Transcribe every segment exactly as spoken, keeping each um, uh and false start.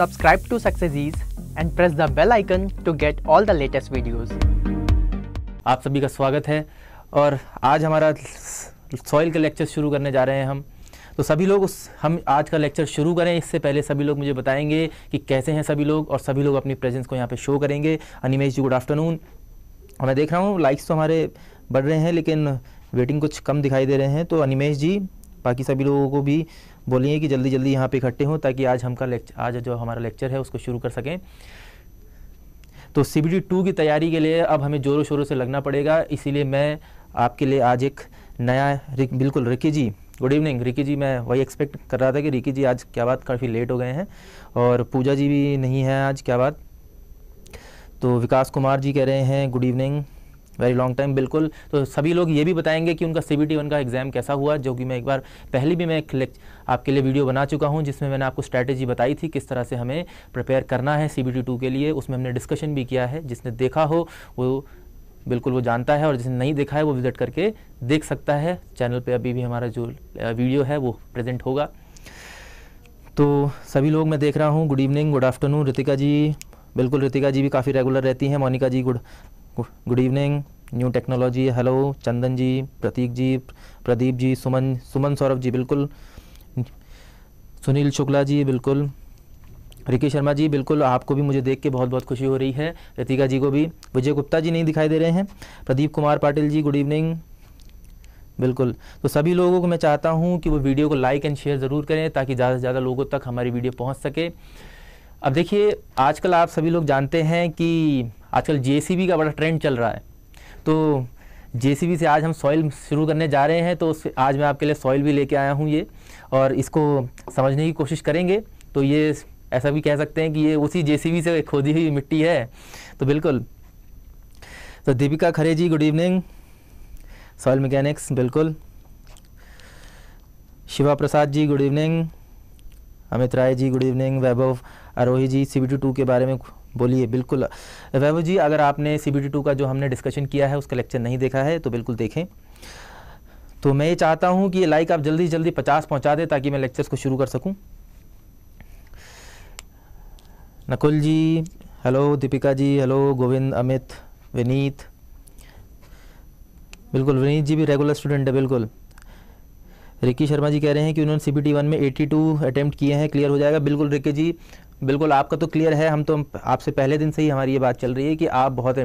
Subscribe to Successes and press the bell icon to get all the latest videos. आप सभी का स्वागत है और आज हमारा सॉइल का लेक्चर शुरू करने जा रहे हैं हम। तो सभी लोग उस हम आज का लेक्चर शुरू करें इससे पहले सभी लोग मुझे बताएंगे कि कैसे हैं सभी लोग, और सभी लोग अपनी प्रेजेंस को यहाँ पे शो करेंगे। Animesh ji good afternoon. और मैं देख रहा हूँ लाइक्स तो हमारे बढ़ रहे हैं लेकिन वेटिंग कुछ कम दिखाई दे रहे हैं, तो अनिमेश जी बाकी सभी लोगों को भी बोलिए कि जल्दी जल्दी यहाँ पे इकट्ठे हों ताकि आज हम का लेक्चर आज जो हमारा लेक्चर है उसको शुरू कर सकें। तो सी बी डी टू की तैयारी के लिए अब हमें ज़ोरों शोरों से लगना पड़ेगा, इसीलिए मैं आपके लिए आज एक नया रिक, बिल्कुल Ricky ji good evening Ricky ji. मैं वही एक्सपेक्ट कर रहा था कि रिकी जी आज क्या बात काफ़ी लेट हो गए हैं, और पूजा जी भी नहीं है आज क्या बात। तो विकास कुमार जी कह रहे हैं good evening very long time बिल्कुल। तो सभी लोग ये भी बताएंगे कि उनका सी बी टी वन का एग्ज़ाम कैसा हुआ, जो कि मैं एक बार पहले भी मैं एक आपके लिए वीडियो बना चुका हूं जिसमें मैंने आपको स्ट्रैटेजी बताई थी किस तरह से हमें प्रिपेयर करना है सी बी टी टू के लिए। उसमें हमने डिस्कशन भी किया है, जिसने देखा हो वो बिल्कुल वो जानता है और जिसने नहीं देखा है वो विजिट करके देख सकता है। चैनल पर अभी भी हमारा जो वीडियो है वो प्रेजेंट होगा। तो सभी लोग मैं देख रहा हूँ good evening good afternoon. Ritika ji बिल्कुल, रितिका जी भी काफ़ी रेगुलर रहती हैं। Monika ji good good evening new technology hello. Chandan ji, Prateek ji, Pradeep ji, Suman Suman Saurabh ji बिल्कुल, सुनील शुक्ला जी बिल्कुल, रिकी शर्मा जी बिल्कुल। आपको भी मुझे देख के बहुत बहुत खुशी हो रही है, रितिका जी को भी। विजय गुप्ता जी नहीं दिखाई दे रहे हैं। प्रदीप कुमार पाटिल जी गुड इवनिंग बिल्कुल। तो सभी लोगों को मैं चाहता हूँ कि वो वीडियो को लाइक एंड शेयर ज़रूर करें ताकि ज़्यादा से ज़्यादा लोगों तक हमारी वीडियो पहुँच सके। अब देखिए आजकल आप सभी लोग जानते हैं कि आजकल जेसीबी का बड़ा ट्रेंड चल रहा है, तो जेसीबी से आज हम सॉइल शुरू करने जा रहे हैं। तो आज मैं आपके लिए सॉइल भी लेके आया हूँ ये, और इसको समझने की कोशिश करेंगे। तो ये ऐसा भी कह सकते हैं कि ये उसी जेसीबी से खोदी हुई मिट्टी है, तो बिल्कुल। तो Deepika Khare ji good evening soil mechanics बिल्कुल। Shiva Prasad ji good evening. Amit Rai ji good evening. Vaibhav Arohi ji C B T two के बारे में बोलिए बिल्कुल। वैभव जी अगर आपने सी बी टी टू का जो हमने डिस्कशन किया है उसका लेक्चर नहीं देखा है तो बिल्कुल देखें। तो मैं ये चाहता हूँ कि ये लाइक आप जल्दी जल्दी पचास पहुँचा दें ताकि मैं लेक्चर्स को शुरू कर सकूँ। नकुल जी हेलो, दीपिका जी हेलो, गोविंद, अमित, विनीत बिल्कुल। विनीत जी भी रेगुलर स्टूडेंट है बिल्कुल। रिकी शर्मा जी कह रहे हैं कि उन्होंने सी बी टी वन में बयासी अटैम्प्ट किए हैं, क्लियर हो जाएगा बिल्कुल। रिकी जी बिल्कुल आपका तो क्लियर है, हम तो आपसे पहले दिन से ही हमारी ये बात चल रही है कि आप बहुत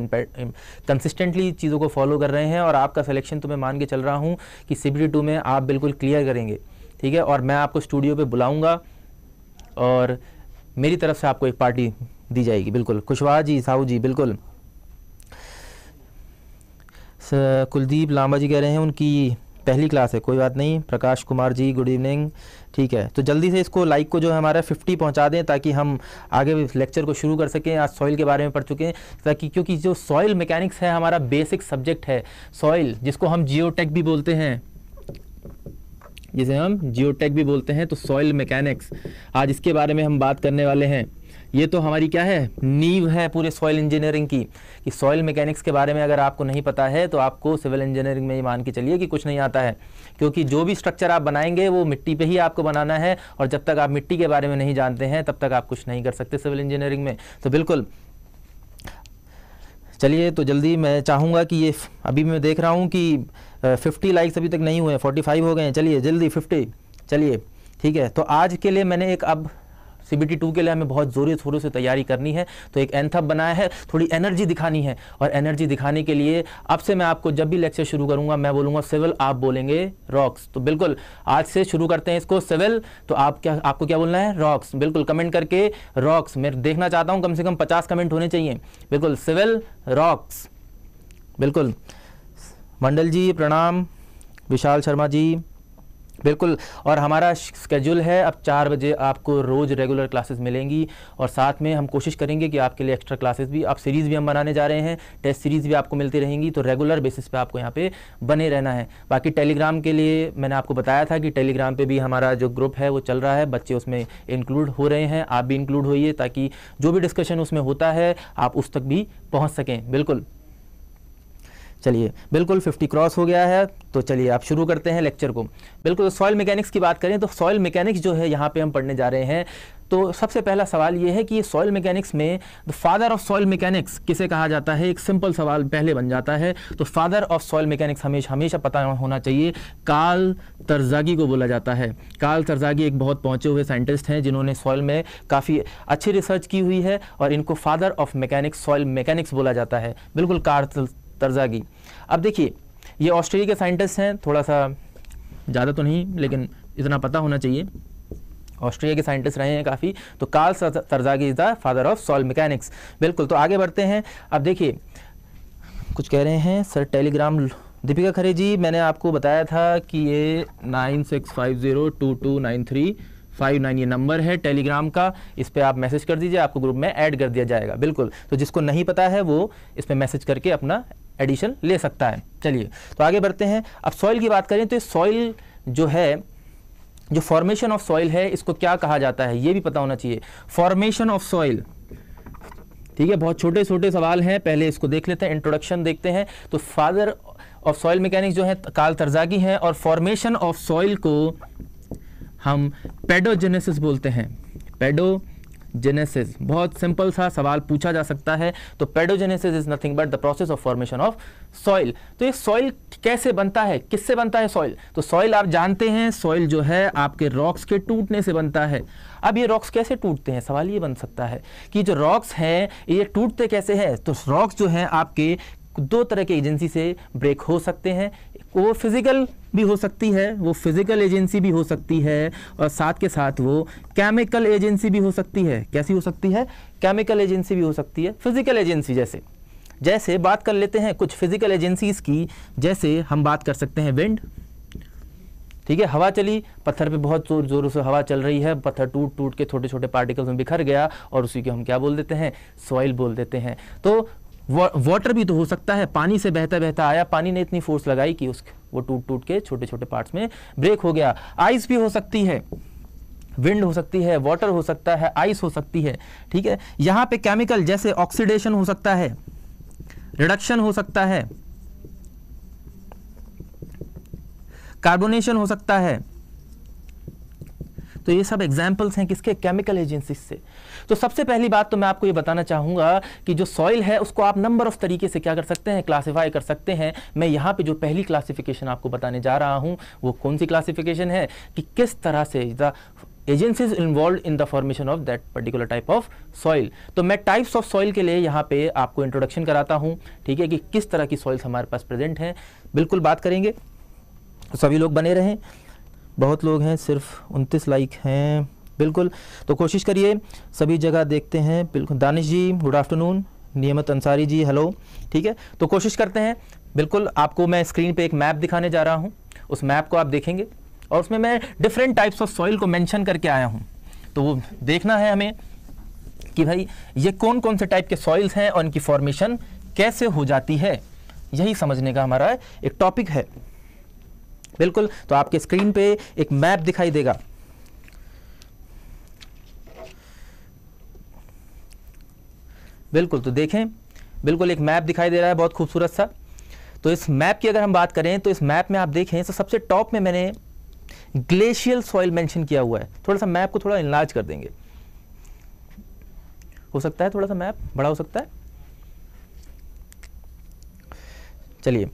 कंसिस्टेंटली चीज़ों को फॉलो कर रहे हैं और आपका सिलेक्शन तो मैं मान के चल रहा हूँ कि सी बी टी टू में आप बिल्कुल क्लियर करेंगे, ठीक है। और मैं आपको स्टूडियो पर बुलाऊँगा और मेरी तरफ से आपको एक पार्टी दी जाएगी बिल्कुल। कुशवाहा जी साहू जी बिल्कुल। कुलदीप लांबा जी कह रहे हैं उनकी पहली क्लास है, कोई बात नहीं। प्रकाश कुमार जी गुड इवनिंग, ठीक है। तो जल्दी से इसको लाइक को जो है हमारा पचास पहुंचा दें ताकि हम आगे लेक्चर को शुरू कर सकें। आज सॉइल के बारे में पढ़ चुके हैं, ताकि क्योंकि जो सॉइल मैकेनिक्स है हमारा बेसिक सब्जेक्ट है। सॉइल जिसको हम जियोटेक भी बोलते हैं, जिसे हम जियोटेक भी बोलते हैं, तो सॉइल मैकेनिक्स आज इसके बारे में हम बात करने वाले हैं। ये तो हमारी क्या है, नींव है पूरे सॉइल इंजीनियरिंग की, कि सॉइल मैकेनिक्स के बारे में अगर आपको नहीं पता है तो आपको सिविल इंजीनियरिंग में ये मान के चलिए कि कुछ नहीं आता है, क्योंकि जो भी स्ट्रक्चर आप बनाएंगे वो मिट्टी पे ही आपको बनाना है, और जब तक आप मिट्टी के बारे में नहीं जानते हैं तब तक आप कुछ नहीं कर सकते सिविल इंजीनियरिंग में। तो बिल्कुल चलिए, तो जल्दी मैं चाहूँगा कि ये अभी मैं देख रहा हूँ कि फिफ्टी लाइक्स अभी तक नहीं हुए हैं, फोर्टी फाइव हो गए हैं। चलिए जल्दी फिफ्टी, चलिए ठीक है। तो आज के लिए मैंने एक अब सी बी टी टू के लिए हमें बहुत जोरों शोरों से तैयारी करनी है, तो एक एंथम बनाया है, थोड़ी एनर्जी दिखानी है। और एनर्जी दिखाने के लिए अब से मैं आपको जब भी लेक्चर शुरू करूंगा मैं बोलूंगा सिविल, आप बोलेंगे रॉक्स। तो बिल्कुल आज से शुरू करते हैं इसको, सिविल तो आप क्या आपको क्या बोलना है, रॉक्स बिल्कुल। कमेंट करके रॉक्स, मैं देखना चाहता हूँ कम से कम पचास कमेंट होने चाहिए बिल्कुल। सिविल रॉक्स बिल्कुल। मंडल जी प्रणाम, विशाल शर्मा जी बिल्कुल। और हमारा स्केड्यूल है अब चार बजे आपको रोज़ रेगुलर क्लासेस मिलेंगी, और साथ में हम कोशिश करेंगे कि आपके लिए एक्स्ट्रा क्लासेस भी, आप सीरीज़ भी हम बनाने जा रहे हैं, टेस्ट सीरीज़ भी आपको मिलती रहेंगी। तो रेगुलर बेसिस पे आपको यहाँ पे बने रहना है। बाकी टेलीग्राम के लिए मैंने आपको बताया था कि टेलीग्राम पर भी हमारा जो ग्रुप है वो चल रहा है, बच्चे उसमें इंक्लूड हो रहे हैं, आप भी इंक्लूड होइए ताकि जो भी डिस्कशन उसमें होता है आप उस तक भी पहुँच सकें बिल्कुल। चलिए बिल्कुल फिफ्टी क्रॉस हो गया है, तो चलिए आप शुरू करते हैं लेक्चर को। बिल्कुल सॉइल मैकेनिक्स की बात करें तो सॉइल मैकेनिक्स जो है यहाँ पे हम पढ़ने जा रहे हैं। तो सबसे पहला सवाल ये है कि सॉइल मैकेनिक्स में the father of soil mechanics किसे कहा जाता है, एक सिंपल सवाल पहले बन जाता है। तो फादर ऑफ सॉइल मैकेनिक्स हमेशा हमेशा पता होना चाहिए, कार्ल तरज़ागी को बोला जाता है। कार्ल तरज़ागी एक बहुत पहुँचे हुए साइंटिस्ट हैं जिन्होंने सॉइल में काफ़ी अच्छी रिसर्च की हुई है और इनको father of mechanics soil mechanics बोला जाता है। बिल्कुल कार्ल तरज़ागी। अब देखिए ये ऑस्ट्रेलिया के साइंटिस्ट हैं, थोड़ा सा ज़्यादा तो नहीं लेकिन इतना पता होना चाहिए, ऑस्ट्रिया के साइंटिस्ट रहे हैं काफ़ी। तो Karl Terzaghi is the father of soil mechanics. बिल्कुल, तो आगे बढ़ते हैं। अब देखिए कुछ कह रहे हैं सर टेलीग्राम, दीपिका खरे जी मैंने आपको बताया था कि ये nine six five zero two two nine three five nine ये नंबर है टेलीग्राम का, इस पर आप मैसेज कर दीजिए, आपको ग्रुप में ऐड कर दिया जाएगा। बिल्कुल, तो जिसको नहीं पता है वो इस पर मैसेज करके अपना एडिशन ले सकता है। चलिए तो आगे बढ़ते हैं। अब सॉइल की बात करें तो सॉइल जो है, जो फॉर्मेशन ऑफ सॉइल है इसको क्या कहा जाता है ये भी पता होना चाहिए, फॉर्मेशन ऑफ सॉइल। ठीक है, बहुत छोटे छोटे सवाल हैं, पहले इसको देख लेते हैं, इंट्रोडक्शन देखते हैं। तो फादर ऑफ सॉइल मैकेनिक्स जो है कार्ल तरज़ागी हैं और फॉर्मेशन ऑफ सॉइल को हम पेडोजेनेसिस बोलते हैं। पेडोजेनेसिस बहुत सिंपल सा सवाल पूछा जा सकता है। तो pedogenesis is nothing but the process of formation of soil. तो ये सॉइल कैसे बनता है, किससे बनता है सॉइल? तो सॉइल आप जानते हैं, सॉइल जो है आपके रॉक्स के टूटने से बनता है। अब ये रॉक्स कैसे टूटते हैं, सवाल ये बन सकता है कि जो रॉक्स हैं ये टूटते कैसे हैं। तो रॉक्स जो हैं आपके दो तरह के एजेंसी से ब्रेक हो सकते हैं, वो फिजिकल भी हो सकती है, वो फिजिकल एजेंसी भी हो सकती है और साथ के साथ वो केमिकल एजेंसी भी हो सकती है। कैसी हो सकती है? केमिकल एजेंसी भी हो सकती है फिजिकल एजेंसी। जैसे जैसे बात कर लेते हैं कुछ फिजिकल एजेंसीज की, जैसे हम बात कर सकते हैं विंड। ठीक है, हवा चली, पत्थर पे बहुत जोर जोरों से हवा चल रही है, पत्थर टूट टूट के छोटे छोटे पार्टिकल्स में बिखर गया और उसी को हम क्या बोल देते हैं, सॉइल बोल देते हैं। तो वाटर भी तो हो सकता है, पानी से बहता बहता आया, पानी ने इतनी फोर्स लगाई कि उस वो टूट टूट के छोटे छोटे पार्ट्स में ब्रेक हो गया। आइस भी हो सकती है, विंड हो सकती है, वाटर हो सकता है, आइस हो सकती है। ठीक है, यहाँ पे केमिकल जैसे ऑक्सीडेशन हो सकता है, रिडक्शन हो सकता है, कार्बोनेशन हो सकता है। तो ये सब एग्जाम्पल्स हैं किसके, केमिकल एजेंसीज से। तो सबसे पहली बात तो मैं आपको ये बताना चाहूँगा कि जो सॉइल है उसको आप नंबर ऑफ तरीके से क्या कर सकते हैं, क्लासिफाई कर सकते हैं। मैं यहाँ पे जो पहली क्लासिफिकेशन आपको बताने जा रहा हूँ वो कौन सी क्लासिफिकेशन है कि किस तरह से the agencies involve in the formation of that particular type of soil. तो मैं टाइप्स ऑफ सॉइल के लिए यहाँ पे आपको इंट्रोडक्शन कराता हूँ। ठीक है, कि किस तरह की सॉइल्स हमारे पास प्रेजेंट हैं। बिल्कुल बात करेंगे, सभी लोग बने रहें। बहुत लोग हैं, सिर्फ उनतीस लाइक हैं। बिल्कुल, तो कोशिश करिए सभी जगह देखते हैं। बिल्कुल, Danish ji good afternoon, Niyamat Ansari ji hello. ठीक है, तो कोशिश करते हैं। बिल्कुल, आपको मैं स्क्रीन पे एक मैप दिखाने जा रहा हूँ, उस मैप को आप देखेंगे और उसमें मैं डिफरेंट टाइप्स ऑफ सॉइल को मेंशन करके आया हूँ। तो वो देखना है हमें कि भाई ये कौन कौन से टाइप के सॉइल्स हैं और इनकी फॉर्मेशन कैसे हो जाती है, यही समझने का हमारा एक टॉपिक है। बिल्कुल, तो आपके स्क्रीन पे एक मैप दिखाई देगा। बिल्कुल, तो देखें, बिल्कुल एक मैप दिखाई दे रहा है बहुत खूबसूरत सा। तो इस मैप की अगर हम बात करें तो इस मैप में आप देखें तो सबसे टॉप में मैंने ग्लेशियल सॉइल मेंशन किया हुआ है। थोड़ा सा मैप को थोड़ा इनलार्ज कर देंगे, हो सकता है थोड़ा सा मैप बड़ा हो सकता है। चलिए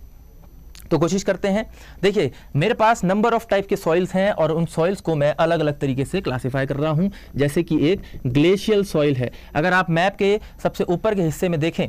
तो कोशिश करते हैं। देखिए मेरे पास नंबर ऑफ टाइप के सॉइल्स हैं और उन सॉइल्स को मैं अलग अलग तरीके से क्लासिफाई कर रहा हूं। जैसे कि एक ग्लेशियल सॉइल है, अगर आप मैप के सबसे ऊपर के हिस्से में देखें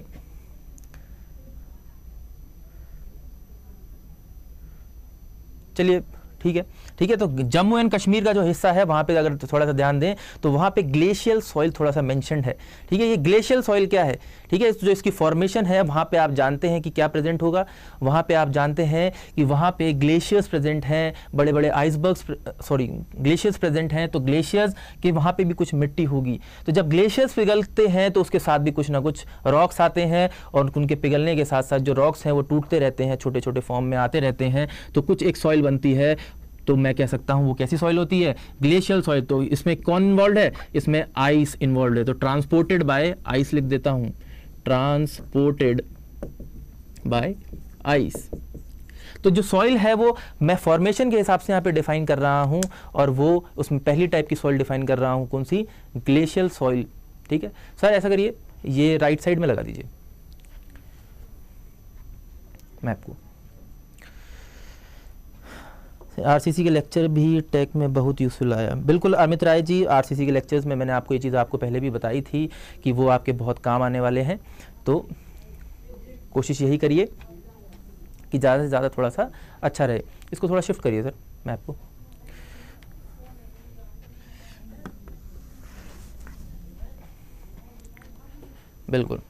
चलिए ठीक है ठीक है तो जम्मू एंड कश्मीर का जो हिस्सा है वहां पे अगर थोड़ा सा ध्यान दें तो वहां पे ग्लेशियल सॉइल थोड़ा सा मेंशनड है। ठीक है, ये ग्लेशियल सॉइल क्या है? ठीक है, जो इसकी फॉर्मेशन है वहां पे आप जानते हैं कि क्या प्रेजेंट होगा, वहां पे आप जानते हैं कि वहां पे ग्लेशियर्स प्रेजेंट हैं, बड़े बड़े आइसबर्ग्स सॉरी ग्लेशियर्स प्रेजेंट हैं। तो ग्लेशियर्स के वहाँ पर भी कुछ मिट्टी होगी, तो जब ग्लेशियर्स पिघलते हैं तो उसके साथ भी कुछ ना कुछ रॉक्स आते हैं और उनके पिघलने के साथ साथ जो रॉक्स हैं वो टूटते रहते हैं, छोटे छोटे फॉर्म में आते रहते हैं, तो कुछ एक सॉइल बनती है। तो मैं कह सकता हूँ वो कैसी सॉइल होती है, ग्लेशियल सॉइल। तो इसमें कौन इन्वॉल्व है, इसमें आइस इन्वॉल्व है। तो ट्रांसपोर्टेड बाय आइस लिख देता हूँ, ट्रांसपोर्टेड बाय आइस। तो जो सॉइल है वो मैं फॉर्मेशन के हिसाब से यहाँ पे डिफाइन कर रहा हूँ, और वो उसमें पहली टाइप की सॉइल डिफाइन कर रहा हूँ, कौन सी? Glacial soil. ठीक है सर, ऐसा करिए ये राइट साइड में लगा दीजिए मैप को। आरसीसी के लेक्चर भी टेक में बहुत यूजफुल आया। बिल्कुल अमित राय जी, आरसीसी के लेक्चर्स में मैंने आपको ये चीज़ आपको पहले भी बताई थी कि वो आपके बहुत काम आने वाले हैं। तो कोशिश यही करिए कि ज़्यादा से ज़्यादा थोड़ा सा अच्छा रहे। इसको थोड़ा शिफ्ट करिए सर मैप को। बिल्कुल।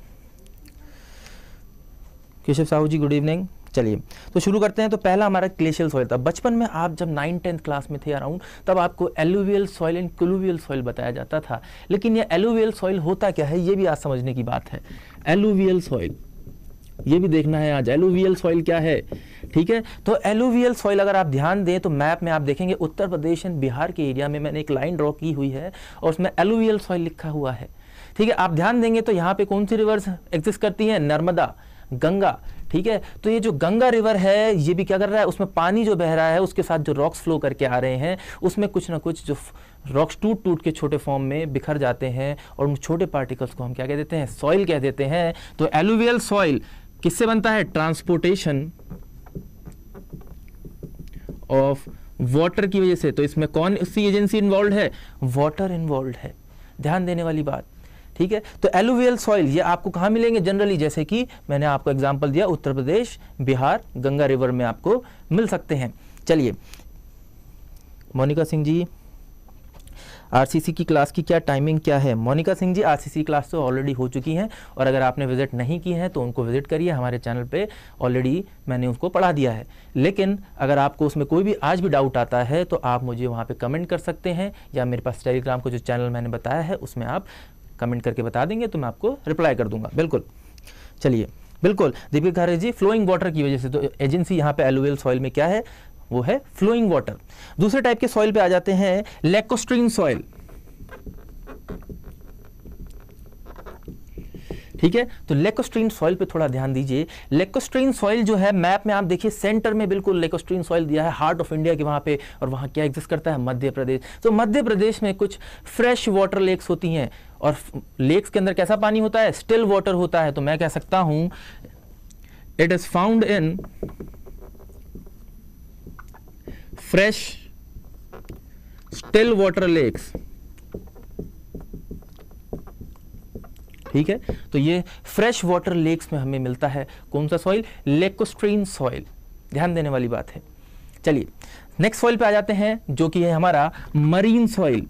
Keshav Sahu ji good evening. चलिए तो शुरू करते हैं। तो पहला हमारा ग्लेशियल सॉइल था। बचपन में आप जब नाइन टेंथ क्लास में थे अराउंड, तब आपको alluvial soil and colluvial soil बताया जाता था। लेकिन ये एलुवियल सॉइल होता क्या है ये भी आज समझने की बात है। एलुवियल सॉइल ये भी देखना है आज, एलुवियल सॉइल क्या है। ठीक है, तो एलुवियल सॉइल अगर आप ध्यान दें तो मैप में आप देखेंगे उत्तर प्रदेश एंड बिहार के एरिया में मैंने एक लाइन ड्रॉ की हुई है और उसमें एलुवियल सॉइल लिखा हुआ है। ठीक है, आप ध्यान देंगे तो यहाँ पे कौन सी रिवर्स एग्जिस्ट करती हैं? नर्मदा, गंगा। ठीक है, तो ये जो गंगा रिवर है ये भी क्या कर रहा है, उसमें पानी जो बह रहा है उसके साथ जो रॉक्स फ्लो करके आ रहे हैं उसमें कुछ ना कुछ जो रॉक्स टूट टूट के छोटे फॉर्म में बिखर जाते हैं और उन छोटे पार्टिकल्स को हम क्या कह देते हैं? सॉइल कह देते हैं। तो एलुवियल सॉइल किससे बनता है? ट्रांसपोर्टेशन ऑफ वाटर की वजह से। तो इसमें कौन सी एजेंसी इन्वॉल्व है? वाटर इन्वॉल्व है, ध्यान देने वाली बात। ठीक है, तो एलुवियल सॉइल ये आपको कहाँ मिलेंगे? जनरली जैसे कि मैंने आपको एग्जांपल दिया उत्तर प्रदेश, बिहार, गंगा रिवर में आपको मिल सकते हैं। चलिए मोनिका सिंह जी, आरसीसी की क्लास की क्या टाइमिंग क्या है? मोनिका सिंह जी, आरसीसी क्लास तो ऑलरेडी हो चुकी हैं, और अगर आपने विजिट नहीं की है तो उनको विजिट करिए, हमारे चैनल पे ऑलरेडी मैंने उसको पढ़ा दिया है। लेकिन अगर आपको उसमें कोई भी आज भी डाउट आता है तो आप मुझे वहाँ पे कमेंट कर सकते हैं, या मेरे पास टेलीग्राम को जो चैनल मैंने बताया है उसमें आप कमेंट करके बता देंगे तो मैं आपको रिप्लाई कर दूंगा। बिल्कुल, चलिए बिल्कुल। दीपिका खारे जी, फ्लोइंग वाटर की वजह से। तो एजेंसी यहाँ पे एलुवियल सॉइल में क्या है? वो है फ्लोइंग वाटर। दूसरे टाइप के सॉइल पे आ जाते हैं, लैकोस्ट्रीन सॉइल। ठीक है, तो लैकोस्ट्रीन सॉइल पे थोड़ा ध्यान दीजिए। लैकोस्ट्रीन सॉइल जो है मैप में आप देखिए सेंटर में बिल्कुल लैकोस्ट्रीन सॉइल दिया है, हार्ट ऑफ इंडिया के वहाँ पे, और वहाँ क्या एग्जिस्ट करता है? मध्य प्रदेश। तो मध्य प्रदेश में कुछ फ्रेश वाटर लेक्स होती हैं, और लेक्स के अंदर कैसा पानी होता है? स्टिल वाटर होता है। तो मैं कह सकता हूँ it is found in fresh still water lakes. ठीक है, तो ये फ्रेश वाटर लेक्स में हमें मिलता है कौन सा सॉइल? लैकोस्ट्रीन सॉइल, ध्यान देने वाली बात है। चलिए नेक्स्ट सॉइल पे आ जाते हैं जो कि है हमारा मरीन सॉइल।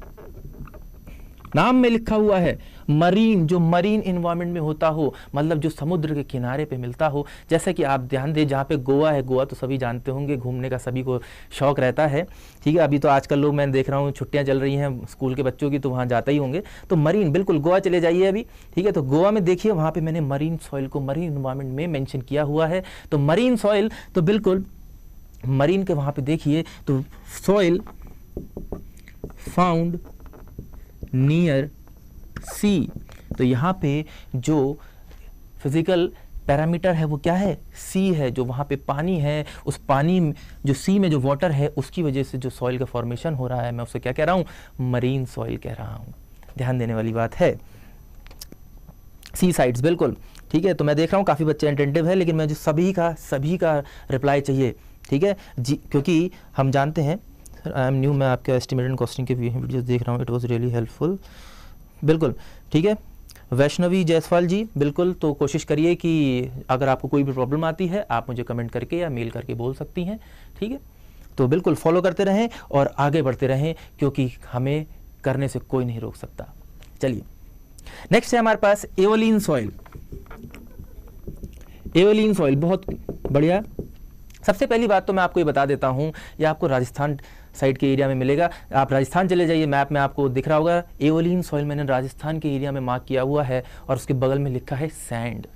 नाम में लिखा हुआ है मरीन, जो मरीन इन्वायरमेंट में होता हो, मतलब जो समुद्र के किनारे पे मिलता हो। जैसे कि आप ध्यान दें जहाँ पे गोवा है, गोवा तो सभी जानते होंगे, घूमने का सभी को शौक रहता है। ठीक है, अभी तो आजकल लोग, मैं देख रहा हूँ छुट्टियाँ चल रही हैं स्कूल के बच्चों की, तो वहाँ जाते ही होंगे। तो मरीन, बिल्कुल गोवा चले जाइए अभी। ठीक है, तो गोवा में देखिए वहाँ पर मैंने मरीन सॉइल को मरीन इन्वायरमेंट में मैंशन किया हुआ है। तो मरीन सॉइल, तो बिल्कुल मरीन के वहाँ पर देखिए तो सॉइल फाउंड नियर सी। तो यहाँ पे जो फिजिकल पैरामीटर है वो क्या है? सी है। जो वहाँ पे पानी है, उस पानी जो सी में जो वाटर है उसकी वजह से जो सॉइल का फॉर्मेशन हो रहा है, मैं उसे क्या कह रहा हूँ? मरीन सॉइल कह रहा हूँ, ध्यान देने वाली बात है। सी साइड्स, बिल्कुल। ठीक है, तो मैं देख रहा हूँ काफ़ी बच्चे अटेंटिव है, लेकिन मुझे सभी का सभी का रिप्लाई चाहिए। ठीक है जी, क्योंकि हम जानते हैं सर आई एम न्यू, मैं आपके एस्टिमेटेड कॉस्टिंग के वीडियोस देख रहा हूँ, इट वाज रियली हेल्पफुल। बिल्कुल ठीक है, वैष्णवी जायसवाल जी, बिल्कुल। तो कोशिश करिए कि अगर आपको कोई भी प्रॉब्लम आती है आप मुझे कमेंट करके या मेल करके बोल सकती हैं। ठीक है, तो बिल्कुल फॉलो करते रहें और आगे बढ़ते रहें, क्योंकि हमें करने से कोई नहीं रोक सकता। चलिए नेक्स्ट है हमारे पास एवोलिन सॉइल। एवोलिन सॉइल बहुत बढ़िया। सबसे पहली बात तो मैं आपको ये बता देता हूँ, यह आपको राजस्थान साइड के एरिया में मिलेगा। आप राजस्थान चले जाइए, मैप में आपको दिख रहा होगा एवोलिन सॉइल, मैंने राजस्थान के एरिया में मार्क किया हुआ है और उसके बगल में लिखा है सैंड।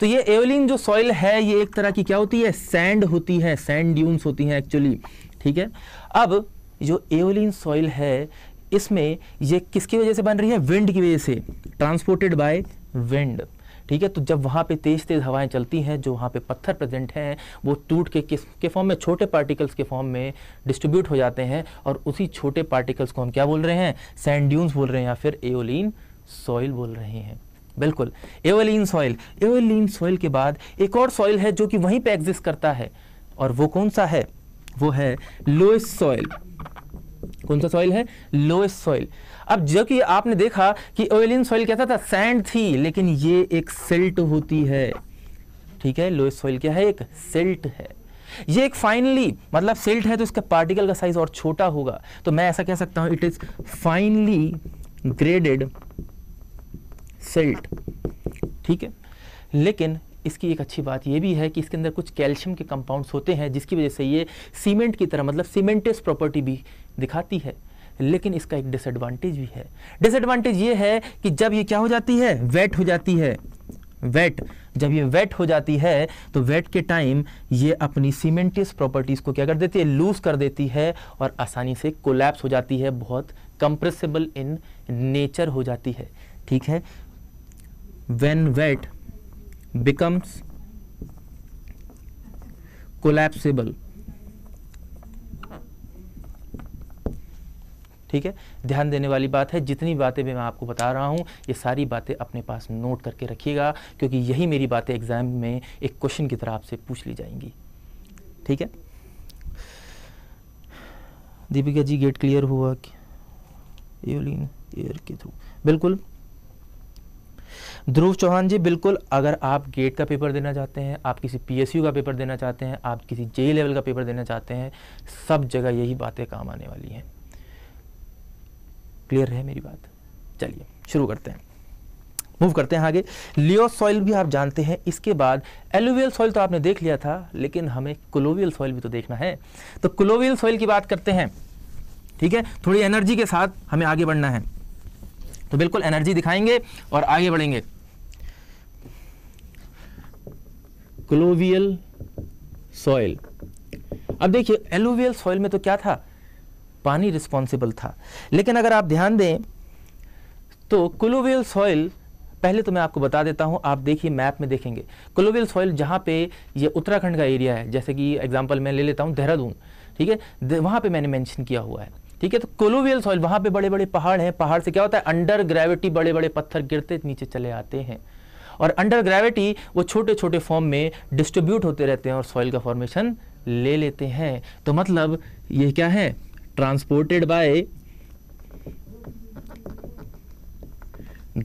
तो ये एवोलिन जो सॉइल है ये एक तरह की क्या होती है? सैंड होती है, सैंड ड्यून्स होती हैं एक्चुअली। ठीक है, अब जो एवोलिन सॉइल है इसमें ये किसकी वजह से बन रही है? विंड की वजह से, ट्रांसपोर्टेड बाय विंड। ठीक है। तो जब वहाँ पे तेज तेज हवाएं चलती हैं, जो वहाँ पे पत्थर प्रेजेंट हैं वो टूट के किस के फॉर्म में, छोटे पार्टिकल्स के फॉर्म में डिस्ट्रीब्यूट हो जाते हैं, और उसी छोटे पार्टिकल्स को हम क्या बोल रहे हैं, सैंड ड्यून्स बोल रहे हैं या फिर एओलिन सॉइल बोल रहे हैं। बिल्कुल, एओलिन सॉइल। एओलिन सॉइल के बाद एक और सॉइल है जो कि वहीं पर एग्जिस्ट करता है, और वो कौन सा है, वो है लोएस्ट सॉइल। कौन सा सॉइल है, लोएस्ट सॉइल। अब जो कि आपने देखा कि एओलिन सॉइल कैसा था, सैंड थी, लेकिन ये एक सिल्ट होती है, ठीक है। लोएस्ट सॉइल क्या है, एक सिल्ट है। ये एक फाइनली मतलब सिल्ट है तो इसका पार्टिकल का साइज और छोटा होगा, तो मैं ऐसा कह सकता हूं it is finely graded silt, ठीक है। लेकिन इसकी एक अच्छी बात यह भी है कि इसके अंदर कुछ कैल्शियम के कंपाउंड्स होते हैं जिसकी वजह से ये सीमेंट की तरह मतलब सीमेंटेस प्रॉपर्टी भी दिखाती है, लेकिन इसका एक डिसएडवांटेज भी है। डिसएडवांटेज ये है कि जब ये क्या हो जाती है, वेट हो जाती है, वेट। जब ये वेट हो जाती है तो वेट के टाइम ये अपनी सीमेंटेस प्रॉपर्टीज़ को क्या कर देती है, लूज कर देती है और आसानी से कोलैप्स हो जाती है, बहुत कंप्रेसिबल इन नेचर हो जाती है, ठीक है। व्हेन वेट becomes collapsible, ठीक है। ध्यान देने वाली बात है, जितनी बातें भी मैं आपको बता रहा हूं ये सारी बातें अपने पास नोट करके रखिएगा, क्योंकि यही मेरी बातें एग्जाम में एक क्वेश्चन की तरह आपसे पूछ ली जाएंगी, ठीक है। दीपिका जी गेट क्लियर हुआ कि एओलिन एयर के थ्रू, बिल्कुल। ध्रुव चौहान जी बिल्कुल, अगर आप गेट का पेपर देना चाहते हैं, आप किसी पीएसयू का पेपर देना चाहते हैं, आप किसी जेई लेवल का पेपर देना चाहते हैं, सब जगह यही बातें काम आने वाली हैं। क्लियर है मेरी बात? चलिए शुरू करते हैं, मूव करते हैं आगे। लियो सॉइल भी आप जानते हैं, इसके बाद एलुवियल सॉइल तो आपने देख लिया था, लेकिन हमें क्लोवियल सॉइल भी तो देखना है, तो क्लोवियल सॉइल की बात करते हैं, ठीक है। थोड़ी एनर्जी के साथ हमें आगे बढ़ना है, तो बिल्कुल एनर्जी दिखाएंगे और आगे बढ़ेंगे। क्लोवियल सॉइल, अब देखिए एलुवियल सॉइल में तो क्या था, पानी रिस्पॉन्सिबल था, लेकिन अगर आप ध्यान दें तो क्लोवियल सॉइल, पहले तो मैं आपको बता देता हूं, आप देखिए मैप में देखेंगे क्लोवियल सॉइल जहां पे ये उत्तराखंड का एरिया है, जैसे कि एग्जांपल मैं ले लेता हूं देहरादून, ठीक है, वहां पे मैंने मेंशन किया हुआ है, ठीक है। तो क्लोवियल सॉइल वहां पे बड़े बड़े पहाड़ हैं, पहाड़ से क्या होता है, अंडर ग्रेविटी बड़े बड़े पत्थर गिरते नीचे चले आते हैं, और अंडर ग्रेविटी वो छोटे छोटे फॉर्म में डिस्ट्रीब्यूट होते रहते हैं और सॉइल का फॉर्मेशन ले लेते हैं। तो मतलब ये क्या है, ट्रांसपोर्टेड बाय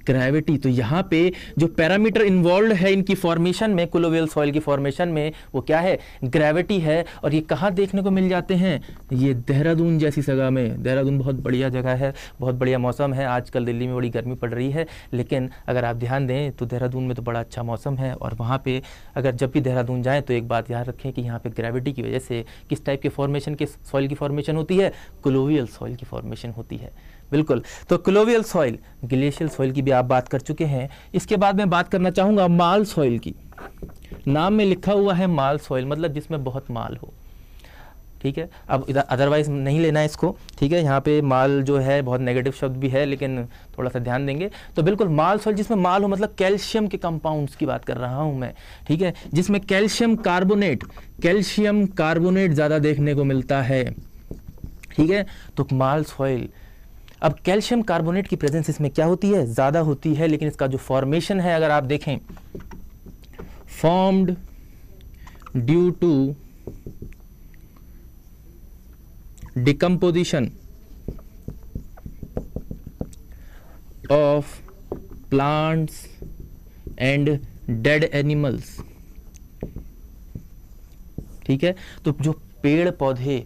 ग्रेविटी। तो यहाँ पे जो पैरामीटर इन्वॉल्व है इनकी फॉर्मेशन में, क्लोवियल सॉइल की फॉर्मेशन में, वो क्या है, ग्रेविटी है। और ये कहाँ देखने को मिल जाते हैं, ये देहरादून जैसी जगह में। देहरादून बहुत बढ़िया जगह है, बहुत बढ़िया मौसम है, आजकल दिल्ली में बड़ी गर्मी पड़ रही है, लेकिन अगर आप ध्यान दें तो देहरादून में तो बड़ा अच्छा मौसम है, और वहाँ पर अगर जब भी देहरादून जाएँ तो एक बात याद रखें कि यहाँ पर ग्रेविटी की वजह से किस टाइप के फॉर्मेशन के सॉइल की फॉर्मेशन होती है, क्लोवियल सॉइल की फॉर्मेशन होती है, बिल्कुल। तो क्लोवियल सॉइल, ग्लेशियल सॉइल की भी आप बात कर चुके हैं। इसके बाद मैं बात करना चाहूँगा माल सॉइल की। नाम में लिखा हुआ है माल सॉइल, मतलब जिसमें बहुत माल हो, ठीक है। अब अदरवाइज नहीं लेना है इसको, ठीक है। यहाँ पे माल जो है बहुत नेगेटिव शब्द भी है, लेकिन थोड़ा सा ध्यान देंगे। तो बिल्कुल माल सॉइल जिसमें माल हो, मतलब कैल्शियम के कंपाउंड्स की बात कर रहा हूँ मैं, ठीक है, जिसमें कैल्शियम कार्बोनेट, कैल्शियम कार्बोनेट ज़्यादा देखने को मिलता है, ठीक है। तो माल सॉइल, अब कैल्शियम कार्बोनेट की प्रेजेंस इसमें क्या होती है, ज़्यादा होती है, लेकिन इसका जो फॉर्मेशन है अगर आप देखें, formed due to decomposition of plants and dead animals, ठीक है। तो जो पेड़ पौधे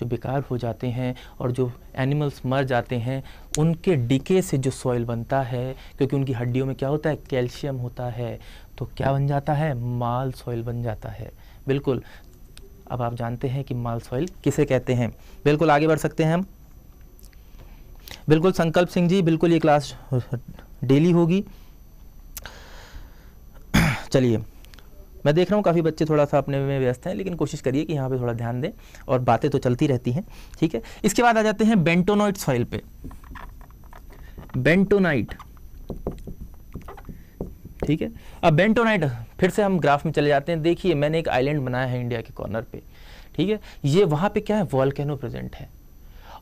जो बेकार हो जाते हैं और जो एनिमल्स मर जाते हैं, उनके डिके से जो सॉइल बनता है, क्योंकि उनकी हड्डियों में क्या होता है, कैल्शियम होता है, तो क्या बन जाता है, माल सॉइल बन जाता है, बिल्कुल। अब आप जानते हैं कि माल सॉइल किसे कहते हैं, बिल्कुल आगे बढ़ सकते हैं हम। बिल्कुल संकल्प सिंह जी, बिल्कुल ये क्लास डेली होगी। चलिए, मैं देख रहा हूँ काफ़ी बच्चे थोड़ा सा अपने में व्यस्त हैं, लेकिन कोशिश करिए कि यहाँ पे थोड़ा ध्यान दें, और बातें तो चलती रहती हैं, ठीक है। इसके बाद आ जाते हैं बेंटोनाइट सॉइल पे। बेंटोनाइट ठीक है। अब बेंटोनाइट, फिर से हम ग्राफ में चले जाते हैं। देखिए मैंने एक आइलैंड बनाया है इंडिया के कॉर्नर पे, ठीक है। ये वहाँ पे क्या है, वॉल्केनो प्रेजेंट है,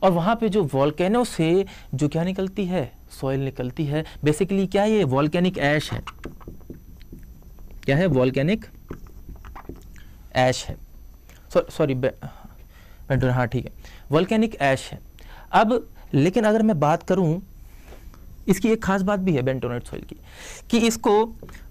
और वहाँ पे जो वॉल्केनो से जो क्या निकलती है, सॉइल निकलती है। बेसिकली क्या है, ये वॉल्केनिक ऐश है, क्या है, वॉल्केनिक ऐश है, सॉरी बेंटोनाइट, हाँ ठीक है, वॉल्केनिक ऐश है। अब लेकिन अगर मैं बात करूँ, इसकी एक खास बात भी है बेंटोनाइट सॉइल की, कि इसको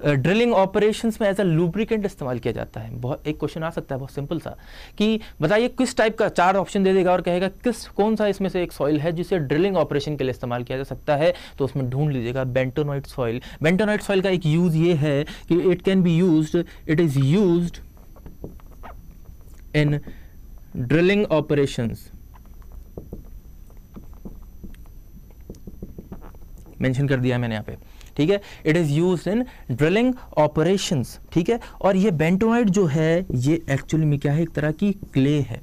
ड्रिलिंग ऑपरेशंस में एज अ लुब्रिकेंट इस्तेमाल किया जाता है। बहुत एक क्वेश्चन आ सकता है बहुत सिंपल सा, कि बताइए किस टाइप का, चार ऑप्शन दे देगा और कहेगा किस कौन सा इसमें से एक सॉइल है जिसे ड्रिलिंग ऑपरेशन के लिए इस्तेमाल किया जा सकता है, तो उसमें ढूंढ लीजिएगा बेंटोनाइट सॉइल। बेंटोनाइट सॉइल का एक यूज़ ये है कि it can be use, it is use in drilling operations, mention कर दिया मैंने यहाँ पे, ठीक है, it is used in drilling operations, ठीक है। और ये बेंटोनाइट जो है ये एक्चुअली में क्या है, एक तरह की क्ले है,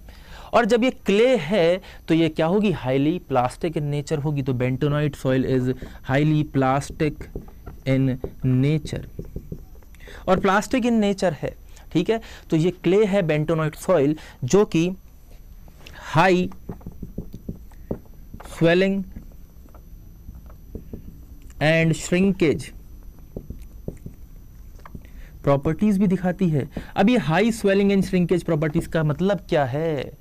और जब ये क्ले है तो ये क्या होगी, हाईली प्लास्टिक इन नेचर होगी। तो bentonite soil is highly plastic in nature, और प्लास्टिक इन नेचर है, ठीक है। तो ये क्ले है बेंटोनाइट सॉइल, जो कि high swelling and shrinkage properties भी दिखाती है। अब ये high swelling and shrinkage properties का मतलब क्या है,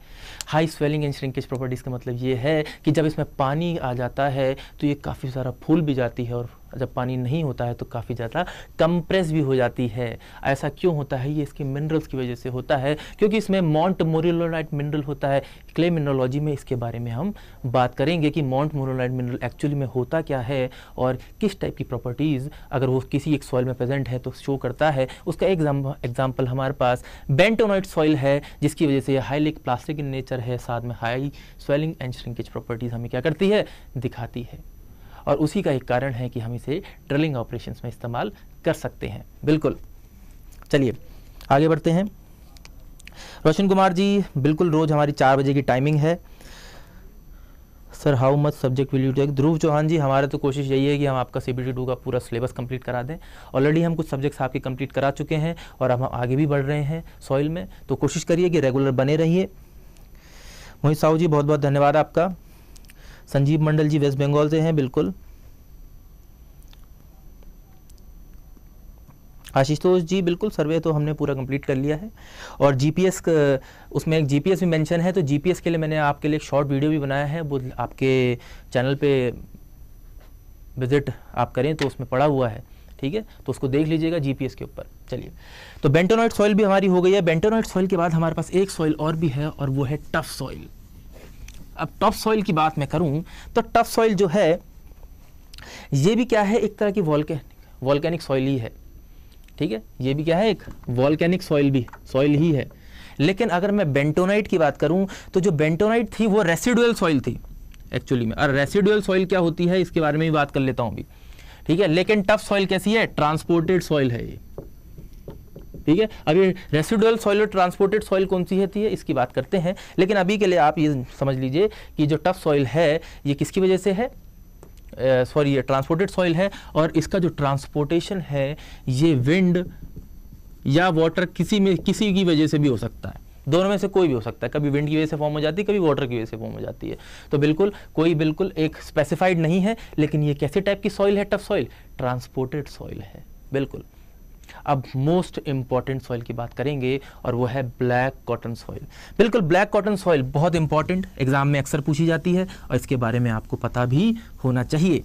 high swelling and shrinkage properties का मतलब ये है कि जब इसमें पानी आ जाता है तो ये काफ़ी सारा फूल भी जाती है, और जब पानी नहीं होता है तो काफ़ी ज़्यादा कंप्रेस भी हो जाती है। ऐसा क्यों होता है, ये इसके मिनरल्स की वजह से होता है, क्योंकि इसमें मॉन्ट मोरेलोनाइट मिनरल होता है। क्ले मिनरोलॉजी में इसके बारे में हम बात करेंगे कि मॉन्ट मोरेलोनाइट मिनरल एक्चुअली में होता क्या है, और किस टाइप की प्रॉपर्टीज़ अगर वो किसी एक सॉइल में प्रेजेंट है तो शो करता है। उसका एग्जाम्पल हमारे पास बेंटोनाइट सॉइल है, जिसकी वजह से हाईली प्लास्टिक इन नेचर है, साथ में high swelling and shrinkage properties हमें क्या करती है, दिखाती है, और उसी का एक कारण है कि हम इसे ड्रिलिंग ऑपरेशंस में इस्तेमाल कर सकते हैं। बिल्कुल, चलिए आगे बढ़ते हैं। रोशन कुमार जी, बिल्कुल रोज़ हमारी चार बजे की टाइमिंग है। Sir how much subject will you take. Dhruv Chauhan ji, हमारा तो कोशिश यही है कि हम आपका सी बी टी टू का पूरा सिलेबस कंप्लीट करा दें। ऑलरेडी हम कुछ सब्जेक्ट्स आपके कंप्लीट करा चुके हैं और हम आगे भी बढ़ रहे हैं सॉइल में, तो कोशिश करिए कि रेगुलर बने रहिए। मोहित साहू जी, बहुत बहुत धन्यवाद आपका। संजीव मंडल जी वेस्ट बंगाल से हैं, बिल्कुल। आशीतोष जी, बिल्कुल सर्वे तो हमने पूरा कंप्लीट कर लिया है, और जीपीएस, उसमें एक जीपीएस भी मेंशन है, तो जीपीएस के लिए मैंने आपके लिए एक शॉर्ट वीडियो भी बनाया है, वो आपके चैनल पे विजिट आप करें तो उसमें पड़ा हुआ है, ठीक है, तो उसको देख लीजिएगा जीपीएस के ऊपर। चलिए, तो बेंटोनाइट सॉइल भी हमारी हो गई है। बेंटोनाइट सॉइल के बाद हमारे पास एक सॉइल और भी है, और वो है टफ सॉइल। अब टफ सॉइल की बात मैं करूं तो टफ सॉइल जो है ये भी क्या है, एक तरह की वॉल्केनिक वॉल्केनिक सॉइल ही है, ठीक है। ये भी क्या है, एक वॉल्केनिक सॉइल भी सॉइल ही है। लेकिन अगर मैं बेंटोनाइट की बात करूं तो जो बेंटोनाइट थी वो रेसिडुअल सॉइल थी एक्चुअली में, और रेसिडुअल सॉइल क्या होती है इसके बारे में भी बात कर लेता हूं अभी, ठीक है। लेकिन टफ सॉइल कैसी है, ट्रांसपोर्टेड सॉइल है ये, ठीक है। अब ये रेसिडुअल सॉइल और ट्रांसपोर्टेड सॉइल कौन सी होती है इसकी बात करते हैं, लेकिन अभी के लिए आप ये समझ लीजिए कि जो टफ सॉइल है ये किसकी वजह से है, सॉरी ये ट्रांसपोर्टेड सॉइल है, और इसका जो ट्रांसपोर्टेशन है ये विंड या वाटर किसी में किसी की वजह से भी हो सकता है, दोनों में से कोई भी हो सकता है। कभी विंड की वजह से फॉर्म हो जाती है, कभी वाटर की वजह से फॉर्म हो जाती है, तो बिल्कुल कोई बिल्कुल एक स्पेसिफाइड नहीं है। लेकिन ये कैसे टाइप की सॉइल है, टफ सॉइल, ट्रांसपोर्टेड सॉइल है, बिल्कुल। अब मोस्ट इंपॉर्टेंट सॉइल की बात करेंगे, और वो है ब्लैक कॉटन सॉइल। बिल्कुल, ब्लैक कॉटन सॉइल बहुत इंपॉर्टेंट, एग्जाम में अक्सर पूछी जाती है, और इसके बारे में आपको पता भी होना चाहिए।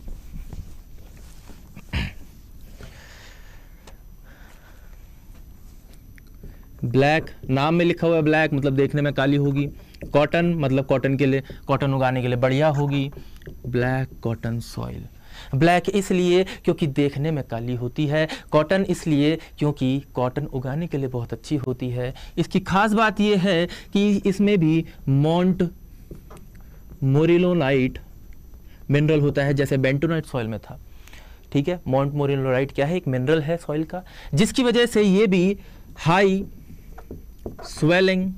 ब्लैक, नाम में लिखा हुआ है ब्लैक मतलब देखने में काली होगी, कॉटन मतलब कॉटन के लिए, कॉटन उगाने के लिए बढ़िया होगी ब्लैक कॉटन सॉइल। ब्लैक इसलिए क्योंकि देखने में काली होती है, कॉटन इसलिए क्योंकि कॉटन उगाने के लिए बहुत अच्छी होती है। इसकी खास बात यह है कि इसमें भी मॉन्ट मोरेलोनाइट मिनरल होता है, जैसे बेंटोनाइट सॉइल में था, ठीक है। मॉन्ट मोरेलोनाइट क्या है, एक मिनरल है सॉइल का, जिसकी वजह से ये भी high swelling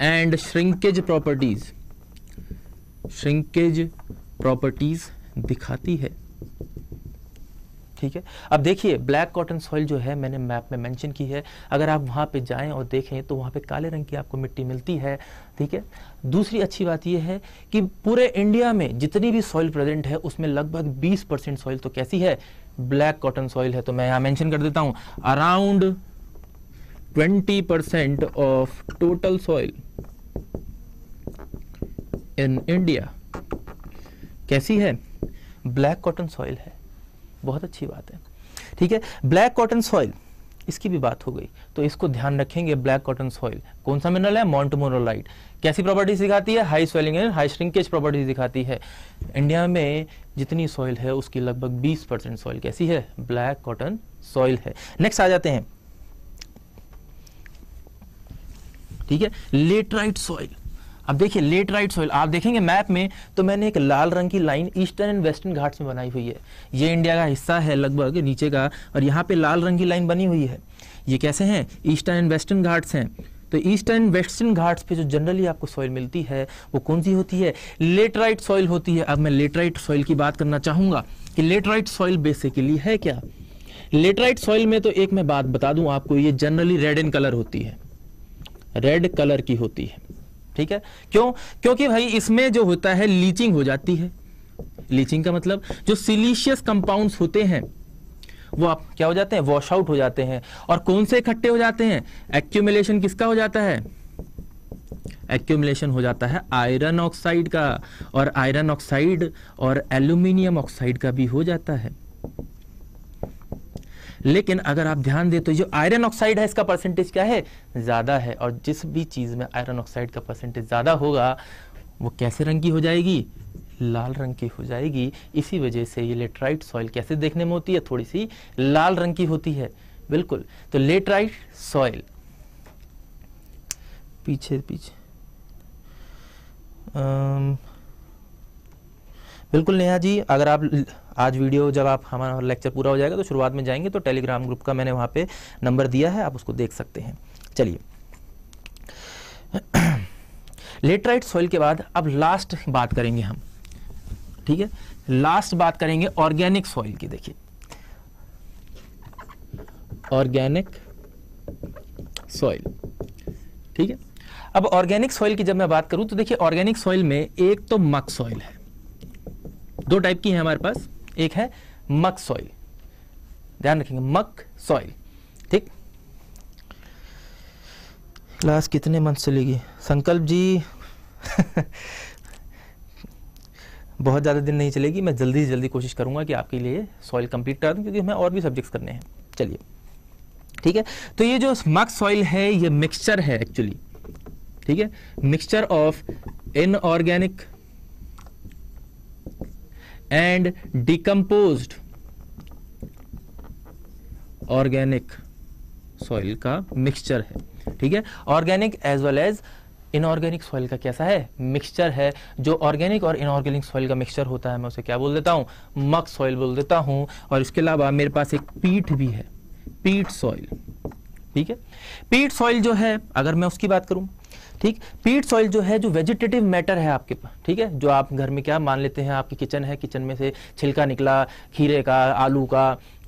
and shrinkage properties shrinkage properties दिखाती है, ठीक है। अब देखिए ब्लैक कॉटन सॉइल जो है मैंने मैप में मेंशन की है, अगर आप वहाँ पे जाएं और देखें तो वहाँ पे काले रंग की आपको मिट्टी मिलती है, ठीक है। दूसरी अच्छी बात यह है कि पूरे इंडिया में जितनी भी सॉइल प्रेजेंट है उसमें लगभग बीस परसेंट सॉइल तो कैसी है, ब्लैक कॉटन सॉइल है। तो मैं यहाँ मेंशन कर देता हूँ, around twenty percent of total soil in India कैसी है, ब्लैक कॉटन सॉइल है। बहुत अच्छी बात है, ठीक है। ब्लैक कॉटन सॉइल इसकी भी बात हो गई, तो इसको ध्यान रखेंगे। ब्लैक कॉटन सॉइल कौन सा मिनरल है, मोंटमोरोलाइट। कैसी प्रॉपर्टीज दिखाती है, high swelling and high shrinkage properties दिखाती है। इंडिया में जितनी सॉइल है उसकी लगभग बीस परसेंट सॉइल कैसी है, ब्लैक कॉटन सॉइल है। नेक्स्ट आ जाते हैं, ठीक है, लेटराइट सॉइल। अब देखिए लेटराइट सॉइल, आप देखेंगे मैप में तो मैंने एक लाल रंग की line Eastern and Western Ghats में बनाई हुई है, ये इंडिया का हिस्सा है लगभग नीचे का, और यहाँ पे लाल रंग की लाइन बनी हुई है। ये कैसे हैं, ईस्टर्न एंड वेस्टर्न घाट्स हैं। तो ईस्टर्न एंड वेस्टर्न घाट्स पे जो जनरली आपको सॉइल मिलती है वो कौन सी होती है, लेटराइट सॉइल होती है। अब मैं लेटराइट सॉइल की बात करना चाहूँगा कि लेटराइट सॉइल बेसिकली है क्या। लेटराइट सॉइल में तो एक मैं बात बता दूँ आपको, ये जनरली रेड इन कलर होती है, रेड कलर की होती है, ठीक है। क्यों, क्योंकि भाई इसमें जो होता है लीचिंग हो जाती है। लीचिंग का मतलब जो सिलिशियस कंपाउंड्स होते हैं वो आप क्या हो जाते हैं, वॉश आउट हो जाते हैं। और कौन से इकट्ठे हो जाते हैं, एक्यूमुलेशन किसका हो जाता है, एक्यूमुलेशन हो जाता है आयरन ऑक्साइड का, और आयरन ऑक्साइड और एल्यूमिनियम ऑक्साइड का भी हो जाता है। लेकिन अगर आप ध्यान दें तो जो आयरन ऑक्साइड है इसका परसेंटेज क्या है, ज़्यादा है। और जिस भी चीज़ में आयरन ऑक्साइड का परसेंटेज ज़्यादा होगा वो कैसे रंग की हो जाएगी, लाल रंग की हो जाएगी। इसी वजह से ये लेटराइट सॉइल कैसे देखने में होती है, थोड़ी सी लाल रंग की होती है, बिल्कुल। तो लेटराइट सॉइल पीछे पीछे आम, बिल्कुल नेहा जी, अगर आप आज वीडियो जब आप हमारा लेक्चर पूरा हो जाएगा तो शुरुआत में जाएंगे तो टेलीग्राम ग्रुप का मैंने वहाँ पे नंबर दिया है, आप उसको देख सकते हैं। चलिए लेटराइट सॉइल के बाद अब लास्ट बात करेंगे हम, ठीक है, लास्ट बात करेंगे ऑर्गेनिक सॉइल की। देखिए ऑर्गेनिक सॉइल, ठीक है। अब ऑर्गेनिक सॉइल की जब मैं बात करूँ तो देखिए ऑर्गेनिक सॉइल में एक तो मक सॉइल है, दो टाइप की है हमारे पास, एक है मक सॉइल, ध्यान रखेंगे मक सॉइल, ठीक। क्लास कितने मंथ चलेगी संकल्प जी बहुत ज़्यादा दिन नहीं चलेगी, मैं जल्दी से जल्दी कोशिश करूंगा कि आपके लिए सॉइल कंप्लीट करा दूं, क्योंकि हमें और भी सब्जेक्ट्स करने हैं। चलिए ठीक है, तो ये जो मक सॉइल है ये मिक्सचर है एक्चुअली, ठीक है, mixture of inorganic and decomposed organic soil का मिक्सचर है, ठीक है। Organic as well as inorganic soil का कैसा है, मिक्सचर है। जो ऑर्गेनिक और इनऑर्गेनिक सॉइल का मिक्सचर होता है मैं उसे क्या बोल देता हूं, मक सॉइल बोल देता हूं। और इसके अलावा मेरे पास एक पीट भी है, पीट सॉइल, ठीक है। पीट सॉइल जो है अगर मैं उसकी बात करूं, ठीक, पीट सॉइल जो है जो वेजिटेटिव मैटर है आपके पास, ठीक है, जो आप घर में क्या मान लेते हैं, आपकी किचन है, किचन में से छिलका निकला खीरे का, आलू का,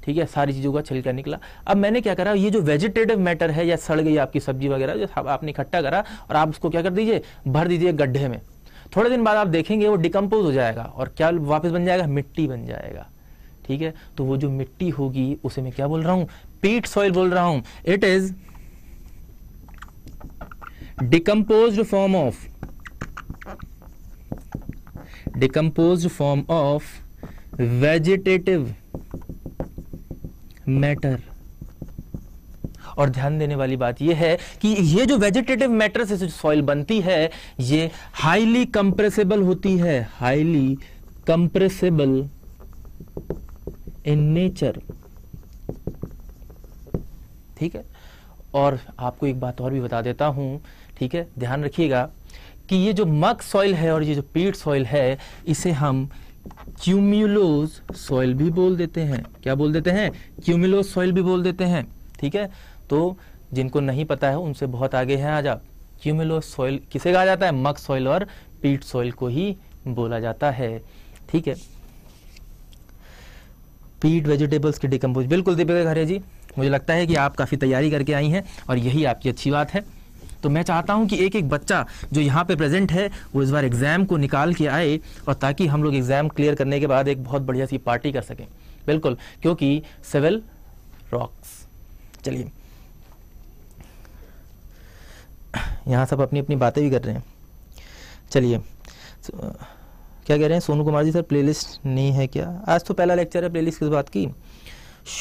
ठीक है, सारी चीज़ों का छिलका निकला। अब मैंने क्या करा, ये जो वेजिटेटिव मैटर है या सड़ गई आपकी सब्जी वगैरह जो आपने इकट्ठा करा और आप उसको क्या कर दीजिए, भर दीजिए गड्ढे में। थोड़े दिन बाद आप देखेंगे वो डिकम्पोज हो जाएगा और क्या वापस बन जाएगा, मिट्टी बन जाएगा, ठीक है। तो वो जो मिट्टी होगी उसे मैं क्या बोल रहा हूँ, पीट सॉइल बोल रहा हूँ। It is decomposed form of decomposed form of vegetative matter। और ध्यान देने वाली बात यह है कि ये जो वेजिटेटिव मैटर से जो सॉइल बनती है ये हाईली कंप्रेसिबल होती है, हाईली कंप्रेसिबल इन नेचर, ठीक है। और आपको एक बात और भी बता देता हूं, ठीक है, ध्यान रखिएगा कि ये जो मक सॉइल है और ये जो पीट सॉइल है इसे हम क्यूमुलोज सॉइल भी बोल देते हैं। क्या बोल देते हैं, क्यूमुलोज सॉइल भी बोल देते हैं, ठीक है। तो जिनको नहीं पता है उनसे बहुत आगे हैं आज आप। क्यूमुलोज सॉइल किसे कहा जाता है, मक सॉइल और पीट सॉइल को ही बोला जाता है, ठीक है। फीड वेजिटेबल्स की डिकम्पोज। बिल्कुल दीपिका खरे जी, मुझे लगता है कि आप काफ़ी तैयारी करके आई हैं और यही आपकी अच्छी बात है। तो मैं चाहता हूं कि एक एक बच्चा जो यहाँ पे प्रेजेंट है वो इस बार एग्ज़ाम को निकाल के आए, और ताकि हम लोग एग्ज़ाम क्लियर करने के बाद एक बहुत बढ़िया सी पार्टी कर सकें। बिल्कुल, क्योंकि सिविल रॉक्स। चलिए, यहाँ सब अपनी अपनी बातें भी कर रहे हैं। चलिए, क्या कह रहे हैं सोनू कुमार जी, सर प्लेलिस्ट नहीं है क्या? आज तो पहला लेक्चर है, प्लेलिस्ट किस बात की?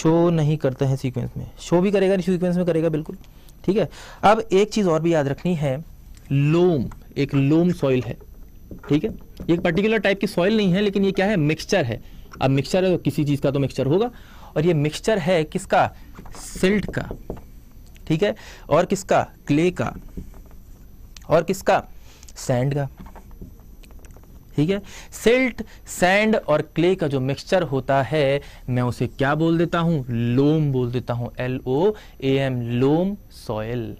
शो नहीं करते हैं सीक्वेंस में, शो भी करेगा सीक्वेंस में करेगा। बिल्कुल ठीक है। अब एक चीज़ और भी याद रखनी है, लोम एक लोम सॉइल है, ठीक है। ये एक पर्टिकुलर टाइप की सॉइल नहीं है, लेकिन ये क्या है? मिक्सचर है। अब मिक्सचर है तो किसी चीज़ का तो मिक्सचर होगा, और ये मिक्सचर है किसका? सिल्ट का, ठीक है, और किसका? क्ले का, और किसका? सैंड का, ठीक है। सिल्ट, सैंड और क्ले का जो मिक्सचर होता है, मैं उसे क्या बोल देता हूं? लोम बोल देता हूं, L O A M, loam soil.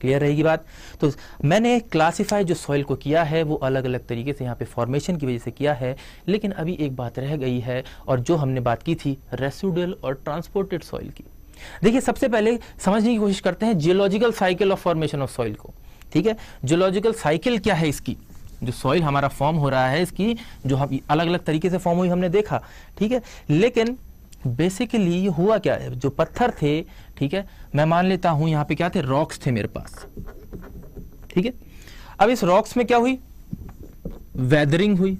Clear रहेगी बात? तो मैंने क्लासिफाई जो सॉइल को किया है वो अलग अलग तरीके से यहाँ पे फॉर्मेशन की वजह से किया है, लेकिन अभी एक बात रह गई है, और जो हमने बात की थी रेसिडुअल और ट्रांसपोर्टेड सॉइल की। देखिए, सबसे पहले समझने की कोशिश करते हैं geological cycle of formation of soil को, ठीक है। जियोलॉजिकल साइकिल क्या है इसकी? जो सॉइल हमारा फॉर्म हो रहा है, इसकी जो हम अलग अलग तरीके से फॉर्म हुई हमने देखा, ठीक है। लेकिन बेसिकली ये हुआ क्या है, जो पत्थर थे, ठीक है, मैं मान लेता हूं यहाँ पे क्या थे? रॉक्स थे मेरे पास, ठीक है। अब इस रॉक्स में क्या हुई? वेदरिंग हुई,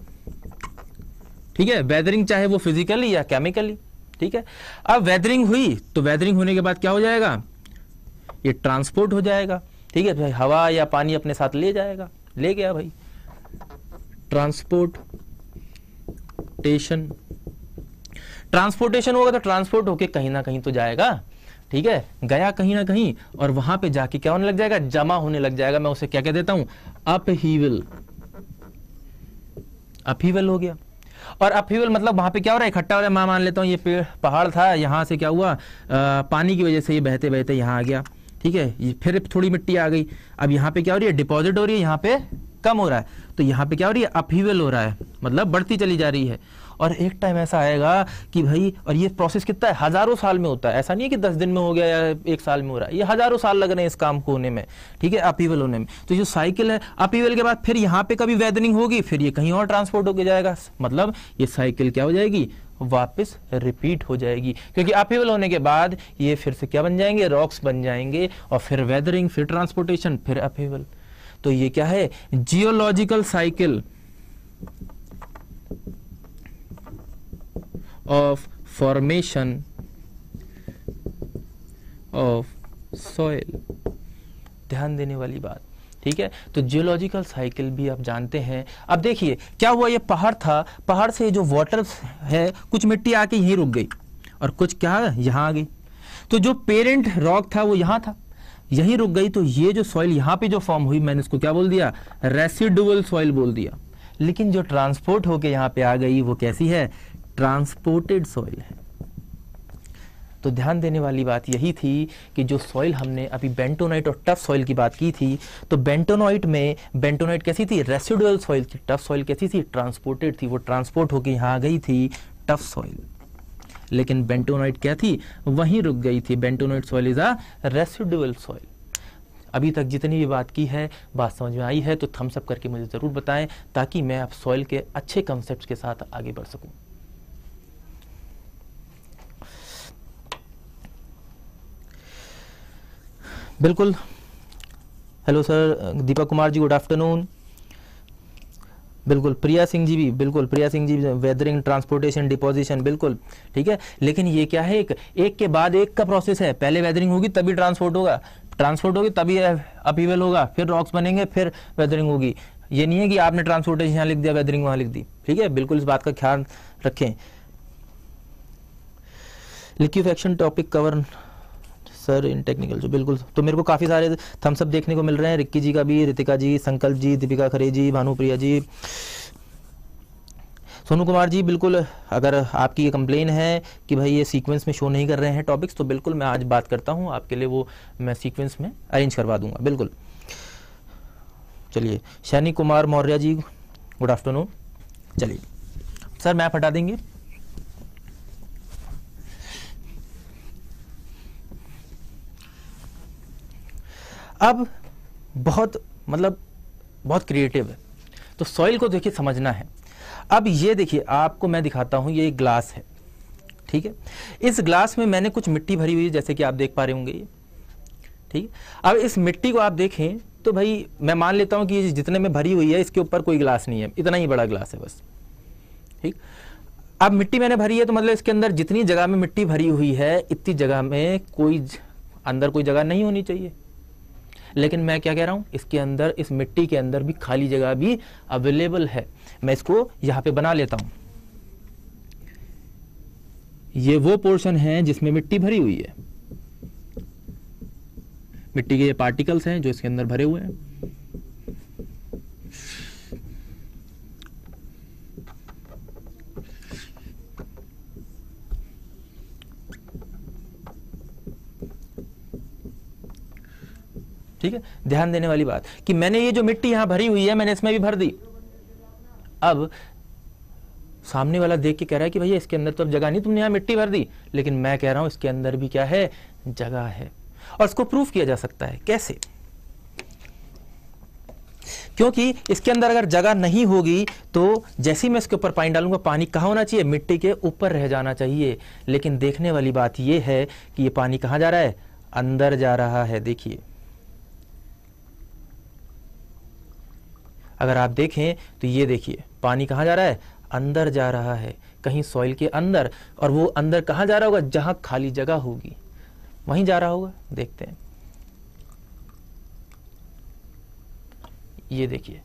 ठीक है। वेदरिंग चाहे वो फिजिकली या केमिकली, ठीक है। अब वेदरिंग हुई तो वेदरिंग होने के बाद क्या हो जाएगा? ये ट्रांसपोर्ट हो जाएगा, ठीक है। भाई हवा या पानी अपने साथ ले जाएगा, ले गया भाई, ट्रांसपोर्टेशन। ट्रांसपोर्टेशन होगा तो ट्रांसपोर्ट होके कहीं ना कहीं तो जाएगा, ठीक है, गया कहीं ना कहीं, और वहां पे जाके क्या होने लग जाएगा? जमा होने लग जाएगा। मैं उसे क्या कह देता हूं? अपहीवल, अपहीवल हो गया। और अपहीवल मतलब वहां पे क्या हो रहा है? इकट्ठा हो रहा है। मैं मान लेता हूं ये पेड़ पहाड़ था, यहां से क्या हुआ? आ, पानी की वजह से ये बहते बहते यहां आ गया, ठीक है। ये फिर थोड़ी मिट्टी आ गई, अब यहाँ पे क्या हो रही है? डिपॉजिट हो रही है, यहाँ पे कम हो रहा है, तो यहाँ पे क्या हो रही है? अपहीवल हो रहा है, मतलब बढ़ती चली जा रही है। और एक टाइम ऐसा आएगा कि भाई, और ये प्रोसेस कितना है? हजारों साल में होता है, ऐसा नहीं है कि दस दिन में हो गया या एक साल में हो रहा है, ये हजारों साल लग रहे हैं इस काम को होने में, ठीक है, अपहीवल होने में। तो जो साइकिल है, अपहीवल के बाद फिर यहाँ पे कभी वेदरिंग होगी, फिर ये कहीं और ट्रांसपोर्ट होकर जाएगा, मतलब ये साइकिल क्या हो जाएगी? वापस रिपीट हो जाएगी, क्योंकि अपहीवल होने के बाद ये फिर से क्या बन जाएंगे? रॉक्स बन जाएंगे, और फिर वेदरिंग, फिर ट्रांसपोर्टेशन, फिर अपहीवल। तो ये क्या है? Geological cycle of formation of soil, ध्यान देने वाली बात, ठीक है। तो जियोलॉजिकल साइकिल भी आप जानते हैं। अब देखिए क्या हुआ, ये पहाड़ था, पहाड़ से जो वाटर है, कुछ मिट्टी आके यहीं रुक गई, और कुछ क्या यहाँ आ गई, तो जो पेरेंट रॉक था वो यहाँ था, यहीं रुक गई, तो ये जो सॉइल यहाँ पे जो फॉर्म हुई, मैंने इसको क्या बोल दिया? रेसिडुअल सॉइल बोल दिया। लेकिन जो ट्रांसपोर्ट होके यहाँ पे आ गई वो कैसी है? ट्रांसपोर्टेड सॉइल है। तो ध्यान देने वाली बात यही थी कि जो सॉइल हमने अभी बेंटोनाइट और टफ सॉइल की बात की थी, तो बेंटोनाइट में बेंटोनाइट कैसी थी? रेसिडुअल सॉइल थी। टफ सॉइल कैसी थी? ट्रांसपोर्टेड थी, वो ट्रांसपोर्ट होके यहाँ आ गई थी, टफ सॉइल। लेकिन बेंटोनाइट क्या थी? वहीं रुक गई थी। Bentonite soil is a residual soil. अभी तक जितनी भी बात की है, बात समझ में आई है तो थम्स अप करके मुझे ज़रूर बताएं, ताकि मैं अब सॉइल के अच्छे कॉन्सेप्ट्स के साथ आगे बढ़ सकूं। बिल्कुल, hello sir, Deepak Kumar ji good afternoon. बिल्कुल, प्रिया सिंह जी भी, बिल्कुल Priya Singh ji, weathering, transportation, deposition, बिल्कुल ठीक है। लेकिन ये क्या है? एक एक के बाद एक का प्रोसेस है। पहले वेदरिंग होगी तभी ट्रांसपोर्ट होगा, ट्रांसपोर्ट होगी तभी अपहीवल होगा, फिर रॉक्स बनेंगे, फिर वेदरिंग होगी। ये नहीं है कि आपने ट्रांसपोर्टेशन यहाँ लिख दिया, वेदरिंग वहाँ लिख दी, ठीक है। बिल्कुल इस बात का ख्याल रखें। Liquefaction topic cover sir in technical जो, बिल्कुल। तो मेरे को काफ़ी सारे थम्स अप देखने को मिल रहे हैं, रिक्की जी का भी, रितिका जी, संकल्प जी, दीपिका खरे जी, भानुप्रिया जी, सोनू कुमार जी। बिल्कुल, अगर आपकी ये कंप्लेन है कि भाई ये सीक्वेंस में शो नहीं कर रहे हैं टॉपिक्स, तो बिल्कुल मैं आज बात करता हूँ आपके लिए, वो मैं सीक्वेंस में अरेंज करवा दूंगा, बिल्कुल। चलिए, शैनी कुमार मौर्य जी गुड आफ्टरनून। चलिए सर मैप हटा देंगे। अब बहुत मतलब बहुत क्रिएटिव है, तो सॉइल को देखिए समझना है। अब ये देखिए आपको मैं दिखाता हूँ, ये एक ग्लास है, ठीक है। इस ग्लास में मैंने कुछ मिट्टी भरी हुई है, जैसे कि आप देख पा रहे होंगे ये, ठीक है। अब इस मिट्टी को आप देखें तो भाई मैं मान लेता हूँ कि जितने में भरी हुई है इसके ऊपर कोई ग्लास नहीं है, इतना ही बड़ा ग्लास है बस, ठीक। अब मिट्टी मैंने भरी है तो मतलब इसके अंदर जितनी जगह में मिट्टी भरी हुई है इतनी जगह में कोई अंदर कोई जगह नहीं होनी चाहिए, लेकिन मैं क्या कह रहा हूँ, इसके अंदर इस मिट्टी के अंदर भी खाली जगह भी अवेलेबल है। मैं इसको यहाँ पे बना लेता हूँ, ये वो पोर्शन है जिसमें मिट्टी भरी हुई है, मिट्टी के ये पार्टिकल्स हैं जो इसके अंदर भरे हुए हैं। ठीक है, ध्यान देने वाली बात कि मैंने ये जो मिट्टी यहां भरी हुई है मैंने इसमें भी भर दी। अब सामने वाला देख के कह रहा है कि भैया इसके अंदर तो अब जगह नहीं, तुमने यहां मिट्टी भर दी, लेकिन मैं कह रहा हूं इसके अंदर भी क्या है, जगह है। और इसको प्रूफ किया जा सकता है कैसे, क्योंकि इसके अंदर अगर जगह नहीं होगी तो जैसे ही मैं इसके ऊपर पानी डालूंगा, पानी कहाँ होना चाहिए, मिट्टी के ऊपर रह जाना चाहिए, लेकिन देखने वाली बात यह है कि ये पानी कहाँ जा रहा है, अंदर जा रहा है। देखिए अगर आप देखें तो ये देखिए पानी कहाँ जा रहा है, अंदर जा रहा है, कहीं सॉइल के अंदर, और वो अंदर कहाँ जा रहा होगा, जहाँ खाली जगह होगी वहीं जा रहा होगा। देखते हैं, ये देखिए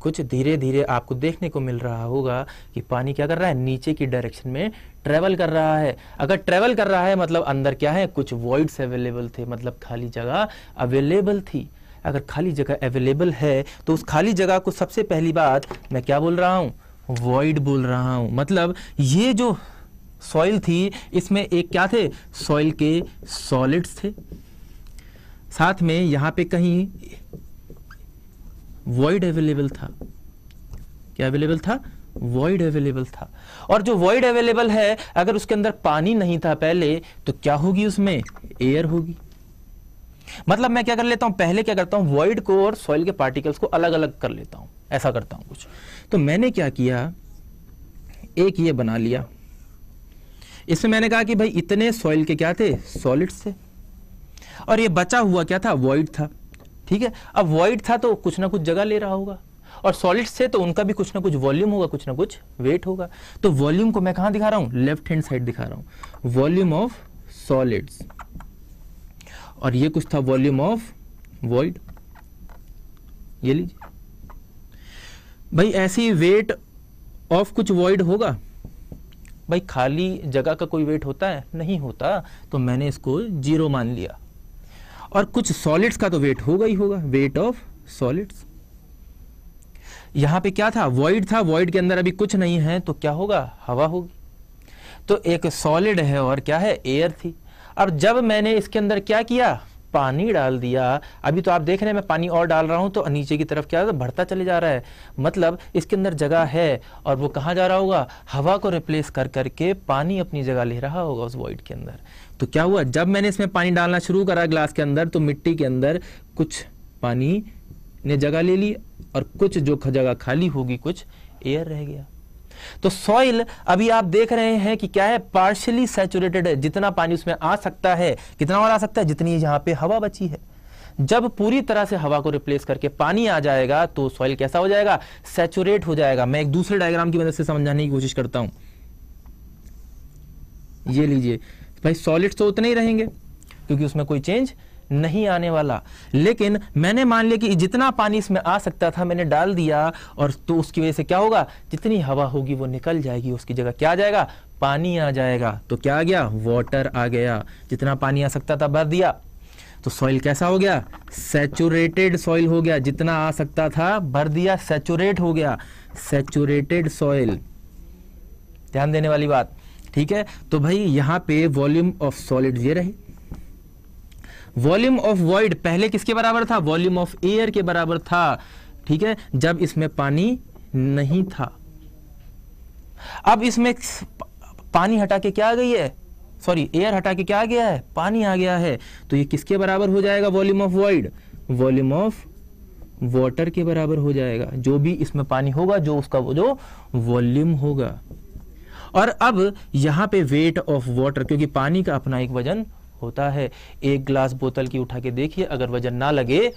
कुछ धीरे धीरे आपको देखने को मिल रहा होगा कि पानी क्या कर रहा है, नीचे की डायरेक्शन में ट्रेवल कर रहा है। अगर ट्रेवल कर रहा है मतलब अंदर क्या है, कुछ वॉइड्स अवेलेबल थे, मतलब खाली जगह अवेलेबल थी। अगर खाली जगह अवेलेबल है तो उस खाली जगह को सबसे पहली बात मैं क्या बोल रहा हूँ, वॉइड बोल रहा हूँ। मतलब ये जो सॉइल थी इसमें एक क्या थे, सॉइल के सॉलिड्स थे, साथ में यहाँ पे कहीं वॉइड अवेलेबल था, क्या अवेलेबल था, वॉइड अवेलेबल था। और जो वॉइड अवेलेबल है अगर उसके अंदर पानी नहीं था पहले तो क्या होगी, उसमें एयर होगी। मतलब मैं क्या कर लेता हूं, पहले क्या करता हूं, वॉइड को और सॉइल के पार्टिकल्स को अलग अलग कर लेता हूं, ऐसा करता हूं कुछ। तो मैंने क्या किया, एक ये बना लिया, इसमें मैंने कहा कि भाई इतने सॉइल के क्या थे, सॉलिड्स थे, और ये बचा हुआ क्या था, वॉइड था, ठीक है। अब वॉइड था तो कुछ ना कुछ जगह ले रहा होगा, और सॉलिड्स थे तो उनका भी कुछ ना कुछ वॉल्यूम होगा, कुछ ना कुछ वेट होगा। तो वॉल्यूम को मैं कहां दिखा रहा हूं, लेफ्ट हैंड साइड दिखा रहा हूं, वॉल्यूम ऑफ सॉलिड्स, और ये कुछ था वॉल्यूम ऑफ वॉइड, ये लीजिए भाई। ऐसे ही वेट ऑफ कुछ वॉइड होगा, भाई खाली जगह का कोई वेट होता है, नहीं होता, तो मैंने इसको जीरो मान लिया। और कुछ सॉलिड्स का तो वेट होगा ही होगा, वेट ऑफ सॉलिड्स। यहां पे क्या था, वॉइड था, वॉइड के अंदर अभी कुछ नहीं है तो क्या होगा, हवा होगी। तो एक सॉलिड है और क्या है, एयर थी। अब जब मैंने इसके अंदर क्या किया, पानी डाल दिया, अभी तो आप देख रहे हैं मैं पानी और डाल रहा हूं तो नीचे की तरफ क्या बढ़ता चले जा रहा है, मतलब इसके अंदर जगह है और वो कहाँ जा रहा होगा, हवा को रिप्लेस कर करके पानी अपनी जगह ले रहा होगा उस वॉइड के अंदर। तो क्या हुआ, जब मैंने इसमें पानी डालना शुरू करा ग्लास के अंदर तो मिट्टी के अंदर कुछ पानी ने जगह ले ली और कुछ जो जगह खाली होगी कुछ एयर रह गया। तो सॉइल अभी आप देख रहे हैं कि क्या है, पार्शियली सैचुरेटेड है, जितना पानी उसमें आ सकता है, कितना और आ सकता है, जितनी यहां पे हवा बची है। जब पूरी तरह से हवा को रिप्लेस करके पानी आ जाएगा तो सॉइल कैसा हो जाएगा, सैचुरेट हो जाएगा। मैं एक दूसरे डायग्राम की मदद से समझाने की कोशिश करता हूं। ये लीजिए भाई, सॉलिड्स तो उतने ही रहेंगे क्योंकि उसमें कोई चेंज नहीं आने वाला, लेकिन मैंने मान लिया कि जितना पानी इसमें आ सकता था मैंने डाल दिया, और तो उसकी वजह से क्या होगा, जितनी हवा होगी वो निकल जाएगी, उसकी जगह क्या आ जाएगा, पानी आ जाएगा। तो क्या आ गया, वाटर आ गया, जितना पानी आ सकता था भर दिया। तो सॉइल कैसा हो गया, सैचुरेटेड सॉइल हो गया, जितना आ सकता था भर दिया, सैचुरेट हो गया, सैचुरेटेड सॉइल। ध्यान देने वाली बात, ठीक है। तो भाई यहां पे वॉल्यूम ऑफ सॉलिड ये रहे, वॉल्यूम ऑफ वॉइड पहले किसके बराबर था, वॉल्यूम ऑफ एयर के बराबर था, ठीक है, जब इसमें पानी नहीं था। अब इसमें पानी हटा के क्या आ गई है, सॉरी एयर हटा के क्या आ गया है, पानी आ गया है। तो ये किसके बराबर हो जाएगा, volume of void volume of water के बराबर हो जाएगा। जो भी इसमें पानी होगा जो उसका वो जो वॉल्यूम होगा। और अब यहाँ पे वेट ऑफ वाटर, क्योंकि पानी का अपना एक वजन होता है। एक ग्लास बोतल की उठा के देखिए, अगर वजन ना लगे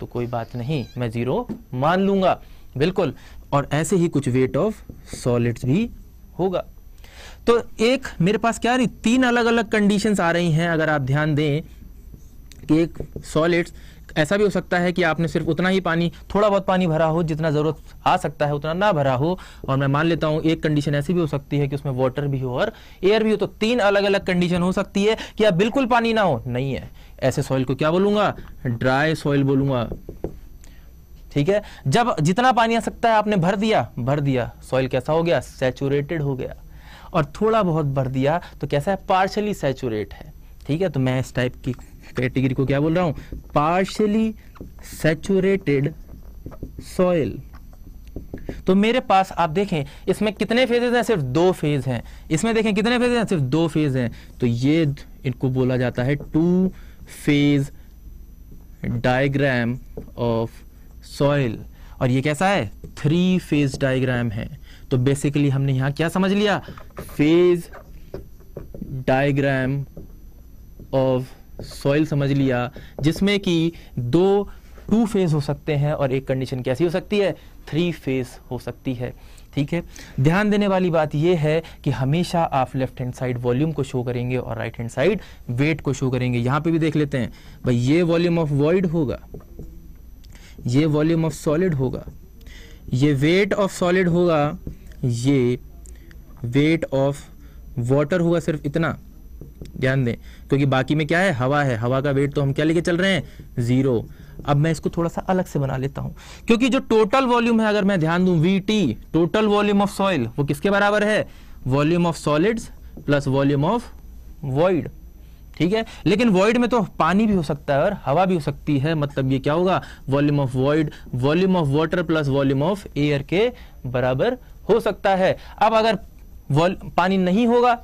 तो कोई बात नहीं, मैं जीरो मान लूंगा, बिल्कुल। और ऐसे ही कुछ वेट ऑफ सॉलिड्स भी होगा। तो एक मेरे पास क्या रही, तीन अलग अलग कंडीशंस आ रही हैं। अगर आप ध्यान दें कि एक सॉलिड्स, ऐसा भी हो सकता है कि आपने सिर्फ उतना ही पानी, थोड़ा बहुत पानी भरा हो जितना ज़रूरत आ सकता है उतना ना भरा हो। और मैं मान लेता हूँ एक कंडीशन ऐसी भी हो सकती है कि उसमें वाटर भी हो और एयर भी हो। तो तीन अलग अलग कंडीशन हो सकती है कि आप बिल्कुल पानी ना हो, नहीं है। ऐसे सॉइल को क्या बोलूँगा, ड्राई सॉइल बोलूँगा, ठीक है। जब जितना पानी आ सकता है आपने भर दिया, भर दिया सॉइल कैसा हो गया, सैचुरेटेड हो गया। और थोड़ा बहुत भर दिया तो कैसा है, पार्शली सैचुरेट है, ठीक है। तो मैं इस टाइप की कैटेगरी को क्या बोल रहा हूं, पार्शियली सैचुरेटेड सॉइल। तो मेरे पास आप देखें इसमें कितने फेजेस हैं, सिर्फ दो फेज हैं। इसमें देखें कितने फेजेस हैं, सिर्फ दो फेज हैं। तो ये इनको बोला जाता है two phase diagram of soil. और ये कैसा है, थ्री फेज डायग्राम है। तो बेसिकली हमने यहां क्या समझ लिया, फेज डायग्राम ऑफ सॉइल समझ लिया, जिसमें कि दो टू फेज हो सकते हैं और एक कंडीशन कैसी हो सकती है, थ्री फेज हो सकती है, ठीक है। ध्यान देने वाली बात यह है कि हमेशा आप लेफ्ट हैंड साइड वॉल्यूम को शो करेंगे और राइट हैंड साइड वेट को शो करेंगे। यहाँ पे भी देख लेते हैं भाई, ये वॉल्यूम ऑफ वॉइड होगा, ये वॉल्यूम ऑफ सॉलिड होगा, ये वेट ऑफ सॉलिड होगा, ये वेट ऑफ वाटर होगा, सिर्फ इतना ध्यान दें। क्योंकि बाकी में क्या है, हवा है, हवा का वेट तो हम क्या लेके चल रहे हैं, जीरो। अब मैं इसको थोड़ा सा अलग से बना लेता हूं, क्योंकि जो टोटल वॉल्यूम है, अगर मैं ध्यान दूं VT, total volume of soil, वो किसके बराबर है, volume of solids plus volume of void, ठीक है। लेकिन वॉइड में तो पानी भी हो सकता है और हवा भी हो सकती है, मतलब ये क्या होगा, volume of void volume of water plus volume of air के बराबर हो सकता है। अब अगर पानी नहीं होगा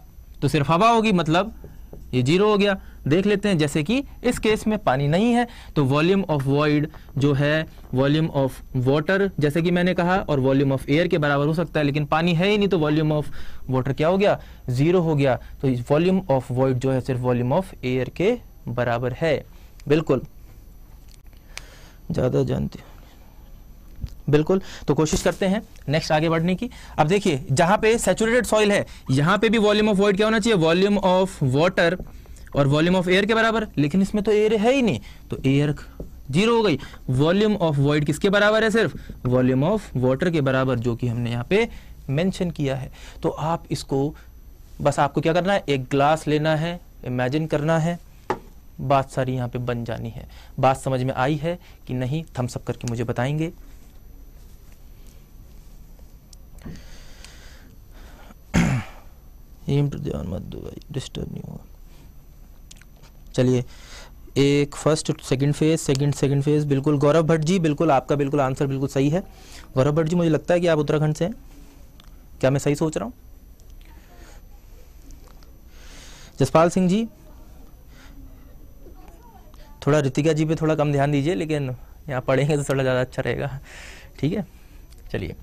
तो सिर्फ हवा होगी, मतलब ये जीरो हो गया। देख लेते हैं जैसे कि इस केस में पानी नहीं है तो वॉल्यूम ऑफ वॉइड जो है वॉल्यूम ऑफ वाटर, जैसे कि मैंने कहा, और वॉल्यूम ऑफ एयर के बराबर हो सकता है। लेकिन पानी है ही नहीं तो वॉल्यूम ऑफ वाटर क्या हो गया, जीरो हो गया। तो वॉल्यूम ऑफ वॉइड जो है सिर्फ वॉल्यूम ऑफ एयर के बराबर है, बिल्कुल। ज्यादा जानते हो, बिल्कुल। तो कोशिश करते हैं नेक्स्ट आगे बढ़ने की। अब देखिए जहां पे सैचुरेटेड सॉइल है, यहां पे भी वॉल्यूम ऑफ वॉइड क्या होना चाहिए, वॉल्यूम ऑफ वाटर और वॉल्यूम ऑफ एयर के बराबर। लेकिन इसमें तो एयर है ही नहीं तो एयर जीरो हो गई। वॉल्यूम ऑफ वॉइड किसके बराबर है, सिर्फ वॉल्यूम ऑफ वाटर के बराबर, जो कि हमने यहाँ पे मेंशन किया है। तो आप इसको बस, आपको क्या करना है, एक ग्लास लेना है, इमेजिन करना है, बात सारी यहाँ पे बन जानी है। बात समझ में आई है कि नहीं, थम्स अप करके मुझे बताएंगे। ध्यान मत दो भाई, डिस्टर्ब नहीं होगा। चलिए, एक first second phase, second second phase, बिल्कुल। गौरव भट्ट जी, बिल्कुल आपका बिल्कुल आंसर बिल्कुल सही है। गौरव भट्ट जी, मुझे लगता है कि आप उत्तराखंड से हैं, क्या मैं सही सोच रहा हूँ? जसपाल सिंह जी, थोड़ा ऋतिका जी पे थोड़ा कम ध्यान दीजिए, लेकिन यहाँ पढ़ेंगे तो थोड़ा ज़्यादा अच्छा रहेगा, ठीक है। चलिए,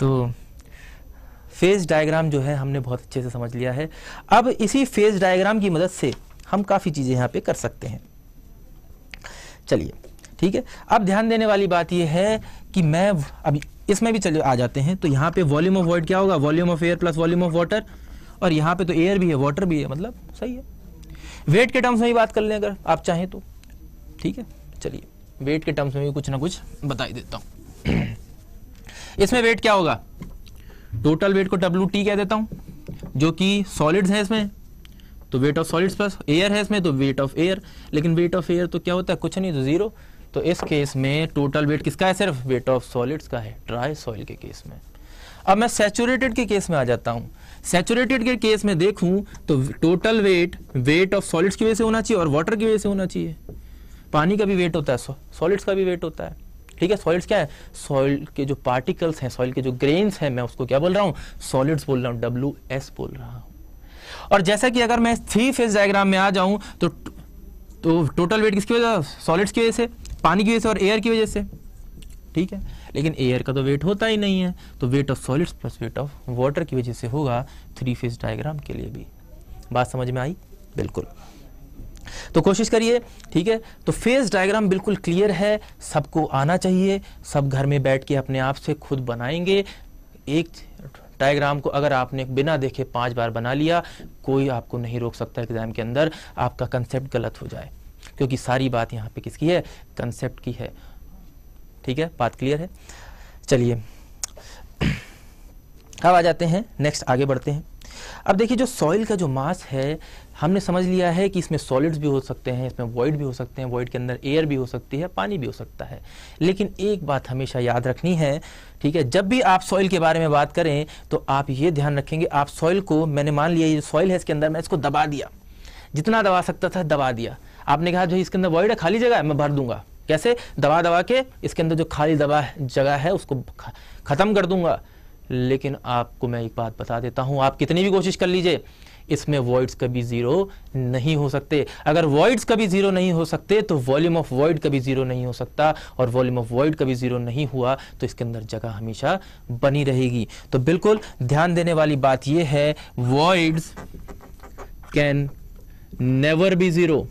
तो फेज डायग्राम जो है हमने बहुत अच्छे से समझ लिया है। अब इसी फेज डायग्राम की मदद से हम काफ़ी चीज़ें यहाँ पे कर सकते हैं। चलिए, ठीक है। अब ध्यान देने वाली बात यह है कि मैं अभी इसमें भी चले आ जाते हैं। तो यहाँ पे वॉल्यूम ऑफ वॉइड क्या होगा, volume of air plus volume of water. और यहाँ पे तो एयर भी है, वाटर भी है, मतलब सही है। वेट के टर्म्स में भी बात कर लें अगर आप चाहें तो, ठीक है। चलिए, वेट के टर्म्स में भी कुछ ना कुछ बता ही देता हूँ। इसमें वेट क्या होगा, टोटल वेट को डब्ल्यू टी कह देता हूँ, जो कि सॉलिड्स है इसमें तो weight of solids plus air है इसमें तो वेट ऑफ एयर। लेकिन वेट ऑफ एयर तो क्या होता है, कुछ नहीं तो जीरो। तो इस केस में टोटल वेट किसका है, सिर्फ वेट ऑफ सॉलिड्स का है, ड्राई सॉइल के केस में। अब मैं सैचुरेटेड के केस में आ जाता हूँ। सैचुरेटेड के केस में देखूँ तो total weight weight of solids की वजह से होना चाहिए और वाटर की वजह से होना चाहिए। पानी का भी वेट होता है, सॉलिड्स का भी वेट होता है, ठीक है। सॉलिड्स क्या है, सॉइल के जो पार्टिकल्स हैं, सॉइल के जो ग्रेन्स हैं, मैं उसको क्या बोल रहा हूँ, सॉलिड्स बोल रहा हूँ, डब्ल्यू एस बोल रहा हूँ। और जैसा कि अगर मैं थ्री फेज डायग्राम में आ जाऊं तो तो टोटल वेट किसकी वजह से, सॉलिड्स की वजह से, पानी की वजह से और एयर की वजह से, ठीक है। लेकिन एयर का तो वेट होता ही नहीं है, तो weight of solids plus weight of water की वजह से होगा थ्री फेज डायग्राम के लिए भी। बात समझ में आई? बिल्कुल। तो कोशिश करिए, ठीक है। तो फेज डायग्राम बिल्कुल क्लियर है, सबको आना चाहिए, सब घर में बैठ के अपने आप से खुद बनाएंगे। एक डायग्राम को अगर आपने बिना देखे पांच बार बना लिया, कोई आपको नहीं रोक सकता एग्जाम के अंदर आपका कंसेप्ट गलत हो जाए, क्योंकि सारी बात यहाँ पे किसकी है, कंसेप्ट की है, ठीक है। बात क्लियर है। चलिए अब आ जाते हैं नेक्स्ट, आगे बढ़ते हैं। अब देखिए जो सॉइल का जो मास है, हमने समझ लिया है कि इसमें सॉलिड्स भी हो सकते हैं, इसमें वॉइड भी हो सकते हैं, वॉइड के अंदर एयर भी हो सकती है, पानी भी हो सकता है। लेकिन एक बात हमेशा याद रखनी है, ठीक है, जब भी आप सॉइल के बारे में बात करें तो आप ये ध्यान रखेंगे, आप सॉइल को, मैंने मान लिया ये जो सॉइल है इसके अंदर मैं इसको दबा दिया, जितना दबा सकता था दबा दिया। आपने कहा जो इसके अंदर वॉइड है, खाली जगह है, मैं भर दूंगा। कैसे? दबा दबा के इसके अंदर जो खाली दबा जगह है उसको खत्म कर दूंगा। लेकिन आपको मैं एक बात बता देता हूं, आप कितनी भी कोशिश कर लीजिए, इसमें वॉइड्स कभी जीरो नहीं हो सकते। अगर वॉइड्स कभी जीरो नहीं हो सकते तो वॉल्यूम ऑफ वॉइड कभी जीरो नहीं हो सकता, और वॉल्यूम ऑफ वॉइड कभी जीरो नहीं हुआ तो इसके अंदर जगह हमेशा बनी रहेगी। तो बिल्कुल ध्यान देने वाली बात यह है, voids can never be zero,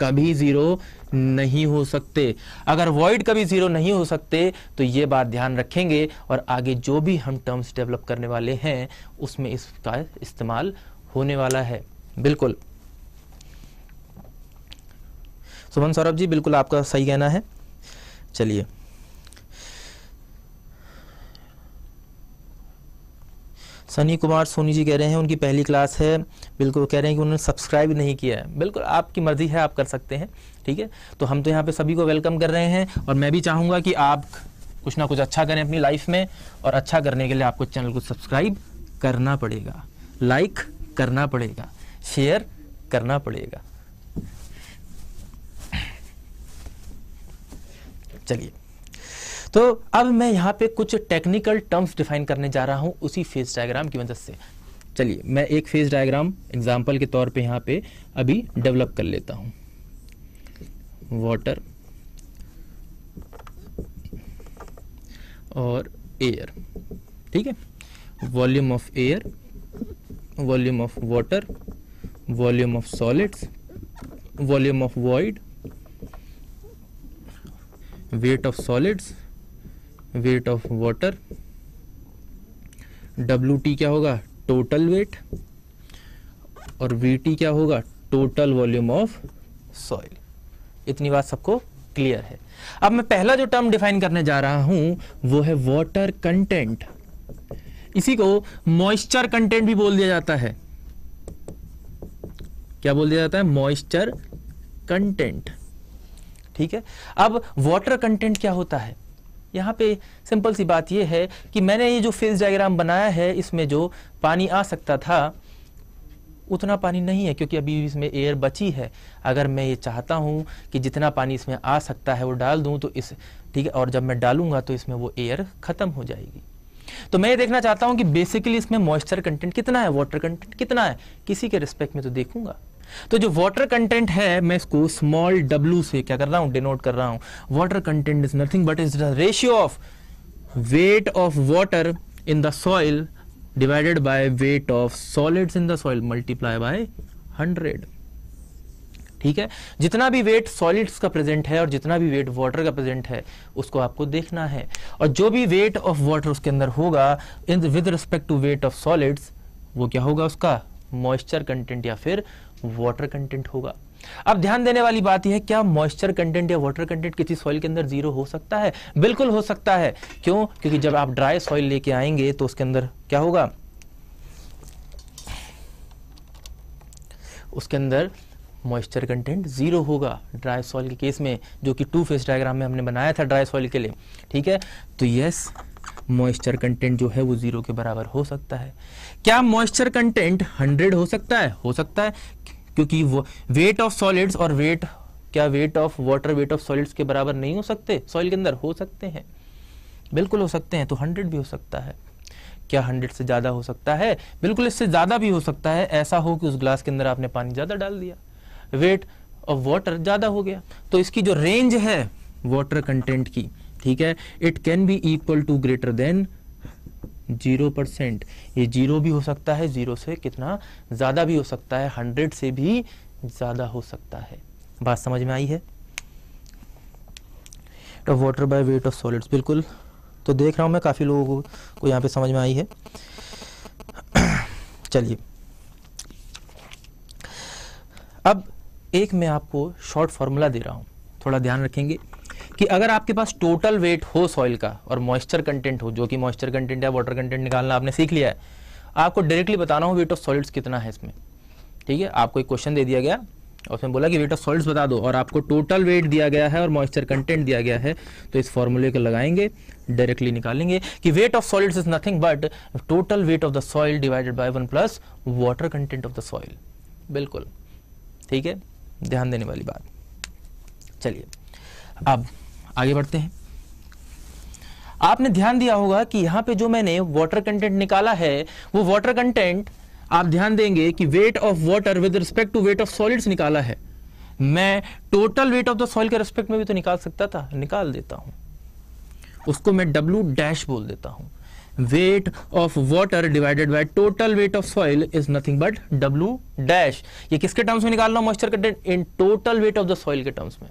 कभी जीरो नहीं हो सकते। अगर वॉइड कभी जीरो नहीं हो सकते तो ये बात ध्यान रखेंगे, और आगे जो भी हम टर्म्स डेवलप करने वाले हैं उसमें इसका इस्तेमाल होने वाला है। बिल्कुल सुमन सौरभ जी, बिल्कुल आपका सही कहना है। चलिए सनी कुमार सोनी जी कह रहे हैं उनकी पहली क्लास है, बिल्कुल कह रहे हैं कि उन्होंने सब्सक्राइब नहीं किया है। बिल्कुल आपकी मर्जी है, आप कर सकते हैं, ठीक है। तो हम तो यहाँ पे सभी को वेलकम कर रहे हैं, और मैं भी चाहूँगा कि आप कुछ ना कुछ अच्छा करें अपनी लाइफ में, और अच्छा करने के लिए आपको चैनल को सब्सक्राइब करना पड़ेगा, लाइक करना पड़ेगा, शेयर करना पड़ेगा। चलिए तो अब मैं यहाँ पे कुछ टेक्निकल टर्म्स डिफाइन करने जा रहा हूँ उसी फेज डायग्राम की मदद से। चलिए मैं एक फेज डायग्राम एग्जाम्पल के तौर पे यहाँ पे अभी डेवलप कर लेता हूँ। वाटर और एयर, ठीक है, volume of air, volume of water, volume of solids, volume of void, weight of solids, weight of water, W T क्या होगा, टोटल वेट, और वी टी क्या होगा, टोटल वॉल्यूम ऑफ सॉइल। इतनी बात सबको क्लियर है। अब मैं पहला जो टर्म डिफाइन करने जा रहा हूं वो है वाटर कंटेंट। इसी को मॉइस्चर कंटेंट भी बोल दिया जाता है। क्या बोल दिया जाता है? मॉइस्चर कंटेंट, ठीक है। अब वाटर कंटेंट क्या होता है? यहाँ पे सिंपल सी बात यह है कि मैंने ये जो फेज डायग्राम बनाया है इसमें जो पानी आ सकता था उतना पानी नहीं है, क्योंकि अभी इसमें एयर बची है। अगर मैं ये चाहता हूँ कि जितना पानी इसमें आ सकता है वो डाल दूँ तो इस, ठीक है, और जब मैं डालूंगा तो इसमें वो एयर खत्म हो जाएगी। तो मैं ये देखना चाहता हूँ कि बेसिकली इसमें मॉइस्चर कंटेंट कितना है, वाटर कंटेंट कितना है, किसी के रिस्पेक्ट में तो देखूंगा। तो जो वाटर कंटेंट है मैं इसको स्मॉल w से क्या कर रहा हूं, डिनोट कर रहा हूं। Water content is nothing but is the ratio of weight of water in the soil divided by weight of solids in the soil multiply by hundred, ठीक है। जितना भी वेट सॉलिड्स का प्रेजेंट है और जितना भी वेट वाटर का प्रेजेंट है उसको आपको देखना है, और जो भी वेट ऑफ वाटर उसके अंदर होगा in with respect to weight of solids वो क्या होगा, उसका मॉइस्चर कंटेंट या फिर वाटर कंटेंट होगा। अब ध्यान देने वाली बात यह है, क्या मॉइस्चर कंटेंट या वाटर कंटेंट किसी सॉइल के अंदर जीरो हो सकता है? बिल्कुल हो सकता है। क्यों? क्योंकि जब आप ड्राई सॉइल लेके आएंगे तो उसके अंदर क्या होगा, उसके अंदर मॉइस्चर कंटेंट जीरो होगा ड्राई सॉइल के केस में, जो कि टू फेस डायग्राम में हमने बनाया था ड्राई सॉइल के लिए, ठीक है। तो यस, मॉइस्चर कंटेंट जो है वो जीरो के बराबर हो सकता है। क्या मॉइस्चर कंटेंट हंड्रेड हो सकता है? हो सकता है, क्योंकि वो वेट ऑफ सॉलिड्स और वेट क्या weight of water weight of solids के बराबर नहीं हो सकते सॉइल के अंदर, हो सकते हैं, बिल्कुल हो सकते हैं। तो हंड्रेड भी हो सकता है। क्या हंड्रेड से ज्यादा हो सकता है? बिल्कुल, इससे ज्यादा भी हो सकता है। ऐसा हो कि उस ग्लास के अंदर आपने पानी ज्यादा डाल दिया, वेट ऑफ वाटर ज्यादा हो गया, तो इसकी जो रेंज है वाटर कंटेंट की, ठीक है, it can be equal to greater than zero percent. ये जीरो भी हो सकता है, जीरो से कितना ज्यादा भी हो सकता है, हंड्रेड से भी ज्यादा हो सकता है। बात समझ में आई है? तो water by weight of solids, बिल्कुल, तो देख रहा हूं मैं काफी लोगों को यहाँ पे समझ में आई है। चलिए अब एक मैं आपको शॉर्ट फॉर्मूला दे रहा हूँ, थोड़ा ध्यान रखेंगे कि अगर आपके पास टोटल वेट हो सॉइल का और मॉइस्चर कंटेंट हो, जो कि मॉइस्चर कंटेंट या वाटर कंटेंट निकालना आपने सीख लिया है, आपको डायरेक्टली बताना हो वेट ऑफ सॉलिड्स कितना है इसमें, ठीक है। आपको एक क्वेश्चन दे दिया गया और उसमें बोला कि वेट ऑफ सॉलिड्स बता दो और आपको टोटल वेट दिया गया है और मॉइस्चर कंटेंट दिया गया है, तो इस फॉर्मूले को लगाएंगे, डायरेक्टली निकालेंगे कि weight of solids is nothing but total weight of the soil divided by one plus water content of the soil. बिल्कुल ठीक है, ध्यान देने वाली बात। चलिए अब आगे बढ़ते हैं। आपने ध्यान दिया होगा कि यहां पे जो मैंने वाटर कंटेंट निकाला है वो वाटर कंटेंट, आप ध्यान देंगे कि weight of water with respect to weight of solids निकाला है। मैं total weight of the soil के रिस्पेक्ट में भी तो निकाल सकता था, निकाल देता हूं, उसको मैं डब्ल्यू डैश बोल देता हूं। Weight of water divided by total weight of soil is nothing but W dash. ये किसके टर्म्स में निकाल रहा हूं? Moisture content in total weight of the soil के टर्म्स में।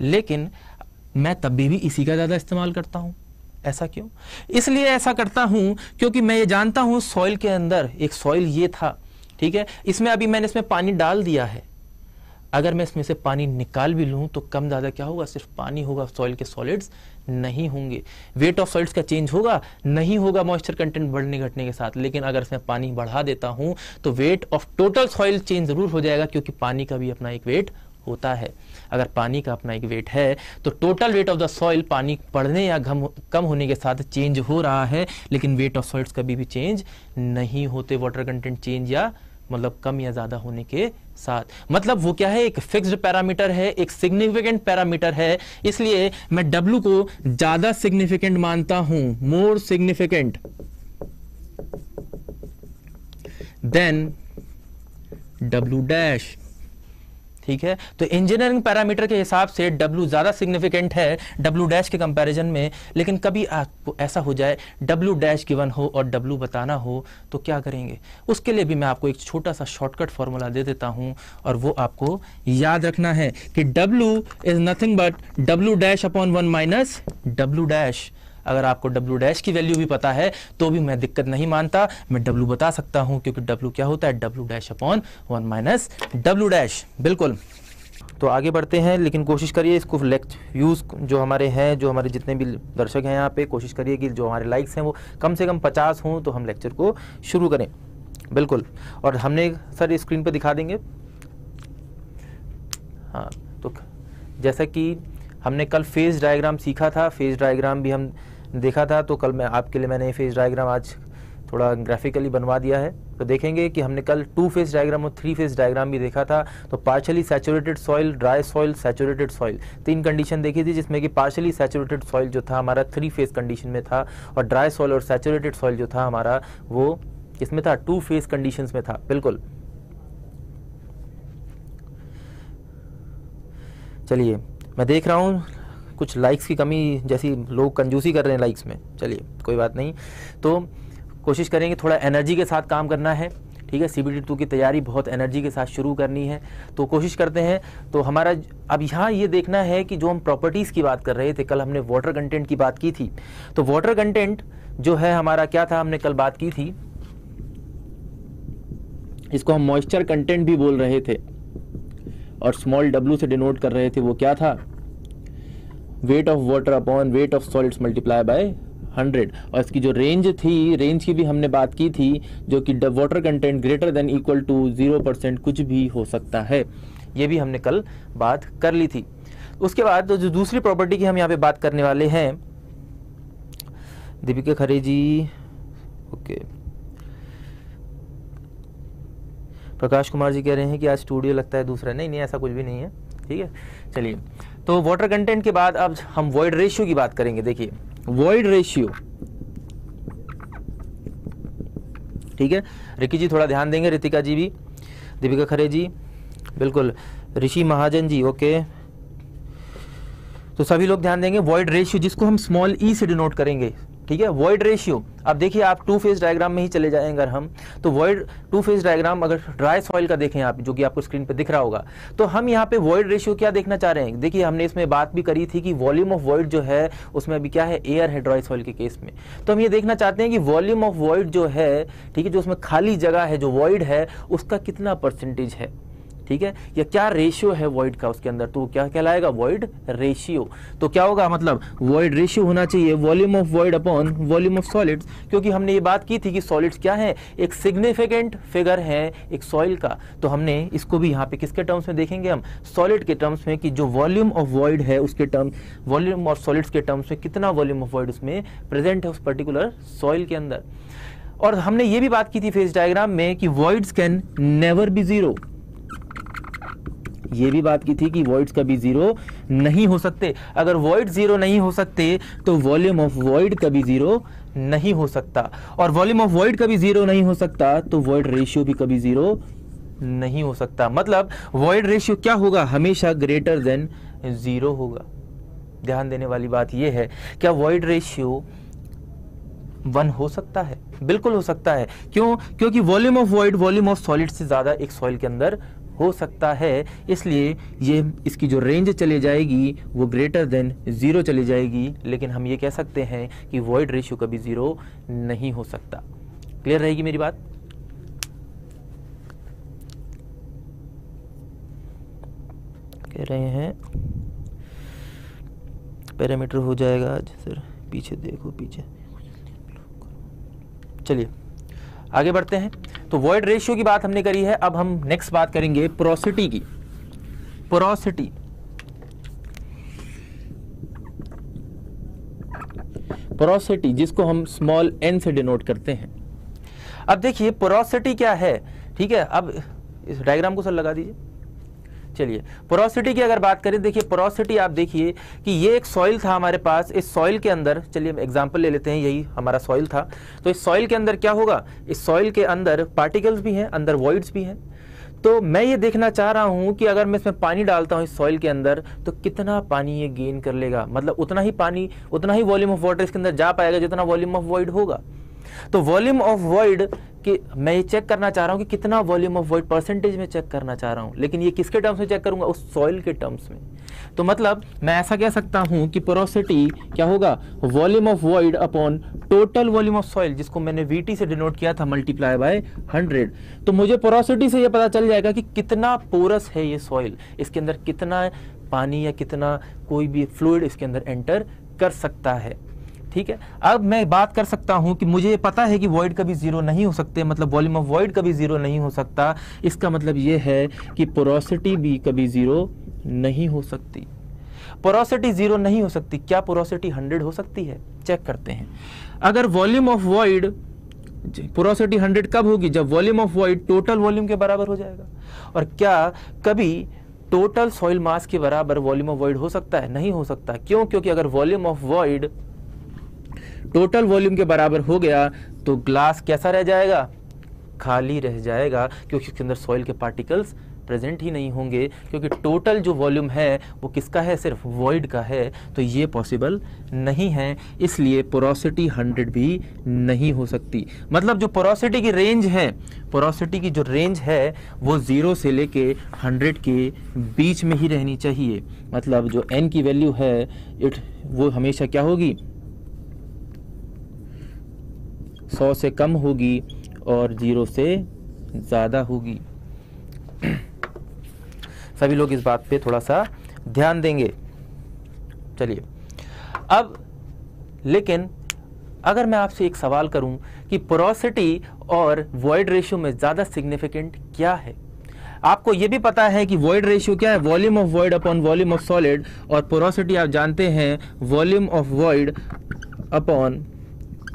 लेकिन मैं तब भी, भी इसी का ज्यादा इस्तेमाल करता हूं। ऐसा क्यों? इसलिए ऐसा करता हूं क्योंकि मैं ये जानता हूं सॉइल के अंदर एक सॉइल ये था, ठीक है, इसमें अभी मैंने इसमें पानी डाल दिया है, अगर मैं इसमें से पानी निकाल भी लूं तो कम ज्यादा क्या होगा? सिर्फ पानी होगा, सॉइल के सॉलिड्स नहीं होंगे। वेट ऑफ सॉलिड्स का चेंज होगा नहीं होगा मॉइस्चर कंटेंट बढ़ने घटने के साथ, लेकिन अगर इसमें पानी बढ़ा देता हूं तो weight of total soil change जरूर हो जाएगा, क्योंकि पानी का भी अपना एक वेट होता है। अगर पानी का अपना एक वेट है तो total weight of the soil पानी पड़ने या घम कम होने के साथ चेंज हो रहा है, लेकिन वेट ऑफ सॉइल्स कभी भी चेंज नहीं होते वाटर कंटेंट चेंज या मतलब कम या ज्यादा होने के साथ। मतलब वो क्या है? एक फिक्स्ड पैरामीटर है, एक सिग्निफिकेंट पैरामीटर है, इसलिए मैं डब्ल्यू को ज्यादा सिग्निफिकेंट मानता हूं, more significant than W dash, ठीक है। तो इंजीनियरिंग पैरामीटर के हिसाब से W ज्यादा सिग्निफिकेंट है W डैश के कंपैरिजन में, लेकिन कभी आपको ऐसा हो जाए W डैश गिवन हो और W बताना हो तो क्या करेंगे? उसके लिए भी मैं आपको एक छोटा सा शॉर्टकट फॉर्मूला दे देता हूं और वो आपको याद रखना है कि W is nothing but W dash upon one minus W dash. अगर आपको W डैश की वैल्यू भी पता है तो भी मैं दिक्कत नहीं मानता, मैं W बता सकता हूं क्योंकि W क्या होता है? W dash upon one minus W dash. बिल्कुल, तो आगे बढ़ते हैं, लेकिन कोशिश करिए इसको लेक्चर व्यूज़ जो हमारे हैं, जो हमारे जितने भी दर्शक हैं यहाँ पे, कोशिश करिए कि जो हमारे लाइक्स हैं वो कम से कम पचास हों तो हम लेक्चर को शुरू करें। बिल्कुल, और हमने सर स्क्रीन पर दिखा देंगे, हाँ, तो जैसा कि हमने कल फेज डायग्राम सीखा था, फेज डायग्राम भी हम देखा था, तो कल मैं आपके लिए मैंने फेज डायग्राम आज थोड़ा ग्राफिकली बनवा दिया है, तो देखेंगे कि हमने कल टू फेज डायग्राम और थ्री फेज डायग्राम भी देखा था। तो partially saturated soil, dry soil, saturated soil, तीन कंडीशन देखी थी, जिसमें कि पार्शियली सैचुरेटेड सॉइल जो था हमारा थ्री फेज कंडीशन में था और ड्राई सॉइल और सैचुरेटेड सॉइल जो था हमारा वो इसमें था, टू फेज कंडीशन में था। बिल्कुल, चलिए मैं देख रहा हूँ कुछ लाइक्स की कमी, जैसी लोग कंजूसी कर रहे हैं लाइक्स में, चलिए कोई बात नहीं, तो कोशिश करेंगे थोड़ा एनर्जी के साथ काम करना है, ठीक है। सी बी टी टू की तैयारी बहुत एनर्जी के साथ शुरू करनी है, तो कोशिश करते हैं। तो हमारा अब यहाँ ये देखना है कि जो हम प्रॉपर्टीज़ की बात कर रहे थे, कल हमने वाटर कंटेंट की बात की थी, तो वाटर कंटेंट जो है हमारा क्या था? हमने कल बात की थी, इसको हम मॉइस्चर कंटेंट भी बोल रहे थे और स्मॉल डब्ल्यू से डिनोट कर रहे थे, वो क्या था? Weight of water upon weight of solids multiply by hundred. और इसकी जो रेंज थी, रेंज की भी हमने बात की थी, जो कि water content greater than equal to zero percent कुछ भी हो सकता है, ये भी हमने कल बात कर ली थी। उसके बाद तो जो दूसरी प्रॉपर्टी की हम यहाँ पे बात करने वाले हैं, दीपिका खरे जी, ओके, प्रकाश कुमार जी कह रहे हैं कि आज स्टूडियो लगता है दूसरा, नहीं नहीं ऐसा कुछ भी नहीं है, ठीक है। चलिए, तो वाटर कंटेंट के बाद अब हम वॉइड रेशियो की बात करेंगे। देखिए, वॉइड रेशियो ठीक है। रिकी जी थोड़ा ध्यान देंगे, रितिका जी भी, दीपिका खरे जी बिल्कुल, ऋषि महाजन जी ओके, तो सभी लोग ध्यान देंगे। वॉइड रेशियो जिसको हम स्मॉल ई से डिनोट करेंगे, ठीक है, वॉइड रेशियो। अब देखिए आप टू फेज डायग्राम में ही चले जाएंगे अगर हम, तो वॉइड टू फेज डायग्राम अगर ड्राई सॉइल का देखें आप, जो कि आपको स्क्रीन पे दिख रहा होगा, तो हम यहाँ पे वॉइड रेशियो क्या देखना चाह रहे हैं। देखिए हमने इसमें बात भी करी थी कि वॉल्यूम ऑफ वॉइड जो है उसमें अभी क्या है, एयर है ड्राई सॉइल के केस में। तो हम ये देखना चाहते हैं कि वॉल्यूम ऑफ वॉइड जो है, ठीक है, जो उसमें खाली जगह है, जो वॉइड है, उसका कितना परसेंटेज है, ठीक है, या क्या रेशियो है वॉइड का उसके अंदर, तो क्या कहलाएगा, वॉइड रेशियो। तो क्या होगा, मतलब वॉइड रेशियो होना चाहिए volume of void upon volume of solids, क्योंकि हमने ये बात की थी कि सॉलिड्स क्या है, एक सिग्निफिकेंट फिगर है एक सॉइल का। तो हमने इसको भी यहाँ पे किसके टर्म्स में देखेंगे, हम सॉलिड के टर्म्स में, कि जो वॉल्यूम ऑफ वॉइड है उसके टर्म, वॉल्यूम ऑफ सॉलिड्स के टर्म्स में कितना वॉल्यूम ऑफ वॉइड उसमें प्रेजेंट है उस पर्टिकुलर सॉइल के अंदर। और हमने ये भी बात की थी फेज डायग्राम में कि voids can never be zero, ये भी बात की थी कि वॉइड्स कभी जीरो नहीं हो सकते। अगर वॉइड जीरो नहीं हो सकते तो वॉल्यूम ऑफ वॉइड कभी जीरो नहीं हो सकता, और वॉल्यूम ऑफ वॉइड कभी जीरो नहीं हो सकता तो वॉइड रेशियो भी कभी जीरो नहीं हो सकता। मतलब वॉइड रेशियो क्या होगा, हमेशा ग्रेटर देन जीरो होगा। ध्यान देने वाली बात यह है, क्या वॉइड रेशियो वन हो सकता है? बिल्कुल हो सकता है। क्यों? क्योंकि volume of void volume of solid से ज्यादा एक सॉइल के अंदर हो सकता है, इसलिए ये इसकी जो रेंज चले जाएगी वो ग्रेटर देन जीरो चली जाएगी। लेकिन हम ये कह सकते हैं कि वॉइड रेशियो कभी जीरो नहीं हो सकता। क्लियर रहेगी मेरी बात? कह रहे हैं पैरामीटर हो जाएगा आज सर, पीछे देखो पीछे। चलिए आगे बढ़ते हैं। तो वॉइड रेशियो की बात हमने करी है, अब हम नेक्स्ट बात करेंगे पोरोसिटी की। पोरोसिटी पोरोसिटी जिसको हम स्मॉल एन से डिनोट करते हैं। अब देखिए पोरोसिटी क्या है, ठीक है। अब इस डायग्राम को सर लगा दीजिए। चलिए पोरोसिटी की अगर बात करें, देखिए पोरोसिटी आप देखिए कि ये एक सॉइल था हमारे पास, इस सॉइल के अंदर, चलिए हम एग्जांपल ले लेते हैं, यही हमारा सॉइल था। तो इस सॉइल के अंदर क्या होगा, इस सॉइल के अंदर पार्टिकल्स भी हैं, अंदर वॉइड्स भी हैं। तो मैं ये देखना चाह रहा हूँ कि अगर मैं इसमें पानी डालता हूँ इस सॉइल के अंदर, तो कितना पानी ये गेन कर लेगा, मतलब उतना ही पानी, उतना ही वॉल्यूम ऑफ वाटर इसके अंदर जा पाएगा जितना वॉल्यूम ऑफ वॉइड होगा। तो वॉल्यूम ऑफ वॉइड कि मैं ये चेक करना चाह रहा हूँ कि कितना वॉल्यूम ऑफ वॉइड परसेंटेज में चेक करना चाह रहा हूँ, लेकिन ये किसके टर्म्स में चेक करूँगा, उस सॉइल के टर्म्स में। तो मतलब मैं ऐसा कह सकता हूँ कि पोरोसिटी क्या होगा, volume of void upon total volume of soil, जिसको मैंने वीटी से डिनोट किया था, मल्टीप्लाई बाय हंड्रेड। तो मुझे पोरोसिटी से ये पता चल जाएगा कि कितना पोरस है ये सॉइल, इसके अंदर कितना पानी या कितना कोई भी फ्लूइड इसके अंदर एंटर कर सकता है, ठीक है। अब मैं बात कर सकता हूं कि मुझे पता है कि वॉइड कभी जीरो नहीं हो सकते, मतलब वॉल्यूम ऑफ वॉइड कभी जीरो नहीं हो सकता। इसका मतलब यह है कि पोरोसिटी भी कभी जीरो नहीं हो सकती। पोरोसिटी जीरो नहीं हो सकती, क्या पोरोसिटी हंड्रेड हो सकती है? चेक करते हैं। अगर volume of void, porosity hundred कब होगी, जब volume of void total volume के बराबर हो जाएगा। और क्या कभी टोटल सॉइल मास के बराबर वॉल्यूम ऑफ वॉइड हो सकता है? नहीं हो सकता। क्यों? क्योंकि अगर volume of void total volume के बराबर हो गया तो ग्लास कैसा रह जाएगा, खाली रह जाएगा, क्योंकि उसके अंदर सॉइल के पार्टिकल्स प्रेजेंट ही नहीं होंगे, क्योंकि टोटल जो वॉल्यूम है वो किसका है, सिर्फ वॉइड का है। तो ये पॉसिबल नहीं है, इसलिए पोरोसिटी हंड्रेड भी नहीं हो सकती। मतलब जो पोरोसिटी की रेंज है, पोरोसिटी की जो रेंज है वो जीरो से लेके हंड्रेड के बीच में ही रहनी चाहिए। मतलब जो एन की वैल्यू है इट वो हमेशा क्या होगी, सौ से कम होगी और जीरो से ज़्यादा होगी। सभी लोग इस बात पे थोड़ा सा ध्यान देंगे। चलिए अब, लेकिन अगर मैं आपसे एक सवाल करूं कि पोरोसिटी और वॉइड रेशियो में ज़्यादा सिग्निफिकेंट क्या है? आपको ये भी पता है कि वॉइड रेशियो क्या है, volume of void upon volume of solid, और पोरोसिटी आप जानते हैं volume of void upon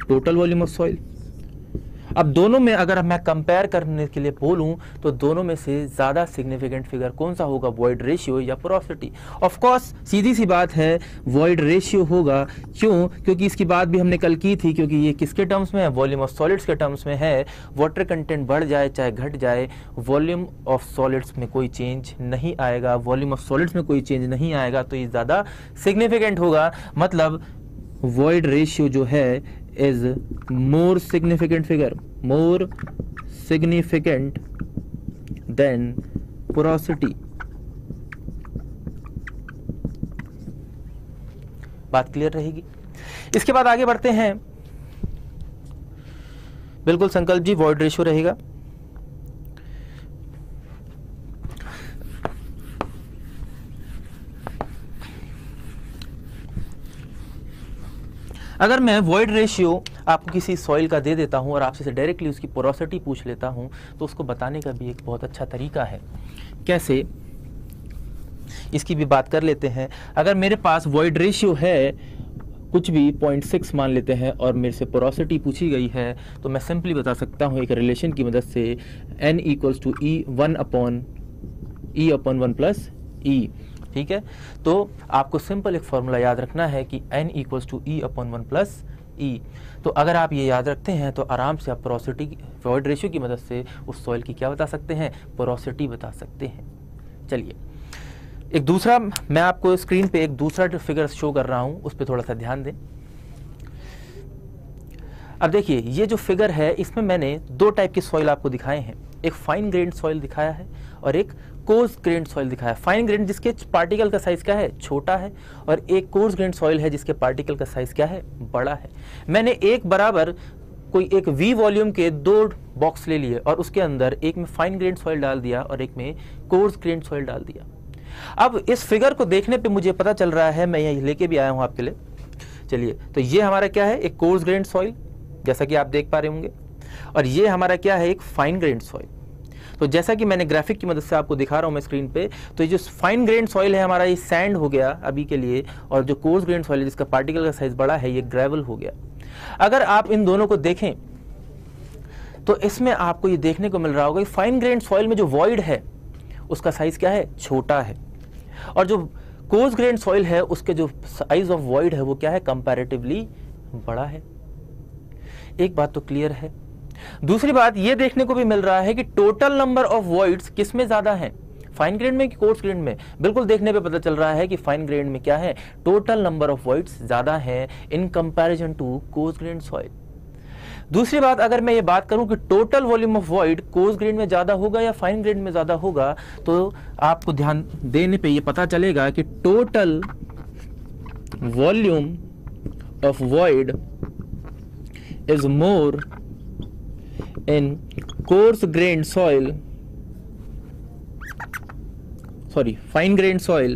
total volume of soil. अब दोनों में अगर मैं कंपेयर करने के लिए बोलूं तो दोनों में से ज़्यादा सिग्निफिकेंट फिगर कौन सा होगा, वॉइड रेशियो या पोरोसिटी। ऑफ कोर्स सीधी सी बात है वॉइड रेशियो होगा, क्यों, क्योंकि इसकी बात भी हमने कल की थी, क्योंकि ये किसके टर्म्स में है, वॉल्यूम ऑफ सॉलिड्स के टर्म्स में है। वाटर कंटेंट बढ़ जाए चाहे घट जाए वॉल्यूम ऑफ सॉलिड्स में कोई चेंज नहीं आएगा, वॉल्यूम ऑफ सॉलिड्स में कोई चेंज नहीं आएगा, तो ये ज़्यादा सिग्निफिकेंट होगा। मतलब वॉइड रेशियो जो है is more significant figure, more significant than porosity. बात क्लियर रहेगी। इसके बाद आगे बढ़ते हैं। बिल्कुल संकल्प जी, वॉइड रेशियो रहेगा। अगर मैं वॉइड रेशियो आपको किसी सॉइल का दे देता हूं और आपसे से डायरेक्टली उसकी पोरोसिटी पूछ लेता हूं तो उसको बताने का भी एक बहुत अच्छा तरीका है। कैसे, इसकी भी बात कर लेते हैं। अगर मेरे पास वॉइड रेशियो है कुछ भी पॉइंट सिक्स मान लेते हैं और मेरे से पोरोसिटी पूछी गई है, तो मैं सिंपली बता सकता हूं एक रिलेशन की मदद से n equals to e one upon e upon one plus e. ठीक है, तो आपको सिंपल एक फॉर्मूला याद रखना है कि n equals to e upon one plus e. तो अगर आप ये याद रखते हैं तो आराम से आप पोरोसिटी वॉइड रेशियो की मदद से उस सॉइल की क्या बता सकते हैं, पोरोसिटी बता सकते हैं। चलिए, एक दूसरा, मैं आपको स्क्रीन पे एक दूसरा फिगर शो कर रहा हूँ, उस पर थोड़ा सा ध्यान दें। अब देखिए ये जो फिगर है इसमें मैंने दो टाइप के सॉइल आपको दिखाए हैं, एक फाइन ग्रेन सॉइल दिखाया है और एक कोर्स ग्रेन सॉइल दिखाया है। फाइन ग्रेन जिसके पार्टिकल का साइज क्या है, छोटा है, और एक कोर्स ग्रेन सॉइल है जिसके पार्टिकल का साइज क्या है, बड़ा है। मैंने एक बराबर कोई एक वी वॉल्यूम के दो बॉक्स ले लिए और उसके अंदर एक में फाइन ग्रेन सॉइल डाल दिया और एक में कोर्स ग्रेन सॉइल डाल दिया। अब इस फिगर को देखने पे मुझे पता चल रहा है, मैं यही लेके भी आया हूँ आपके लिए। चलिए, तो ये हमारा क्या है, एक कोर्स ग्रेन सॉइल जैसा कि आप देख पा रहे होंगे, और ये हमारा क्या है, एक फाइन ग्रेन सॉइल। तो जैसा कि मैंने ग्राफिक की मदद से आपको दिखा रहा हूँ मैं स्क्रीन पे, तो ये जो फाइन ग्रेन सॉइल है हमारा ये सैंड हो गया अभी के लिए, और जो कोर्स ग्रेन सॉइल है जिसका पार्टिकल का साइज बड़ा है ये ग्रेवल हो गया। अगर आप इन दोनों को देखें तो इसमें आपको ये देखने को मिल रहा होगा कि फाइन ग्रेन सॉइल में जो वॉइड है उसका साइज क्या है, छोटा है, और जो कोर्स ग्रेन सॉइल है उसके जो साइज ऑफ वॉइड है वो क्या है, कंपैरेटिवली बड़ा है। एक बात तो क्लियर है। दूसरी बात ये देखने को भी मिल रहा है कि टोटल नंबर ऑफ वॉइड्स किसमें ज्यादा हैं, फाइन ग्रेन में कि कोर्स ग्रेन में। बिल्कुल देखने पे पता चल रहा है कि फाइन ग्रेन में क्या है, टोटल नंबर ऑफ वॉइड्स ज्यादा हैं in comparison to coarse grain soil. दूसरी बात, अगर मैं ये बात करूं कि total volume of void coarse grain में ज्यादा होगा या फाइन ग्रेन में ज्यादा होगा, तो आपको ध्यान देने पर यह पता चलेगा कि total volume of void is more in coarse grained soil, sorry fine grained soil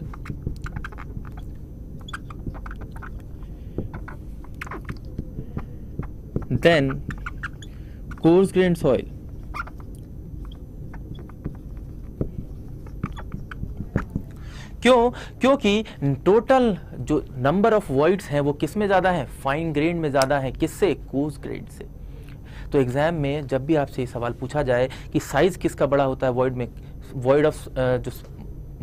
than coarse grained soil. क्यों, क्योंकि टोटल जो नंबर ऑफ वॉइड्स हैं वो किस में ज़्यादा है, फाइन ग्रेन में ज़्यादा है, किससे, कोर्स ग्रेन से। तो एग्जाम में जब भी आपसे ये सवाल पूछा जाए कि साइज़ किसका बड़ा होता है वॉइड में, वॉइड ऑफ जो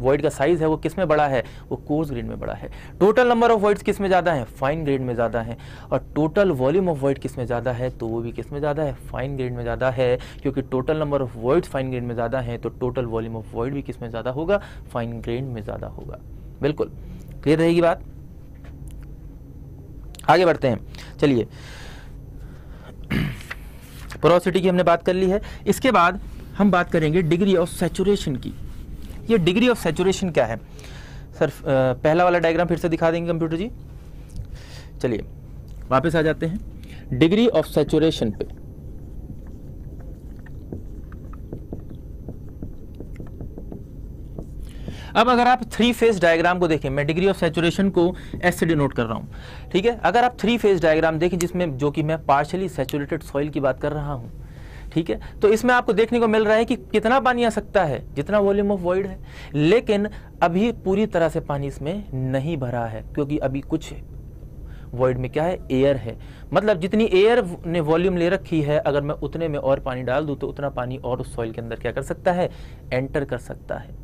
वॉइड का साइज़ है वो किस में बड़ा है, वो कोर्स ग्रेन में बड़ा है। टोटल नंबर ऑफ वॉइड्स किस में ज़्यादा है, फाइन ग्रेन में ज़्यादा है, और टोटल वॉल्यूम ऑफ वॉइड किस में ज़्यादा है, तो वो भी किस में ज़्यादा है, फाइन ग्रेन में ज़्यादा है, क्योंकि total number of voids fine grain में ज़्यादा है, तो टोटल वॉल्यूम ऑफ वॉइड भी किस में ज़्यादा होगा, फाइन ग्रेन में ज़्यादा होगा। बिल्कुल क्लियर रहेगी बात। आगे बढ़ते हैं। चलिए, पोरोसिटी की हमने बात कर ली है, इसके बाद हम बात करेंगे डिग्री ऑफ सैचुरेशन की। ये डिग्री ऑफ सैचुरेशन क्या है सर, पहला वाला डायग्राम फिर से दिखा देंगे कंप्यूटर जी। चलिए वापस आ जाते हैं डिग्री ऑफ सैचुरेशन पे। अब अगर आप थ्री फेज डायग्राम को देखें, मैं डिग्री ऑफ सैचुरेशन को एस से डिनोट कर रहा हूं, ठीक है। अगर आप थ्री फेज डायग्राम देखें जिसमें जो कि मैं पार्शियली सैचुरेटेड सॉइल की बात कर रहा हूं, ठीक है, तो इसमें आपको देखने को मिल रहा है कि कितना पानी आ सकता है, जितना वॉल्यूम ऑफ वॉइड है, लेकिन अभी पूरी तरह से पानी इसमें नहीं भरा है, क्योंकि अभी कुछ वॉइड में क्या है, एयर है। मतलब जितनी एयर ने वॉल्यूम ले रखी है, अगर मैं उतने में और पानी डाल दूं तो उतना पानी और उस सॉइल के अंदर क्या कर सकता है, एंटर कर सकता है।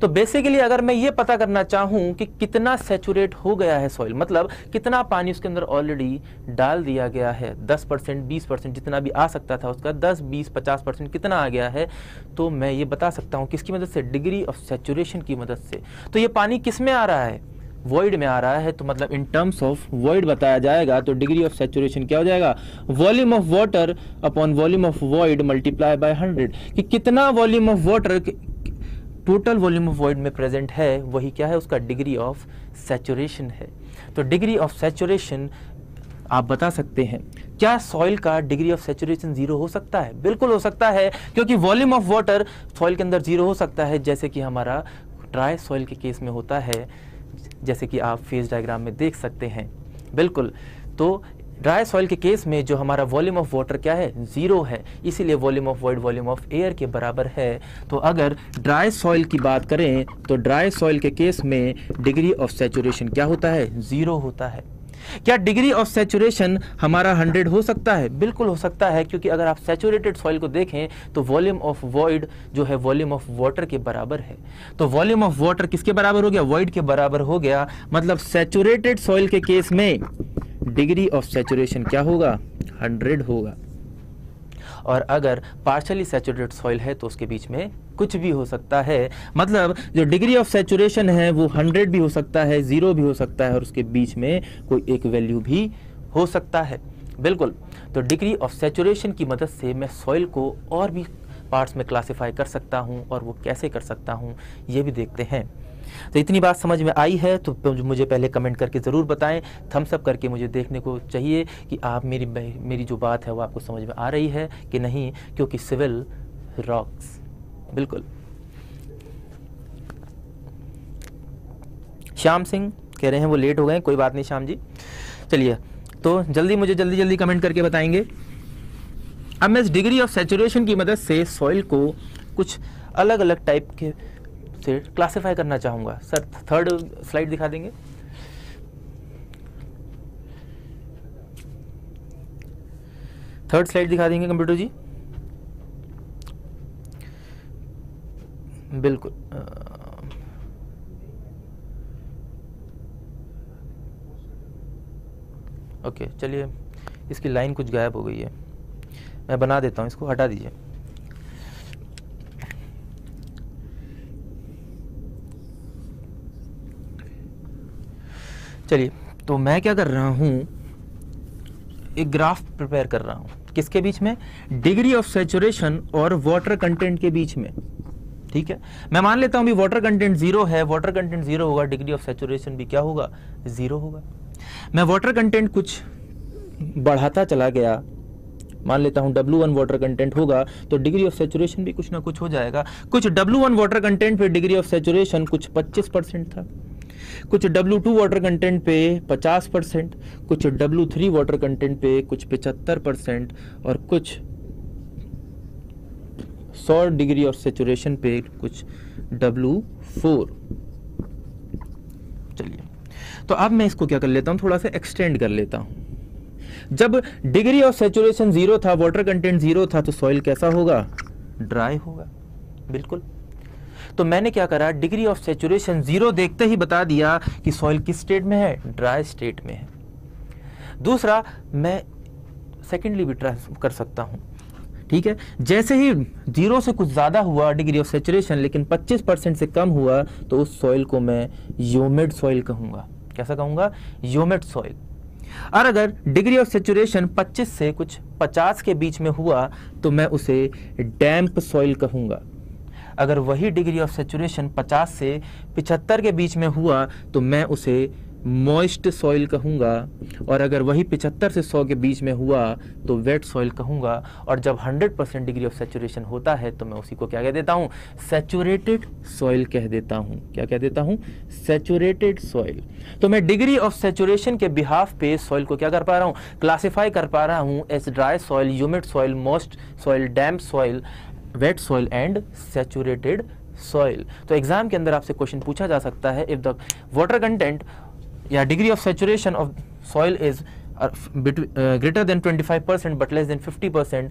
तो बेसिकली अगर मैं ये पता करना चाहूं कि कितना सैचुरेट हो गया है सॉइल, मतलब कितना पानी उसके अंदर ऑलरेडी डाल दिया गया है, दस परसेंट, बीस परसेंट जितना भी आ सकता था उसका दस, बीस, पचास परसेंट कितना आ गया है, तो मैं ये बता सकता हूं किसकी मदद से, डिग्री ऑफ सैचुरेशन की मदद से। तो ये पानी किस में आ रहा है, वॉइड में आ रहा है, तो मतलब इन टर्म्स ऑफ वॉइड बताया जाएगा। तो डिग्री ऑफ सैचुरेशन क्या हो जाएगा, volume of water upon volume of void multiply by hundred, कि कितना volume of water total volume of void में प्रेजेंट है, वही क्या है, उसका डिग्री ऑफ सैचुरेशन है। तो डिग्री ऑफ सैचुरेशन आप बता सकते हैं। क्या सॉइल का डिग्री ऑफ सैचुरेशन जीरो हो सकता है? बिल्कुल हो सकता है, क्योंकि वॉल्यूम ऑफ वाटर सॉइल के अंदर जीरो हो सकता है, जैसे कि हमारा ड्राई सॉइल के केस में होता है, जैसे कि आप फेज डायग्राम में देख सकते हैं। बिल्कुल, तो ड्राई सॉइल के केस में जो हमारा वॉल्यूम ऑफ वाटर क्या है, जीरो है, इसीलिए volume of void volume of air के बराबर है। तो अगर ड्राई सॉइल की बात करें तो ड्राई सॉइल के केस में डिग्री ऑफ सैचुरेशन क्या होता है, जीरो होता है। क्या डिग्री ऑफ सैचुरेशन हमारा हंड्रेड हो सकता है? बिल्कुल हो सकता है, क्योंकि अगर आप सैचुरेटेड सॉइल को देखें तो वॉल्यूम ऑफ वॉइड जो है वॉल्यूम ऑफ वाटर के बराबर है। तो वॉल्यूम ऑफ वाटर किसके बराबर हो गया, वॉइड के बराबर हो गया। मतलब सैचुरेटेड सॉइल के केस में डिग्री ऑफ सैचुरेशन क्या होगा, हंड्रेड होगा। और अगर पार्शली सैचुरेटेड सॉइल है तो उसके बीच में कुछ भी हो सकता है, मतलब जो डिग्री ऑफ सैचुरेशन है वो हंड्रेड भी हो सकता है, जीरो भी हो सकता है, और उसके बीच में कोई एक वैल्यू भी हो सकता है। बिल्कुल, तो डिग्री ऑफ सैचुरेशन की मदद से मैं सॉइल को और भी पार्ट्स में क्लासीफाई कर सकता हूँ, और वो कैसे कर सकता हूँ ये भी देखते हैं। तो इतनी बात समझ में आई है तो मुझे पहले कमेंट करके ज़रूर बताएं, थम्स अप करके मुझे देखने को चाहिए कि आप मेरी मेरी जो बात है वो आपको समझ में आ रही है कि नहीं, क्योंकि सिविल रॉक्स। बिल्कुल, श्याम सिंह कह रहे हैं वो लेट हो गए, कोई बात नहीं श्याम जी, चलिए। तो जल्दी मुझे जल्दी जल्दी कमेंट करके बताएंगे। अब मैं इस डिग्री ऑफ सैचुरेशन की मदद से सॉइल को कुछ अलग अलग टाइप के से क्लासिफाई करना चाहूँगा। सर थर्ड स्लाइड दिखा देंगे। थर्ड स्लाइड दिखा देंगे कंप्यूटर जी। बिल्कुल, ओके, चलिए इसकी लाइन कुछ गायब हो गई है, मैं बना देता हूँ इसको, हटा दीजिए। चलिए, तो मैं क्या कर रहा हूँ, एक ग्राफ प्रिपेयर कर रहा हूँ, किसके बीच में, डिग्री ऑफ सैचुरेशन और वाटर कंटेंट के बीच में। ठीक है, मैं मान लेता हूँ भी वाटर कंटेंट जीरो है, वाटर कंटेंट जीरो होगा, डिग्री ऑफ सैचुरेशन भी क्या होगा, जीरो होगा। मैं वाटर कंटेंट कुछ बढ़ाता चला गया, मान लेता हूँ W वन वाटर कंटेंट होगा, तो डिग्री ऑफ सैचुरेशन भी कुछ ना कुछ हो जाएगा। कुछ W वन वाटर कंटेंट पे डिग्री ऑफ सैचुरेशन कुछ पच्चीस परसेंट था, कुछ W टू वाटर कंटेंट पे पचास परसेंट, कुछ W थ्री वाटर कंटेंट पे कुछ पचहत्तर परसेंट, और कुछ सौ डिग्री ऑफ सैचुरेशन पे कुछ W फोर। चलिए, तो अब मैं इसको क्या कर लेता हूँ, थोड़ा सा एक्सटेंड कर लेता हूँ। जब डिग्री ऑफ सैचुरेशन जीरो था, वाटर कंटेंट जीरो था, तो सॉइल कैसा होगा, ड्राई होगा। बिल्कुल, तो मैंने क्या करा, डिग्री ऑफ सैचुरेशन जीरो देखते ही बता दिया कि सॉइल किस स्टेट में है, ड्राई स्टेट में है। दूसरा, मैं सेकेंडली भी ट्रांसफर कर सकता हूं। ठीक है, जैसे ही जीरो से कुछ ज्यादा हुआ डिग्री ऑफ सैचुरेशन, लेकिन पच्चीस परसेंट से कम हुआ, तो उस सॉइल को मैं ह्यूमिड सॉइल कहूंगा। कैसा कहूंगा, ह्यूमिड सॉइल। और अगर डिग्री ऑफ सैचुरेशन पच्चीस से कुछ पचास के बीच में हुआ तो मैं उसे डैम्प सॉइल कहूंगा। अगर वही डिग्री ऑफ सैचुरेशन पचास से पचहत्तर के बीच में हुआ तो मैं उसे मॉइस्ट सॉइल कहूँगा, और अगर वही पचहत्तर से सौ के बीच में हुआ तो वेट सॉइल कहूँगा। और जब hundred percent degree of saturation होता है तो मैं उसी को क्या कह देता हूँ, सैचुरेटेड सॉइल कह देता हूँ। क्या कह देता हूँ, सैचुरेटेड सॉइल। तो मैं डिग्री ऑफ सैचुरेशन के बिहाफ पे सॉइल को क्या कर पा रहा हूँ, क्लासीफाई कर पा रहा हूँ as dry soil, humid soil, moist soil, damp soil, wet soil and saturated soil. तो एग्जाम के अंदर आपसे क्वेश्चन पूछा जा सकता है, इफ द वाटर कंटेंट या degree of saturation of soil is uh, between, uh, greater than twenty-five percent but less than fifty percent,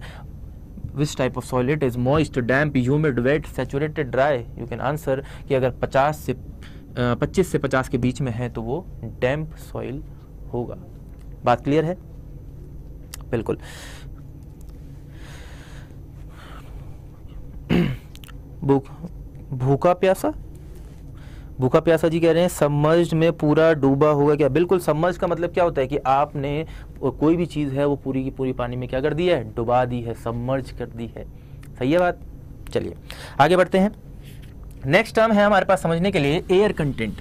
which type of soil it is? Moist, damp, humid, wet, saturated, dry. You can answer कि अगर पचास से पच्चीस से पचास के बीच में है तो वो डैम्प सॉइल होगा। बात क्लियर है? बिल्कुल। भूख भूखा प्यासा भूखा प्यासा जी कह रहे हैं सबमर्ज्ड में पूरा डूबा होगा क्या? बिल्कुल, सबमर्ज्ड का मतलब क्या होता है कि आपने कोई भी चीज़ है वो पूरी की पूरी पानी में क्या कर दी है? डुबा दी है, सबमर्ज कर दी है। सही है बात। चलिए आगे बढ़ते हैं। नेक्स्ट टर्म है हमारे पास समझने के लिए एयर कंटेंट।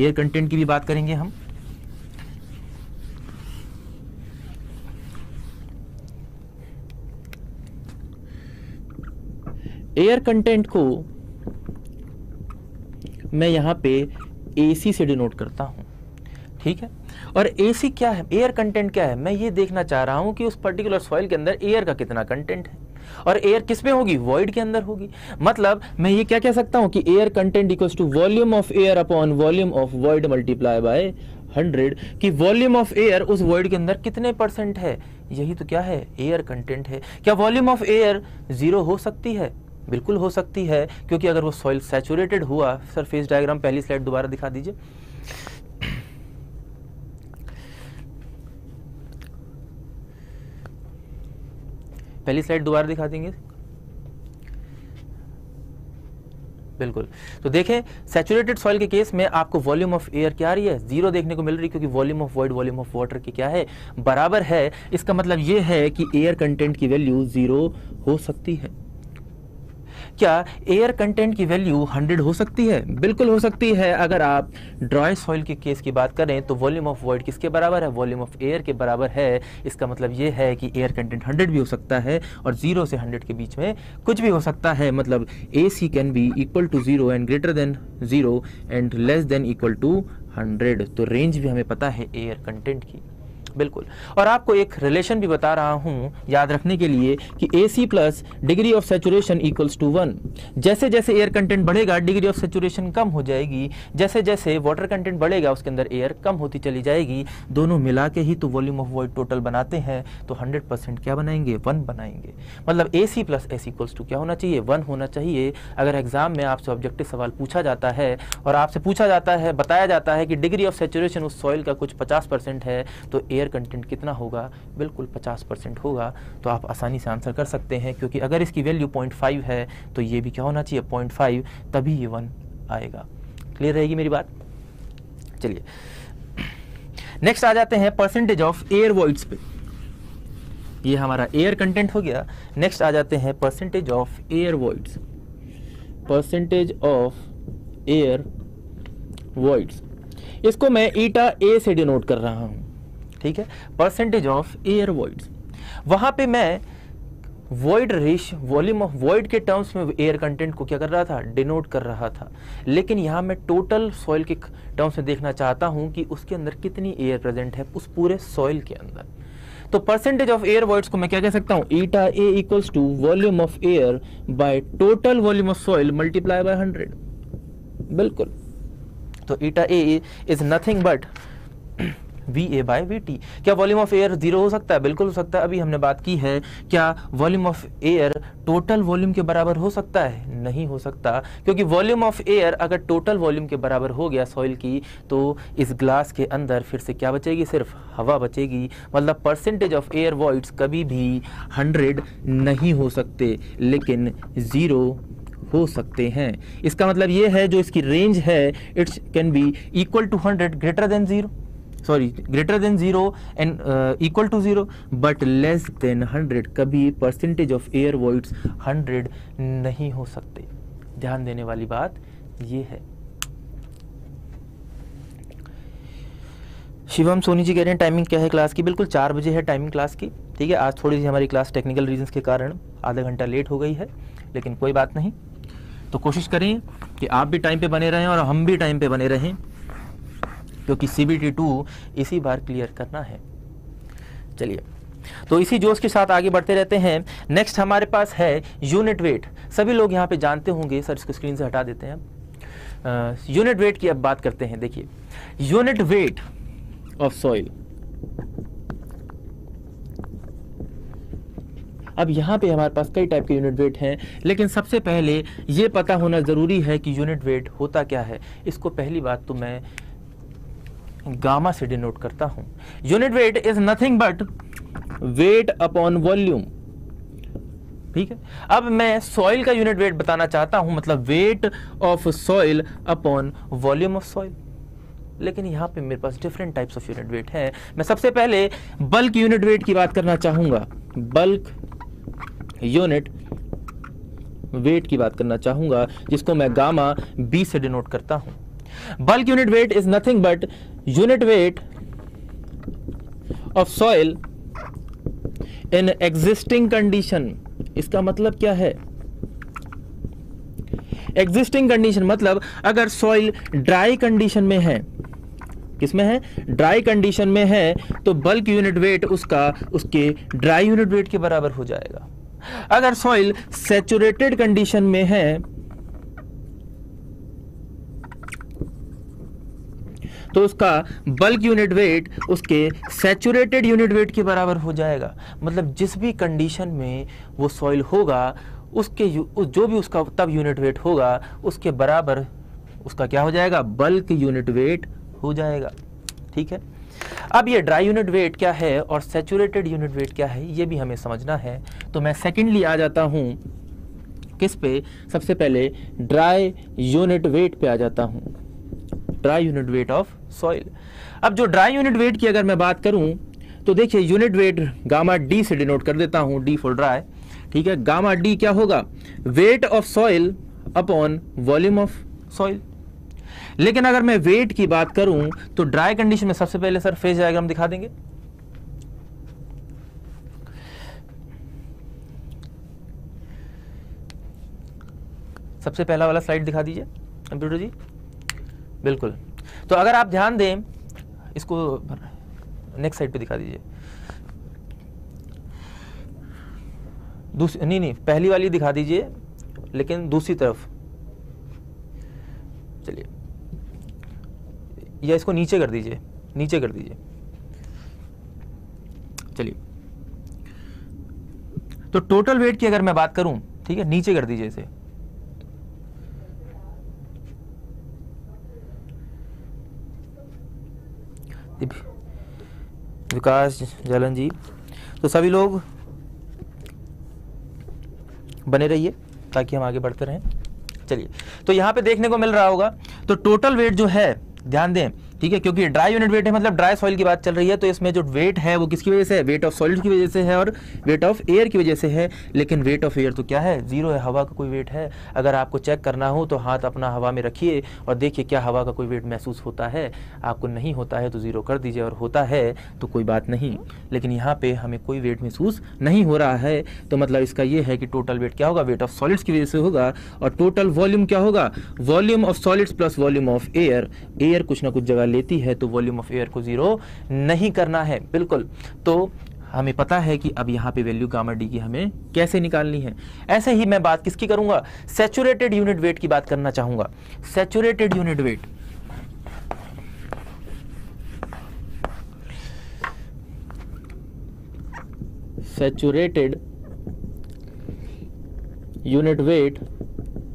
एयर कंटेंट की भी बात करेंगे हम। एयर कंटेंट को मैं यहाँ पे एसी से डिनोट करता हूँ, ठीक है। और एसी क्या है, एयर कंटेंट क्या है, मैं ये देखना चाह रहा हूँ कि उस पर्टिकुलर सॉइल के अंदर एयर का कितना कंटेंट है। और एयर किस में होगी? वॉइड के अंदर होगी। मतलब मैं ये क्या कह सकता हूँ कि air content equals to volume of air upon volume of void multiply by hundred, कि वॉल्यूम ऑफ एयर उस वॉइड के अंदर कितने परसेंट है। यही तो क्या है, एयर कंटेंट है। क्या वॉल्यूम ऑफ एयर जीरो हो सकती है? बिल्कुल हो सकती है, क्योंकि अगर वो सॉइल सैचुरेटेड हुआ। सर फेस डायग्राम पहली स्लाइड दोबारा दिखा दीजिए। पहली स्लाइड दोबारा दिखा देंगे, बिल्कुल। तो देखें सैचुरेटेड सॉइल के केस में आपको वॉल्यूम ऑफ एयर क्या आ रही है? जीरो देखने को मिल रही है, क्योंकि volume of void volume of water की क्या है? बराबर है। इसका मतलब ये है कि एयर कंटेंट की वैल्यू जीरो हो सकती है। क्या एयर कंटेंट की वैल्यू हंड्रेड हो सकती है? बिल्कुल हो सकती है। अगर आप ड्राई सॉइल के केस की बात करें तो वॉल्यूम ऑफ वॉइड किसके बराबर है? वॉल्यूम ऑफ एयर के बराबर है। इसका मतलब ये है कि एयर कंटेंट हंड्रेड भी हो सकता है और जीरो से हंड्रेड के बीच में कुछ भी हो सकता है। मतलब A C can be equal to zero and greater than zero and less than equal to hundred. तो रेंज भी हमें पता है एयर कंटेंट की, बिल्कुल। और आपको एक रिलेशन भी बता रहा हूं याद रखने के लिए कि A C plus degree of saturation equals to one. जैसे जैसे एयर कंटेंट बढ़ेगा डिग्री ऑफ सैचुरेशन कम हो जाएगी, जैसे जैसे वाटर कंटेंट बढ़ेगा उसके अंदर एयर कम होती चली जाएगी। दोनों मिला के ही तो वॉल्यूम ऑफ वॉइड टोटल बनाते हैं। तो हंड्रेड परसेंट क्या बनाएंगे? वन बनाएंगे। मतलब A C plus S equals to क्या होना चाहिए? वन होना चाहिए। अगर एग्जाम में आपसे ऑब्जेक्टिव सवाल पूछा जाता है और आपसे पूछा जाता है, बताया जाता है कि डिग्री ऑफ सैचुरेशन उस सॉइल का कुछ पचास परसेंट है, तो एयर कंटेंट कितना होगा? बिल्कुल पचास परसेंट होगा। तो आप आसानी से आंसर कर सकते हैं, क्योंकि अगर इसकी वैल्यू पॉइंट फाइव है तो ये भी क्या होना चाहिए? पॉइंट फाइव, तभी ये वन आएगा। क्लियर रहेगी मेरी बात? चलिए नेक्स्ट आ जाते हैं परसेंटेज ऑफ एयर वॉइड्स पे। ये हमारा एयर कंटेंट हो गया। नेक्स्ट आ जाते हैं percentage of air voids. Percentage of air voids, इसको मैं ईटा ए से डिनोट कर रहा हूं, ठीक है। परसेंटेज ऑफ एयर वॉइड्स, वहां पे मैं void ratio volume of void के टर्म्स में एयर कंटेंट को क्या कर रहा था? डिनोट कर रहा था। लेकिन यहाँ मैं टोटल सॉइल के टर्म्स में देखना चाहता हूँ कि उसके अंदर कितनी एयर प्रेजेंट है उस पूरे सॉइल के अंदर। तो परसेंटेज ऑफ एयर वॉइड्स को मैं क्या कह सकता हूँ? Eta A equals to volume of air by total volume of soil multiply by hundred, बिल्कुल। तो eta A is nothing but V A by V T. क्या वॉल्यूम ऑफ एयर जीरो हो सकता है? बिल्कुल हो सकता है। अभी हमने बात की है क्या volume of air total volume के बराबर हो सकता है? नहीं हो सकता, क्योंकि वॉल्यूम ऑफ एयर अगर टोटल वॉल्यूम के बराबर हो गया सॉइल की तो इस ग्लास के अंदर फिर से क्या बचेगी? सिर्फ हवा बचेगी। मतलब परसेंटेज ऑफ एयर वॉइड्स कभी भी हंड्रेड नहीं हो सकते, लेकिन ज़ीरो हो सकते हैं। इसका मतलब ये है जो इसकी रेंज है it's can be equal to hundred greater than zero sorry greater than zero and equal to zero but less than hundred. कभी percentage of air voids hundred नहीं हो सकते। ध्यान देने वाली बात ये है। शिवम सोनी जी कह रहे हैं टाइमिंग क्या है क्लास की? बिल्कुल चार बजे है टाइमिंग क्लास की, ठीक है। आज थोड़ी सी हमारी क्लास टेक्निकल रीजंस के कारण आधा घंटा लेट हो गई है, लेकिन कोई बात नहीं। तो कोशिश करें कि आप भी टाइम पे बने रहें और हम भी टाइम पे बने रहें, क्योंकि सी बी टी टू इसी बार क्लियर करना है। चलिए तो इसी जोश के साथ आगे बढ़ते रहते हैं। नेक्स्ट हमारे पास है यूनिट वेट। सभी लोग यहाँ पे जानते होंगे। सर इसको स्क्रीन से हटा देते हैं। यूनिट वेट की अब बात करते हैं। देखिए यूनिट वेट of soil. अब यहाँ पे हमारे पास कई टाइप के यूनिट वेट हैं, लेकिन सबसे पहले ये पता होना ज़रूरी है कि यूनिट वेट होता क्या है। इसको पहली बात तो मैं गामा से डिनोट करता हूँ। Unit weight is nothing but weight upon volume, ठीक है। अब मैं सॉइल का यूनिट वेट बताना चाहता हूँ, मतलब weight of soil upon volume of soil. लेकिन यहाँ पे मेरे पास different types of unit weight हैं। मैं सबसे पहले बल्क यूनिट वेट की बात करना चाहूँगा, बल्क यूनिट वेट की बात करना चाहूँगा, जिसको मैं गामा बी से डिनोट करता हूँ। Bulk unit weight is nothing but unit weight of soil in existing condition. इसका मतलब क्या है? एग्जिस्टिंग कंडीशन मतलब अगर सॉइल ड्राई कंडीशन में है, किसमें है? ड्राई कंडीशन में है, तो बल्क यूनिट वेट उसका उसके ड्राई यूनिट वेट के बराबर हो जाएगा। अगर सॉइल सैचुरेटेड कंडीशन में है तो उसका बल्क यूनिट वेट उसके सैचुरेटेड यूनिट वेट के बराबर हो जाएगा। मतलब जिस भी कंडीशन में वो सॉइल होगा उसके जो भी उसका तब यूनिट वेट होगा उसके बराबर उसका क्या हो जाएगा? बल्क यूनिट वेट हो जाएगा, ठीक है। अब ये ड्राई यूनिट वेट क्या है और सैचुरेटेड यूनिट वेट क्या है, ये भी हमें समझना है। तो मैं सेकेंडली आ जाता हूँ किस पे? सबसे पहले ड्राई यूनिट वेट पे आ जाता हूँ, dry unit weight of soil. अब जो ड्राई यूनिट वेट की अगर मैं बात करूं तो देखिए यूनिट वेट गामा डी से डिनोट कर देता हूं, डी फॉर ड्राई, ठीक है। गामा डी क्या होगा? Weight of soil upon volume of soil. लेकिन अगर मैं वेट की बात करूं तो ड्राई कंडीशन में सबसे पहले सर फेज डायग्राम दिखा देंगे। सबसे पहला वाला स्लाइड दिखा दीजिए कंप्यूटर जी, बिल्कुल। तो अगर आप ध्यान दें, इसको नेक्स्ट साइड पे दिखा दीजिए। दूसरी नहीं नहीं पहली वाली दिखा दीजिए, लेकिन दूसरी तरफ चलिए, या इसको नीचे कर दीजिए, नीचे कर दीजिए, चलिए। तो टोटल वेट की अगर मैं बात करूं, ठीक है, नीचे कर दीजिए इसे, विकास जालन जी। तो सभी लोग बने रहिए ताकि हम आगे बढ़ते रहें। चलिए, तो यहाँ पे देखने को मिल रहा होगा तो टोटल वेट जो है, ध्यान दें, ठीक है, क्योंकि ड्राई यूनिट वेट है, मतलब ड्राई सॉइल की बात चल रही है, तो इसमें जो वेट है वो किसकी वजह से है? वेट ऑफ सॉलिड की वजह से है और वेट ऑफ एयर की वजह से है। लेकिन वेट ऑफ एयर तो क्या है? जीरो है, हवा का कोई वेट है। अगर आपको चेक करना हो तो हाथ अपना हवा में रखिए और देखिए क्या हवा का कोई वेट महसूस होता है। आपको नहीं होता है तो ज़ीरो कर दीजिए, और होता है तो कोई बात नहीं। लेकिन यहाँ पर हमें कोई वेट महसूस नहीं हो रहा है, तो मतलब इसका ये है कि टोटल वेट क्या होगा? वेट ऑफ सॉलिड्स की वजह से होगा। और टोटल वॉल्यूम क्या होगा? Volume of solids plus volume of air. Air कुछ ना कुछ जगह लेती है, तो वॉल्यूम ऑफ एयर को जीरो नहीं करना है, बिल्कुल। तो हमें पता है कि अब यहाँ पे वैल्यू गामा डी की हमें कैसे निकालनी है। ऐसे ही मैं बात किसकी करूंगा? सैचुरेटेड यूनिट वेट की बात करना चाहूंगा। Saturated unit weight, saturated unit weight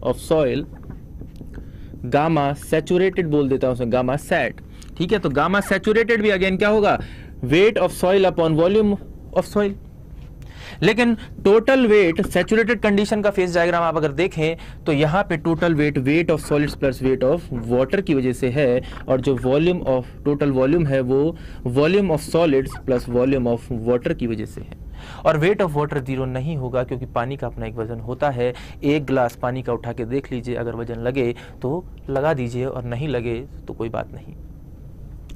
of soil, gamma saturated बोल देता हूं उसमें, गामा सैट, ठीक है। तो गामा सैचुरेटेड भी अगेन क्या होगा? Weight of soil upon volume of soil. लेकिन टोटल वेट सैचुरेटेड कंडीशन का फेज डायग्राम आप अगर देखें तो यहाँ पे total weight weight of solids plus weight of water की वजह से है, और जो वॉल्यूम ऑफ टोटल वॉल्यूम है वो volume of solids plus volume of water की वजह से है। और वेट ऑफ वाटर जीरो नहीं होगा क्योंकि पानी का अपना एक वजन होता है। एक गिलास पानी का उठा के देख लीजिए, अगर वजन लगे तो लगा दीजिए और नहीं लगे तो कोई बात नहीं,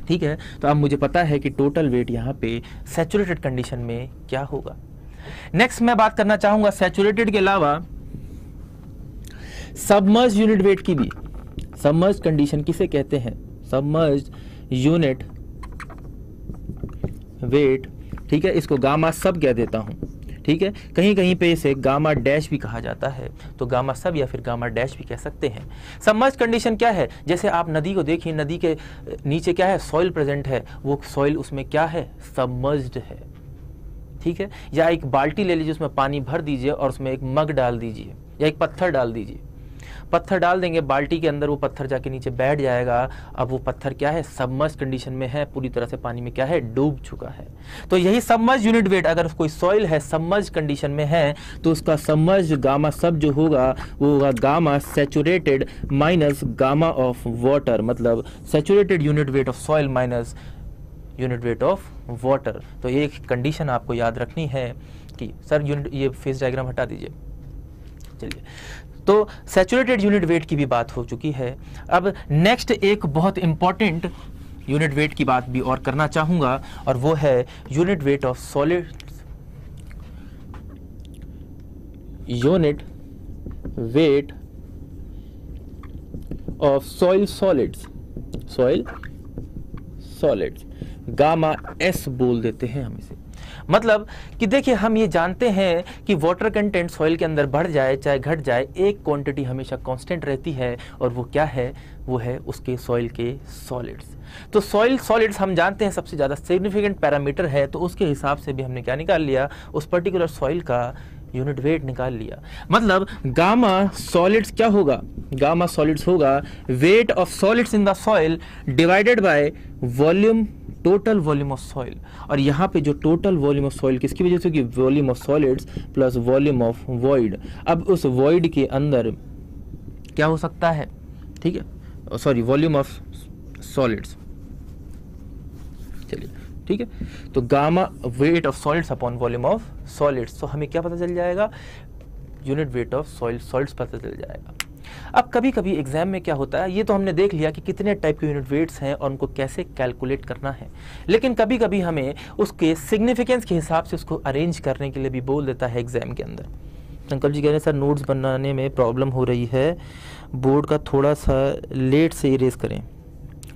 ठीक है। तो अब मुझे पता है कि टोटल वेट यहाँ पे सैचुरेटेड कंडीशन में क्या होगा। नेक्स्ट मैं बात करना चाहूंगा सैचुरेटेड के अलावा सबमर्ज यूनिट वेट की भी। सबमर्ज कंडीशन किसे कहते हैं? सबमर्ज यूनिट वेट, ठीक है, इसको गामा सब कह देता हूं, ठीक है। कहीं कहीं पे इसे गामा डैश भी कहा जाता है, तो गामा सब या फिर गामा डैश भी कह सकते हैं। सबमर्ज कंडीशन क्या है, जैसे आप नदी को देखिए, नदी के नीचे क्या है, सॉइल प्रेजेंट है, वो सॉइल उसमें क्या है, सबमर्ज्ड है, ठीक है। या एक बाल्टी ले लीजिए, उसमें पानी भर दीजिए और उसमें एक मग डाल दीजिए या एक पत्थर डाल दीजिए, पत्थर डाल देंगे बाल्टी के अंदर, वो पत्थर जाके नीचे बैठ जाएगा। अब वो पत्थर क्या है, सबमर्ज कंडीशन में है, पूरी तरह से पानी में क्या है, डूब चुका है। तो यही सबमर्ज यूनिट वेट, अगर कोई सॉइल है सबमर्ज कंडीशन में है तो उसका सबमर्ज गामा सब जो होगा वो होगा gamma saturated minus gamma of water, मतलब saturated unit weight of soil minus unit weight of water. तो ये एक कंडीशन आपको याद रखनी है कि सर यूनिट, ये फेज डायग्राम हटा दीजिए, चलिए। तो सैचुरेटेड यूनिट वेट की भी बात हो चुकी है। अब नेक्स्ट एक बहुत इंपॉर्टेंट यूनिट वेट की बात भी और करना चाहूँगा, और वो है unit weight of solid, unit weight of soil solids, soil solids, gamma S बोल देते हैं हम इसे। मतलब कि देखिए, हम ये जानते हैं कि वाटर कंटेंट सॉइल के अंदर बढ़ जाए चाहे घट जाए, एक क्वांटिटी हमेशा कांस्टेंट रहती है, और वो क्या है, वो है उसके सॉइल के सॉलिड्स। तो सॉइल सॉलिड्स हम जानते हैं सबसे ज़्यादा सिग्निफिकेंट पैरामीटर है, तो उसके हिसाब से भी हमने क्या निकाल लिया, उस पर्टिकुलर सॉइल का यूनिट वेट निकाल लिया। मतलब गामा सॉलिड्स क्या होगा, गामा सॉलिड्स होगा weight of solids in the soil divided by volume, total volume of soil. और यहाँ पे जो टोटल वॉल्यूम ऑफ सॉइल किसकी वजह से होगी, volume of solids plus volume of void. अब उस वॉइड के अंदर क्या हो सकता है, ठीक है, सॉरी वॉल्यूम ऑफ सॉलिड्स, चलिए ठीक है। तो gamma weight of solids upon volume of solids, तो हमें क्या पता चल जाएगा, unit weight of soil solids पता चल जाएगा। अब कभी कभी एग्जाम में क्या होता है, ये तो हमने देख लिया कि कितने टाइप के यूनिट वेट्स हैं और उनको कैसे कैलकुलेट करना है, लेकिन कभी कभी हमें उसके सिग्निफिकेंस के हिसाब से उसको अरेंज करने के लिए भी बोल देता है एग्जाम के अंदर। संकल्प जी कह रहे हैं सर नोट्स बनाने में प्रॉब्लम हो रही है, बोर्ड का थोड़ा सा लेट से इरेज करें।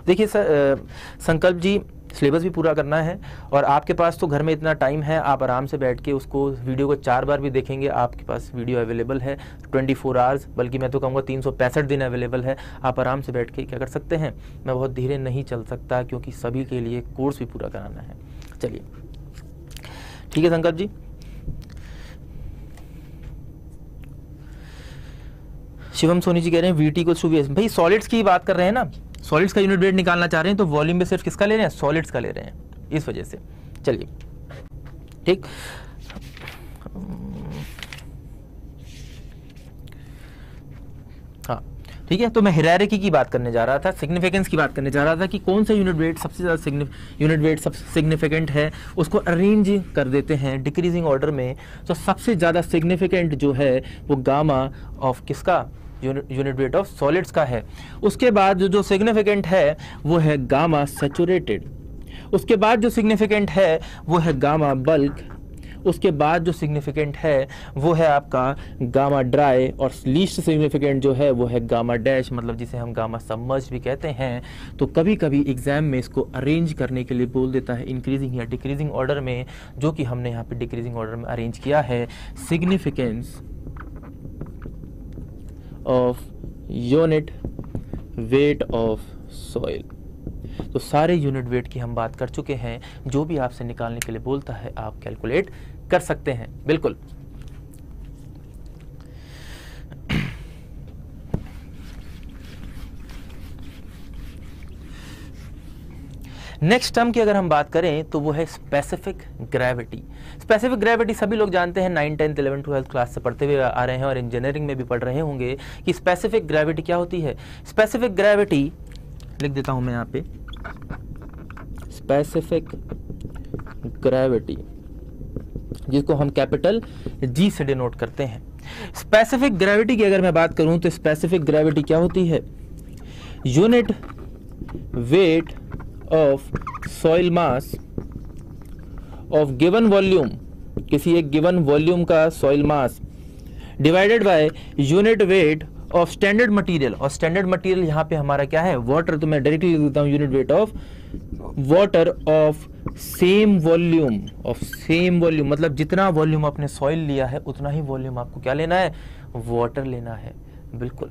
देखिए सर संकल्प जी, सिलेबस भी पूरा करना है और आपके पास तो घर में इतना टाइम है, आप आराम से बैठ के उसको वीडियो को चार बार भी देखेंगे, आपके पास वीडियो अवेलेबल है चौबीस आवर्स, बल्कि मैं तो कहूँगा तीन सौ पैंसठ दिन अवेलेबल है। आप आराम से बैठ के क्या कर सकते हैं, मैं बहुत धीरे नहीं चल सकता क्योंकि सभी के लिए कोर्स भी पूरा कराना है। चलिए ठीक है संकल्प जी। शिवम सोनी जी कह रहे हैं वीटी को सुविधा, भाई सॉलिड्स की बात कर रहे हैं ना, सॉलिड्स का यूनिट वेट निकालना चाह रहे हैं, तो वॉल्यूम में सिर्फ किसका ले रहे हैं, सॉलिड्स का ले रहे हैं, इस वजह से। चलिए ठीक, हाँ ठीक है। तो मैं हायरार्की की बात करने जा रहा था, सिग्निफिकेंस की बात करने जा रहा था कि कौन सा यूनिट वेट सबसे ज़्यादा यूनिट वेट सबसे सिग्निफिकेंट है, उसको अरेंज कर देते हैं डिक्रीजिंग ऑर्डर में। तो सबसे ज़्यादा सिग्निफिकेंट जो है वो गामा ऑफ किसका, यूनिट वेट ऑफ सॉलिड्स का है। उसके बाद जो जो सिग्निफिकेंट है वो है गामा सैचुरेटेड, उसके बाद जो सिग्निफिकेंट है वो है गामा बल्क, उसके बाद जो सिग्निफिकेंट है वो है आपका गामा ड्राई, और लीस्ट सिग्निफिकेंट जो है वो है गामा डैश, मतलब जिसे हम गामा सबमर्ज्ड भी कहते हैं। तो कभी कभी एग्जाम में इसको अरेंज करने के लिए बोल देता है इंक्रीजिंग या डिक्रीजिंग ऑर्डर में, जो कि हमने यहाँ पे डिक्रीजिंग ऑर्डर में अरेंज किया है। Significance of unit weight of soil, तो सारे यूनिट वेट की हम बात कर चुके हैं, जो भी आपसे निकालने के लिए बोलता है आप कैलकुलेट कर सकते हैं, बिल्कुल। नेक्स्ट टर्म की अगर हम बात करें तो वो है स्पेसिफिक ग्रेविटी। स्पेसिफिक ग्रेविटी सभी लोग जानते हैं, nine, tenth, eleven, twelfth class से पढ़ते हुए आ रहे हैं और इंजीनियरिंग में भी पढ़ रहे होंगे कि स्पेसिफिक ग्रेविटी क्या होती है। स्पेसिफिक ग्रेविटी लिख देता हूं मैं यहाँ पे, स्पेसिफिक ग्रेविटी जिसको हम कैपिटल जी से डिनोट करते हैं। स्पेसिफिक ग्रेविटी की अगर मैं बात करूं तो स्पेसिफिक ग्रेविटी क्या होती है, unit weight of soil mass of given volume, किसी एक गिवन वॉल्यूम का soil mass divided by unit weight of standard material, और स्टैंडर्ड मटेरियल यहाँ पे हमारा क्या है, वाटर। तो मैं डायरेक्टली लिख देता हूँ unit weight of water of same volume of same volume, मतलब जितना वॉल्यूम आपने सॉइल लिया है उतना ही वॉल्यूम आपको क्या लेना है, वाटर लेना है। बिल्कुल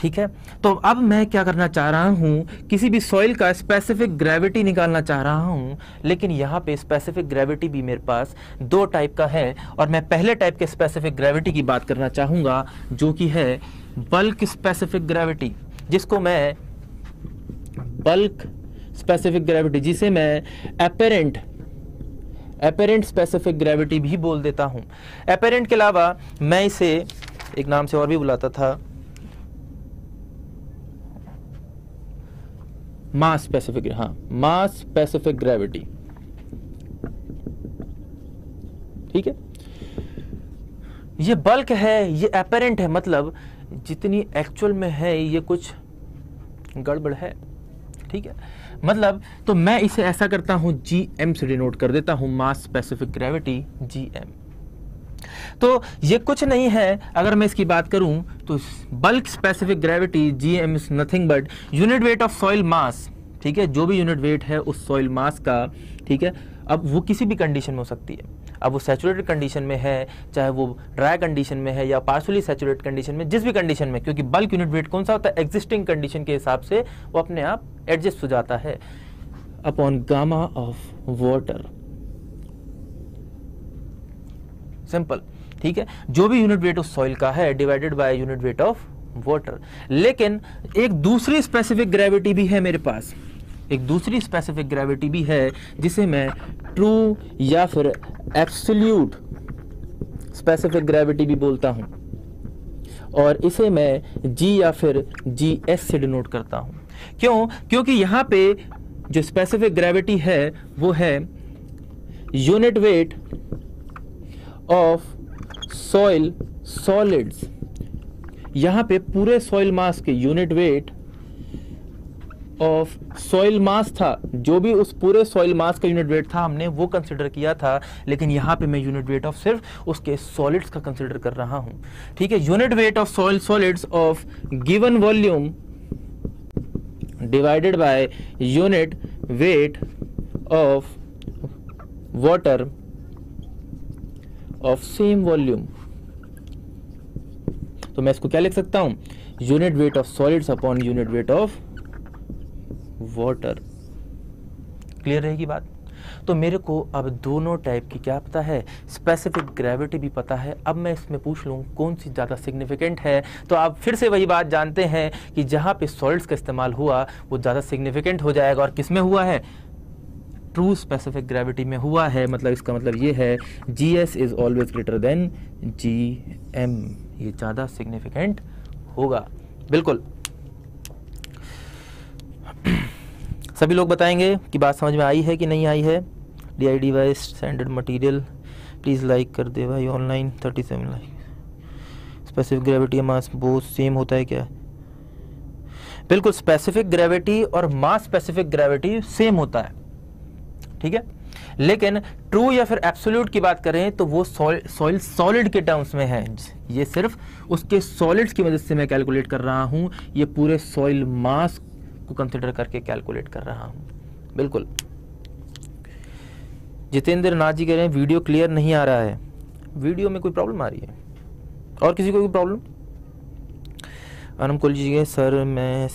ठीक है। तो अब मैं क्या करना चाह रहा हूँ, किसी भी सॉइल का स्पेसिफिक ग्रेविटी निकालना चाह रहा हूँ, लेकिन यहाँ पे स्पेसिफिक ग्रेविटी भी मेरे पास दो टाइप का है, और मैं पहले टाइप के स्पेसिफिक ग्रेविटी की बात करना चाहूँगा जो कि है बल्क स्पेसिफिक ग्रेविटी, जिसको मैं बल्क स्पेसिफिक ग्रेविटी जिसे मैं अपेरेंट अपेरेंट स्पेसिफिक ग्रेविटी भी बोल देता हूँ। अपेरेंट के अलावा मैं इसे एक नाम से और भी बुलाता था, मास स्पेसिफिक, हाँ मास स्पेसिफिक ग्रेविटी। ठीक है, ये बल्क है, ये अपेरेंट है, मतलब जितनी एक्चुअल में है ये कुछ गड़बड़ है। ठीक है, मतलब तो मैं इसे ऐसा करता हूं, जी एम से डिनोट कर देता हूं, mass specific gravity G M. तो ये कुछ नहीं है, अगर मैं इसकी बात करूं तो bulk specific gravity G M is nothing but unit weight of soil mass. ठीक है, जो भी यूनिट वेट है उस सॉइल मास का। ठीक है, अब वो किसी भी कंडीशन में हो सकती है, अब वो सैचुरेटेड कंडीशन में है, चाहे वो ड्राई कंडीशन में है या पार्शियली सैचुरेटेड कंडीशन में, जिस भी कंडीशन में, क्योंकि बल्क यूनिट वेट कौन सा होता है, एग्जिस्टिंग कंडीशन के हिसाब से वो अपने आप एडजस्ट हो जाता है upon gamma of water. Simple. ठीक है, जो भी यूनिट वेट ऑफ सॉइल का है divided by unit weight of water. लेकिन एक दूसरी स्पेसिफिक ग्रेविटी भी है मेरे पास, एक दूसरी स्पेसिफिक ग्रेविटी भी है जिसे मैं ट्रू या फिर एब्सोल्यूट स्पेसिफिक ग्रेविटी भी बोलता हूं, और इसे मैं जी या फिर जी एस से डिनोट करता हूं। क्यों? क्योंकि यहां पे जो स्पेसिफिक ग्रेविटी है वो है unit weight of soil solids. यहां पे पूरे सॉइल मास के unit weight of soil mass था, जो भी उस पूरे सॉइल मास का यूनिट वेट था हमने वो कंसिडर किया था, लेकिन यहाँ पे मैं यूनिट वेट ऑफ सिर्फ उसके सॉलिड्स का कंसिडर कर रहा हूँ। ठीक है, unit weight of soil solids of given volume divided by unit weight of water of same volume. तो मैं इसको क्या लिख सकता हूँ, unit weight of solids upon unit weight of water. Clear रहेगी बात? तो मेरे को अब दोनों टाइप की क्या पता है, स्पेसिफिक ग्रेविटी भी पता है। अब मैं इसमें पूछ लूँ कौन सी ज़्यादा सिग्निफिकेंट है, तो आप फिर से वही बात जानते हैं कि जहाँ पे सॉलिड्स का इस्तेमाल हुआ वो ज़्यादा सिग्निफिकेंट हो जाएगा। और किस में हुआ है, ट्रू स्पेसिफिक ग्रेविटी में हुआ है। मतलब इसका मतलब ये है G S is always greater than G M, ये ज़्यादा सिग्निफिकेंट होगा। बिल्कुल, सभी लोग बताएंगे कि बात समझ में आई है कि नहीं आई है। D I D wise standard material, please like कर दे भाई। Online thirty seven like. Specific gravity mass both same होता है क्या? बिल्कुल, स्पेसिफिक ग्रेविटी और मास स्पेसिफिक ग्रेविटी सेम होता है। ठीक है, लेकिन ट्रू या फिर एब्सोल्यूट की बात करें तो वो सॉइल सॉलिड के टर्म्स में है, ये सिर्फ उसके सॉलिड्स की मदद से मैं कैलकुलेट कर रहा हूँ, ये पूरे सॉइल मास को कंसिडर करके कैलकुलेट कर रहा हूं। बिल्कुल, जितेंद्र नाथ जी कह रहे हैं वीडियो क्लियर नहीं आ रहा है, वीडियो में कोई प्रॉब्लम आ रही है? और किसी को कोई प्रॉब्लम? अनम कोहली जी कह सर मैं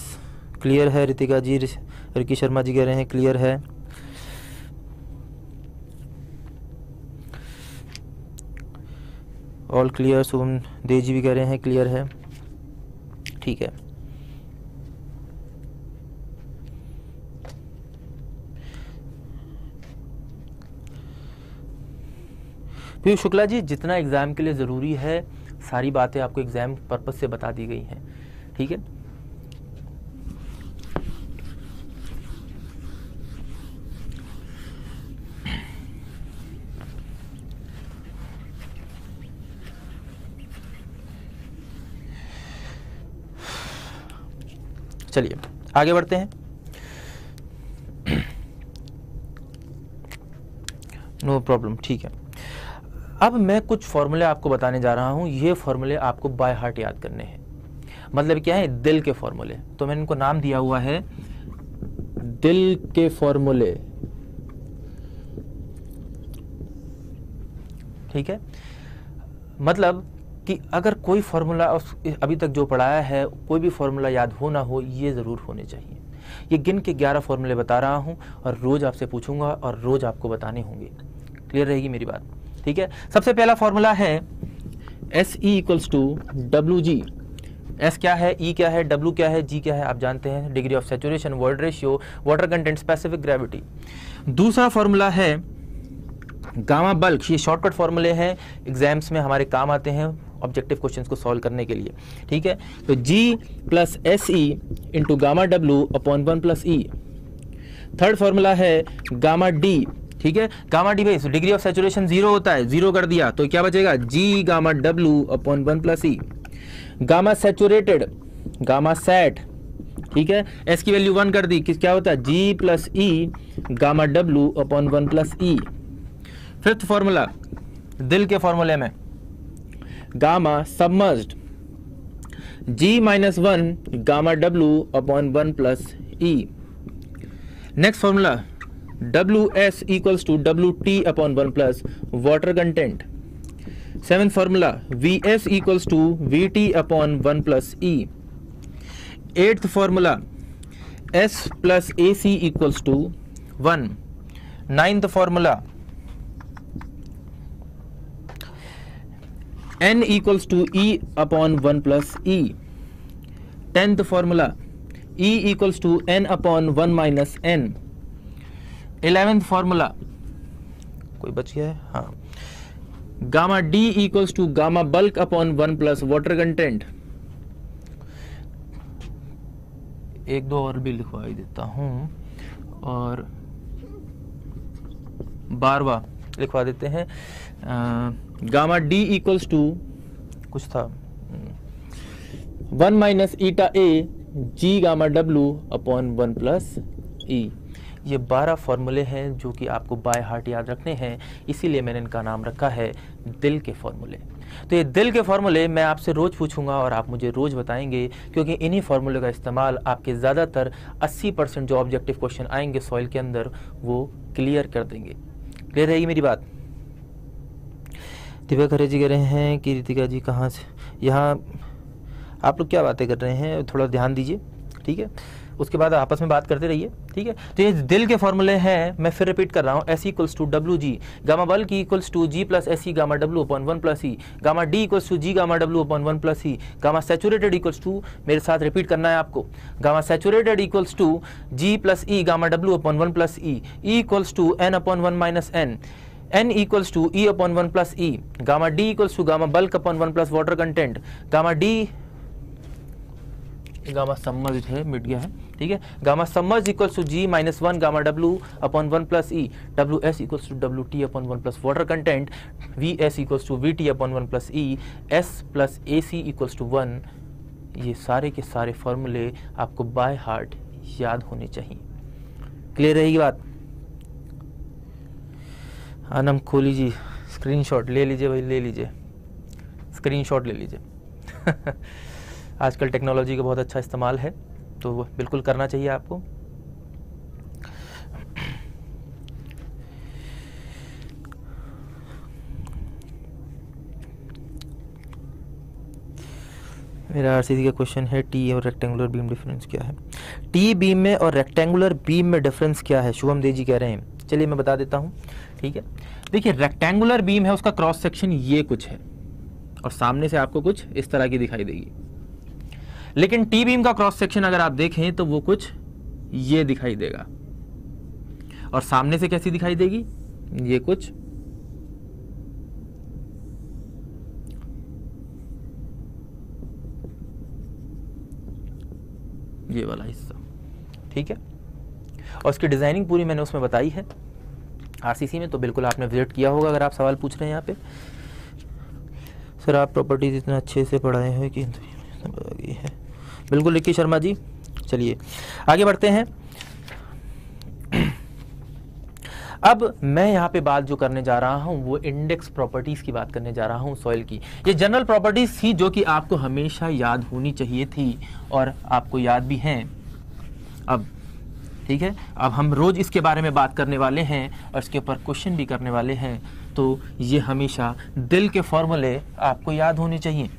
क्लियर है। रितिका जी, रिकी शर्मा जी कह रहे हैं क्लियर है। All clear. शुभम देव जी भी कह रहे हैं क्लियर है। ठीक है, पीयूष शुक्ला जी, जितना एग्ज़ाम के लिए ज़रूरी है सारी बातें आपको एग्ज़ाम पर्पस से बता दी गई हैं। ठीक है, चलिए आगे बढ़ते हैं। No problem. ठीक है, अब मैं कुछ फॉर्मूले आपको बताने जा रहा हूँ, ये फॉर्मूले आपको बाय हार्ट याद करने हैं। मतलब क्या है, दिल के फॉर्मूले, तो मैंने इनको नाम दिया हुआ है दिल के फॉर्मूले। ठीक है, मतलब कि अगर कोई फार्मूला अभी तक जो पढ़ाया है कोई भी फार्मूला याद हो ना हो, ये ज़रूर होने चाहिए। ये गिन के ग्यारह फार्मूले बता रहा हूँ और रोज़ आपसे पूछूंगा और रोज़ आपको बताने होंगे। क्लियर रहेगी मेरी बात? ठीक है, सबसे पहला फार्मूला है S E equals to W G. S क्या है, ई e क्या है, डब्लू क्या है, जी क्या है, आप जानते हैं, degree of saturation, void ratio, water content, specific gravity. दूसरा फार्मूला है गामा बल्क। ये शॉर्टकट फार्मूले हैं, एग्जाम्स में हमारे काम आते हैं ऑब्जेक्टिव क्वेश्चंस को सॉल्व करने के लिए। ठीक है, तो G plus S E into gamma W upon one plus E. Third formula है गामा डी। ठीक है, gamma D base degree of saturation zero होता है, जीरो कर दिया तो क्या बचेगा, G gamma W upon one plus ई। गामा सेचुरेटेड, गामा सेट, ठीक है, एस की वैल्यू वन कर दी, किस क्या होता है, जी प्लस ई gamma W upon one plus E. Fifth formula दिल के फार्मूले में gamma submerged, G minus one gamma W upon one plus E. Next formula W S equals to W T upon one plus water content. Seven formula V S equals to V T upon one plus E. Eighth formula S plus A C equals to one. Ninth formula n equals to e upon one plus e. tenth formula e equals to n upon one minus n. eleventh formula कोई बच गया है, हाँ, gamma d equals to gamma bulk upon one plus water content. एक दो और भी लिखवा ही देता हूँ और बारवा लिखवा देते हैं। आ, गामा डी इक्वल्स टू कुछ था one minus eta A G gamma W upon one plus E. ये बारह फार्मूले हैं जो कि आपको बाय हार्ट याद रखने हैं, इसीलिए मैंने इनका नाम रखा है दिल के फार्मूले। तो ये दिल के फार्मूले मैं आपसे रोज़ पूछूंगा और आप मुझे रोज़ बताएंगे, क्योंकि इन्हीं फार्मूले का इस्तेमाल आपके ज़्यादातर अस्सी परसेंट जो ऑब्जेक्टिव क्वेश्चन आएंगे सॉइल के अंदर वो क्लियर कर देंगे। क्लियर रहेगी मेरी बात? दिव्या खरे जी कह रहे हैं कि रितिका जी कहाँ से, यहाँ आप लोग क्या बातें कर रहे हैं, थोड़ा ध्यान दीजिए। ठीक है, उसके बाद आपस में बात करते रहिए। ठीक है, तो ये दिल के फॉर्मूले हैं, मैं फिर रिपीट कर रहा हूँ, S equals to W G gamma bulk की equals to G plus S C gamma W upon one plus E. Gamma D equals to G gamma W upon one plus E. Gamma saturated equals to, मेरे साथ repeat करना है आपको, gamma saturated equals to G plus E gamma W upon one plus E. E equals to N upon one minus N. n equals to e upon one plus e. Gamma d equals to gamma bulk upon one plus water content. Gamma d gamma submerged है, मिट गया है, ठीक है, gamma submerged equals to G minus one gamma W upon one plus E. W S equals to W T upon one plus water content. V S equals to V T upon one plus E. S plus A C equals to one. ये सारे के सारे फॉर्मूले आपको by heart याद होने चाहिए। Clear रहेगी बात? आनम खोली जी स्क्रीनशॉट ले लीजिए भाई, ले लीजिए स्क्रीनशॉट ले लीजिए। आजकल टेक्नोलॉजी का बहुत अच्छा इस्तेमाल है तो बिल्कुल करना चाहिए आपको। मेरा आरसीसी का क्वेश्चन है टी और रेक्टेंगुलर बीम डिफरेंस क्या है। टी बीम में और रेक्टेंगुलर बीम में डिफरेंस क्या है, शुभम देव जी कह रहे हैं, चलिए मैं बता देता हूँ। ठीक है, देखिए रेक्टेंगुलर बीम है, उसका क्रॉस सेक्शन ये कुछ है और सामने से आपको कुछ इस तरह की दिखाई देगी, लेकिन टी बीम का क्रॉस सेक्शन अगर आप देखें तो वो कुछ ये दिखाई देगा और सामने से कैसी दिखाई देगी, ये कुछ ये वाला हिस्सा। ठीक है, और उसकी डिज़ाइनिंग पूरी मैंने उसमें बताई है आरसीसी में, तो बिल्कुल आपने विजिट किया होगा अगर आप सवाल पूछ रहे हैं यहाँ पे। सर आप प्रॉपर्टीज इतना अच्छे से पढ़ाए हैं कि है, बिल्कुल लिखी शर्मा जी। चलिए आगे बढ़ते हैं। अब मैं यहाँ पे बात जो करने जा रहा हूँ वो इंडेक्स प्रॉपर्टीज़ की बात करने जा रहा हूँ सॉइल की। ये जनरल प्रॉपर्टीज़ थी जो कि आपको हमेशा याद होनी चाहिए थी और आपको याद भी हैं अब। ठीक है, अब हम रोज़ इसके बारे में बात करने वाले हैं और इसके ऊपर क्वेश्चन भी करने वाले हैं। तो ये हमेशा दिल के फॉर्मूले आपको याद होने चाहिए।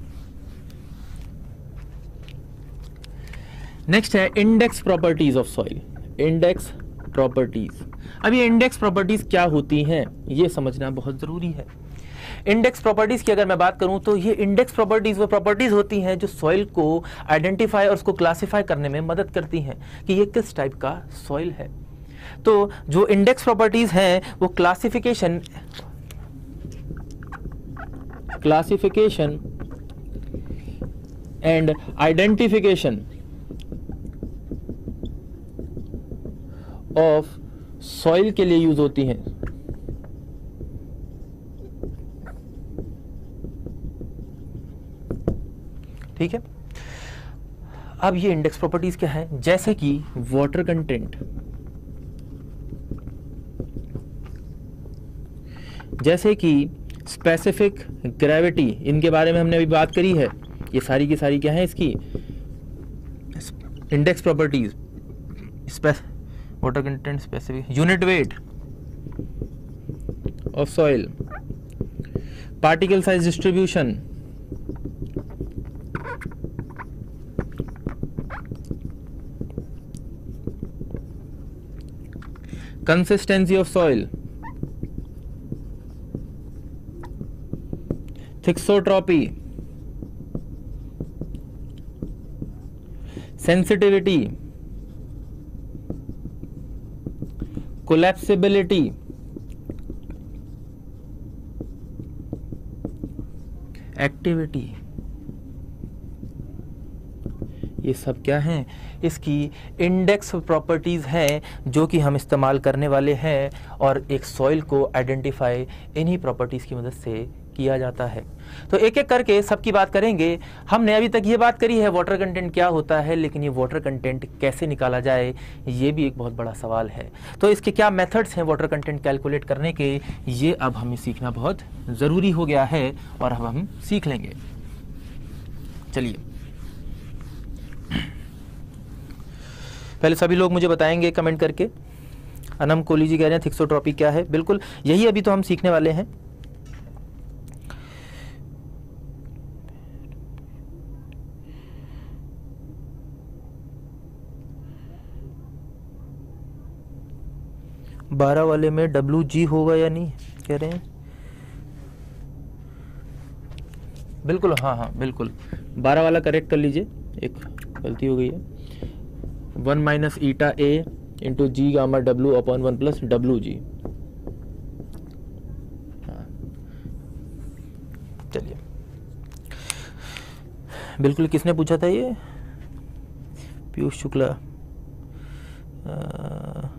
नेक्स्ट है index properties of soil. Index properties, अब ये इंडेक्स प्रॉपर्टीज क्या होती हैं ये समझना बहुत जरूरी है। इंडेक्स प्रॉपर्टीज की अगर मैं बात करूं तो ये इंडेक्स प्रॉपर्टीज वो प्रॉपर्टीज होती हैं जो सॉइल को आइडेंटिफाई और उसको क्लासिफाई करने में मदद करती हैं कि ये किस टाइप का सॉइल है। तो जो इंडेक्स प्रॉपर्टीज हैं वो classification classification and identification of soil के लिए यूज होती हैं। ठीक है, अब ये इंडेक्स प्रॉपर्टीज क्या है, जैसे कि वाटर कंटेंट, जैसे कि स्पेसिफिक ग्रेविटी, इनके बारे में हमने अभी बात करी है। ये सारी की सारी क्या है इसकी index properties, water content, specific, unit weight of soil, particle size distribution, consistency of soil, thixotropy, sensitivity, collapsibility, activity, ये सब क्या हैं इसकी इंडेक्स प्रॉपर्टीज हैं जो कि हम इस्तेमाल करने वाले हैं। और एक सॉइल को आइडेंटिफाई इन्हीं प्रॉपर्टीज की मदद से किया जाता है। तो एक एक करके सबकी बात करेंगे। हमने अभी तक ये बात करी है वाटर कंटेंट क्या होता है, लेकिन ये वाटर कंटेंट कैसे निकाला जाए ये भी एक बहुत बड़ा सवाल है। तो इसके क्या मेथड्स हैं वाटर कंटेंट कैलकुलेट करने के, ये अब हमें सीखना बहुत ज़रूरी हो गया है और अब हम सीख लेंगे। चलिए पहले सभी लोग मुझे बताएंगे कमेंट करके। अनम कोहली जी कह रहे हैं थिक्सोट्रॉपी क्या है, बिल्कुल यही अभी तो हम सीखने वाले हैं। बारह वाले में डब्ल्यू जी होगा या नहीं कह रहे हैं, बिल्कुल हाँ हाँ बिल्कुल बारह वाला करेक्ट कर लीजिए, एक गलती हो गई है। One minus eta A into G gamma W upon one plus W G. हाँ चलिए बिल्कुल, किसने पूछा था ये, पीयूष शुक्ला। आ...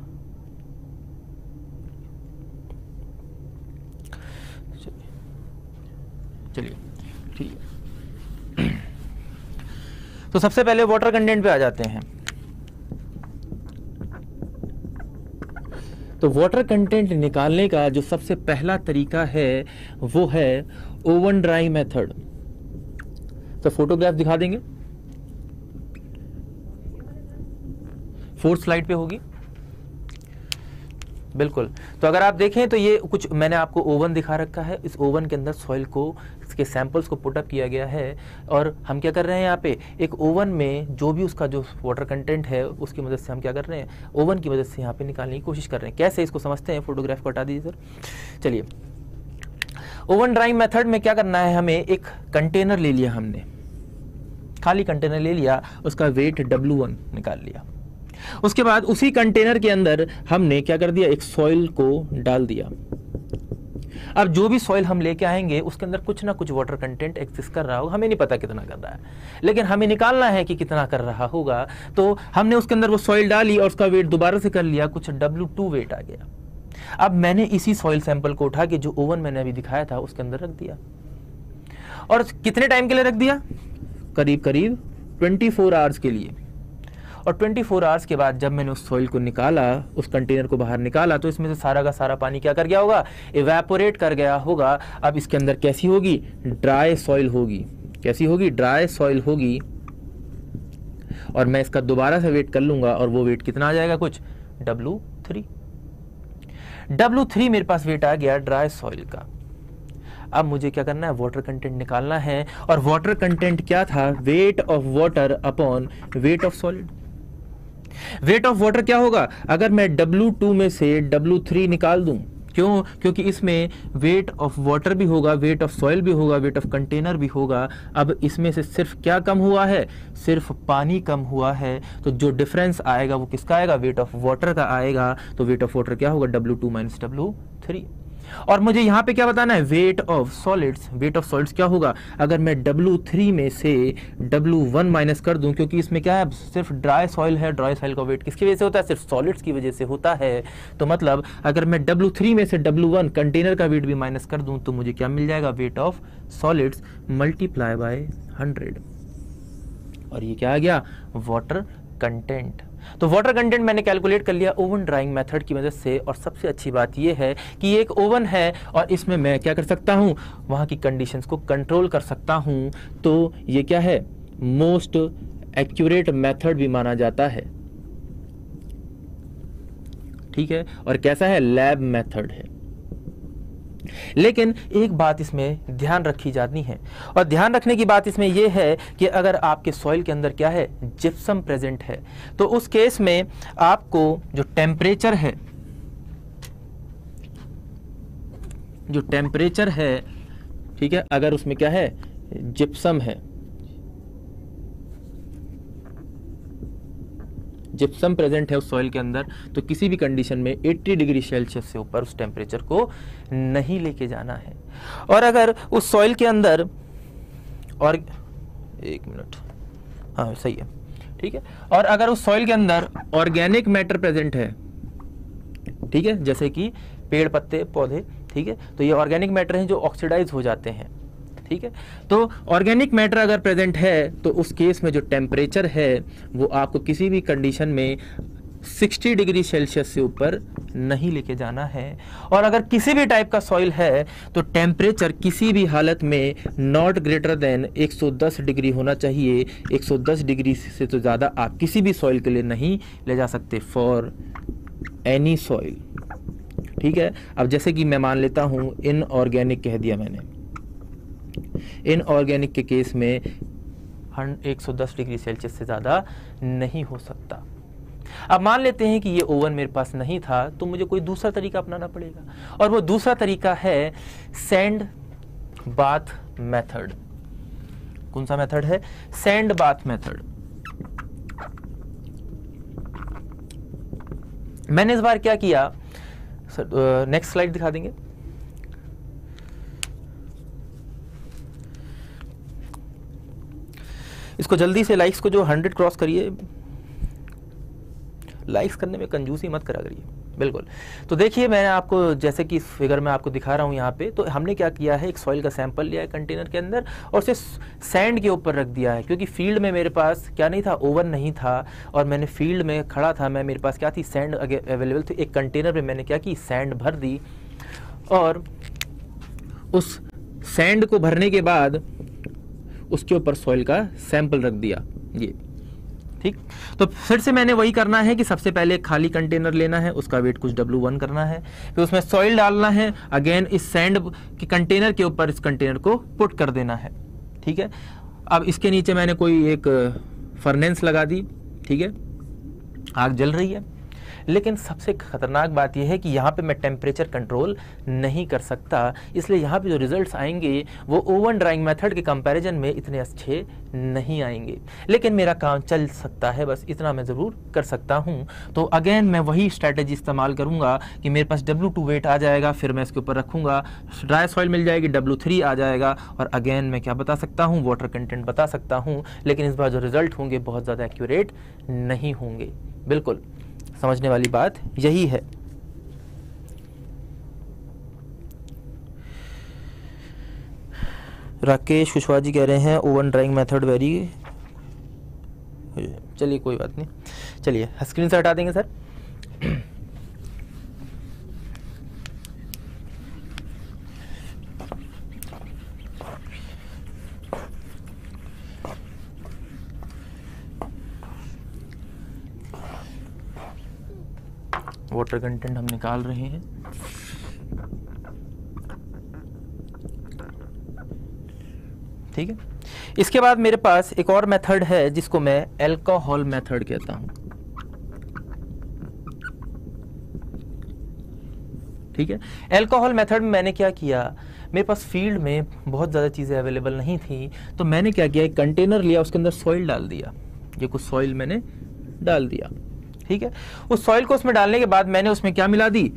चलिए ठीक है, तो सबसे पहले वाटर कंटेंट पे आ जाते हैं। तो वाटर कंटेंट निकालने का जो सबसे पहला तरीका है वो है ओवन ड्राई मेथड। तो फोटोग्राफ दिखा देंगे, फोर्थ स्लाइड पे होगी बिल्कुल। तो अगर आप देखें तो ये कुछ मैंने आपको ओवन दिखा रखा है, इस ओवन के अंदर सॉइल को, इसके सैंपल्स को पुटअप किया गया है। और हम क्या कर रहे हैं यहाँ पे, एक ओवन में जो भी उसका जो वाटर कंटेंट है उसकी मदद से हम क्या कर रहे हैं, ओवन की मदद से यहाँ पे निकालने की कोशिश कर रहे हैं। कैसे, इसको समझते हैं। फोटोग्राफ को हटा दीजिए सर। चलिए ओवन ड्राइंग मैथड में क्या करना है, हमें एक कंटेनर ले लिया, हमने खाली कंटेनर ले लिया, उसका वेट डब्ल्यू वन निकाल लिया। उसके बाद उसी कंटेनर के अंदर हमने क्या कर दिया, एक सॉइल को डाल दिया। अब जो भी सॉइल हम लेके आएंगे उसके अंदर कुछ ना कुछ वाटर कंटेंट एग्जिस्ट कर रहा होगा, हमें नहीं पता कितना कर रहा है, लेकिन हमें निकालना है कि कितना कर रहा होगा। तो हमने उसके अंदर वो सॉइल डाली और उसका वेट दोबारा से कर लिया, कुछ डब्ल्यू टू वेट आ गया। अब मैंने इसी सॉइल सैंपल को उठा के जो ओवन मैंने अभी दिखाया था उसके अंदर रख दिया, और कितने टाइम के लिए रख दिया, करीब करीब ट्वेंटी फोर आवर्स के लिए। और ट्वेंटी फोर आवर्स के बाद जब मैंने उस सॉइल को निकाला, उस कंटेनर को बाहर निकाला, तो इसमें से सारा का सारा पानी क्या कर गया होगा, इवेपोरेट कर गया होगा। अब इसके अंदर कैसी होगी, ड्राई सॉइल होगी। कैसी होगी, ड्राई सॉइल होगी। और मैं इसका दोबारा से वेट कर लूँगा और वो वेट कितना आ जाएगा, कुछ डब्लू थ्री। W थ्री मेरे पास वेट आ गया ड्राई सॉइल का। अब मुझे क्या करना है, वाटर कंटेंट निकालना है, और वाटर कंटेंट क्या था, weight of water upon weight of solid. Weight of water क्या होगा अगर मैं W टू में से W थ्री निकाल दूं, क्यों, क्योंकि इसमें वेट ऑफ वाटर भी होगा, वेट ऑफ सॉइल भी होगा, वेट ऑफ कंटेनर भी होगा। अब इसमें से सिर्फ क्या कम हुआ है, सिर्फ पानी कम हुआ है, तो जो डिफरेंस आएगा वो किसका आएगा, वेट ऑफ वाटर का आएगा। तो वेट ऑफ वाटर क्या होगा, W two minus W three. और मुझे यहाँ पे क्या बताना है, weight of solids. Weight of solids क्या होगा अगर मैं W थ्री में से W वन माइनस कर दूं, क्योंकि इसमें क्या है, सिर्फ ड्राई सॉइल है। ड्राई सॉइल का वेट किसकी वजह से होता है, सिर्फ सॉलिड्स की वजह से होता है। तो मतलब अगर मैं W थ्री में से W वन कंटेनर का वेट भी माइनस कर दूं तो मुझे क्या मिल जाएगा, weight of solids multiply by hundred. और ये क्या आ गया, वाटर कंटेंट। तो वाटर कंटेंट मैंने कैलकुलेट कर लिया ओवन ड्राइंग मेथड की मदद से। और सबसे अच्छी बात यह है कि ये एक ओवन है और इसमें मैं क्या कर सकता हूँ, वहाँ की कंडीशंस को कंट्रोल कर सकता हूँ। तो ये क्या है, मोस्ट एक्यूरेट मेथड भी माना जाता है, ठीक है, और कैसा है, लैब मेथड है। लेकिन एक बात इसमें ध्यान रखी जानी है, और ध्यान रखने की बात इसमें यह है कि अगर आपके सॉइल के अंदर क्या है, जिप्सम प्रेजेंट है, तो उस केस में आपको जो टेम्परेचर है जो टेम्परेचर है ठीक है, अगर उसमें क्या है, जिप्सम है, जिप्सम प्रेजेंट है उस सॉइल के अंदर, तो किसी भी कंडीशन में अस्सी डिग्री सेल्सियस से ऊपर उस टेम्परेचर को नहीं लेके जाना है। और अगर उस सॉइल के अंदर और एक मिनट हाँ सही है ठीक है, और अगर उस सॉइल के अंदर ऑर्गेनिक मैटर प्रेजेंट है, ठीक है, जैसे कि पेड़ पत्ते पौधे, ठीक है, तो ये ऑर्गेनिक मैटर हैं जो ऑक्सीडाइज हो जाते हैं, ठीक है। तो ऑर्गेनिक मैटर अगर प्रेजेंट है तो उस केस में जो टेम्परेचर है वो आपको किसी भी कंडीशन में साठ डिग्री सेल्सियस से ऊपर नहीं लेके जाना है। और अगर किसी भी टाइप का सॉइल है तो टेम्परेचर किसी भी हालत में नॉट ग्रेटर देन एक सौ दस डिग्री होना चाहिए। एक सौ दस डिग्री से तो ज़्यादा आप किसी भी सॉइल के लिए नहीं ले जा सकते, फॉर एनी सॉइल, ठीक है। अब जैसे कि मैं मान लेता हूँ इनऑर्गेनिक कह दिया मैंने, इनऑर्गेनिक के केस में एक सौ दस डिग्री सेल्सियस से ज़्यादा नहीं हो सकता। अब मान लेते हैं कि ये ओवन मेरे पास नहीं था तो मुझे कोई दूसरा तरीका अपनाना पड़ेगा, और वो दूसरा तरीका है सैंड बाथ मेथड। कौन सा मेथड है, सैंड बाथ मेथड। मैंने इस बार क्या किया, नेक्स्ट स्लाइड दिखा देंगे। इसको जल्दी से लाइक्स को जो हंड्रेड क्रॉस करिए, लाइक्स करने में कंजूसी मत करा करिए बिल्कुल। तो देखिए मैं आपको जैसे कि इस फिगर में आपको दिखा रहा हूँ यहाँ पे, तो हमने क्या किया है, एक सॉइल का सैंपल लिया है कंटेनर के अंदर और उसे सैंड के ऊपर रख दिया है, क्योंकि फील्ड में मेरे पास क्या नहीं था, ओवन नहीं था, और मैंने फील्ड में खड़ा था मैं, मेरे पास क्या थी, सैंड अवेलेबल थी। एक कंटेनर में मैंने क्या की, सैंड भर दी, और उस सैंड को भरने के बाद उसके ऊपर सॉइल का सैंपल रख दिया, ये ठीक। तो फिर से मैंने वही करना है कि सबसे पहले खाली कंटेनर लेना है, उसका वेट कुछ W वन करना है, फिर उसमें सॉइल डालना है, अगेन इस सैंड के कंटेनर के ऊपर इस कंटेनर को पुट कर देना है, ठीक है। अब इसके नीचे मैंने कोई एक फर्नेंस लगा दी, ठीक है, आग जल रही है। लेकिन सबसे खतरनाक बात यह है कि यहाँ पे मैं टेम्परेचर कंट्रोल नहीं कर सकता, इसलिए यहाँ पे जो रिजल्ट्स आएंगे वो ओवन ड्राइंग मेथड के कंपैरिजन में इतने अच्छे नहीं आएंगे, लेकिन मेरा काम चल सकता है, बस इतना मैं ज़रूर कर सकता हूँ। तो अगेन मैं वही स्ट्रैटेजी इस्तेमाल करूँगा कि मेरे पास W टू वेट आ जाएगा, फिर मैं इसके ऊपर रखूँगा, ड्राई सॉइल मिल जाएगी, W थ्री आ जाएगा, और अगेन मैं क्या बता सकता हूँ, वाटर कंटेंट बता सकता हूँ, लेकिन इस बार जो रिजल्ट होंगे बहुत ज़्यादा एक्यूरेट नहीं होंगे। बिल्कुल समझने वाली बात यही है। राकेश कुशवाहा जी कह रहे हैं ओवन ड्राइंग मेथड वेरी, चलिए कोई बात नहीं, चलिए स्क्रीन से हटा देंगे सर। वाटर कंटेंट हम निकाल रहे हैं। ठीक है, इसके बाद मेरे पास एक और मेथड है जिसको मैं अल्कोहल मेथड कहता हूं। ठीक है, अल्कोहल मेथड में मैंने क्या किया, मेरे पास फील्ड में बहुत ज़्यादा चीज़ें अवेलेबल नहीं थी, तो मैंने क्या किया, एक कंटेनर लिया, उसके अंदर सॉइल डाल दिया, ये कुछ सॉइल मैंने डाल दिया। ठीक है, उस सॉइल को उसमें डालने के बाद मैंने उसमें क्या मिला दी,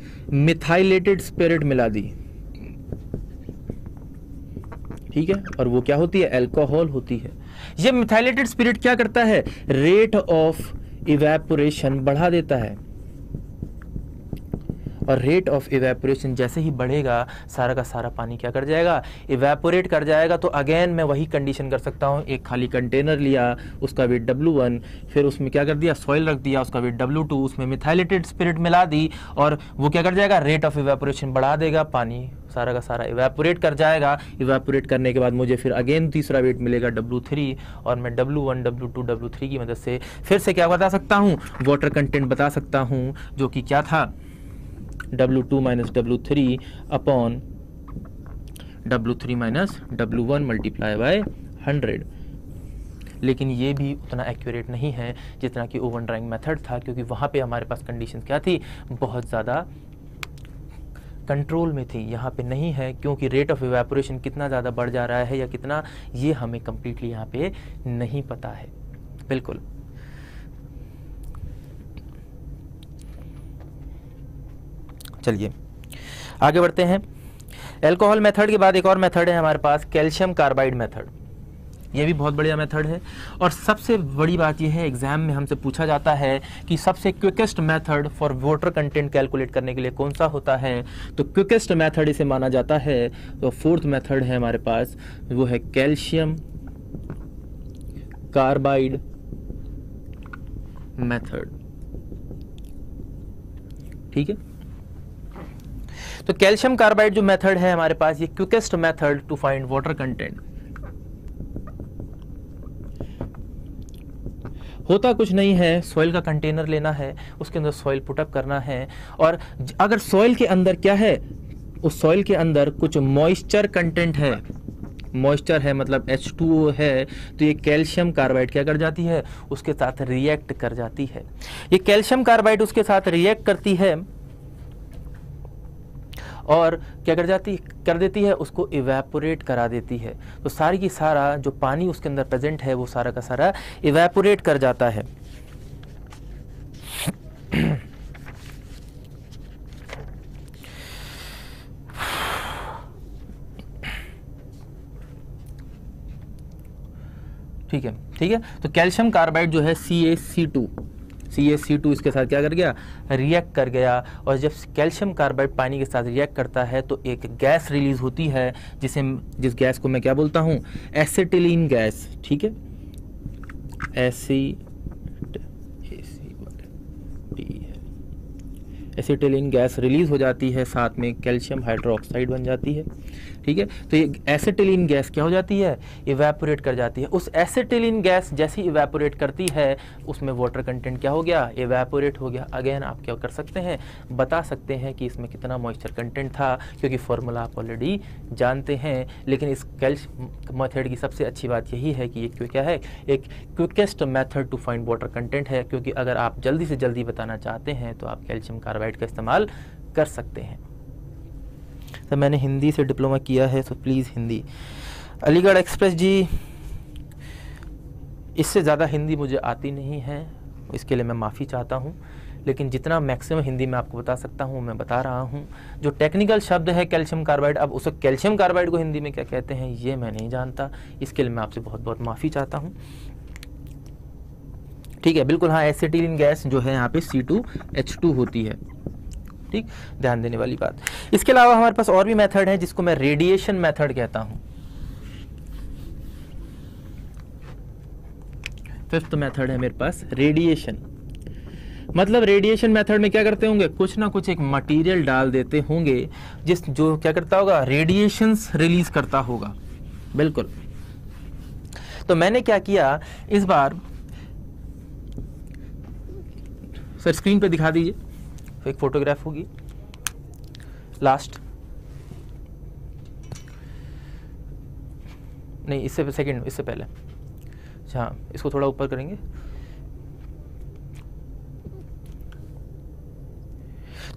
मिथाइलेटेड स्पिरिट मिला दी। ठीक है, और वो क्या होती है, अल्कोहल होती है। ये मिथाइलेटेड स्पिरिट क्या करता है, रेट ऑफ इवेपोरेशन बढ़ा देता है, और रेट ऑफ इवेपोरेशन जैसे ही बढ़ेगा सारा का सारा पानी क्या कर जाएगा, इवेपोरेट कर जाएगा। तो अगेन मैं वही कंडीशन कर सकता हूँ, एक खाली कंटेनर लिया, उसका वेट डब्ल्यू वन, फिर उसमें क्या कर दिया, सॉइल रख दिया, उसका वेट डब्ल्यू टू, उसमें मिथाइलेटेड स्पिरिट मिला दी, और वो क्या कर जाएगा, रेट ऑफ इवेपोरेशन बढ़ा देगा, पानी सारा का सारा इवेपोरेट कर जाएगा। इवेपोरेट करने के बाद मुझे फिर अगेन तीसरा वेट मिलेगा डब्ल्यू थ्री, और मैं W one, W two, W three की मदद से फिर से क्या बता सकता हूँ, वाटर कंटेंट बता सकता हूँ, जो कि क्या था, W two minus W three upon W three minus W one multiply by hundred. लेकिन ये भी उतना एक्यूरेट नहीं है जितना कि ओवन ड्राइंग मेथड था, क्योंकि वहाँ पे हमारे पास कंडीशन क्या थी, बहुत ज़्यादा कंट्रोल में थी, यहाँ पे नहीं है, क्योंकि रेट ऑफ इवेपोरेशन कितना ज़्यादा बढ़ जा रहा है या कितना, ये हमें कम्प्लीटली यहाँ पे नहीं पता है। बिल्कुल, चलिए आगे बढ़ते हैं। अल्कोहल मेथड के बाद एक और मेथड है हमारे पास, कैल्शियम कार्बाइड मेथड। ये भी बहुत बढ़िया मेथड है, और सबसे बड़ी बात यह है, एग्जाम में हमसे पूछा जाता है कि सबसे quickest method for water content calculate करने के लिए कौन सा होता है, तो क्विकेस्ट मेथड इसे माना जाता है। तो फोर्थ मेथड है हमारे पास, वो है कैल्शियम कार्बाइड मेथड। ठीक है, तो कैल्शियम कार्बाइड जो मेथड है हमारे पास, ये quickest method to find water content. होता कुछ नहीं है, सॉइल का कंटेनर लेना है, उसके अंदर सॉइल पुटअप करना है, और अगर सॉइल के अंदर क्या है, उस सॉइल के अंदर कुछ मॉइस्चर कंटेंट है, मॉइस्चर है मतलब एच टू ओ है, तो ये कैल्शियम कार्बाइड क्या कर जाती है, उसके साथ रिएक्ट कर जाती है। ये कैल्शियम कार्बाइड उसके साथ रिएक्ट करती है और क्या कर जाती कर देती है, उसको इवेपोरेट करा देती है। तो सारी की सारा जो पानी उसके अंदर प्रेजेंट है वो सारा का सारा इवेपोरेट कर जाता है। ठीक है, ठीक है, तो कैल्शियम कार्बाइड जो है सी ए सी to C A C to इसके साथ क्या कर गया, रिएक्ट कर गया, और जब कैल्शियम कार्बाइड पानी के साथ रिएक्ट करता है तो एक गैस रिलीज होती है, जिसे जिस गैस को मैं क्या बोलता हूँ, एसिटिलीन गैस। ठीक है, एसिटिलीन गैस रिलीज हो जाती है, साथ में कैल्शियम हाइड्रोक्साइड बन जाती है। ठीक है, तो ये एसिटिलीन गैस क्या हो जाती है, इवेपोरेट कर जाती है। उस एसिटिलीन गैस जैसी इवेपोरेट करती है, उसमें वाटर कंटेंट क्या हो गया, इवेपोरेट हो गया। अगेन आप क्या कर सकते हैं, बता सकते हैं कि इसमें कितना मॉइस्चर कंटेंट था, क्योंकि फॉर्मूला आप ऑलरेडी जानते हैं। लेकिन इस कैल्शियम मेथड की सबसे अच्छी बात यही है कि ये क्यों क्या है, एक quickest method to find water content है, क्योंकि अगर आप जल्दी से जल्दी बताना चाहते हैं तो आप कैल्शियम कार्बाइड का इस्तेमाल कर सकते हैं। तो मैंने हिंदी से डिप्लोमा किया है, तो प्लीज हिंदी। अलीगढ़ एक्सप्रेस जी, इससे ज़्यादा हिंदी मुझे आती नहीं है, इसके लिए मैं माफ़ी चाहता हूं, लेकिन जितना मैक्सिमम हिंदी मैं आपको बता सकता हूं मैं बता रहा हूं। जो टेक्निकल शब्द है कैल्शियम कार्बाइड, अब उस कैल्शियम कार्बाइड को हिंदी में क्या कहते हैं ये मैं नहीं जानता, इसके लिए मैं आपसे बहुत बहुत माफ़ी चाहता हूँ। ठीक है, बिल्कुल, हाँ, एसिटिलीन गैस जो है यहाँ पे सी टू एच टू होती है। ठीक, ध्यान देने वाली बात। इसके अलावा हमारे पास और भी मेथड है जिसको मैं रेडिएशन मेथड कहता हूँ, फिफ्थ मेथड है मेरे पास रेडिएशन। मतलब रेडिएशन मेथड में क्या करते होंगे, कुछ ना कुछ एक मटेरियल डाल देते होंगे जिस जो क्या करता होगा, रेडिएशंस रिलीज करता होगा। बिल्कुल, तो मैंने क्या किया इस बार, सर स्क्रीन पे दिखा दीजिए, तो एक फोटोग्राफ होगी। लास्ट नहीं, इससे सेकंड, इससे पहले, हाँ इसको थोड़ा ऊपर करेंगे।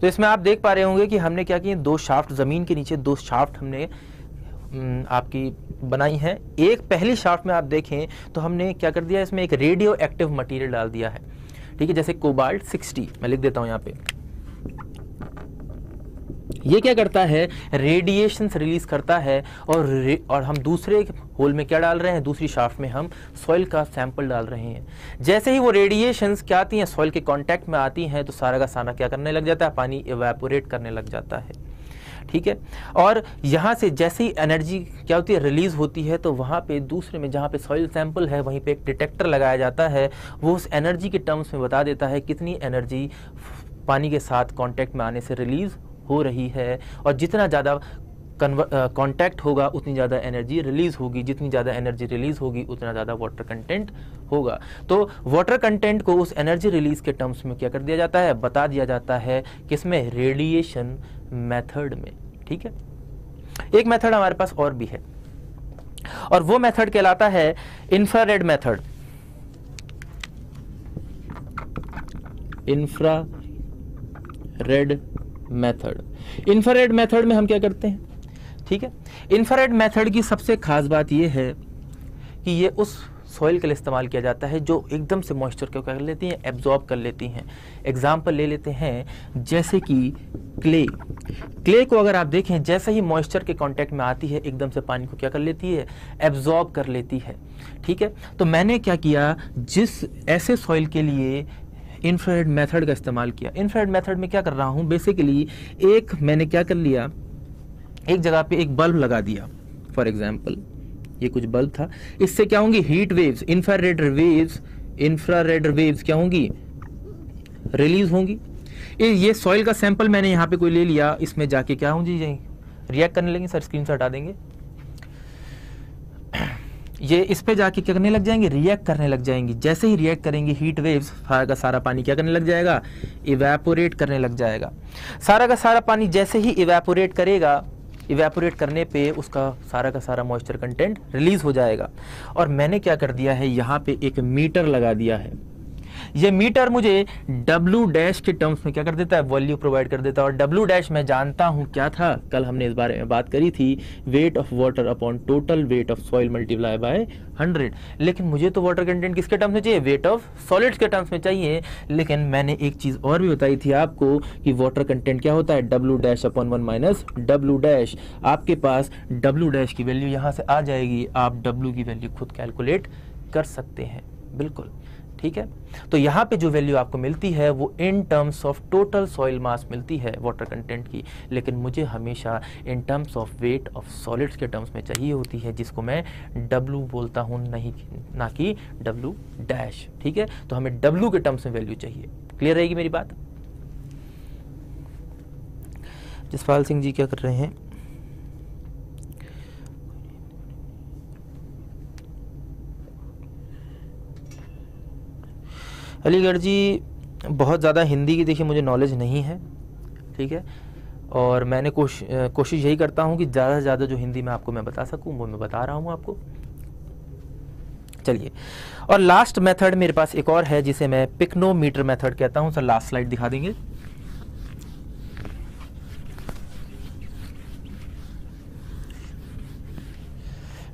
तो इसमें आप देख पा रहे होंगे कि हमने क्या किए, दो शाफ्ट जमीन के नीचे दो शाफ्ट हमने आपकी बनाई हैं। एक पहली शाफ्ट में आप देखें तो हमने क्या कर दिया, इसमें एक रेडियो एक्टिव मटेरियल डाल दिया है, ठीक है, जैसे कोबाल्ट सिक्सटी मैं लिख देता हूं यहाँ पे। ये क्या करता है, रेडिएशन रिलीज करता है। और रे, और हम दूसरे होल में क्या डाल रहे हैं, दूसरी शाफ्ट में हम सॉइल का सैंपल डाल रहे हैं। जैसे ही वो रेडिएशंस क्या आती हैं, सॉइल के कांटेक्ट में आती हैं, तो सारा का सारा क्या करने लग जाता है, पानी इवेपोरेट करने लग जाता है, ठीक है। और यहाँ से जैसे ही एनर्जी क्या होती है, रिलीज होती है, तो वहाँ पे दूसरे में जहाँ पे सॉइल सैंपल है, वहीं पे एक डिटेक्टर लगाया जाता है। वो उस एनर्जी के टर्म्स में बता देता है कितनी एनर्जी पानी के साथ कांटेक्ट में आने से रिलीज हो रही है। और जितना ज़्यादा कांटेक्ट होगा उतनी ज़्यादा एनर्जी रिलीज़ होगी, जितनी ज़्यादा एनर्जी रिलीज़ होगी उतना ज़्यादा वाटर कंटेंट होगा। तो वाटर कंटेंट को उस एनर्जी रिलीज़ के टर्म्स में क्या कर दिया जाता है, बता दिया जाता है, किसमें, रेडिएशन मेथड में, ठीक है। एक मेथड हमारे पास और भी है और वो मेथड कहलाता है infrared method. Infrared method, infrared method में हम क्या करते हैं, ठीक है। इंफ्रारेड मेथड की सबसे खास बात यह है कि ये उस सॉइल के लिए इस्तेमाल किया जाता है जो एकदम से मॉइस्चर को कर लेती हैं, एब्जॉर्ब कर लेती हैं। एग्जाम्पल ले लेते हैं जैसे कि क्ले। क्ले को अगर आप देखें, जैसे ही मॉइस्चर के कांटेक्ट में आती है, एकदम से पानी को क्या कर लेती है, एब्जॉर्ब कर लेती है, ठीक है। तो मैंने क्या किया, जिस ऐसे सॉइल के लिए इंफ्रारेड मेथड का इस्तेमाल किया। इंफ्रारेड मेथड में क्या कर रहा हूँ, बेसिकली एक मैंने क्या कर लिया, एक जगह पे एक बल्ब लगा दिया, फॉर एग्जाम्पल ये कुछ बल्ब था। इससे क्या होंगी, heat waves, infrared waves, infrared waves क्या होंगी, रिलीज होंगी। ये सॉइल का सैंपल मैंने यहाँ पे कोई ले लिया, इसमें जाके क्या होंगी, रिएक्ट करने लगेंगे। सर स्क्रीन से हटा देंगे, ये इस पे जाके क्या करने लग जाएंगे, रिएक्ट करने लग जाएंगी। जैसे ही रिएक्ट करेंगे, हीट वेव्स, सारा का सारा पानी क्या करने लग जाएगा, इवेपोरेट करने लग जाएगा। सारा का सारा पानी जैसे ही इवेपोरेट करेगा, इवेपोरेट करने पे उसका सारा का सारा मॉइस्चर कंटेंट रिलीज हो जाएगा। और मैंने क्या कर दिया है, यहाँ पे एक मीटर लगा दिया है। ये मीटर मुझे डब्ल्यू डैश के टर्म्स में क्या कर देता है, वैल्यू प्रोवाइड कर देता है। और डब्ल्यू डैश मैं जानता हूँ क्या था, कल हमने इस बारे में बात करी थी, weight of water upon total weight of soil multiply by hundred. लेकिन मुझे तो वाटर कंटेंट किसके टर्म्स में चाहिए, वेट ऑफ सॉलिड्स के टर्म्स में चाहिए। लेकिन मैंने एक चीज़ और भी बताई थी आपको कि वाटर कंटेंट क्या होता है, W dash upon one minus W dash. आपके पास डब्ल्यू डैश की वैल्यू यहाँ से आ जाएगी, आप डब्ल्यू की वैल्यू खुद कैलकुलेट कर सकते हैं, बिल्कुल ठीक है। तो यहाँ पे जो वैल्यू आपको मिलती है वो in terms of total soil mass मिलती है वाटर कंटेंट की, लेकिन मुझे हमेशा in terms of weight of solids के टर्म्स में चाहिए होती है, जिसको मैं W बोलता हूँ, नहीं ना कि W डैश, ठीक है। तो हमें W के टर्म्स में वैल्यू चाहिए। क्लियर रहेगी मेरी बात। जसपाल सिंह जी क्या कर रहे हैं, अलीगढ़ जी बहुत ज़्यादा हिंदी की देखिए मुझे नॉलेज नहीं है, ठीक है। और मैंने कोश कोशिश यही करता हूँ कि ज़्यादा से ज़्यादा जो हिंदी में आपको मैं बता सकूँ वो मैं बता रहा हूँ आपको। चलिए, और लास्ट मेथड मेरे पास एक और है जिसे मैं पिक्नोमीटर मेथड कहता हूँ। सर लास्ट स्लाइड दिखा देंगे।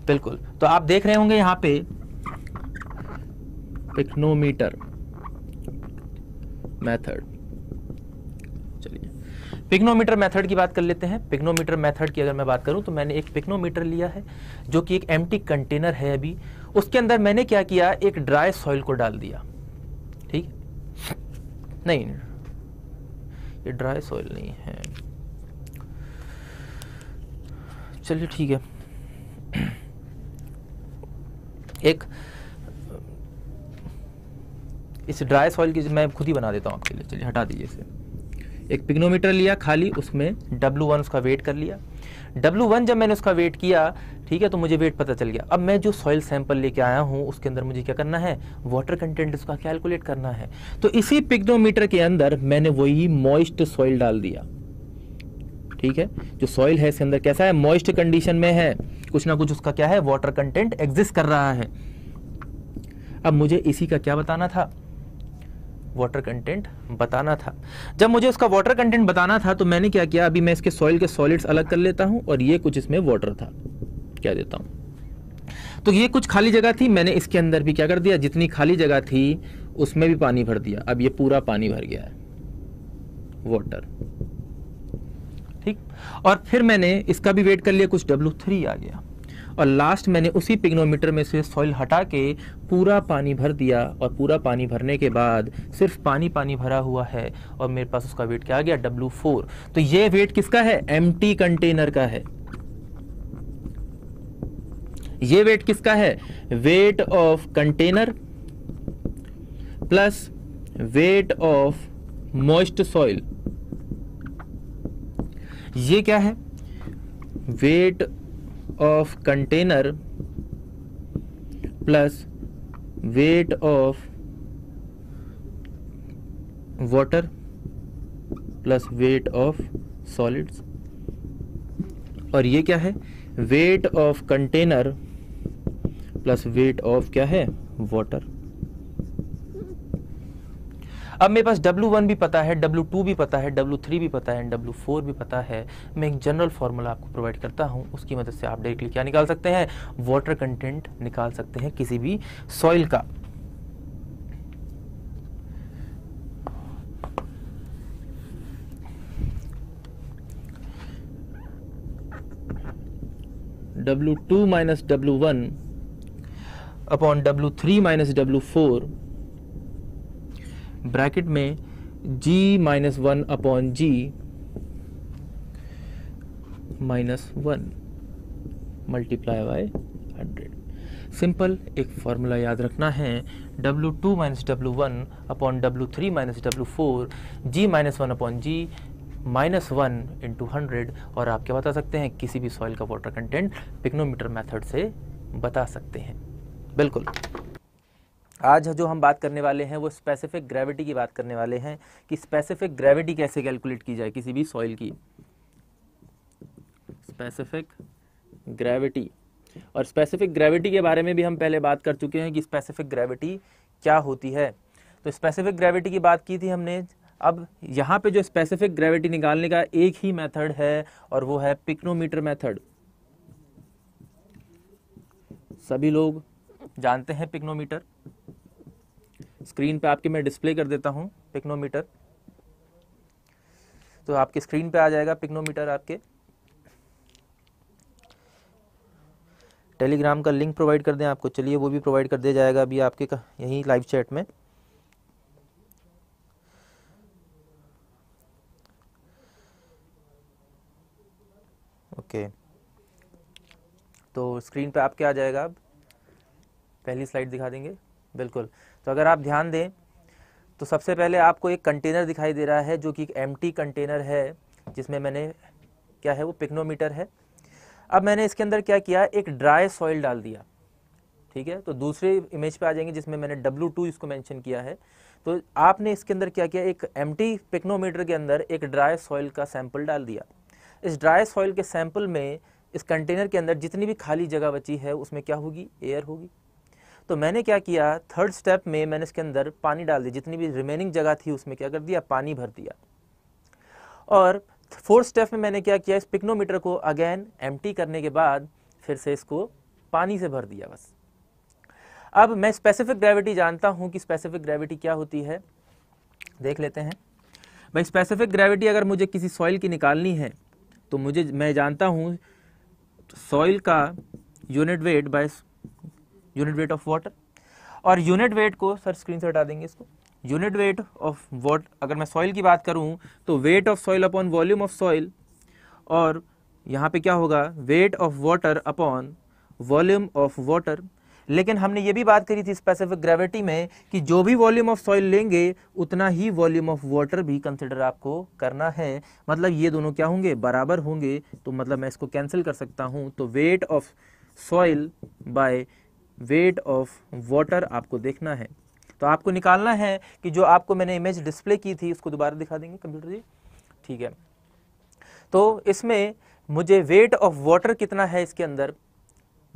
बिल्कुल, तो आप देख रहे होंगे यहाँ पे पिक्नोमीटर मेथड। चलिए पिक्नोमीटर मेथड की बात कर लेते हैं। पिक्नोमीटर मेथड की अगर मैं बात करूं तो मैंने एक पिक्नोमीटर लिया है जो कि एक एम्प्टी कंटेनर है अभी। उसके अंदर मैंने क्या किया, एक ड्राई सॉइल को डाल दिया, ठीक नहीं, ये ड्राई सॉइल नहीं है, चलिए ठीक है। एक इस ड्राई सॉइल की मैं खुद ही बना देता हूँ आपके लिए, चलिए हटा दीजिए इसे। एक पिग्नोमीटर लिया खाली, उसमें डब्ल्यू वन उसका वेट कर लिया। डब्ल्यू वन जब मैंने उसका वेट किया, ठीक है, तो मुझे वेट पता चल गया। अब मैं जो सॉइल सैंपल लेके आया हूँ उसके अंदर मुझे क्या करना है, वाटर कंटेंट उसका कैलकुलेट करना है। तो इसी पिग्नोमीटर के अंदर मैंने वही मॉइस्ट सॉइल डाल दिया, ठीक है। जो सॉइल है इसके अंदर कैसा है, मॉइस्ट कंडीशन में है, कुछ ना कुछ उसका क्या है, वाटर कंटेंट एग्जिस्ट कर रहा है। अब मुझे इसी का क्या बताना था, वाटर कंटेंट बताना था। जब मुझे उसका वाटर कंटेंट बताना था तो मैंने क्या किया, अभी मैं इसके सॉइल के सॉलिड्स अलग कर लेता हूं और ये कुछ इसमें वाटर था क्या देता हूं। तो ये कुछ खाली जगह थी, मैंने इसके अंदर भी क्या कर दिया, जितनी खाली जगह थी उसमें भी पानी भर दिया। अब ये पूरा पानी भर गया है वाटर, ठीक। और फिर मैंने इसका भी वेट कर लिया, कुछ डब्ल्यू थ्री आ गया। और लास्ट मैंने उसी पिग्नोमीटर में से सॉइल हटा के पूरा पानी भर दिया। और पूरा पानी भरने के बाद सिर्फ पानी पानी भरा हुआ है और मेरे पास उसका वेट क्या आ गया, डब्ल्यू फोर। तो ये वेट किसका है, एम्प्टी कंटेनर का है। ये वेट किसका है, weight of container plus weight of moist soil. ये क्या है, weight of container plus weight of water plus weight of solids. और ये क्या है, weight of container plus weight of क्या है, वाटर। अब मेरे पास डब्ल्यू वन भी पता है, डब्ल्यू टू भी पता है, डब्ल्यू थ्री भी पता है, डब्ल्यू फोर भी पता है। मैं एक जनरल फॉर्मूला आपको प्रोवाइड करता हूं, उसकी मदद से आप डायरेक्टली क्या निकाल सकते हैं, वाटर कंटेंट निकाल सकते हैं किसी भी सॉइल का। W two minus W one upon W three minus W four bracket में g minus one upon G minus one multiply by hundred. Simple एक फॉर्मूला याद रखना है, W two minus W one upon W three minus W four G minus one upon G minus one into hundred. और आप क्या बता सकते हैं, किसी भी सॉइल का वाटर कंटेंट पिग्नोमीटर मेथड से बता सकते हैं, बिल्कुल। आज जो हम बात करने वाले हैं वो स्पेसिफिक ग्रेविटी की बात करने वाले हैं कि स्पेसिफिक ग्रेविटी कैसे कैलकुलेट की जाए किसी भी सॉइल की, स्पेसिफिक ग्रेविटी। और स्पेसिफिक ग्रेविटी के बारे में भी हम पहले बात कर चुके हैं कि स्पेसिफिक ग्रेविटी क्या होती है। तो स्पेसिफिक ग्रेविटी की बात की थी हमने। अब यहाँ पे जो स्पेसिफिक ग्रेविटी निकालने का एक ही मेथड है और वो है पिग्नोमीटर मेथड। सभी लोग जानते हैं पिग्नोमीटर, स्क्रीन पे आपके मैं डिस्प्ले कर देता हूं पिग्नोमीटर, तो आपके स्क्रीन पे आ जाएगा पिग्नोमीटर। आपके टेलीग्राम का लिंक प्रोवाइड कर दें आपको, चलिए वो भी प्रोवाइड कर दिया जाएगा अभी आपके यहीं लाइव चैट में। ओके, तो स्क्रीन पे आपके आ जाएगा, अब पहली स्लाइड दिखा देंगे, बिल्कुल। तो अगर आप ध्यान दें तो सबसे पहले आपको एक कंटेनर दिखाई दे रहा है जो कि एक एम्प्टी कंटेनर है, जिसमें मैंने क्या है वो पिग्नोमीटर है। अब मैंने इसके अंदर क्या किया, एक ड्राई सॉइल डाल दिया, ठीक है। तो दूसरे इमेज पे आ जाएंगे जिसमें मैंने डब्ल्यू टू इसको मेंशन किया है। तो आपने इसके अंदर क्या किया, एक एम्प्टी पिग्नोमीटर के अंदर एक ड्राई सॉइल का सैंपल डाल दिया। इस ड्राई सॉइल के सैंपल में इस कंटेनर के अंदर जितनी भी खाली जगह बची है उसमें क्या होगी, एयर होगी। तो मैंने क्या किया, थर्ड स्टेप में मैंने इसके अंदर पानी डाल दिया, जितनी भी रिमेनिंग जगह थी उसमें क्या कर दिया, पानी भर दिया। और फोर्थ स्टेप में मैंने क्या किया, इस पिग्नोमीटर को अगेन एम्प्टी करने के बाद फिर से इसको पानी से भर दिया, बस। अब मैं स्पेसिफिक ग्रेविटी जानता हूं कि स्पेसिफिक ग्रेविटी क्या होती है, देख लेते हैं भाई। स्पेसिफिक ग्रेविटी अगर मुझे किसी सॉइल की निकालनी है तो मुझे, मैं जानता हूँ सॉइल का unit weight by unit weight of water. और यूनिट वेट को सर स्क्रीन से हटा देंगे इसको, यूनिट वेट ऑफ वाटर। अगर मैं सॉइल की बात करूं तो weight of soil upon volume of soil, और यहां पे क्या होगा, weight of water upon volume of water. लेकिन हमने ये भी बात करी थी स्पेसिफिक ग्रेविटी में कि जो भी वॉल्यूम ऑफ सॉइल लेंगे उतना ही वॉल्यूम ऑफ वाटर भी कंसिडर आपको करना है, मतलब ये दोनों क्या होंगे, बराबर होंगे। तो मतलब मैं इसको कैंसिल कर सकता हूँ, तो weight of soil by weight of water आपको देखना है। तो आपको निकालना है कि जो आपको मैंने इमेज डिस्प्ले की थी, उसको दोबारा दिखा देंगे कंप्यूटर जी, ठीक है। तो इसमें मुझे वेट ऑफ वाटर कितना है, इसके अंदर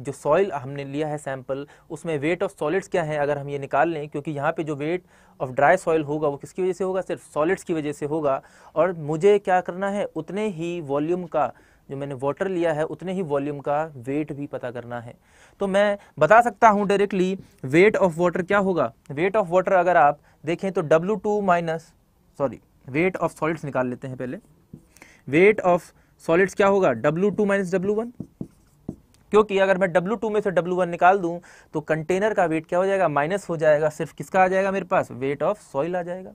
जो सॉइल हमने लिया है सैंपल उसमें वेट ऑफ सॉलिड्स क्या है, अगर हम ये निकाल लें, क्योंकि यहाँ पे जो वेट ऑफ ड्राई सॉइल होगा वो किसकी वजह से होगा, सिर्फ सॉलिड्स की वजह से होगा। और मुझे क्या करना है, उतने ही वॉल्यूम का जो मैंने वाटर लिया है उतने ही वॉल्यूम का वेट भी पता करना है। तो मैं बता सकता हूँ डायरेक्टली वेट ऑफ वाटर क्या होगा। वेट ऑफ वाटर अगर आप देखें तो W two minus sorry weight of solids निकाल लेते हैं पहले। वेट ऑफ सॉलिड्स क्या होगा, W two minus W one, क्योंकि अगर मैं डब्ल्यू टू में से डब्ल्यू वन निकाल दूं तो कंटेनर का वेट क्या हो जाएगा, माइनस हो जाएगा, सिर्फ किसका आ जाएगा मेरे पास, वेट ऑफ सॉइल आ जाएगा।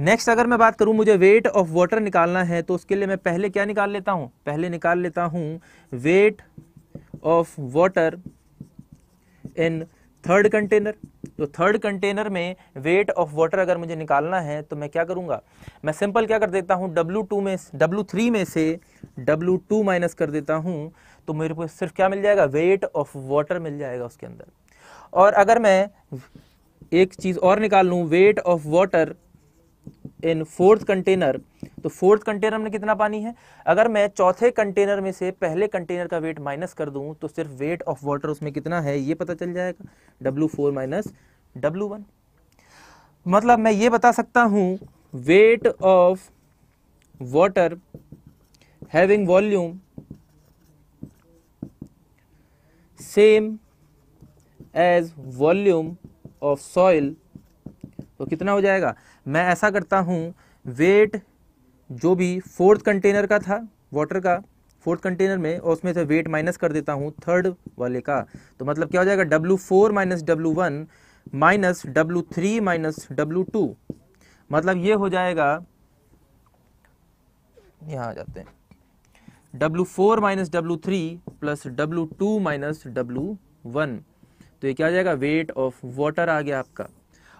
नेक्स्ट अगर मैं बात करूं मुझे वेट ऑफ वाटर निकालना है, तो उसके लिए मैं पहले क्या निकाल लेता हूं, पहले निकाल लेता हूं weight of water in third container. तो थर्ड कंटेनर में वेट ऑफ वाटर अगर मुझे निकालना है तो मैं क्या करूंगा, मैं सिंपल क्या कर देता हूं, डब्ल्यू टू में डब्ल्यू थ्री में से डब्ल्यू टू माइनस कर देता हूं, तो मेरे को सिर्फ क्या मिल जाएगा, वेट ऑफ वाटर मिल जाएगा उसके अंदर। और अगर मैं एक चीज़ और निकाल लूँ weight of water in fourth container, तो फोर्थ कंटेनर में कितना पानी है, अगर मैं चौथे कंटेनर में से पहले कंटेनर का वेट माइनस कर दूं तो सिर्फ वेट ऑफ वाटर उसमें कितना है ये पता चल जाएगा, W four minus W one. मतलब मैं ये बता सकता हूँ weight of water having volume same as volume of soil, तो कितना हो जाएगा, मैं ऐसा करता हूँ वेट जो भी फोर्थ कंटेनर का था वाटर का, फोर्थ कंटेनर में, और उसमें से वेट माइनस कर देता हूँ थर्ड वाले का, तो मतलब क्या हो जाएगा W four minus W one minus W three minus W two, मतलब ये हो जाएगा, यहाँ आ जाते हैं, W four minus W three plus W two minus W one, तो ये क्या हो जाएगा वेट ऑफ वाटर आ गया आपका।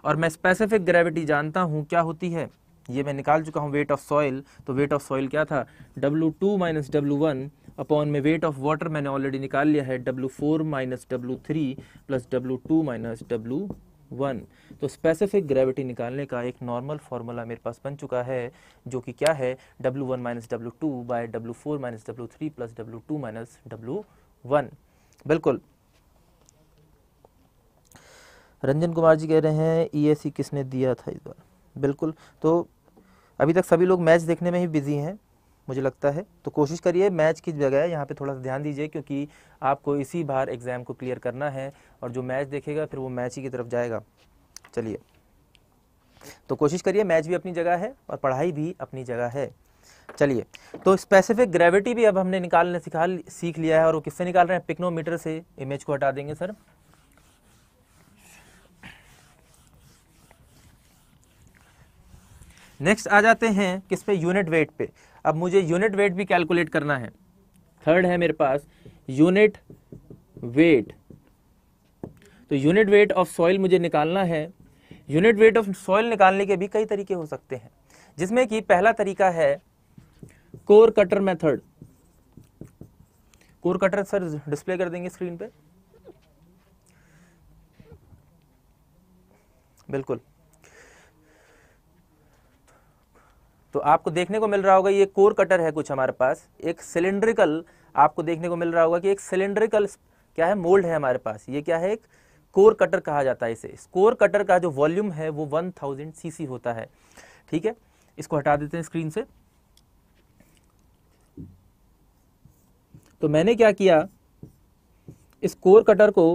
और मैं स्पेसिफिक ग्रेविटी जानता हूँ क्या होती है, ये मैं निकाल चुका हूँ वेट ऑफ सॉइल, तो वेट ऑफ सॉइल क्या था, W two minus W one upon में वेट ऑफ वाटर मैंने ऑलरेडी निकाल लिया है, W four minus W three plus W two minus W one. तो स्पेसिफिक ग्रेविटी निकालने का एक नॉर्मल फार्मूला मेरे पास बन चुका है, जो कि क्या है, W one minus W two by W four minus W three plus W two minus W one. बिल्कुल, रंजन कुमार जी कह रहे हैं ईएसी किसने दिया था इस बार। बिल्कुल, तो अभी तक सभी लोग मैच देखने में ही बिजी हैं मुझे लगता है, तो कोशिश करिए मैच की जगह यहाँ पे थोड़ा सा ध्यान दीजिए, क्योंकि आपको इसी बार एग्ज़ाम को क्लियर करना है, और जो मैच देखेगा फिर वो मैच ही की तरफ जाएगा। चलिए, तो कोशिश करिए, मैच भी अपनी जगह है और पढ़ाई भी अपनी जगह है। चलिए, तो स्पेसिफिक ग्रेविटी भी अब हमने निकालने सिखा सीख लिया है, और वो किससे निकाल रहे हैं, पिक्नोमीटर से। इमेज को हटा देंगे सर। नेक्स्ट आ जाते हैं किस पे, यूनिट वेट पे। अब मुझे यूनिट वेट भी कैलकुलेट करना है, थर्ड है मेरे पास यूनिट वेट। तो यूनिट वेट ऑफ सॉइल मुझे निकालना है। यूनिट वेट ऑफ सॉइल निकालने के भी कई तरीके हो सकते हैं, जिसमें कि पहला तरीका है core cutter method. Core cutter sir display कर देंगे स्क्रीन पे। बिल्कुल, तो आपको देखने को मिल रहा होगा ये कोर कटर है कुछ हमारे पास, एक सिलेंड्रिकल, आपको देखने को मिल रहा होगा कि एक सिलेंड्रिकल क्या है, मोल्ड है हमारे पास। ये क्या है, एक कोर कटर कहा जाता है इसे। इस कोर कटर का जो वॉल्यूम है वो वन थाउजेंड सीसी होता है, ठीक है। इसको हटा देते हैं स्क्रीन से। तो मैंने क्या किया, इस कोर कटर को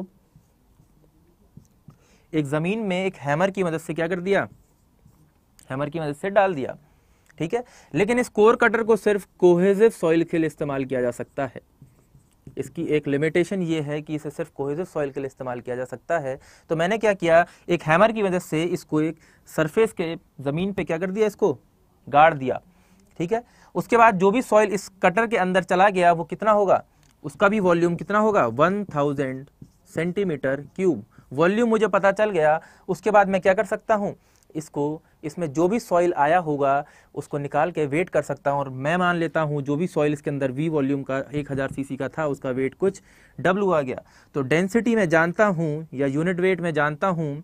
एक जमीन में एक हैमर की मदद से क्या कर दिया, हैमर की मदद से डाल दिया, ठीक है। लेकिन इस कोर कटर को सिर्फ कोहेसिव सॉइल के लिए इस्तेमाल किया जा सकता है। इसकी एक लिमिटेशन ये है कि इसे सिर्फ कोहेसिव सॉइल के लिए इस्तेमाल किया जा सकता है। तो मैंने क्या किया, एक हैमर की मदद से इसको एक सरफेस के ज़मीन पे क्या कर दिया, इसको गाड़ दिया, ठीक है। उसके बाद जो भी सॉइल इस कटर के अंदर चला गया वो कितना होगा, उसका भी वॉल्यूम कितना होगा, one thousand centimetre cube. Volume मुझे पता चल गया, उसके बाद मैं क्या कर सकता हूँ, इसको इसमें जो भी सॉइल आया होगा उसको निकाल के वेट कर सकता हूँ। और मैं मान लेता हूँ जो भी सॉइल इसके अंदर वी वॉल्यूम का एक हज़ार सीसी का था उसका वेट कुछ डब्ल्यू आ गया। तो डेंसिटी में जानता हूँ या यूनिट वेट में जानता हूँ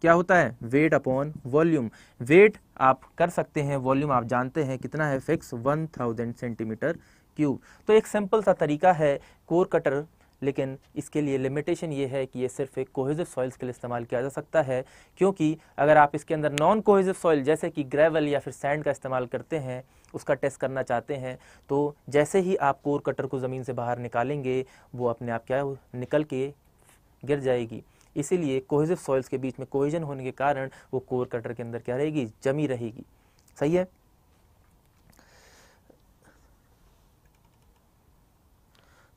क्या होता है, वेट अपॉन वॉल्यूम। वेट आप कर सकते हैं, वॉल्यूम आप जानते हैं कितना है fix, one thousand centimetre cube. तो एक सिंपल सा तरीका है कोर कटर, लेकिन इसके लिए लिमिटेशन ये है कि ये सिर्फ एक कोहेसिव सॉइल्स के लिए इस्तेमाल किया जा सकता है, क्योंकि अगर आप इसके अंदर नॉन कोहेसिव सॉइल जैसे कि ग्रेवल या फिर सैंड का इस्तेमाल करते हैं, उसका टेस्ट करना चाहते हैं, तो जैसे ही आप कोर कटर को ज़मीन से बाहर निकालेंगे वो अपने आप क्या निकल के गिर जाएगी। इसीलिए कोहेसिव सॉइल्स के बीच में कोहेजन होने के कारण वो कोर कटर के अंदर क्या रहेगी, जमी रहेगी। सही है।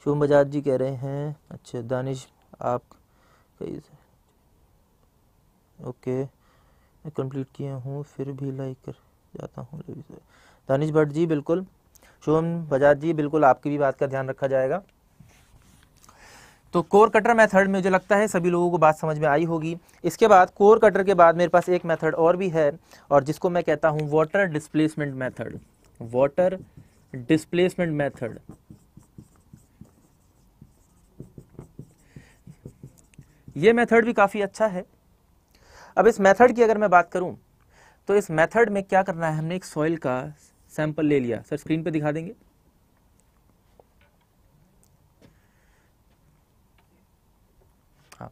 शुभम बजाज जी कह रहे हैं, अच्छा दानिश आप कही ओके मैं कंप्लीट किया हूँ फिर भी लाइक कर जाता हूँ। दानिश भट्ट जी बिल्कुल, शुभम बजाज जी बिल्कुल आपकी भी बात का ध्यान रखा जाएगा। तो कोर कटर मेथड मुझे लगता है सभी लोगों को बात समझ में आई होगी। इसके बाद कोर कटर के बाद मेरे पास एक मेथड और भी है और जिसको मैं कहता हूँ water displacement method. Water displacement method ये मेथड भी काफ़ी अच्छा है। अब इस मेथड की अगर मैं बात करूं तो इस मेथड में क्या करना है, हमने एक सॉइल का सैंपल ले लिया, सर स्क्रीन पे दिखा देंगे। हाँ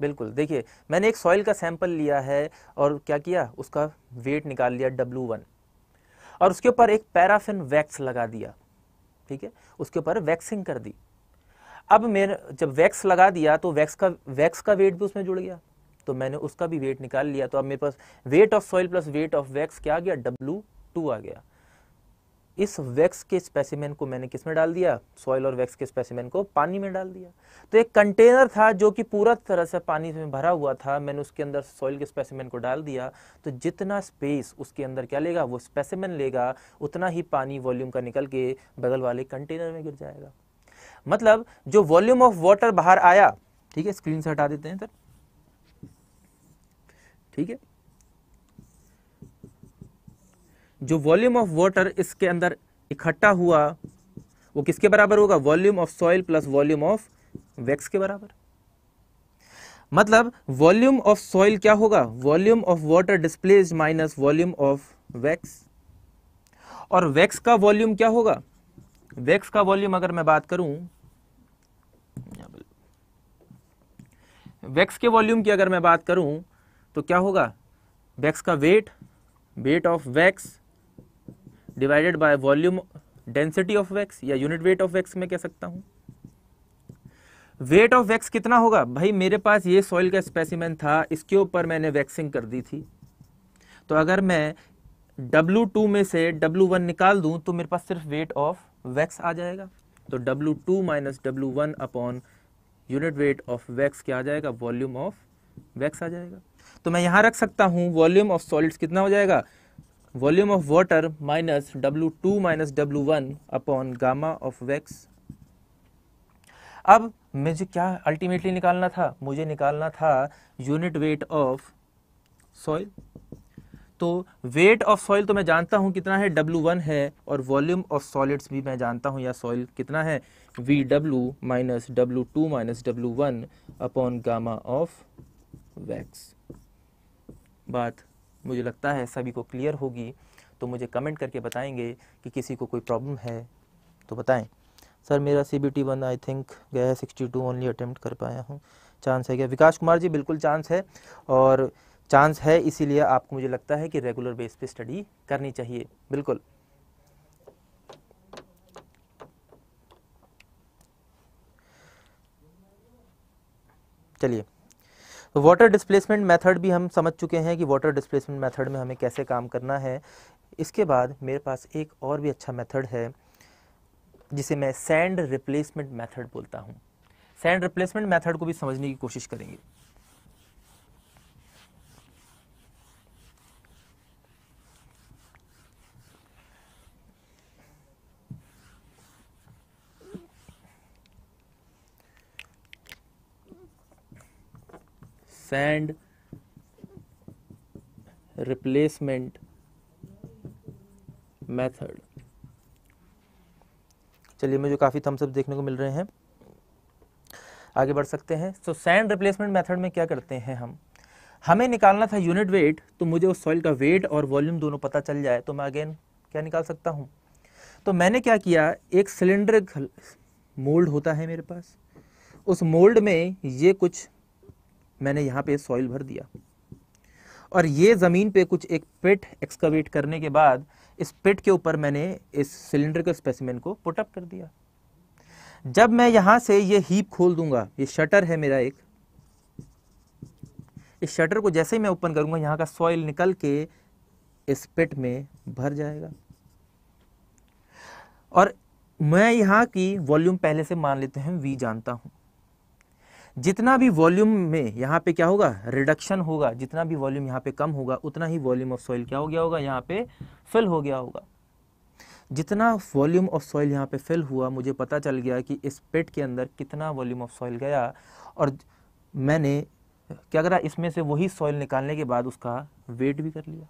बिल्कुल, देखिए मैंने एक सॉइल का सैंपल लिया है और क्या किया, उसका वेट निकाल लिया डब्ल्यू वन और उसके ऊपर एक पैराफिन वैक्स लगा दिया। ठीक है, उसके ऊपर वैक्सिंग कर दी। अब मेरे जब वैक्स लगा दिया तो वैक्स का वैक्स का वेट भी उसमें जुड़ गया, तो मैंने उसका भी वेट निकाल लिया। तो अब मेरे पास weight of soil plus weight of wax क्या आ गया, डब्ल्यू टू आ गया। इस वैक्स के स्पेसिमेन को मैंने किस में डाल दिया, सॉइल और वैक्स के स्पेसिमेन को पानी में डाल दिया। तो एक कंटेनर था जो कि पूरा तरह से पानी में भरा हुआ था, मैंने उसके अंदर सॉइल के स्पेसिमेन को डाल दिया। तो जितना स्पेस उसके अंदर क्या लेगा वो स्पेसिमेन लेगा, उतना ही पानी वॉल्यूम का निकल के बगल वाले कंटेनर में गिर जाएगा। मतलब जो वॉल्यूम ऑफ वाटर बाहर आया, ठीक है स्क्रीन से हटा देते हैं सर, ठीक है, जो वॉल्यूम ऑफ वाटर इसके अंदर इकट्ठा हुआ वो किसके बराबर होगा, volume of soil plus volume of wax के बराबर। मतलब वॉल्यूम ऑफ सॉइल क्या होगा, volume of water displaced minus volume of wax. और वैक्स का वॉल्यूम क्या होगा, वैक्स का वॉल्यूम अगर मैं बात करूं, वैक्स के वॉल्यूम की अगर मैं बात करूं तो क्या होगा, वैक्स का weight weight of wax divided by volume density of wax या यूनिट वेट ऑफ वैक्स में कह सकता हूँ। वेट ऑफ वैक्स कितना होगा, भाई मेरे पास ये सॉइल का स्पेसिमेन था, इसके ऊपर मैंने वैक्सिंग कर दी थी, तो अगर मैं डब्ल्यू टू में से डब्ल्यू वन निकाल दूं तो मेरे पास सिर्फ वेट ऑफ वैक्स आ जाएगा। तो W two minus W one upon unit weight of wax क्या आ जाएगा, वॉल्यूम ऑफ वैक्स आ जाएगा। तो मैं यहाँ रख सकता हूँ वॉल्यूम ऑफ सॉलिड्स कितना हो जाएगा, volume of water minus W two minus W one upon gamma of wax. अब मुझे क्या अल्टीमेटली निकालना था, मुझे निकालना था यूनिट वेट ऑफ सॉइल। तो वेट ऑफ सॉइल तो मैं जानता हूँ कितना है, डब्ल्यू वन है, और वॉल्यूम ऑफ सॉलिड्स भी मैं जानता हूँ या सॉइल कितना है, V W minus W two minus W one upon gamma of wax. बात मुझे लगता है सभी को क्लियर होगी, तो मुझे कमेंट करके बताएंगे कि किसी को कोई प्रॉब्लम है तो बताएं। सर मेरा C B T one I think गया है, सिक्सटी टू ओनली अटैम्प्ट कर पाया हूँ, चांस है क्या। विकास कुमार जी बिल्कुल चांस है, और चांस है इसीलिए आपको मुझे लगता है कि रेगुलर बेस पे स्टडी करनी चाहिए। बिल्कुल चलिए, तो वाटर डिस्प्लेसमेंट मेथड भी हम समझ चुके हैं कि वाटर डिस्प्लेसमेंट मेथड में हमें कैसे काम करना है। इसके बाद मेरे पास एक और भी अच्छा मेथड है जिसे मैं सैंड रिप्लेसमेंट मेथड बोलता हूँ। सैंड रिप्लेसमेंट मेथड को भी समझने की कोशिश करेंगे। sand replacement method. चलिए मुझे काफ़ी थम्स अप देखने को मिल रहे हैं, आगे बढ़ सकते हैं। सो सैंड रिप्लेसमेंट मेथड में क्या करते हैं हम, हमें निकालना था यूनिट वेट, तो मुझे उस सॉइल का वेट और वॉल्यूम दोनों पता चल जाए तो मैं अगेन क्या निकाल सकता हूँ। तो मैंने क्या किया, एक सिलेंडर मोल्ड होता है मेरे पास, उस मोल्ड में ये कुछ मैंने यहाँ पे सॉइल भर दिया और ये ज़मीन पे कुछ एक पिट एक्सकवेट करने के बाद इस पिट के ऊपर मैंने इस सिलेंडर के स्पेसिमेन को पुटअप कर दिया। जब मैं यहाँ से ये हीप खोल दूंगा, ये शटर है मेरा एक, इस शटर को जैसे ही मैं ओपन करूँगा यहाँ का सॉइल निकल के इस पिट में भर जाएगा और मैं यहाँ की वॉल्यूम पहले से मान लेते हैं वी जानता हूँ। जितना भी वॉल्यूम में यहाँ पे क्या होगा, रिडक्शन होगा, जितना भी वॉल्यूम यहाँ पे कम होगा उतना ही वॉल्यूम ऑफ सॉइल क्या हो गया होगा, यहाँ पे फिल हो गया होगा। जितना वॉल्यूम ऑफ सॉइल यहाँ पे फिल हुआ, मुझे पता चल गया कि इस पिट के अंदर कितना वॉल्यूम ऑफ सॉइल गया और मैंने क्या करा, इसमें से वही सॉइल निकालने के बाद उसका वेट भी कर लिया।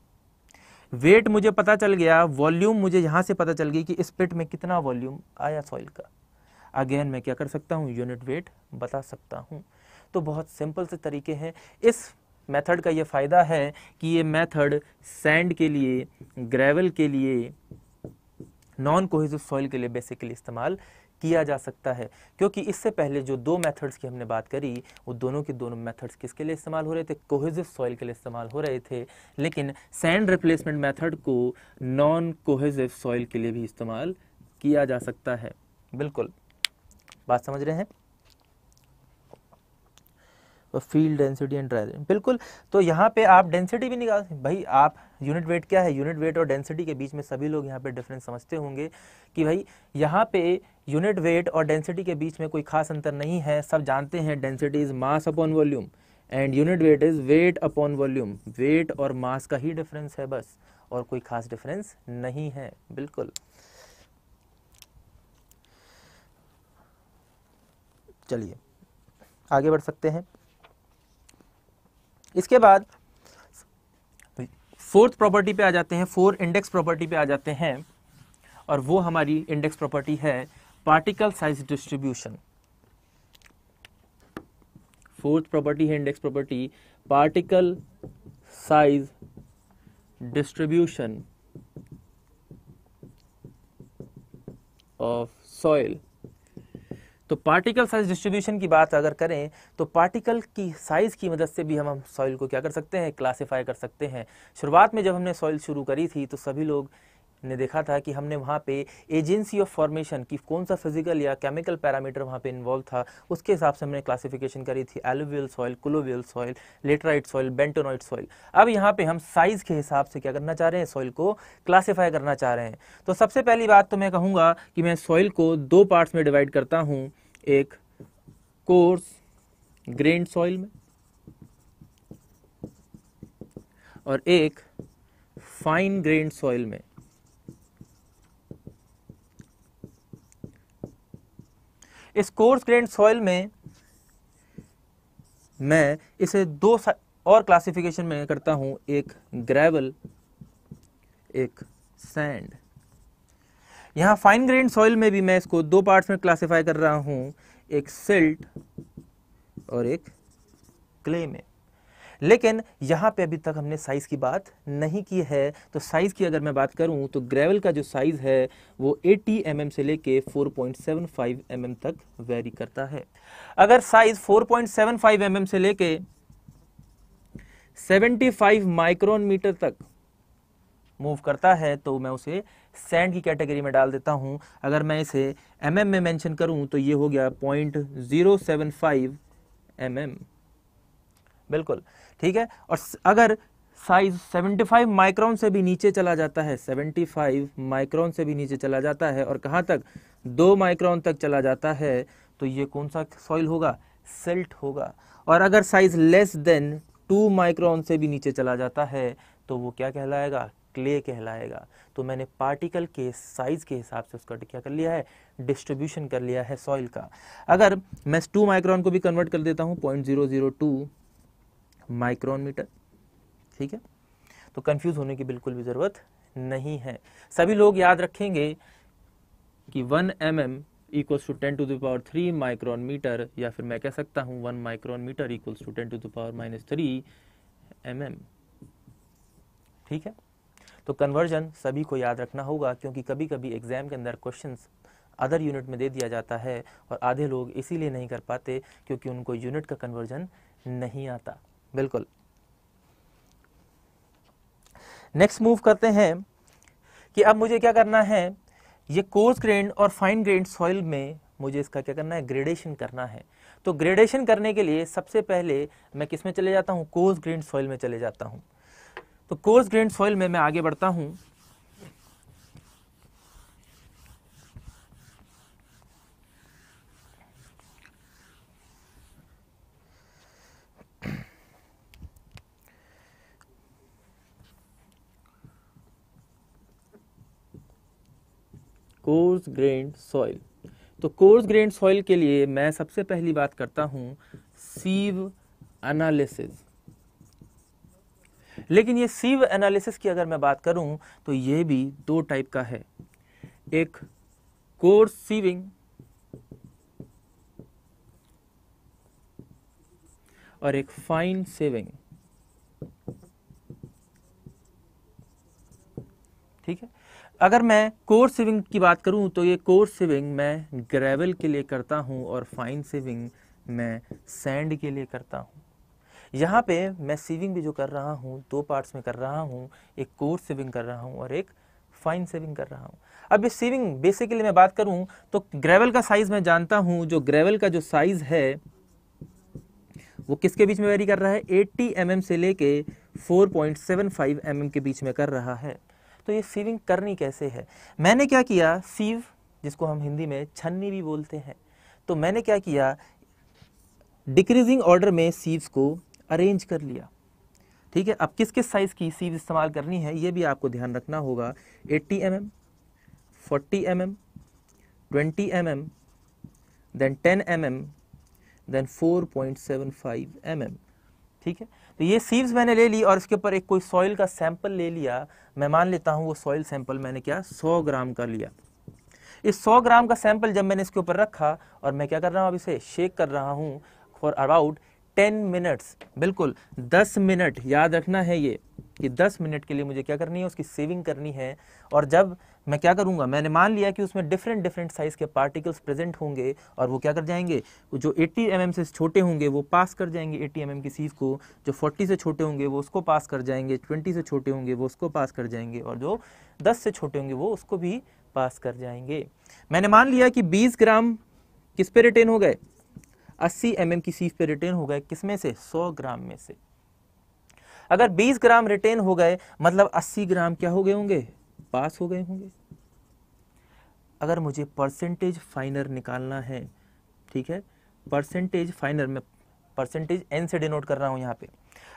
वेट मुझे पता चल गया, वॉल्यूम मुझे यहाँ से पता चल गई कि इस पिट में कितना वॉल्यूम आया सॉइल का। अगेन मैं क्या कर सकता हूँ, यूनिट वेट बता सकता हूँ। तो बहुत सिंपल से तरीके हैं। इस मेथड का ये फ़ायदा है कि ये मेथड सैंड के लिए, ग्रेवल के लिए, नॉन कोहेसिव सॉइल के लिए बेसिकली इस्तेमाल किया जा सकता है, क्योंकि इससे पहले जो दो मेथड्स की हमने बात करी वो दोनों के दोनों मेथड्स किसके लिए इस्तेमाल हो रहे थे, कोहेसिव सॉइल के लिए इस्तेमाल हो रहे थे। लेकिन सैंड रिप्लेसमेंट मेथड को नॉन कोहेसिव सॉइल के लिए भी इस्तेमाल किया जा सकता है। बिल्कुल बात समझ रहे हैं, फील्ड डेंसिटी एंड ड्राई, बिल्कुल। तो यहाँ पे आप डेंसिटी भी निकाल, भाई आप यूनिट वेट क्या है, यूनिट वेट और डेंसिटी के बीच में सभी लोग यहाँ पे डिफरेंस समझते होंगे कि भाई यहाँ पे यूनिट वेट और डेंसिटी के बीच में कोई खास अंतर नहीं है, सब जानते हैं। Density is mass upon volume and unit weight is weight upon volume, weight और मास का ही डिफरेंस है बस, और कोई खास डिफरेंस नहीं है। बिल्कुल चलिए आगे बढ़ सकते हैं। इसके बाद फोर्थ प्रॉपर्टी पे आ जाते हैं, फोर इंडेक्स प्रॉपर्टी पे आ जाते हैं और वो हमारी इंडेक्स प्रॉपर्टी है particle size distribution. Fourth property है index property particle size distribution of soil. तो पार्टिकल साइज डिस्ट्रीब्यूशन की बात अगर करें तो पार्टिकल की साइज़ की मदद से भी हम हम सॉइल को क्या कर सकते हैं, क्लासिफाई कर सकते हैं। शुरुआत में जब हमने सॉइल शुरू करी थी तो सभी लोग ने देखा था कि हमने वहाँ पे एजेंसी ऑफ फॉर्मेशन की कौन सा फिजिकल या केमिकल पैरामीटर वहाँ पे इन्वॉल्व था, उसके हिसाब से हमने क्लासिफिकेशन करी थी, alluvial soil, colluvial soil, laterite soil, bentonite soil. अब यहाँ पे हम साइज़ के हिसाब से क्या करना चाह रहे हैं, सॉइल को क्लासीफाई करना चाह रहे हैं। तो सबसे पहली बात तो मैं कहूँगा कि मैं सॉइल को दो पार्ट्स में डिवाइड करता हूँ, एक कोर्स ग्रेन सॉइल में और एक फाइन ग्रेन सॉइल में। इस कोर्स ग्रेन सॉइल में मैं इसे दो और क्लासिफिकेशन में करता हूं, एक ग्रेवल एक सैंड। यहां फाइन ग्रेन सॉइल में भी मैं इसको दो पार्ट्स में क्लासिफाई कर रहा हूं, एक सिल्ट और एक क्ले में। लेकिन यहाँ पे अभी तक हमने साइज़ की बात नहीं की है, तो साइज़ की अगर मैं बात करूँ तो ग्रेवल का जो साइज़ है वो अस्सी एम एम से लेके चार पॉइंट सात पाँच एम एम तक वेरी करता है। अगर साइज़ चार पॉइंट सात पाँच एम एम से लेके पचहत्तर माइक्रोमीटर तक मूव करता है तो मैं उसे सैंड की कैटेगरी में डाल देता हूँ। अगर मैं इसे एम एम में मेंशन करूँ तो ये हो गया point zero seven five M M. बिल्कुल ठीक है। और अगर साइज पचहत्तर माइक्रोन से भी नीचे चला जाता है, पचहत्तर माइक्रोन से भी नीचे चला जाता है और कहाँ तक, दो माइक्रोन तक चला जाता है तो ये कौन सा सॉइल होगा, सिल्ट होगा। और अगर size less than two micron से भी नीचे चला जाता है तो वो क्या कहलाएगा, क्ले कहलाएगा। तो मैंने पार्टिकल के साइज के हिसाब से उसका क्या कर लिया है, डिस्ट्रीब्यूशन कर लिया है सॉइल का। अगर मैं टू माइक्रोन को भी कन्वर्ट कर देता हूँ point zero zero two micron metre. ठीक है, तो कंफ्यूज होने की बिल्कुल भी ज़रूरत नहीं है। सभी लोग याद रखेंगे कि one M M equals to ten to the power three micron metre, या फिर मैं कह सकता हूँ one micron metre equals to ten to the power minus three M M. ठीक है, तो कन्वर्जन सभी को याद रखना होगा, क्योंकि कभी कभी एग्जाम के अंदर क्वेश्चंस अदर यूनिट में दे दिया जाता है और आधे लोग इसीलिए नहीं कर पाते क्योंकि उनको यूनिट का कन्वर्जन नहीं आता। बिल्कुल। नेक्स्ट मूव करते हैं कि अब मुझे क्या करना है, ये कोर्स ग्रेन और फाइन ग्रेन सॉइल में मुझे इसका क्या करना है, ग्रेडेशन करना है। तो ग्रेडेशन करने के लिए सबसे पहले मैं किस में चले जाता हूँ, कोर्स ग्रेन सॉइल में चले जाता हूँ। तो कोर्स ग्रेन सॉइल में मैं आगे बढ़ता हूँ। कोर्स ग्रेन सॉइल, तो कोर्स ग्रेन सॉइल के लिए मैं सबसे पहली बात करता हूँ सीव एनालिसिस। लेकिन ये सीव एनालिसिस की अगर मैं बात करूं तो ये भी दो टाइप का है, एक कोर सीविंग और एक फाइन सीविंग। ठीक है, अगर मैं कोर सीविंग की बात करूं तो ये कोर सीविंग मैं ग्रेवल के लिए करता हूं और फाइन सीविंग मैं सैंड के लिए करता हूं। यहाँ पे मैं सीविंग भी जो कर रहा हूँ दो पार्ट्स में कर रहा हूँ, एक कोर सीविंग कर रहा हूँ और एक फाइन सीविंग कर रहा हूँ। अब ये सीविंग बेसिकली मैं बात करूँ तो ग्रेवल का साइज मैं जानता हूँ, जो ग्रेवल का जो साइज है वो किसके बीच में वेरी कर रहा है, अस्सी एमएम से लेके चार पॉइंट सात पाँच एमएम के बीच में कर रहा है। तो ये सीविंग करनी कैसे है, मैंने क्या किया, सीव जिसको हम हिंदी में छन्नी भी बोलते हैं, तो मैंने क्या किया डिक्रीजिंग ऑर्डर में सीव्स को अरेंज कर लिया। ठीक है, अब किस किस साइज की सीव इस्तेमाल करनी है ये भी आपको ध्यान रखना होगा, अस्सी एमएम, चालीस एमएम, बीस एमएम, देन दस एमएम, देन चार पॉइंट सात पाँच एमएम। ठीक है, तो ये सीव्स मैंने ले ली और इसके ऊपर एक कोई सॉइल का सैंपल ले लिया। मैं मान लेता हूँ वो सॉइल सैंपल मैंने क्या सौ ग्राम का लिया। इस सौ ग्राम का सैंपल जब मैंने इसके ऊपर रखा और मैं क्या कर रहा हूँ, अब इसे शेक कर रहा हूँ फॉर अबाउट टेन मिनट्स। बिल्कुल दस मिनट याद रखना है ये, कि दस मिनट के लिए मुझे क्या करनी है, उसकी सेविंग करनी है। और जब मैं क्या करूँगा, मैंने मान लिया कि उसमें डिफरेंट डिफरेंट साइज़ के पार्टिकल्स प्रेजेंट होंगे और वो क्या कर जाएंगे, जो अस्सी एमएम से छोटे होंगे वो पास कर जाएंगे अस्सी एमएम की सीव को, जो चालीस से छोटे होंगे वो उसको पास कर जाएंगे, बीस से छोटे होंगे वो उसको पास कर जाएंगे, और जो दस से छोटे होंगे वो उसको भी पास कर जाएंगे। मैंने मान लिया कि बीस ग्राम किस पे रिटेन हो गए, अस्सी एमएम की सीव पे रिटेन हो गए, किसमें से, सौ ग्राम में से। अगर बीस ग्राम रिटेन हो गए मतलब अस्सी ग्राम क्या हो गए होंगे, पास हो गए होंगे। अगर मुझे परसेंटेज फाइनर निकालना है, ठीक है, परसेंटेज फाइनर में परसेंटेज एन से डिनोट कर रहा हूं यहाँ पे।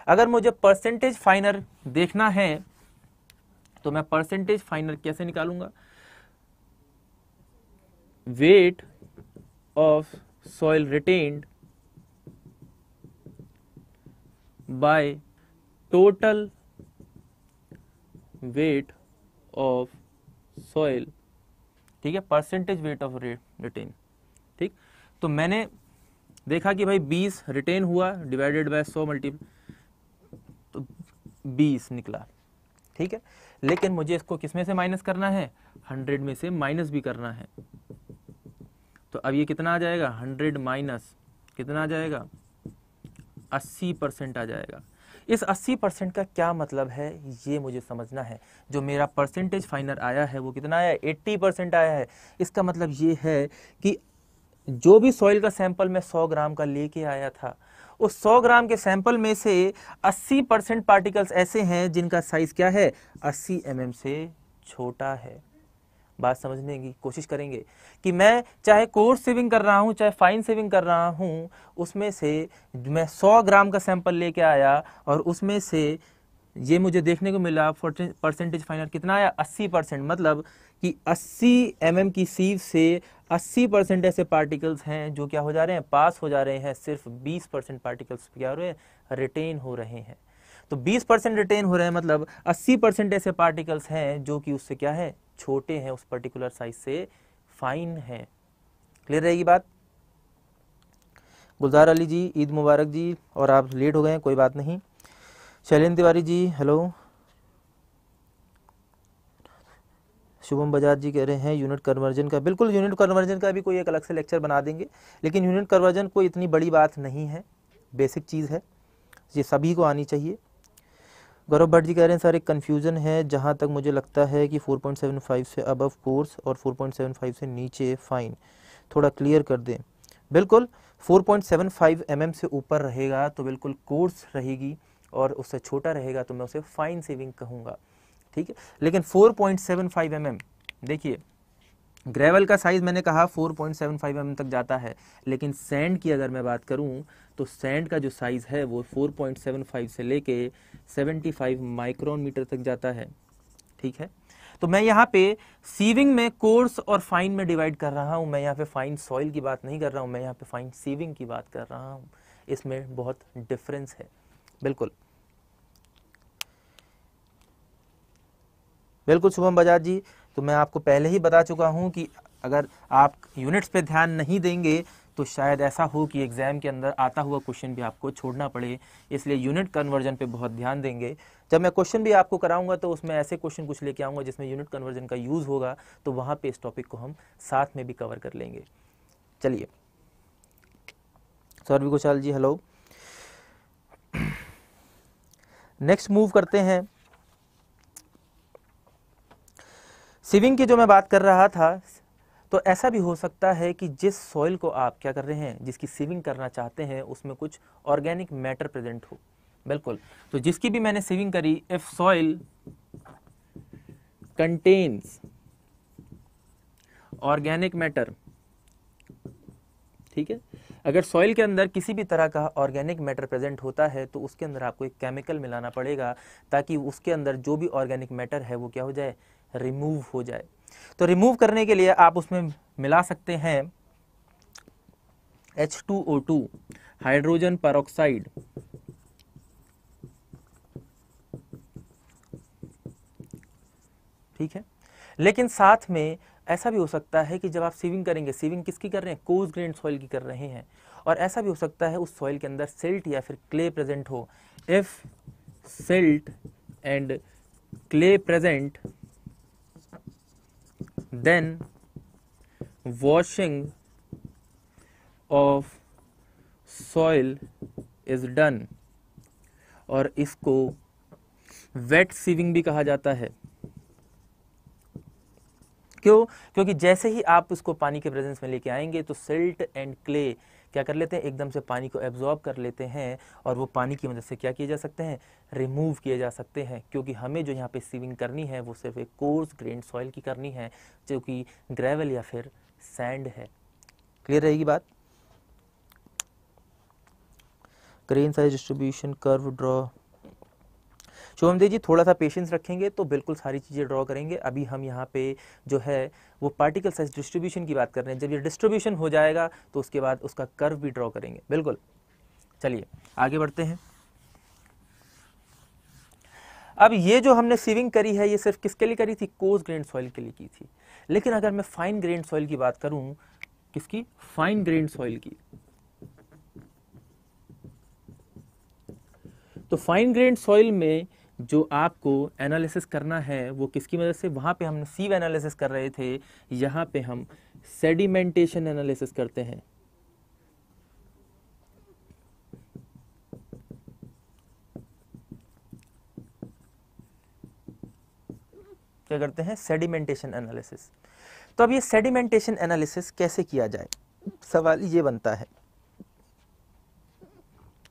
अगर मुझे परसेंटेज फाइनर देखना है तो मैं परसेंटेज फाइनर कैसे निकालूंगा, weight of soil retained by total weight of soil, ठीक है, percentage weight of retain। ठीक, तो मैंने देखा कि भाई बीस रिटेन हुआ डिवाइडेड बाय सौ मल्टीप्ल, तो बीस निकला। ठीक है, लेकिन मुझे इसको किसमें से माइनस करना है, हंड्रेड में से माइनस भी करना है। तो अब ये कितना आ जाएगा, हंड्रेड माइनस कितना आ जाएगा, अस्सी परसेंट आ जाएगा। इस अस्सी परसेंट का क्या मतलब है ये मुझे समझना है। जो मेरा परसेंटेज फाइनल आया है वो कितना आया है, अस्सी परसेंट आया है। इसका मतलब ये है कि जो भी सॉइल का सैंपल मैं सौ ग्राम का लेके आया था, उस सौ ग्राम के सैंपल में से अस्सी परसेंट पार्टिकल्स ऐसे हैं जिनका साइज क्या है, अस्सी एमएम से छोटा है। बात समझने की कोशिश करेंगे कि मैं चाहे कोर्स सेविंग कर रहा हूँ चाहे फाइन सेविंग कर रहा हूँ, उसमें से मैं सौ ग्राम का सैंपल लेके आया और उसमें से ये मुझे देखने को मिला परसेंटेज फाइनल कितना आया अस्सी परसेंट, मतलब कि अस्सी एम एम की सीव से अस्सी परसेंट ऐसे पार्टिकल्स हैं जो क्या हो जा रहे हैं पास हो जा रहे हैं, सिर्फ बीस परसेंट पार्टिकल्स क्या हो रहे हैं रिटेन हो रहे हैं। तो बीस परसेंट रिटेन हो रहे हैं मतलब अस्सी परसेंट ऐसे पार्टिकल्स हैं जो कि उससे क्या है छोटे हैं, उस पर्टिकुलर साइज से फाइन है। क्लियर रहेगी बात। गुलजार अली जी ईद मुबारक जी, और आप लेट हो गए हैं कोई बात नहीं। शैलेंद्र तिवारी जी हेलो। शुभम बजाज जी कह रहे हैं यूनिट कन्वर्जन का, बिल्कुल यूनिट कन्वर्जन का भी कोई एक अलग से लेक्चर बना देंगे, लेकिन यूनिट कन्वर्जन कोई इतनी बड़ी बात नहीं है, बेसिक चीज़ है, ये सभी को आनी चाहिए। गौरव भट्ट जी कह रहे हैं सर एक कन्फ्यूज़न है, जहाँ तक मुझे लगता है कि फोर पॉइंट सेवन फाइव से अबव कोर्स और फोर पॉइंट सेवन फाइव से नीचे फाइन, थोड़ा क्लियर कर दें। बिल्कुल four point seven five M M से ऊपर रहेगा तो बिल्कुल कोर्स रहेगी, और उससे छोटा रहेगा तो मैं उसे फाइन सेविंग कहूँगा, ठीक है। लेकिन four point seven five M M, देखिए ग्रेवल का साइज़ मैंने कहा four point seven five M M तक जाता है, लेकिन सैंड की अगर मैं बात करूं तो सैंड का जो साइज़ है वो फोर पॉइंट सेवन फाइव से लेके पचहत्तर माइक्रोमीटर तक जाता है, ठीक है। तो मैं यहाँ पे सीविंग में कोर्स और फाइन में डिवाइड कर रहा हूँ, मैं यहाँ पे फाइन सॉइल की बात नहीं कर रहा हूँ, मैं यहाँ पे फाइन सीविंग की बात कर रहा हूँ, इसमें बहुत डिफरेंस है। बिल्कुल बिल्कुल शुभम बजाज जी, तो मैं आपको पहले ही बता चुका हूँ कि अगर आप यूनिट्स पे ध्यान नहीं देंगे तो शायद ऐसा हो कि एग्ज़ाम के अंदर आता हुआ क्वेश्चन भी आपको छोड़ना पड़े, इसलिए यूनिट कन्वर्जन पे बहुत ध्यान देंगे। जब मैं क्वेश्चन भी आपको कराऊंगा तो उसमें ऐसे क्वेश्चन कुछ लेके आऊँगा जिसमें यूनिट कन्वर्जन का यूज़ होगा, तो वहाँ पर इस टॉपिक को हम साथ में भी कवर कर लेंगे। चलिए Saurabh Ghoshal ji hello. Next move करते हैं सीविंग की जो मैं बात कर रहा था, तो ऐसा भी हो सकता है कि जिस सॉइल को आप क्या कर रहे हैं जिसकी सीविंग करना चाहते हैं उसमें कुछ ऑर्गेनिक मैटर प्रेजेंट हो। बिल्कुल, तो जिसकी भी मैंने सीविंग करी if soil contains organic matter, ठीक है, अगर सॉइल के अंदर किसी भी तरह का ऑर्गेनिक मैटर प्रेजेंट होता है तो उसके अंदर आपको एक केमिकल मिलाना पड़ेगा ताकि उसके अंदर जो भी ऑर्गेनिक मैटर है वो क्या हो जाए रिमूव हो जाए। तो रिमूव करने के लिए आप उसमें मिला सकते हैं H two O two hydrogen peroxide, ठीक है। लेकिन साथ में ऐसा भी हो सकता है कि जब आप सीविंग करेंगे, सीविंग किसकी कर रहे हैं कोर्स ग्रेन सॉइल की कर रहे हैं, और ऐसा भी हो सकता है उस सॉइल के अंदर सिल्ट या फिर क्ले प्रेजेंट हो। If silt and clay present then washing of soil is done, और इसको wet sieving भी कहा जाता है। क्यों? क्योंकि जैसे ही आप इसको पानी के प्रेजेंस में लेके आएंगे तो silt and clay क्या कर लेते हैं एकदम से पानी को एब्जॉर्ब कर लेते हैं, और वो पानी की मदद से क्या किए जा सकते हैं रिमूव किए जा सकते हैं। क्योंकि हमें जो यहाँ पे सीविंग करनी है वो सिर्फ एक कोर्स ग्रेन सॉइल की करनी है जो कि ग्रेवल या फिर सैंड है। क्लियर रहेगी बात। Grain size distribution curve draw, Shubham Dev ji थोड़ा सा पेशेंस रखेंगे तो बिल्कुल सारी चीज़ें ड्रॉ करेंगे। अभी हम यहाँ पे जो है वो पार्टिकल साइज डिस्ट्रीब्यूशन की बात कर रहे हैं, जब ये डिस्ट्रीब्यूशन हो जाएगा तो उसके बाद उसका कर्व भी ड्रॉ करेंगे। बिल्कुल, चलिए आगे बढ़ते हैं। अब ये जो हमने सीविंग करी है ये सिर्फ किसके लिए करी थी कोर्स ग्रेन सॉइल के लिए की थी, लेकिन अगर मैं फाइन ग्रेन सॉइल की बात करूँ, किसकी फाइन ग्रेन सॉइल की, तो फाइन ग्रेन सॉइल में जो आपको एनालिसिस करना है वो किसकी मदद से, वहाँ पे हम सीव एनालिसिस कर रहे थे, यहाँ पे हम सेडिमेंटेशन एनालिसिस करते हैं। क्या करते हैं सेडिमेंटेशन एनालिसिस। तो अब ये सेडिमेंटेशन एनालिसिस कैसे किया जाए सवाल ये बनता है।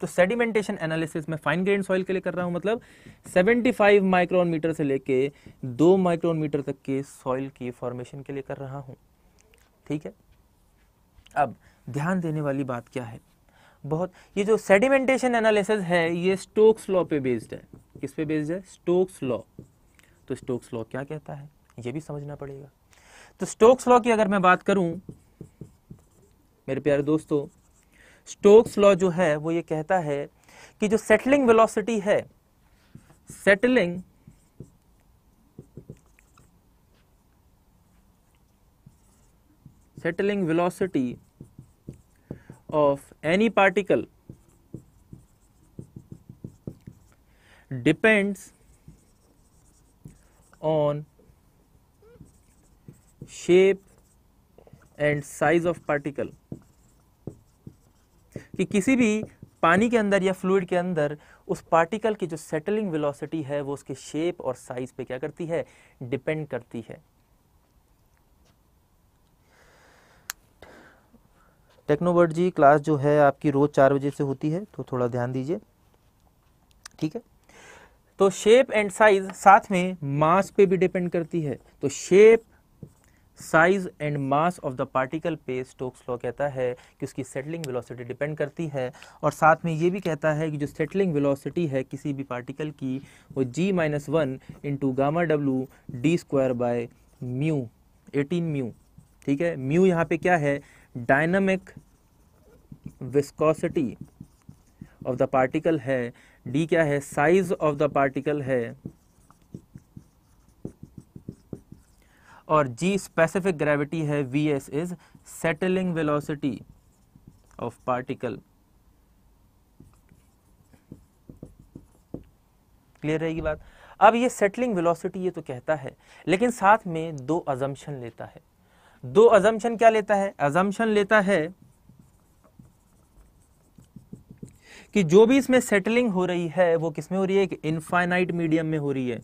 तो सेडिमेंटेशन एनालिसिस में फाइन ग्रेन सॉइल के लिए कर रहा हूँ, मतलब पचहत्तर माइक्रोमीटर से लेके दो माइक्रोमीटर तक के सॉइल की फॉर्मेशन के लिए कर रहा हूँ, ठीक है। अब ध्यान देने वाली बात क्या है, बहुत ये जो सेडिमेंटेशन एनालिसिस है ये स्टोक्स लॉ पे बेस्ड है। किस पे बेस्ड है? Stokes law. तो स्टोक्स लॉ क्या कहता है ये भी समझना पड़ेगा। तो स्टोक्स लॉ की अगर मैं बात करूं मेरे प्यारे दोस्तों, स्टोक्स लॉ जो है वो ये कहता है कि जो सेटलिंग वेलोसिटी है, settling settling velocity of any particle depends on shape and size of particle. कि किसी भी पानी के अंदर या फ्लूइड के अंदर उस पार्टिकल की जो सेटलिंग वेलोसिटी है वो उसके शेप और साइज पे क्या करती है? डिपेंड करती है। टेक्नोवर्ड जी क्लास जो है आपकी रोज चार बजे से होती है तो थोड़ा ध्यान दीजिए, ठीक है। तो शेप एंड साइज साथ में मास पे भी डिपेंड करती है। तो shape, size and mass of the particle पे स्टोक्स लॉ कहता है कि उसकी सेटलिंग वेलोसिटी डिपेंड करती है। और साथ में ये भी कहता है कि जो सेटलिंग वेलोसिटी है किसी भी पार्टिकल की वो G minus one into gamma W D square by mu, eighteen mu, ठीक है। म्यू यहाँ पे क्या है? Dynamic viscosity of the particle है। डी क्या है? साइज ऑफ द पार्टिकल है। और जी स्पेसिफिक ग्रेविटी है। V S is settling velocity of particle. Clear रहेगी बात। अब ये सेटलिंग वेलोसिटी ये तो कहता है, लेकिन साथ में दो अजम्पशन लेता है। दो अजम्पशन क्या लेता है? अजम्पशन लेता है कि जो भी इसमें सेटलिंग हो रही है वो किसमें हो रही है? एक इनफाइनाइट मीडियम में हो रही है,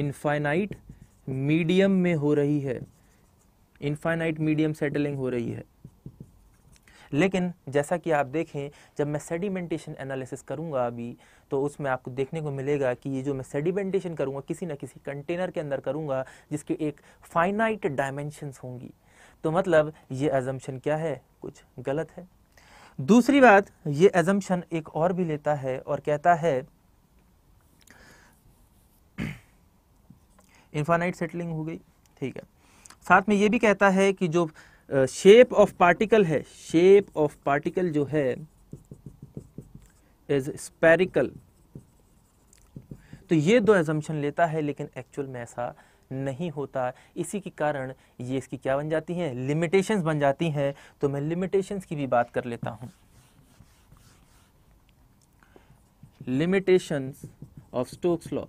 इनफाइनाइट मीडियम में हो रही है, इनफाइनाइट मीडियम सेटलिंग हो रही है। लेकिन जैसा कि आप देखें जब मैं सेडिमेंटेशन एनालिसिस करूंगा अभी तो उसमें आपको देखने को मिलेगा कि ये जो मैं सेडिमेंटेशन करूंगा किसी ना किसी कंटेनर के अंदर करूंगा जिसके एक फाइनाइट डायमेंशंस होंगी। तो मतलब ये अजम्पशन क्या है? कुछ गलत है। दूसरी बात, ये अजम्पशन एक और भी लेता है और कहता है इनफाइनाइट सेटलिंग हो गई, ठीक है। साथ में ये भी कहता है कि जो शेप ऑफ पार्टिकल है, शेप ऑफ पार्टिकल जो है इज स्पेरिकल। तो ये दो अजम्पशन लेता है लेकिन एक्चुअल में ऐसा नहीं होता। इसी के कारण ये इसकी क्या बन जाती हैं? लिमिटेशंस बन जाती हैं। तो मैं लिमिटेशंस की भी बात कर लेता हूँ। Limitations of Stokes law.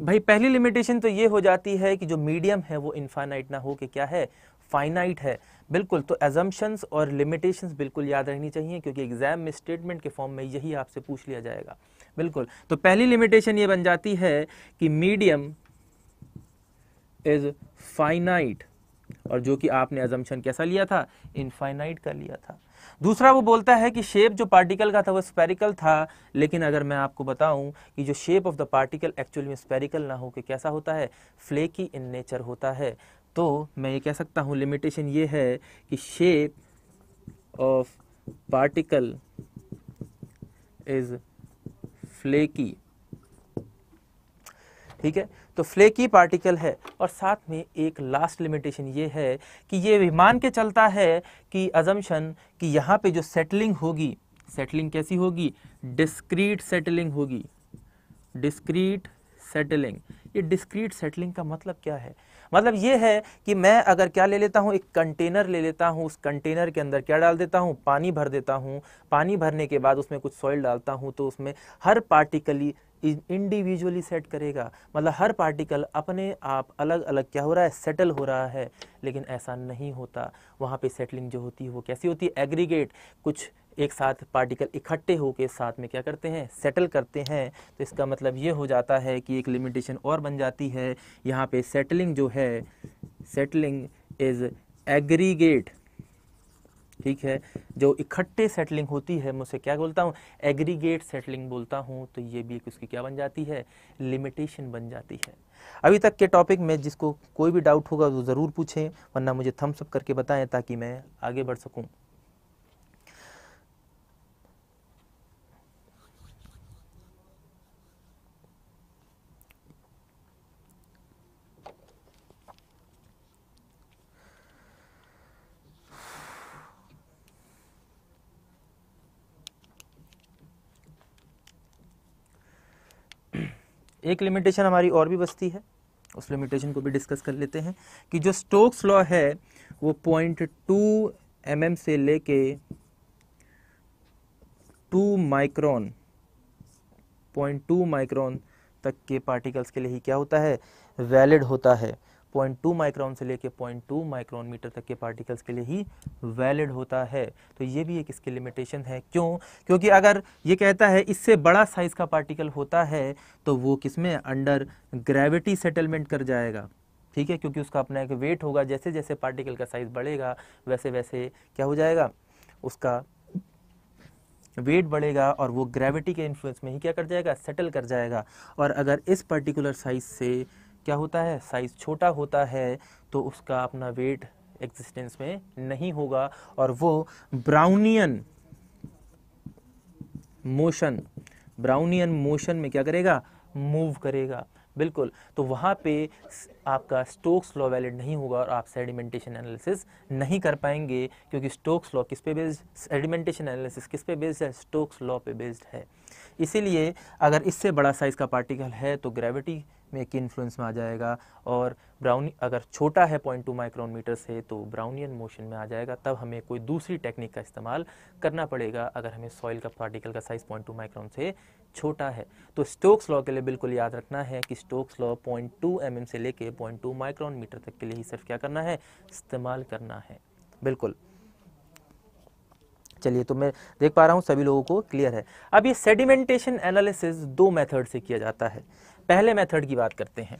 भाई पहली लिमिटेशन तो ये हो जाती है कि जो मीडियम है वो इनफाइनाइट ना हो के क्या है? फाइनाइट है, बिल्कुल। तो अजम्पशंस और लिमिटेशंस बिल्कुल याद रहनी चाहिए क्योंकि एग्जाम में स्टेटमेंट के फॉर्म में यही आपसे पूछ लिया जाएगा, बिल्कुल। तो पहली लिमिटेशन ये बन जाती है कि मीडियम इज फाइनाइट, और जो कि आपने अजम्पशन कैसा लिया था? इनफाइनाइट का लिया था। दूसरा वो बोलता है कि शेप जो पार्टिकल का था वो स्पेरिकल था, लेकिन अगर मैं आपको बताऊं कि जो shape of the particle actually में स्पेरिकल ना हो के कैसा होता है? फ्लेकी इन नेचर होता है। तो मैं ये कह सकता हूं लिमिटेशन ये है कि shape of particle is flaky, ठीक है। तो फ्लेकी पार्टिकल है। और साथ में एक लास्ट लिमिटेशन ये है कि ये मान के चलता है कि अजम्पशन कि यहाँ पे जो सेटलिंग होगी, सेटलिंग कैसी होगी? डिस्क्रीट सेटलिंग होगी, डिस्क्रीट सेटलिंग। ये डिस्क्रीट सेटलिंग का मतलब क्या है? मतलब ये है कि मैं अगर क्या ले लेता हूँ? एक कंटेनर ले लेता हूँ, उस कंटेनर के अंदर क्या डाल देता हूँ? पानी भर देता हूँ। पानी भरने के बाद उसमें कुछ सॉइल डालता हूँ तो उसमें हर पार्टिकली इंडिविजुअली सेट करेगा। मतलब हर पार्टिकल अपने आप अलग अलग क्या हो रहा है? सेटल हो रहा है। लेकिन ऐसा नहीं होता। वहाँ पे सेटलिंग जो होती है वो कैसी होती है? एग्रीगेट। कुछ एक साथ पार्टिकल इकट्ठे होके साथ में क्या करते हैं? सेटल करते हैं। तो इसका मतलब ये हो जाता है कि एक लिमिटेशन और बन जाती है यहाँ पे, सेटलिंग जो है, सेटलिंग इज एग्रीगेट, ठीक है। जो इकट्ठे सेटलिंग होती है मैं उसे क्या बोलता हूँ? एग्रीगेट सेटलिंग बोलता हूँ। तो ये भी उसकी क्या बन जाती है? लिमिटेशन बन जाती है। अभी तक के टॉपिक में जिसको कोई भी डाउट होगा वो ज़रूर पूछें, वरना मुझे थम्स अप करके बताएं ताकि मैं आगे बढ़ सकूँ। एक लिमिटेशन हमारी और भी बचती है, उस लिमिटेशन को भी डिस्कस कर लेते हैं कि जो स्टोक्स लॉ है वो पॉइंट टू एम एम से लेके two micron point two micron तक के पार्टिकल्स के लिए ही क्या होता है, वैलिड होता है। पॉइंट टू माइक्रोन से लेके पॉइंट टू माइक्रोन मीटर तक के पार्टिकल्स के लिए ही वैलिड होता है। तो ये भी एक इसकी लिमिटेशन है। क्यों? क्योंकि अगर ये कहता है इससे बड़ा साइज़ का पार्टिकल होता है तो वो किसमें, अंडर ग्रेविटी सेटलमेंट कर जाएगा, ठीक है, क्योंकि उसका अपना एक वेट होगा। जैसे जैसे पार्टिकल का साइज़ बढ़ेगा वैसे वैसे क्या हो जाएगा, उसका वेट बढ़ेगा और वो ग्रेविटी के इन्फ्लुएंस में ही क्या कर जाएगा, सेटल कर जाएगा। और अगर इस पर्टिकुलर साइज़ से क्या होता है, साइज़ छोटा होता है, तो उसका अपना वेट एग्जिस्टेंस में नहीं होगा और वो ब्राउनियन मोशन ब्राउनियन मोशन में क्या करेगा, मूव करेगा। बिल्कुल, तो वहाँ पे आपका स्टोक्स लॉ वैलिड नहीं होगा और आप सेडिमेंटेशन एनालिसिस नहीं कर पाएंगे, क्योंकि स्टोक्स लॉ किस पे बेस्ड, सेडिमेंटेशन एनालिसिस किस पे बेस्ड है, स्टोक्स लॉ पे बेस्ड है। इसीलिए अगर इससे बड़ा साइज़ का पार्टिकल है तो ग्रेविटी में के इन्फ्लुएंस में आ जाएगा, और ब्राउन अगर छोटा है पॉइंट टू माइक्रोन मीटर से तो ब्राउनियन मोशन में आ जाएगा। तब हमें कोई दूसरी टेक्निक का इस्तेमाल करना पड़ेगा अगर हमें सॉइल का पार्टिकल का साइज़ पॉइंट टू माइक्रोन से छोटा है। तो स्टोक्स लॉ के लिए बिल्कुल याद रखना है कि Stokes law point two M M से लेके पॉइंट टू माइक्रोन मीटर तक के लिए ही सिर्फ क्या करना है, इस्तेमाल करना है। बिल्कुल, चलिए, तो मैं देख पा रहा हूँ सभी लोगों को क्लियर है। अब ये सेडिमेंटेशन एनालिसिस दो मेथड से किया जाता है। पहले मेथड की बात करते हैं।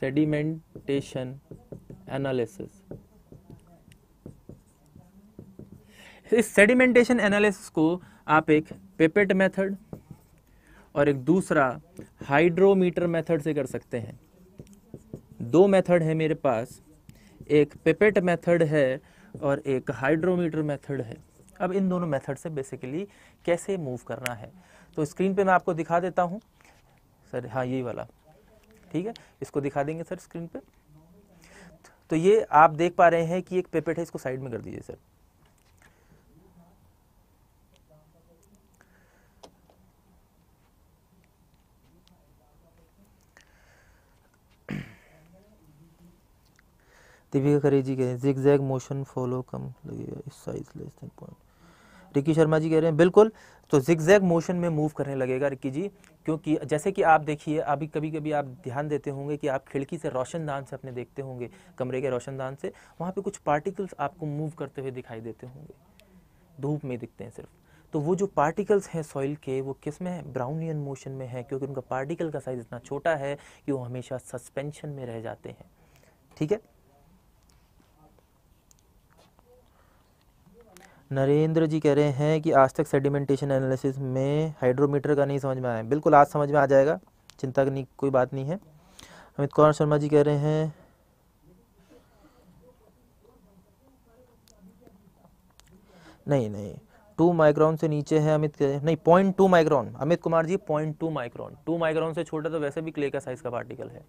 सेडिमेंटेशन एनालिसिस, इस सेडिमेंटेशन एनालिसिस को आप एक पिपेट मेथड और एक दूसरा हाइड्रोमीटर मेथड से कर सकते हैं। दो मेथड है मेरे पास, एक पिपेट मेथड है और एक हाइड्रोमीटर मेथड है। अब इन दोनों मेथड से बेसिकली कैसे मूव करना है, तो स्क्रीन पे मैं आपको दिखा देता हूँ सर। हाँ, यही वाला, ठीक है, इसको दिखा देंगे सर स्क्रीन पे। तो ये आप देख पा रहे हैं कि एक पिपेट है, इसको साइड में कर दीजिए सर। दिव्या खरेजी कह रहे हैं जिगजैग मोशन फॉलो कम लगेगा इस size less than point. Ricky Sharma ji कह रहे हैं बिल्कुल, तो जिगजैग मोशन में मूव करने लगेगा रिकी जी, क्योंकि जैसे कि आप देखिए अभी कभी कभी आप ध्यान देते होंगे कि आप खिड़की से रोशनदान से अपने देखते होंगे, कमरे के रोशनदान से, वहाँ पे कुछ पार्टिकल्स आपको मूव करते हुए दिखाई देते होंगे, धूप में दिखते हैं सिर्फ। तो वो जो पार्टिकल्स हैं सॉइल के वो किस में है, ब्राउनियन मोशन में है, क्योंकि उनका पार्टिकल का साइज़ इतना छोटा है कि वो हमेशा सस्पेंशन में रह जाते हैं, ठीक है। नरेंद्र जी कह रहे हैं कि आज तक सेडिमेंटेशन एनालिसिस में हाइड्रोमीटर का नहीं समझ में आया। बिल्कुल, आज समझ में आ जाएगा, चिंता करने की कोई बात नहीं है। अमित कुमार शर्मा जी कह रहे हैं नहीं नहीं टू माइक्रोन से नीचे है। अमित कह रहे हैं नहीं, point two micron. Amit Kumar ji point two micron, two micron से छोटा तो वैसे भी क्ले का साइज़ का पार्टिकल है,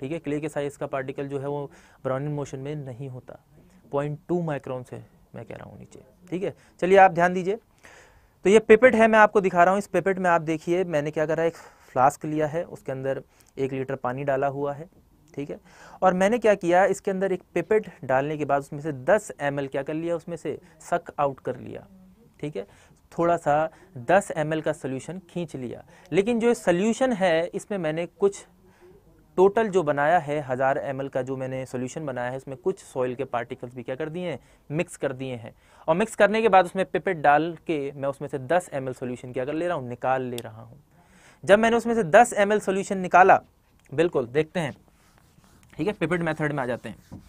ठीक है, क्ले के साइज़ का पार्टिकल जो है वो ब्राउनिंग मोशन में नहीं होता। पॉइंट टू माइक्रोन से मैं कह रहा हूँ नीचे, ठीक है। चलिए आप ध्यान दीजिए, तो ये पिपेट है, मैं आपको दिखा रहा हूँ। इस पिपेट में आप देखिए मैंने क्या करा, एक फ्लास्क लिया है, उसके अंदर एक लीटर पानी डाला हुआ है, ठीक है, और मैंने क्या किया, इसके अंदर एक पिपेट डालने के बाद उसमें से दस एम एल क्या कर लिया, उसमें से सक आउट कर लिया, ठीक है, थोड़ा सा दस एम एल का सोल्यूशन खींच लिया। लेकिन जो सोल्यूशन है इसमें मैंने कुछ टोटल जो बनाया है हज़ार एम एल का जो मैंने सॉल्यूशन बनाया है इसमें कुछ सॉइल के पार्टिकल्स भी क्या कर दिए हैं, मिक्स कर दिए हैं। और मिक्स करने के बाद उसमें पिपेट डाल के मैं उसमें से दस एम एल सॉल्यूशन क्या कर ले रहा हूँ, निकाल ले रहा हूँ। जब मैंने उसमें से दस एम एल सॉल्यूशन निकाला, बिल्कुल देखते हैं, ठीक है, पिपेट मेथड में आ जाते हैं।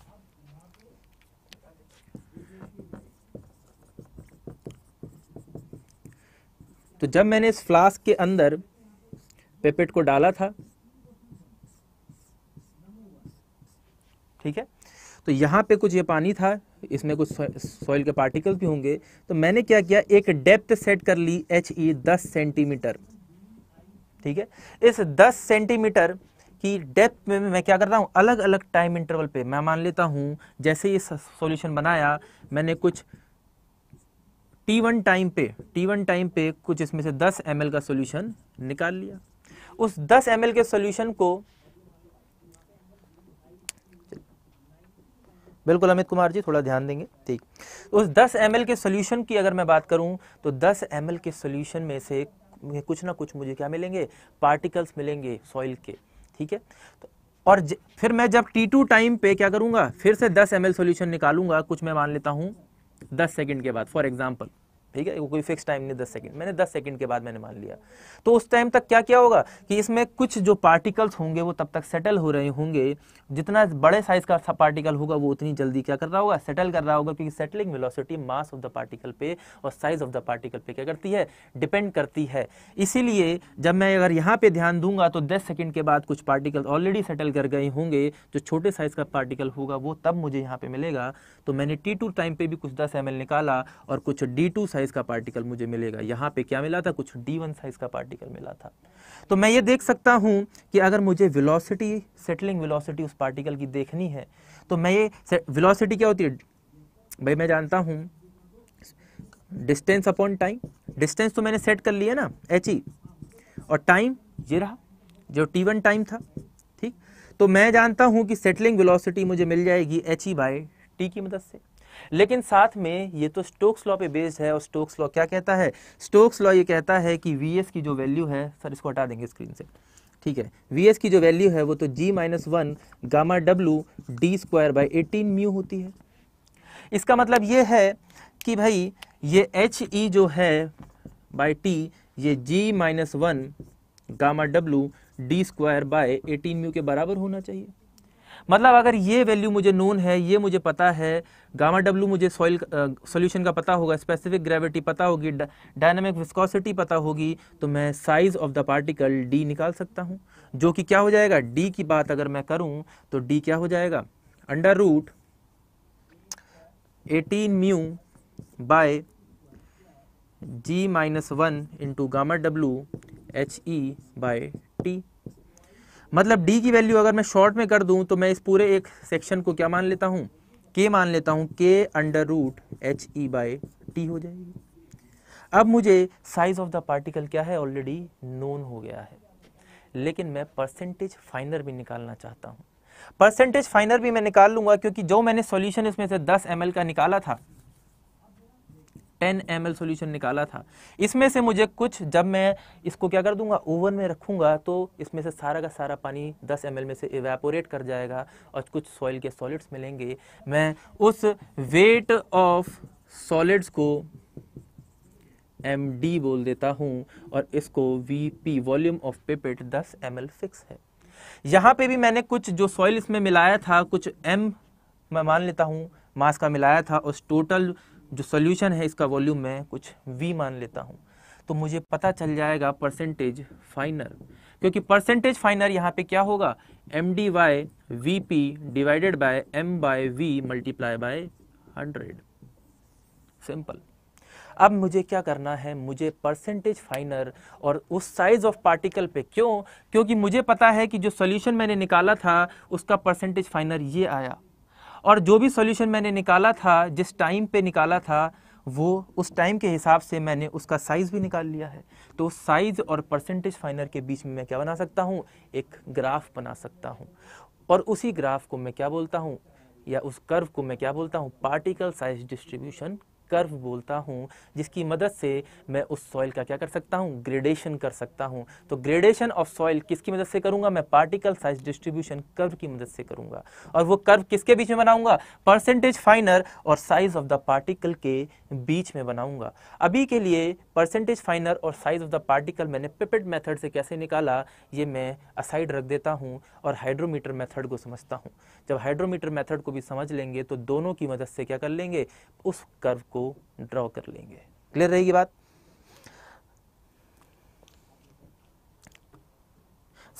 तो जब मैंने इस फ्लास्क के अंदर पिपेट को डाला था, ठीक है, तो यहाँ पे कुछ ये पानी था, इसमें कुछ सॉइल के पार्टिकल्स भी होंगे, तो मैंने क्या किया, एक डेप्थ सेट कर ली एच ई दस सेंटीमीटर, ठीक है। इस दस सेंटीमीटर कि डेप्थ में मैं क्या करता हूँ, अलग अलग टाइम इंटरवल पे मैं मान लेता हूँ, जैसे ये सॉल्यूशन बनाया मैंने कुछ टी वन टाइम पे टी वन टाइम पे कुछ इसमें से दस एम एल का सॉल्यूशन निकाल लिया। उस दस एम एल के सॉल्यूशन को, बिल्कुल अमित कुमार जी थोड़ा ध्यान देंगे, ठीक, उस दस एम एल के सॉल्यूशन की अगर मैं बात करूं तो दस एम एल के सॉल्यूशन में से कुछ ना कुछ मुझे क्या मिलेंगे, पार्टिकल्स मिलेंगे सॉइल के, ठीक है। तो और ज, फिर मैं जब टी टू टाइम पे क्या करूंगा, फिर से दस एम एल सॉल्यूशन निकालूंगा, कुछ मैं मान लेता हूं दस सेकंड के बाद फॉर एग्जांपल, ठीक है, कोई फिक्स टाइम नहीं, दस सेकंड, मैंने दस सेकंड के बाद मैंने मान लिया। तो उस टाइम तक क्या क्या होगा कि इसमें कुछ जो पार्टिकल्स होंगे वो तब तक सेटल हो रहे होंगे, जितना बड़े साइज का पार्टिकल होगा वो उतनी जल्दी क्या कर रहा होगा, सेटल कर रहा होगा, क्योंकि settling velocity mass of the particle पे और साइज ऑफ द पार्टिकल पे क्या करती है, डिपेंड करती है। इसीलिए जब मैं अगर यहाँ पे ध्यान दूंगा तो दस सेकेंड के बाद कुछ पार्टिकल ऑलरेडी सेटल कर गए होंगे, जो छोटे साइज का पार्टिकल होगा वो तब मुझे यहाँ पे मिलेगा। तो मैंने टी टू टाइम पे भी कुछ दस एम एल निकाला और कुछ डी टू साइज का पार्टिकल मुझे मिलेगा, यहाँ पे क्या मिला था, कुछ डी वन साइज का पार्टिकल मिला था। तो मैं ये देख सकता हूँ कि अगर मुझे वेलोसिटी, सेटलिंग वेलोसिटी उस पार्टिकल की देखनी है तो मैं ये वेलोसिटी क्या होती है, भाई मैं जानता हूँ डिस्टेंस अपॉन टाइम, डिस्टेंस तो मैंने सेट कर लिया ना एच ई, और टाइम ये रहा जो टी वन टाइम था, ठीक। तो मैं जानता हूँ कि सेटलिंग वेलोसिटी मुझे मिल जाएगी एच ई बाय टी की मदद से, लेकिन साथ में ये तो स्टोक्स लॉ पे बेस्ड है, और स्टोक्स लॉ क्या कहता है, स्टोक्स लॉ ये कहता है कि वीएस की जो वैल्यू है, सर इसको हटा देंगे स्क्रीन से, ठीक है, वीएस की जो वैल्यू है वो तो G minus one gamma W D square by eighteen mu होती है। इसका मतलब ये है कि भाई ये एच ई जो है बाई टी, ये G minus one gamma W D square by eighteen mu के बराबर होना चाहिए। मतलब अगर ये वैल्यू मुझे नोन है, ये मुझे पता है, गामा डब्ल्यू मुझे सॉइल सॉल्यूशन का पता होगा, स्पेसिफिक ग्रेविटी पता होगी, डायनामिक विस्कोसिटी पता होगी, तो मैं size of the particle D निकाल सकता हूँ, जो कि क्या हो जाएगा, डी की बात अगर मैं करूँ तो डी क्या हो जाएगा, under root eighteen mu by G minus one into gamma W H E by T. मतलब d की वैल्यू अगर मैं शॉर्ट में कर दूं तो मैं इस पूरे एक सेक्शन को क्या मान लेता हूं, k मान लेता हूं, k under root H E by T हो जाएगी। अब मुझे साइज ऑफ द पार्टिकल क्या है, ऑलरेडी नोन हो गया है, लेकिन मैं परसेंटेज फाइनर भी निकालना चाहता हूं। परसेंटेज फाइनर भी मैं निकाल लूंगा, क्योंकि जो मैंने सॉल्यूशन इसमें से दस एम एल का निकाला था, टेन एम एल सॉल्यूशन निकाला था, इसमें से मुझे कुछ, जब मैं इसको क्या कर दूंगा, ओवन में रखूंगा, तो इसमें से सारा का सारा पानी दस एम एल में से इवेपोरेट कर जाएगा और कुछ सॉइल के सॉलिड्स मिलेंगे। मैं उस वेट ऑफ सॉलिड्स को एम डी बोल देता हूँ और इसको V P, volume of pipette, दस एम एल फिक्स है। यहाँ पे भी मैंने कुछ जो सॉइल इसमें मिलाया था, कुछ एम मैं मान लेता हूँ मास का मिलाया था, उस टोटल जो सॉल्यूशन है इसका वॉल्यूम मैं कुछ V मान लेता हूँ, तो मुझे पता चल जाएगा परसेंटेज फाइनल, क्योंकि परसेंटेज फाइनल यहाँ पे क्या होगा, M D by V P divided by M by V multiply by hundred. Simple. अब मुझे क्या करना है, मुझे परसेंटेज फाइनल और उस साइज ऑफ पार्टिकल पे, क्यों, क्योंकि मुझे पता है कि जो सॉल्यूशन मैंने निकाला था उसका परसेंटेज फाइनल ये आया, और जो भी सॉल्यूशन मैंने निकाला था, जिस टाइम पे निकाला था, वो उस टाइम के हिसाब से मैंने उसका साइज़ भी निकाल लिया है। तो साइज़ और परसेंटेज फाइनर के बीच में मैं क्या बना सकता हूँ, एक ग्राफ बना सकता हूँ, और उसी ग्राफ को मैं क्या बोलता हूँ, या उस कर्व को मैं क्या बोलता हूँ, पार्टिकल साइज डिस्ट्रीब्यूशन कर्व बोलता हूँ, जिसकी मदद से मैं उस सॉइल का क्या कर सकता हूँ, ग्रेडेशन कर सकता हूँ। तो ग्रेडेशन ऑफ सॉइल किसकी मदद से करूँगा, मैं पार्टिकल साइज डिस्ट्रीब्यूशन कर्व की मदद से करूँगा, और वो कर्व किसके बीच में बनाऊँगा, परसेंटेज फाइनर और साइज ऑफ द पार्टिकल के बीच में बनाऊँगा। अभी के लिए परसेंटेज फाइनर और साइज ऑफ द पार्टिकल मैंने पिपेट मेथड से कैसे निकाला, ये मैं असाइड रख देता हूँ और हाइड्रोमीटर मेथड को समझता हूँ। जब हाइड्रोमीटर मेथड को भी समझ लेंगे तो दोनों की मदद से क्या कर लेंगे, उस कर्व को ड्रॉ कर लेंगे। क्लियर रहेगी बात?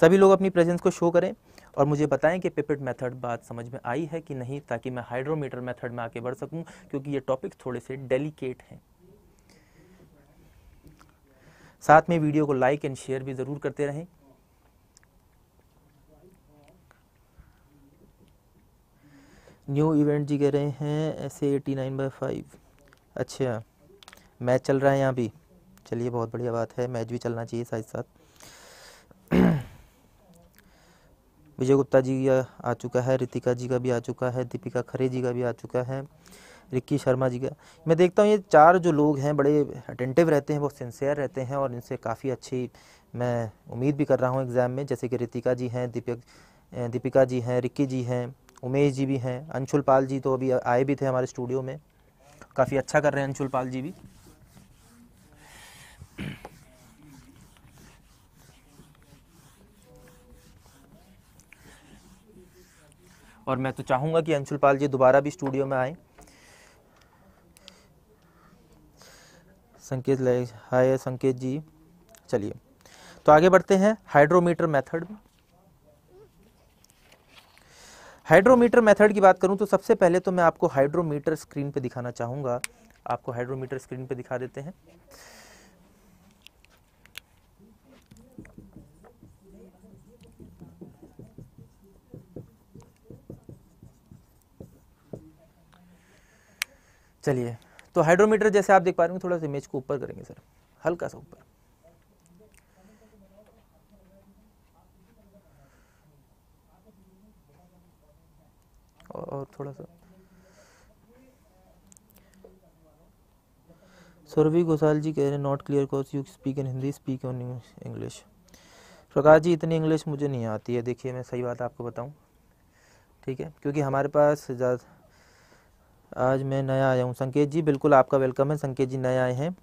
सभी लोग अपनी प्रेजेंस को शो करें और मुझे बताएं कि पिपेट मेथड बात समझ में आई है कि नहीं, ताकि मैं हाइड्रोमीटर मेथड में आगे बढ़ सकूं, क्योंकि ये टॉपिक थोड़े से डेलिकेट हैं। साथ में वीडियो को लाइक एंड शेयर भी जरूर करते रहें। न्यू इवेंट जी कह रहे हैं ऐसे एटी नाइन बाई फाइव। अच्छा मैच चल रहा है यहाँ भी, चलिए बहुत बढ़िया बात है, मैच भी चलना चाहिए साथ साथ। विजय गुप्ता जी का आ चुका है, रितिका जी का भी आ चुका है, दीपिका खरे जी का भी आ चुका है, रिक्की शर्मा जी का। मैं देखता हूँ ये चार जो लोग हैं बड़े अटेंटिव रहते हैं, बहुत सिंसियर रहते हैं और इनसे काफ़ी अच्छी मैं उम्मीद भी कर रहा हूँ एग्ज़ाम में, जैसे कि रितिका जी हैं, दीपिका दीपिका जी हैं, रिक्की जी हैं, उमेश जी भी हैं, अंशुल पाल जी तो अभी आए भी थे हमारे स्टूडियो में, काफ़ी अच्छा कर रहे हैं अंशुल पाल जी भी। और मैं तो चाहूँगा कि अंशुल पाल जी दोबारा भी स्टूडियो में आए। संकेत ले हाय संकेत जी, चलिए तो आगे बढ़ते हैं हाइड्रोमीटर मेथड। हाइड्रोमीटर मेथड की बात करूं तो सबसे पहले तो मैं आपको हाइड्रोमीटर स्क्रीन पे दिखाना चाहूँगा, आपको हाइड्रोमीटर स्क्रीन पे दिखा देते हैं। चलिए तो हाइड्रोमीटर जैसे आप देख पा रहे हैं, थोड़ा सा इमेज को ऊपर करेंगे सर, हल्का सा ऊपर। और थोड़ा सा सुरभि घोषाल जी कह रहे हैं not clear cause you speak in Hindi, speak on English. Prakash ji इतनी इंग्लिश मुझे नहीं आती है, देखिए मैं सही बात आपको बताऊं, ठीक है, क्योंकि हमारे पास ज़्यादा आज मैं नया आया हूँ। संकेत जी बिल्कुल आपका वेलकम है, संकेत जी नया आए हैं।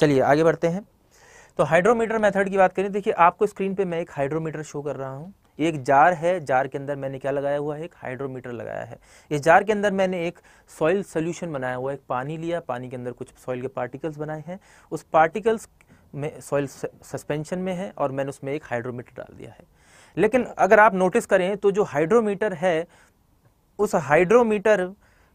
चलिए आगे बढ़ते हैं। तो हाइड्रोमीटर मेथड की बात करें, देखिए आपको स्क्रीन पे मैं एक हाइड्रोमीटर शो कर रहा हूँ, ये एक जार है, जार के अंदर मैंने क्या लगाया हुआ है, एक हाइड्रोमीटर लगाया है। इस जार के अंदर मैंने एक सॉइल सोल्यूशन बनाया हुआ है, एक पानी लिया, पानी के अंदर कुछ सॉइल के पार्टिकल्स बनाए हैं, उस पार्टिकल्स में सॉइल सस्पेंशन में है और मैंने उसमें एक हाइड्रोमीटर डाल दिया है। लेकिन अगर आप नोटिस करें तो जो हाइड्रोमीटर है उस हाइड्रोमीटर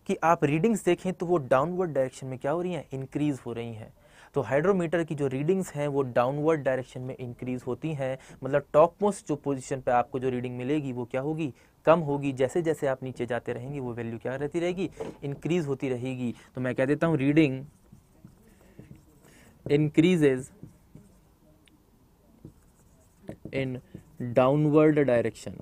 की आप रीडिंग्स देखें तो वो डाउनवर्ड डायरेक्शन में क्या हो रही हैं, इंक्रीज़ हो रही हैं। तो हाइड्रोमीटर की जो रीडिंग्स हैं वो डाउनवर्ड डायरेक्शन में इंक्रीज़ होती हैं, मतलब टॉप मोस्ट जो पोजीशन पे आपको जो रीडिंग मिलेगी वो क्या होगी, कम होगी। जैसे जैसे आप नीचे जाते रहेंगे वो वैल्यू क्या रहती रहेगी, इंक्रीज़ होती रहेगी। तो मैं कह देता हूँ reading increases in downward direction.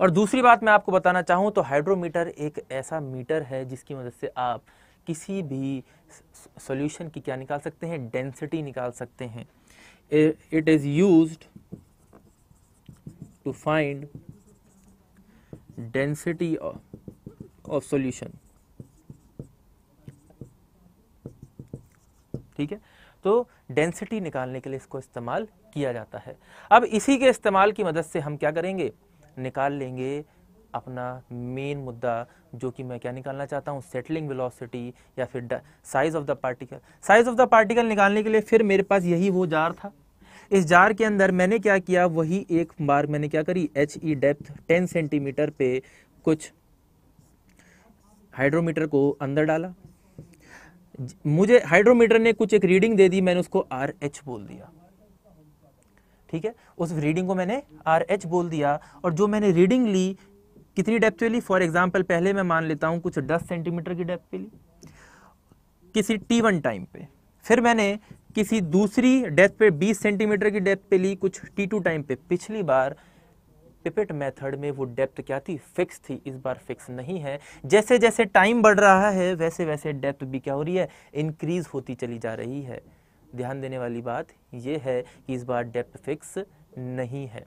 और दूसरी बात मैं आपको बताना चाहूँ तो हाइड्रोमीटर एक ऐसा मीटर है जिसकी मदद से आप किसी भी सॉल्यूशन की क्या निकाल सकते हैं, डेंसिटी निकाल सकते हैं। It is used to find density of solution, ठीक है, तो डेंसिटी निकालने के लिए इसको इस्तेमाल किया जाता है। अब इसी के इस्तेमाल की मदद से हम क्या करेंगे, निकाल लेंगे अपना मेन मुद्दा, जो कि मैं क्या निकालना चाहता हूँ, सेटलिंग वेलोसिटी या फिर size of the particle. Size of the particle निकालने के लिए फिर मेरे पास यही वो जार था, इस जार के अंदर मैंने क्या किया, वही एक बार मैंने क्या करी, H E depth ten centimetre पे कुछ हाइड्रोमीटर को अंदर डाला। मुझे हाइड्रोमीटर ने कुछ एक रीडिंग दे दी, मैंने उसको आर एच बोल दिया, ठीक है, उस रीडिंग को मैंने आर एच बोल दिया। और जो मैंने रीडिंग ली कितनी डेप्थ पे ली, फॉर एग्जांपल पहले मैं मान लेता हूँ कुछ दस सेंटीमीटर की डेप्थ पे ली किसी टी वन टाइम पे, फिर मैंने किसी दूसरी डेप्थ पे बीस सेंटीमीटर की डेप्थ पे ली कुछ टी टू टाइम पे। पिछली बार पिपेट मेथड में वो डेप्थ क्या थी, फिक्स थी, इस बार फिक्स नहीं है। जैसे जैसे टाइम बढ़ रहा है वैसे वैसे डेप्थ भी क्या हो रही है, इंक्रीज होती चली जा रही है। ध्यान देने वाली बात यह है कि इस बार डेप्थ फिक्स नहीं है,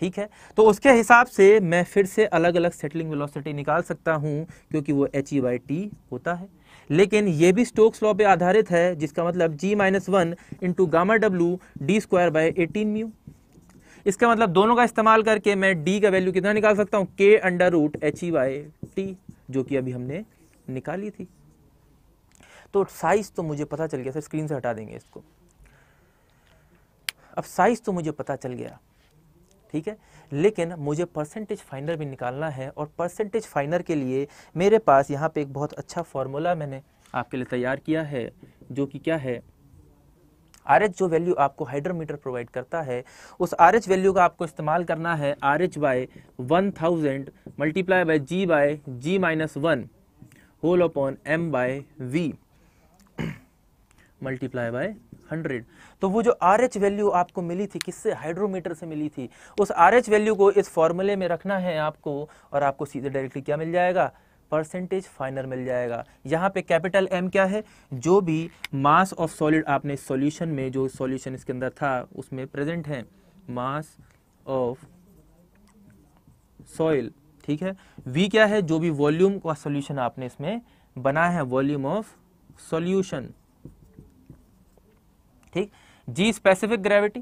ठीक है। तो उसके हिसाब से मैं फिर से अलग अलग सेटलिंग वेलोसिटी निकाल सकता हूं, क्योंकि वो एच ई बाई टी होता है, लेकिन ये भी स्टोक्स लॉ पे आधारित है, जिसका मतलब G minus one into gamma W D square by eighteen mu. इसका मतलब दोनों का इस्तेमाल करके मैं डी का वैल्यू कितना निकाल सकता हूँ, K under root H E by T, जो कि अभी हमने निकाली थी। तो साइज तो मुझे पता चल गया सर, स्क्रीन से हटा देंगे इसको, अब साइज तो मुझे पता चल गया, ठीक है, लेकिन मुझे परसेंटेज फाइंडर भी निकालना है। और परसेंटेज फाइंडर के लिए मेरे पास यहाँ पे एक बहुत अच्छा फॉर्मूला मैंने आपके लिए तैयार किया है, जो कि क्या है, आर एच जो वैल्यू आपको हाइड्रोमीटर प्रोवाइड करता है, उस आर एच वैल्यू का आपको इस्तेमाल करना है R H by one thousand multiply by G by G minus one whole upon M by V multiply by hundred. तो वो जो आर एच वैल्यू आपको मिली थी किससे? हाइड्रोमीटर से मिली थी। उस आर एच वैल्यू को इस फॉर्मूले में रखना है आपको और आपको सीधे डायरेक्टली क्या मिल जाएगा? परसेंटेज फाइनल मिल जाएगा। यहाँ पे कैपिटल एम क्या है? जो भी मास ऑफ सॉलिड आपने सॉल्यूशन में, जो सॉल्यूशन इसके अंदर था उसमें प्रेजेंट है, मास ऑफ सॉइल, ठीक है। वी क्या है? जो भी वॉल्यूम का सॉल्यूशन आपने इसमें बनाया है, वॉल्यूम ऑफ सॉल्यूशन, ठीक। जी स्पेसिफिक ग्रेविटी,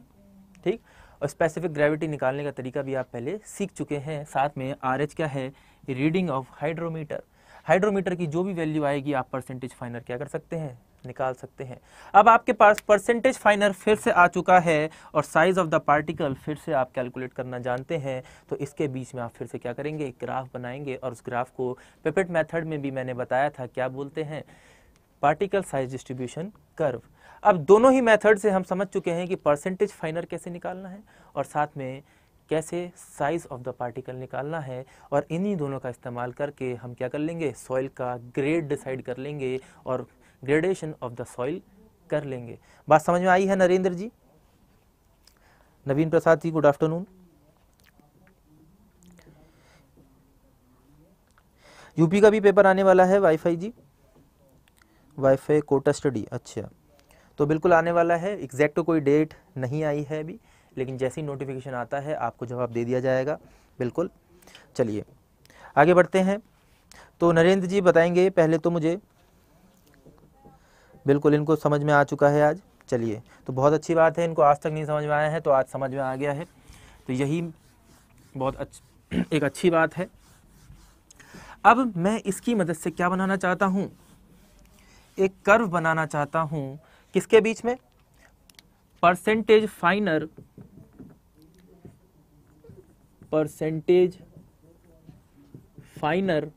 ठीक। और स्पेसिफिक ग्रेविटी निकालने का तरीका भी आप पहले सीख चुके हैं। साथ में आर एच क्या है? Reading of hydrometer. हाइड्रोमीटर की जो भी वैल्यू आएगी आप परसेंटेज फाइनर क्या कर सकते हैं? निकाल सकते हैं। अब आपके पास परसेंटेज फाइनर फिर से आ चुका है और साइज ऑफ द पार्टिकल फिर से आप कैलकुलेट करना जानते हैं, तो इसके बीच में आप फिर से क्या करेंगे? एक ग्राफ बनाएंगे और उस ग्राफ को पिपेट मेथड में भी मैंने बताया था, क्या बोलते हैं? Particle size distribution curve. अब दोनों ही मेथड से हम समझ चुके हैं कि परसेंटेज फाइनर कैसे निकालना है और साथ में कैसे साइज ऑफ द पार्टिकल निकालना है, और इन्हीं दोनों का इस्तेमाल करके हम क्या कर लेंगे? सॉइल का ग्रेड डिसाइड कर लेंगे और ग्रेडेशन ऑफ द सॉइल कर लेंगे। बात समझ में आई है Narendra ji? Naveen Prasad ji good afternoon. UP का भी पेपर आने वाला है WiFi ji, WiFi Kota study, अच्छा तो बिल्कुल आने वाला है। एग्जैक्ट कोई डेट नहीं आई है अभी, लेकिन जैसे ही नोटिफिकेशन आता है आपको जवाब दे दिया जाएगा, बिल्कुल। चलिए आगे बढ़ते हैं। तो नरेंद्र जी बताएंगे पहले तो मुझे, बिल्कुल इनको समझ में आ चुका है आज, चलिए तो बहुत अच्छी बात है। इनको आज तक नहीं समझ में आया है तो आज समझ में आ गया है, तो यही बहुत अच्छी एक अच्छी बात है। अब मैं इसकी मदद से क्या बनाना चाहता हूँ? एक कर्व बनाना चाहता हूँ, किसके बीच में? परसेंटेज फाइनर, परसेंटेज फाइनर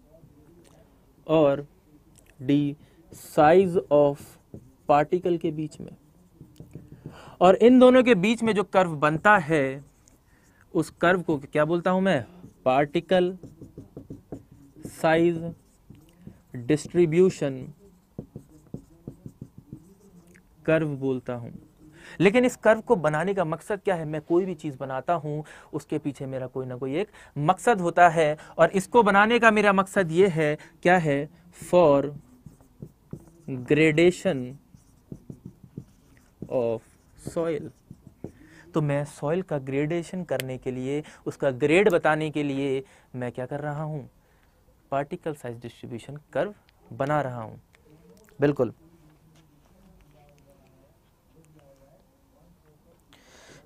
और डी साइज ऑफ पार्टिकल के बीच में, और इन दोनों के बीच में जो कर्व बनता है उस कर्व को क्या बोलता हूं मैं? पार्टिकल साइज डिस्ट्रीब्यूशन कर्व बोलता हूं। लेकिन इस कर्व को बनाने का मकसद क्या है? मैं कोई भी चीज़ बनाता हूं उसके पीछे मेरा कोई ना कोई एक मकसद होता है, और इसको बनाने का मेरा मकसद ये है, क्या है? For gradation of soil. तो मैं सॉइल का ग्रेडेशन करने के लिए, उसका ग्रेड बताने के लिए मैं क्या कर रहा हूं? पार्टिकल साइज डिस्ट्रीब्यूशन कर्व बना रहा हूं, बिल्कुल।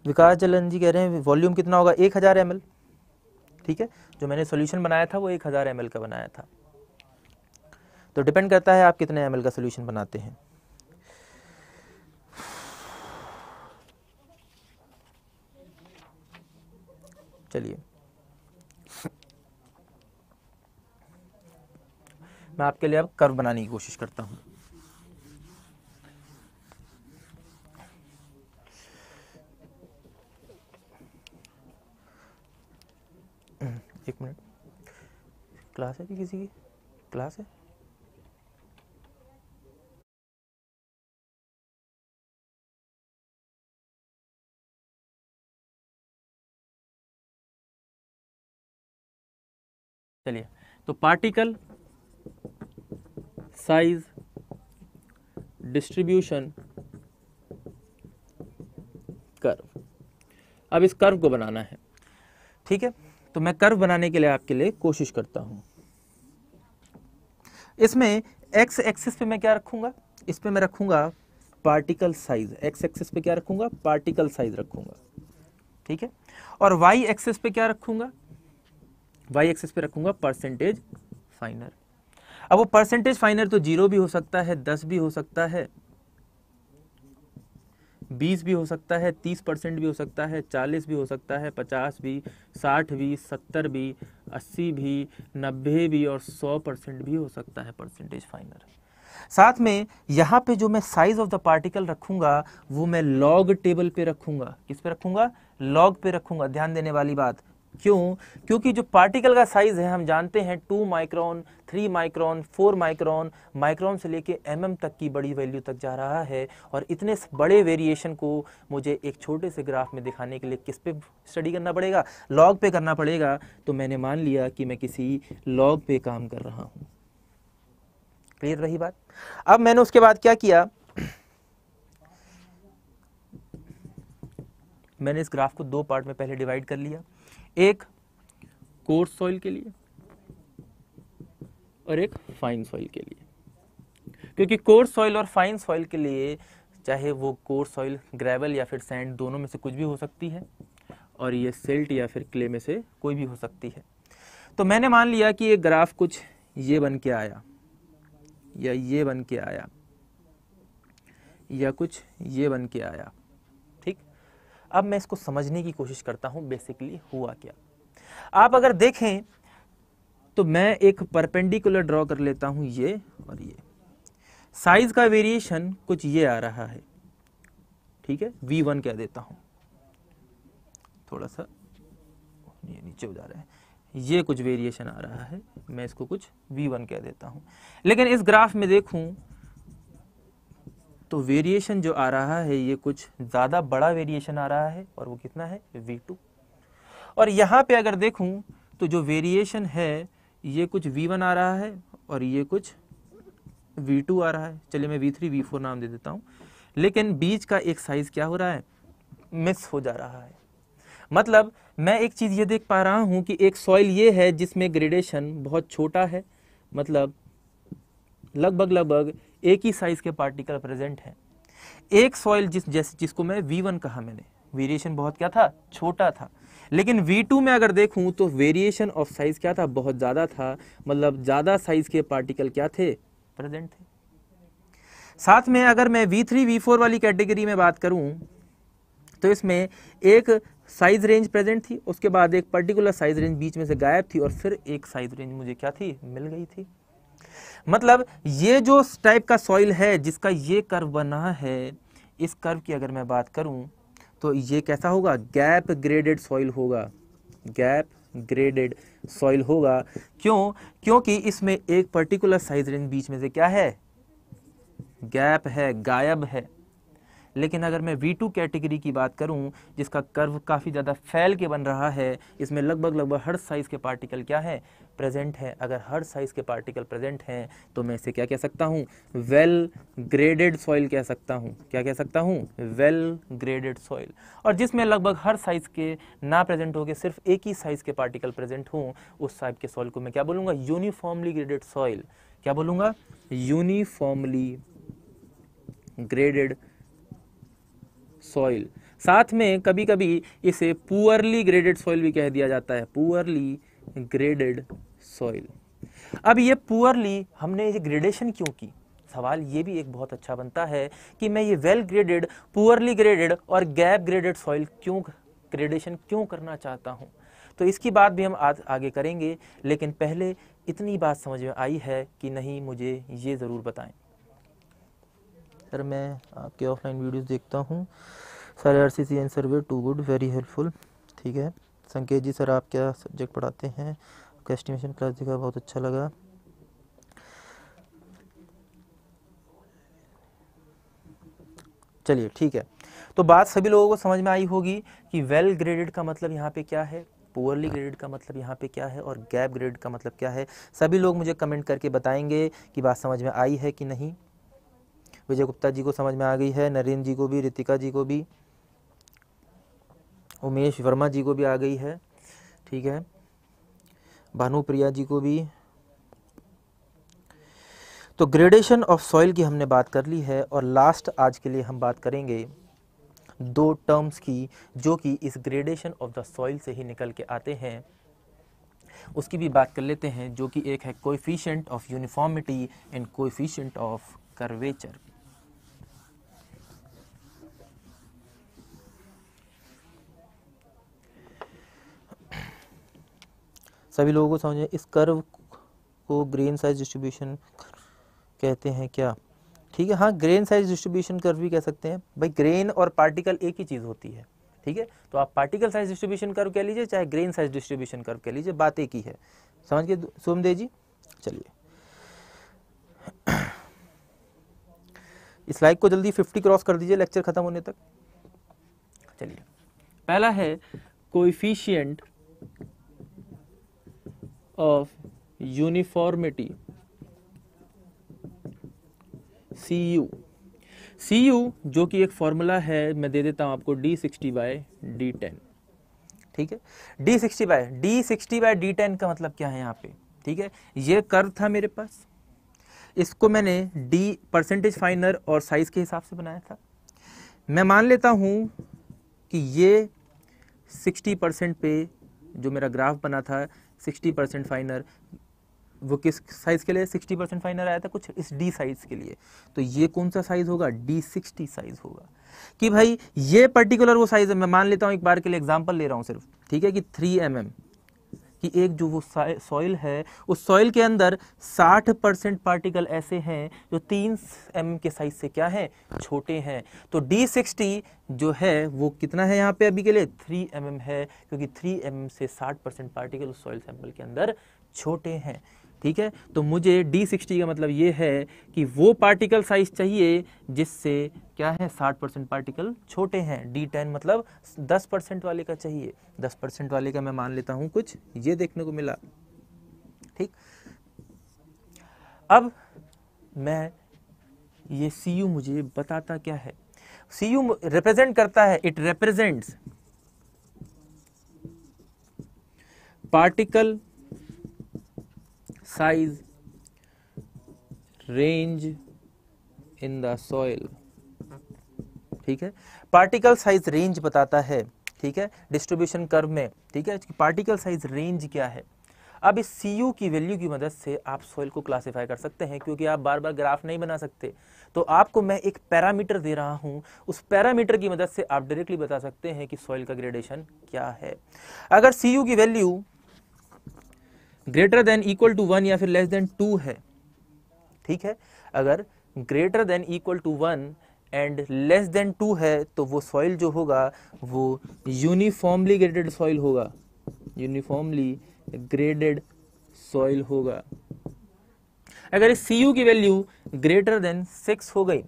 विकास जलन जी कह रहे हैं वॉल्यूम कितना होगा? एक हज़ार एम एल, ठीक है। जो मैंने सॉल्यूशन बनाया था वो एक हज़ार एम एल का बनाया था, तो डिपेंड करता है आप कितने एम एल का सॉल्यूशन बनाते हैं। चलिए मैं आपके लिए अब कर्व बनाने की कोशिश करता हूँ। एक मिनट, क्लास है कि किसी की क्लास है? चलिए, तो पार्टिकल साइज डिस्ट्रीब्यूशन कर्व, अब इस कर्व को बनाना है, ठीक है। तो मैं कर्व बनाने के लिए आपके लिए कोशिश करता हूँ। इसमें एक्स एक्सिस पे मैं क्या रखूँगा? इस पे मैं रखूँगा पार्टिकल साइज, एक्स एक्सिस पे क्या रखूँगा? पार्टिकल साइज रखूँगा, ठीक है। और वाई एक्सिस पे क्या रखूँगा? वाई एक्सिस पे रखूँगा परसेंटेज फाइनर। अब वो परसेंटेज फाइनर तो जीरो भी हो सकता है, दस भी हो सकता है, बीस भी हो सकता है, तीस परसेंट भी हो सकता है, चालीस भी हो सकता है, पचास भी, साठ भी, सत्तर भी, अस्सी भी, नब्बे भी और सौ परसेंट भी हो सकता है परसेंटेज फाइनल। साथ में यहाँ पे जो मैं साइज ऑफ द पार्टिकल रखूंगा वो मैं लॉग टेबल पे रखूंगा। किस पे रखूंगा? लॉग पे रखूंगा। ध्यान देने वाली बात, क्यों? क्योंकि जो पार्टिकल का साइज है हम जानते हैं two micron, three micron, four micron, micron से लेके एमएम तक की बड़ी वैल्यू तक जा रहा है, और इतने बड़े वेरिएशन को मुझे एक छोटे से ग्राफ में दिखाने के लिए किस पे स्टडी करना पड़ेगा? लॉग पे करना पड़ेगा। तो मैंने मान लिया कि मैं किसी लॉग पे काम कर रहा हूँ। क्लियर रही बात? अब मैंने उसके बाद क्या किया, मैंने इस ग्राफ को दो पार्ट में पहले डिवाइड कर लिया, एक कोर्स सॉइल के लिए और एक फाइन सॉइल के लिए, क्योंकि कोर्स सॉइल और फाइन सॉइल के लिए चाहे वो कोर्स सॉइल ग्रेवल या फिर सैंड दोनों में से कुछ भी हो सकती है, और ये सिल्ट या फिर क्ले में से कोई भी हो सकती है। तो मैंने मान लिया कि ये ग्राफ कुछ ये बन के आया या ये बन के आया या कुछ ये बन के आया। अब मैं इसको समझने की कोशिश करता हूं बेसिकली हुआ क्या। आप अगर देखें तो मैं एक परपेंडिकुलर ड्रॉ कर लेता हूं, ये और ये साइज का वेरिएशन कुछ ये आ रहा है, ठीक है, वी वन कह देता हूं, थोड़ा सा ये नीचे हो जा रहा है, ये कुछ वेरिएशन आ रहा है, मैं इसको कुछ वी वन कह देता हूं। लेकिन इस ग्राफ में देखूं तो वेरिएशन जो आ रहा है ये कुछ ज़्यादा बड़ा वेरिएशन आ रहा है, और वो कितना है? V two. और यहाँ पे अगर देखूँ तो जो वेरिएशन है ये कुछ वी वन आ रहा है और ये कुछ वी टू आ रहा है। चलिए मैं वी थ्री, वी फोर नाम दे देता हूँ, लेकिन बीच का एक साइज़ क्या हो रहा है? मिस हो जा रहा है। मतलब मैं एक चीज़ ये देख पा रहा हूँ कि एक सॉइल ये है जिसमें ग्रेडेशन बहुत छोटा है, मतलब लगभग लगभग एक ही साइज के पार्टिकल प्रेजेंट हैं। एक सॉइल जिस जैसे जिसको मैं वी वन कहा, मैंने वेरिएशन बहुत क्या था? छोटा था। लेकिन वी टू में अगर देखूं तो वेरिएशन ऑफ साइज क्या था? बहुत ज़्यादा था, मतलब ज़्यादा साइज के पार्टिकल क्या थे? प्रेजेंट थे। साथ में अगर मैं वी थ्री, वी फोर वाली कैटेगरी में बात करूं तो इसमें एक साइज रेंज प्रेजेंट थी, उसके बाद एक पर्टिकुलर साइज रेंज बीच में से गायब थी, और फिर एक साइज रेंज मुझे क्या थी? मिल गई थी। मतलब ये जो टाइप का सॉइल है जिसका ये कर्व बना है, इस कर्व की अगर मैं बात करूं तो ये कैसा होगा? गैप ग्रेडेड सॉइल होगा, गैप ग्रेडेड सॉइल होगा। क्यों? क्योंकि इसमें एक पर्टिकुलर साइज रेंज बीच में से क्या है? गैप है, गायब है। लेकिन अगर मैं वी टू कैटेगरी की बात करूं जिसका कर्व काफ़ी ज़्यादा फैल के बन रहा है, इसमें लगभग लगभग हर साइज़ के पार्टिकल क्या है? प्रेजेंट है। अगर हर साइज़ के पार्टिकल प्रेजेंट हैं तो मैं इसे क्या कह सकता हूं? वेल ग्रेडेड सॉइल कह सकता हूं। क्या कह सकता हूं? Well graded soil. और जिसमें लगभग हर साइज़ के ना प्रेजेंट होके सिर्फ एक ही साइज़ के पार्टिकल प्रेजेंट हों, उस टाइप के सॉइल को मैं क्या बोलूँगा? Uniformly graded soil. क्या बोलूँगा? Uniformly graded soil. साथ में कभी कभी इसे पुअरली ग्रेडेड सॉइल भी कह दिया जाता है, पुअरली ग्रेडेड सॉइल। अब ये पुअरली, हमने ये ग्रेडेशन क्यों की? सवाल ये भी एक बहुत अच्छा बनता है कि मैं ये वेल ग्रेडेड, पुअरली ग्रेडेड और गैप ग्रेडेड सॉइल क्यों ग्रेडेशन क्यों करना चाहता हूँ, तो इसकी बात भी हम आज आगे करेंगे। लेकिन पहले इतनी बात समझ में आई है कि नहीं, मुझे ये ज़रूर बताएं। सर मैं आपके ऑफलाइन वीडियोस देखता हूँ, sir RCC and survey to good, very helpful. ठीक है संकेत जी, सर आप क्या सब्जेक्ट पढ़ाते हैं? आपका एस्टिमेशन क्लास देखा, बहुत अच्छा लगा। चलिए ठीक है, तो बात सभी लोगों को समझ में आई होगी कि वेल ग्रेडेड का मतलब यहाँ पे क्या है, पुअरली ग्रेडेड का मतलब यहाँ पे क्या है, और गैप ग्रेडेड का मतलब क्या है। सभी लोग मुझे कमेंट करके बताएंगे कि बात समझ में आई है कि नहीं। विजय गुप्ता जी को समझ में आ गई है, नरेंद्र जी को भी, रितिका जी को भी, उमेश वर्मा जी को भी आ गई है, ठीक है, भानुप्रिया जी को भी। तो ग्रेडेशन ऑफ सॉइल की हमने बात कर ली है, और लास्ट आज के लिए हम बात करेंगे दो टर्म्स की जो कि इस ग्रेडेशन ऑफ द सॉइल से ही निकल के आते हैं, उसकी भी बात कर लेते हैं। जो कि एक है coefficient of uniformity and coefficient of curvature. सभी लोगों को समझ में, इस कर्व को ग्रेन साइज डिस्ट्रीब्यूशन कहते हैं क्या, ठीक है। हाँ, ग्रेन साइज डिस्ट्रीब्यूशन कर्व भी कह सकते हैं भाई, ग्रेन और पार्टिकल एक ही चीज़ होती है, ठीक है। तो आप पार्टिकल साइज डिस्ट्रीब्यूशन कर्व कह लीजिए चाहे ग्रेन साइज डिस्ट्रीब्यूशन कर्व कह लीजिए, बात एक ही है, समझ के सोमदेव जी। चलिए इस लाइक को जल्दी फिफ्टी क्रॉस कर दीजिए लेक्चर खत्म होने तक। चलिए पहला है coefficient of uniformity C U, C U जो कि एक फॉर्मूला है, मैं दे देता हूं आपको D sixty by D ten, ठीक है। D sixty by D sixty by D ten का मतलब क्या है यहाँ पे, ठीक है। ये कर्व था मेरे पास, इसको मैंने d परसेंटेज फाइनर और साइज के हिसाब से बनाया था। मैं मान लेता हूँ कि ये साठ परसेंट पे जो मेरा ग्राफ बना था, साठ परसेंट फाइनर, वो किस साइज के लिए साठ परसेंट फाइनर आया था, कुछ इस d साइज के लिए। तो ये कौन सा साइज होगा, डी सिक्सटी साइज होगा कि भाई ये पर्टिकुलर वो साइज है। मैं मान लेता हूँ एक बार के लिए एग्जाम्पल ले रहा हूँ सिर्फ, ठीक है, कि थ्री एम एम कि एक जो वो सॉइल है उस सॉइल के अंदर साठ परसेंट पार्टिकल ऐसे हैं जो तीन एम के साइज से क्या हैं, छोटे हैं। तो डी सिक्सटी जो है वो कितना है यहाँ पे अभी के लिए, थ्री एम एम है, क्योंकि थ्री एम एम से साठ परसेंट पार्टिकल उस सॉइल सैंपल के अंदर छोटे हैं, ठीक है। तो मुझे डी सिक्सटी का मतलब ये है कि वो पार्टिकल साइज चाहिए जिससे क्या है, साठ परसेंट पार्टिकल छोटे हैं। डी टेन मतलब दस परसेंट वाले का चाहिए, दस परसेंट वाले का मैं मान लेता हूं कुछ ये देखने को मिला, ठीक। अब मैं ये सी यू मुझे बताता क्या है, सी यू रिप्रेजेंट करता है, it represents particle size range in the soil, ठीक है। पार्टिकल साइज रेंज बताता है, ठीक है, डिस्ट्रीब्यूशन कर्व में, ठीक है, पार्टिकल साइज रेंज क्या है। अब इस सी यू की वैल्यू की मदद से आप सॉइल को क्लासिफाई कर सकते हैं, क्योंकि आप बार बार ग्राफ नहीं बना सकते। तो आपको मैं एक पैरामीटर दे रहा हूं, उस पैरामीटर की मदद से आप डायरेक्टली बता सकते हैं कि सॉइल का ग्रेडेशन क्या है। अगर सी यू की value greater than equal to one या फिर लेस देन टू है, ठीक है, अगर greater than equal to one and less than two है तो वो सॉइल जो होगा वो यूनिफॉर्मली ग्रेडेड सॉइल होगा, यूनिफॉर्मली ग्रेडेड सॉइल होगा। अगर इस सी यू की वैल्यू ग्रेटर देन सिक्स हो गई,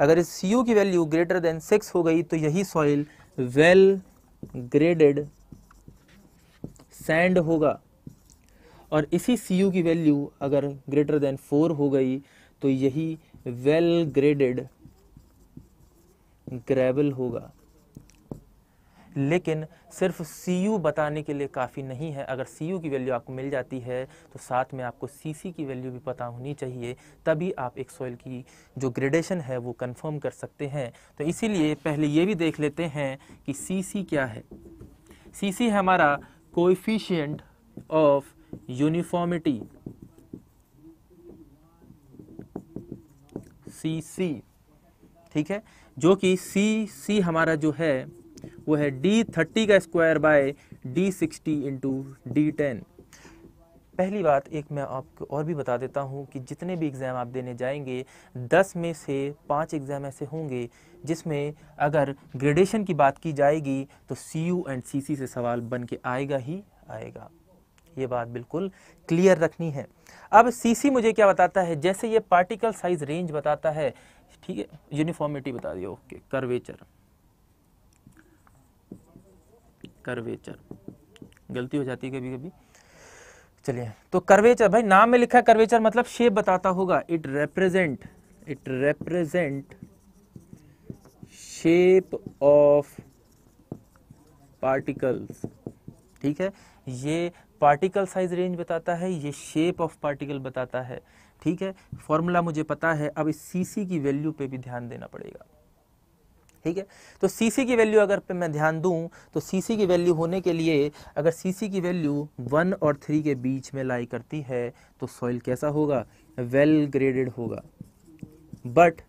अगर इस सी यू की वैल्यू ग्रेटर देन सिक्स हो गई तो यही सॉइल वेल ग्रेडेड सैंड होगा। और इसी सी यू की वैल्यू अगर ग्रेटर देन फोर हो गई तो यही वेल ग्रेडेड ग्रेवल होगा। लेकिन सिर्फ सी यू बताने के लिए काफ़ी नहीं है, अगर सी यू की वैल्यू आपको मिल जाती है तो साथ में आपको सी सी की वैल्यू भी पता होनी चाहिए, तभी आप एक सॉइल की जो ग्रेडेशन है वो कंफर्म कर सकते हैं। तो इसीलिए पहले ये भी देख लेते हैं कि सी सी क्या है। सी सी है हमारा coefficient of uniformity, C C, ठीक है, जो कि सी सी हमारा जो है वो है डी थर्टी का square by D sixty into D ten. पहली बात एक मैं आपको और भी बता देता हूं कि जितने भी एग्ज़ाम आप देने जाएंगे दस में से पाँच एग्ज़ाम ऐसे होंगे जिसमें अगर ग्रेडेशन की बात की जाएगी तो सी यू एंड सी सी से सवाल बन के आएगा ही आएगा, ये बात बिल्कुल क्लियर रखनी है। अब सी सी मुझे क्या बताता है, जैसे ये पार्टिकल साइज रेंज बताता है, ठीक है, यूनिफॉर्मिटी बता दिया, ओके, कर्वेचर, कर्वेचर गलती हो जाती है कभी कभी। चलिए, तो कर्वेचर भाई नाम में लिखा है कर्वेचर मतलब शेप बताता होगा, it represent, it represent shape of particles, ठीक है, ये पार्टिकल साइज रेंज बताता है, ये शेप ऑफ पार्टिकल बताता है, ठीक है, फॉर्मूला मुझे पता है। अब इस सी सी की वैल्यू पे भी ध्यान देना पड़ेगा, ठीक है। तो सी सी की वैल्यू अगर पे मैं ध्यान दूं तो सी सी की वैल्यू होने के लिए अगर सी सी की वैल्यू वन और थ्री के बीच में लाई करती है तो सॉइल कैसा होगा, वेल ग्रेडेड होगा। बट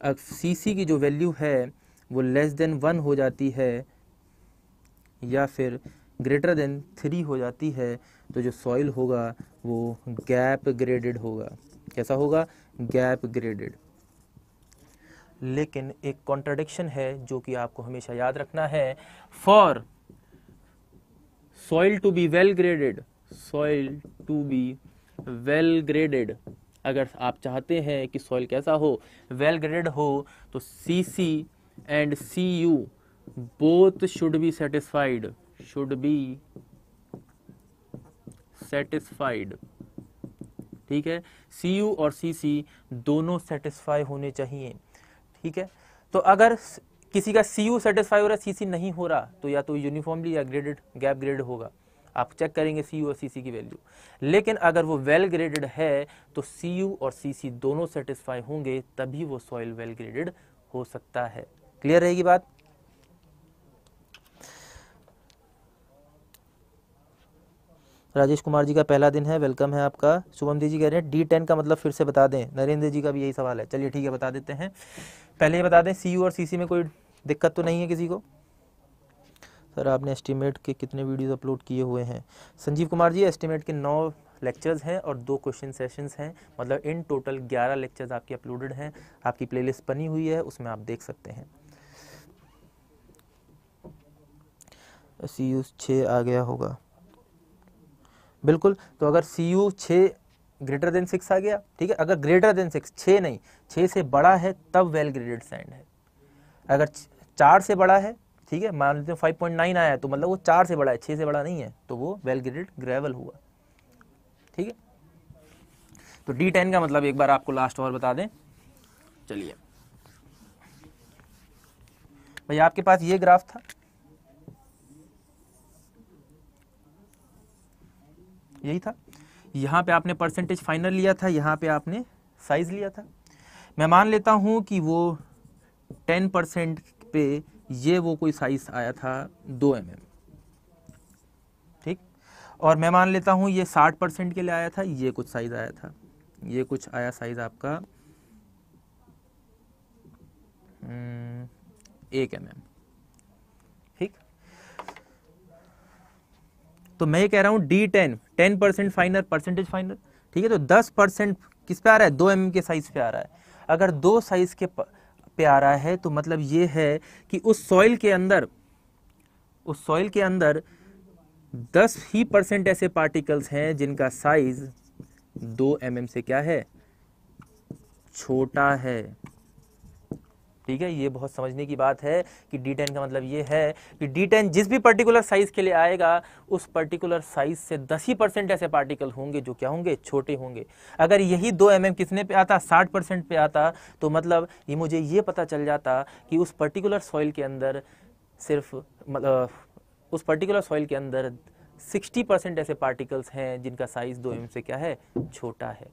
अब सी सी की जो वैल्यू है वो लेस देन वन हो जाती है या फिर ग्रेटर देन थ्री हो जाती है तो जो सॉइल होगा वो गैप ग्रेडेड होगा, कैसा होगा, गैप ग्रेडेड। लेकिन एक कॉन्ट्राडिक्शन है जो कि आपको हमेशा याद रखना है, for soil to be well graded, soil to be well graded, अगर आप चाहते हैं कि सॉइल कैसा हो, वेल ग्रेडेड हो, तो C C and C U both should be satisfied, should be satisfied. ठीक है, सी यू और सी सी दोनों सेटिस्फाई होने चाहिए। ठीक है, तो अगर किसी का सी यू सेटिस्फाई हो रहा है, सी सी नहीं हो रहा, तो या तो यूनिफॉर्मली या ग्रेडेड गैप ग्रेड होगा। आप चेक करेंगे सी यू और सी सी की वैल्यू। लेकिन अगर वो वेल ग्रेडेड है तो सी यू और सी सी दोनों सेटिस्फाई होंगे, तभी वो सॉइल वेल ग्रेडेड हो सकता है। क्लियर रहेगी बात। राजेश कुमार जी का पहला दिन है, वेलकम है आपका। शुभम जी जी कह रहे हैं डी टेन का मतलब फिर से बता दें। नरेंद्र जी का भी यही सवाल है, चलिए ठीक है बता देते हैं। पहले ये बता दें सी यू और सी सी में कोई दिक्कत तो नहीं है किसी को। सर आपने एस्टीमेट के कितने वीडियोस अपलोड किए हुए हैं? संजीव कुमार जी, एस्टीमेट के नौ लेक्चर्स हैं और दो क्वेश्चन सेशंस हैं, मतलब इन टोटल ग्यारह लेक्चर्स आपके अपलोडेड हैं। आपकी प्लेलिस्ट बनी हुई है, उसमें आप देख सकते हैं। सी यू छः आ गया होगा, बिल्कुल। तो अगर सी यू छः ग्रेटर देन सिक्स आ गया, ठीक है। अगर ग्रेटर देन सिक्स, छः नहीं छः से बड़ा है, तब वेल ग्रेडेड सैंड है। अगर चार से बड़ा है, ठीक है, मान लेते हैं फाइव पॉइंट नाइन आया, तो मतलब वो चार से बड़ा है, छः से बड़ा नहीं है, तो वो वेल ग्रेडेड ग्रेवल हुआ। ठीक है, तो डी टेन का मतलब एक बार आपको लास्ट और बता दें। चलिए भैया, आपके पास ये ग्राफ था, यही था। यहाँ पे आपने परसेंटेज फाइनल लिया था, यहाँ पे आपने साइज लिया था। मैं मान लेता हूँ कि वो टेन परसेंट पे ये वो कोई साइज आया था दो एम एम, ठीक। और मैं मान लेता हूँ ये साठ परसेंट के लिए आया था, ये कुछ साइज आया था, ये कुछ आया साइज आपका एक एम एम, ठीक। तो मैं ये कह रहा हूँ D ten, ten percent final, percentage final, ठीक है। तो दस परसेंट किस पे आ रहा है? दो एम एम के साइज पे आ रहा है। अगर दो साइज के प... पे आ रहा है तो मतलब ये है कि उस सॉइल के अंदर, उस सॉइल के अंदर दस ही परसेंट ऐसे पार्टिकल्स हैं जिनका साइज दो एम एम से क्या है, छोटा है। ठीक है, ये बहुत समझने की बात है कि डी टेन का मतलब ये है कि डी टेन जिस भी पर्टिकुलर साइज के लिए आएगा, उस पर्टिकुलर साइज से दस ही परसेंट ऐसे पार्टिकल होंगे जो क्या होंगे, छोटे होंगे। अगर यही दो एम एम किसने पे आता, साठ परसेंट पे आता, तो मतलब ये मुझे ये पता चल जाता कि उस पर्टिकुलर सॉइल के अंदर सिर्फ मतलब उस पर्टिकुलर सॉइल के अंदर सिक्सटी परसेंट ऐसे पार्टिकल्स हैं जिनका साइज दो एम एम से क्या है, छोटा है।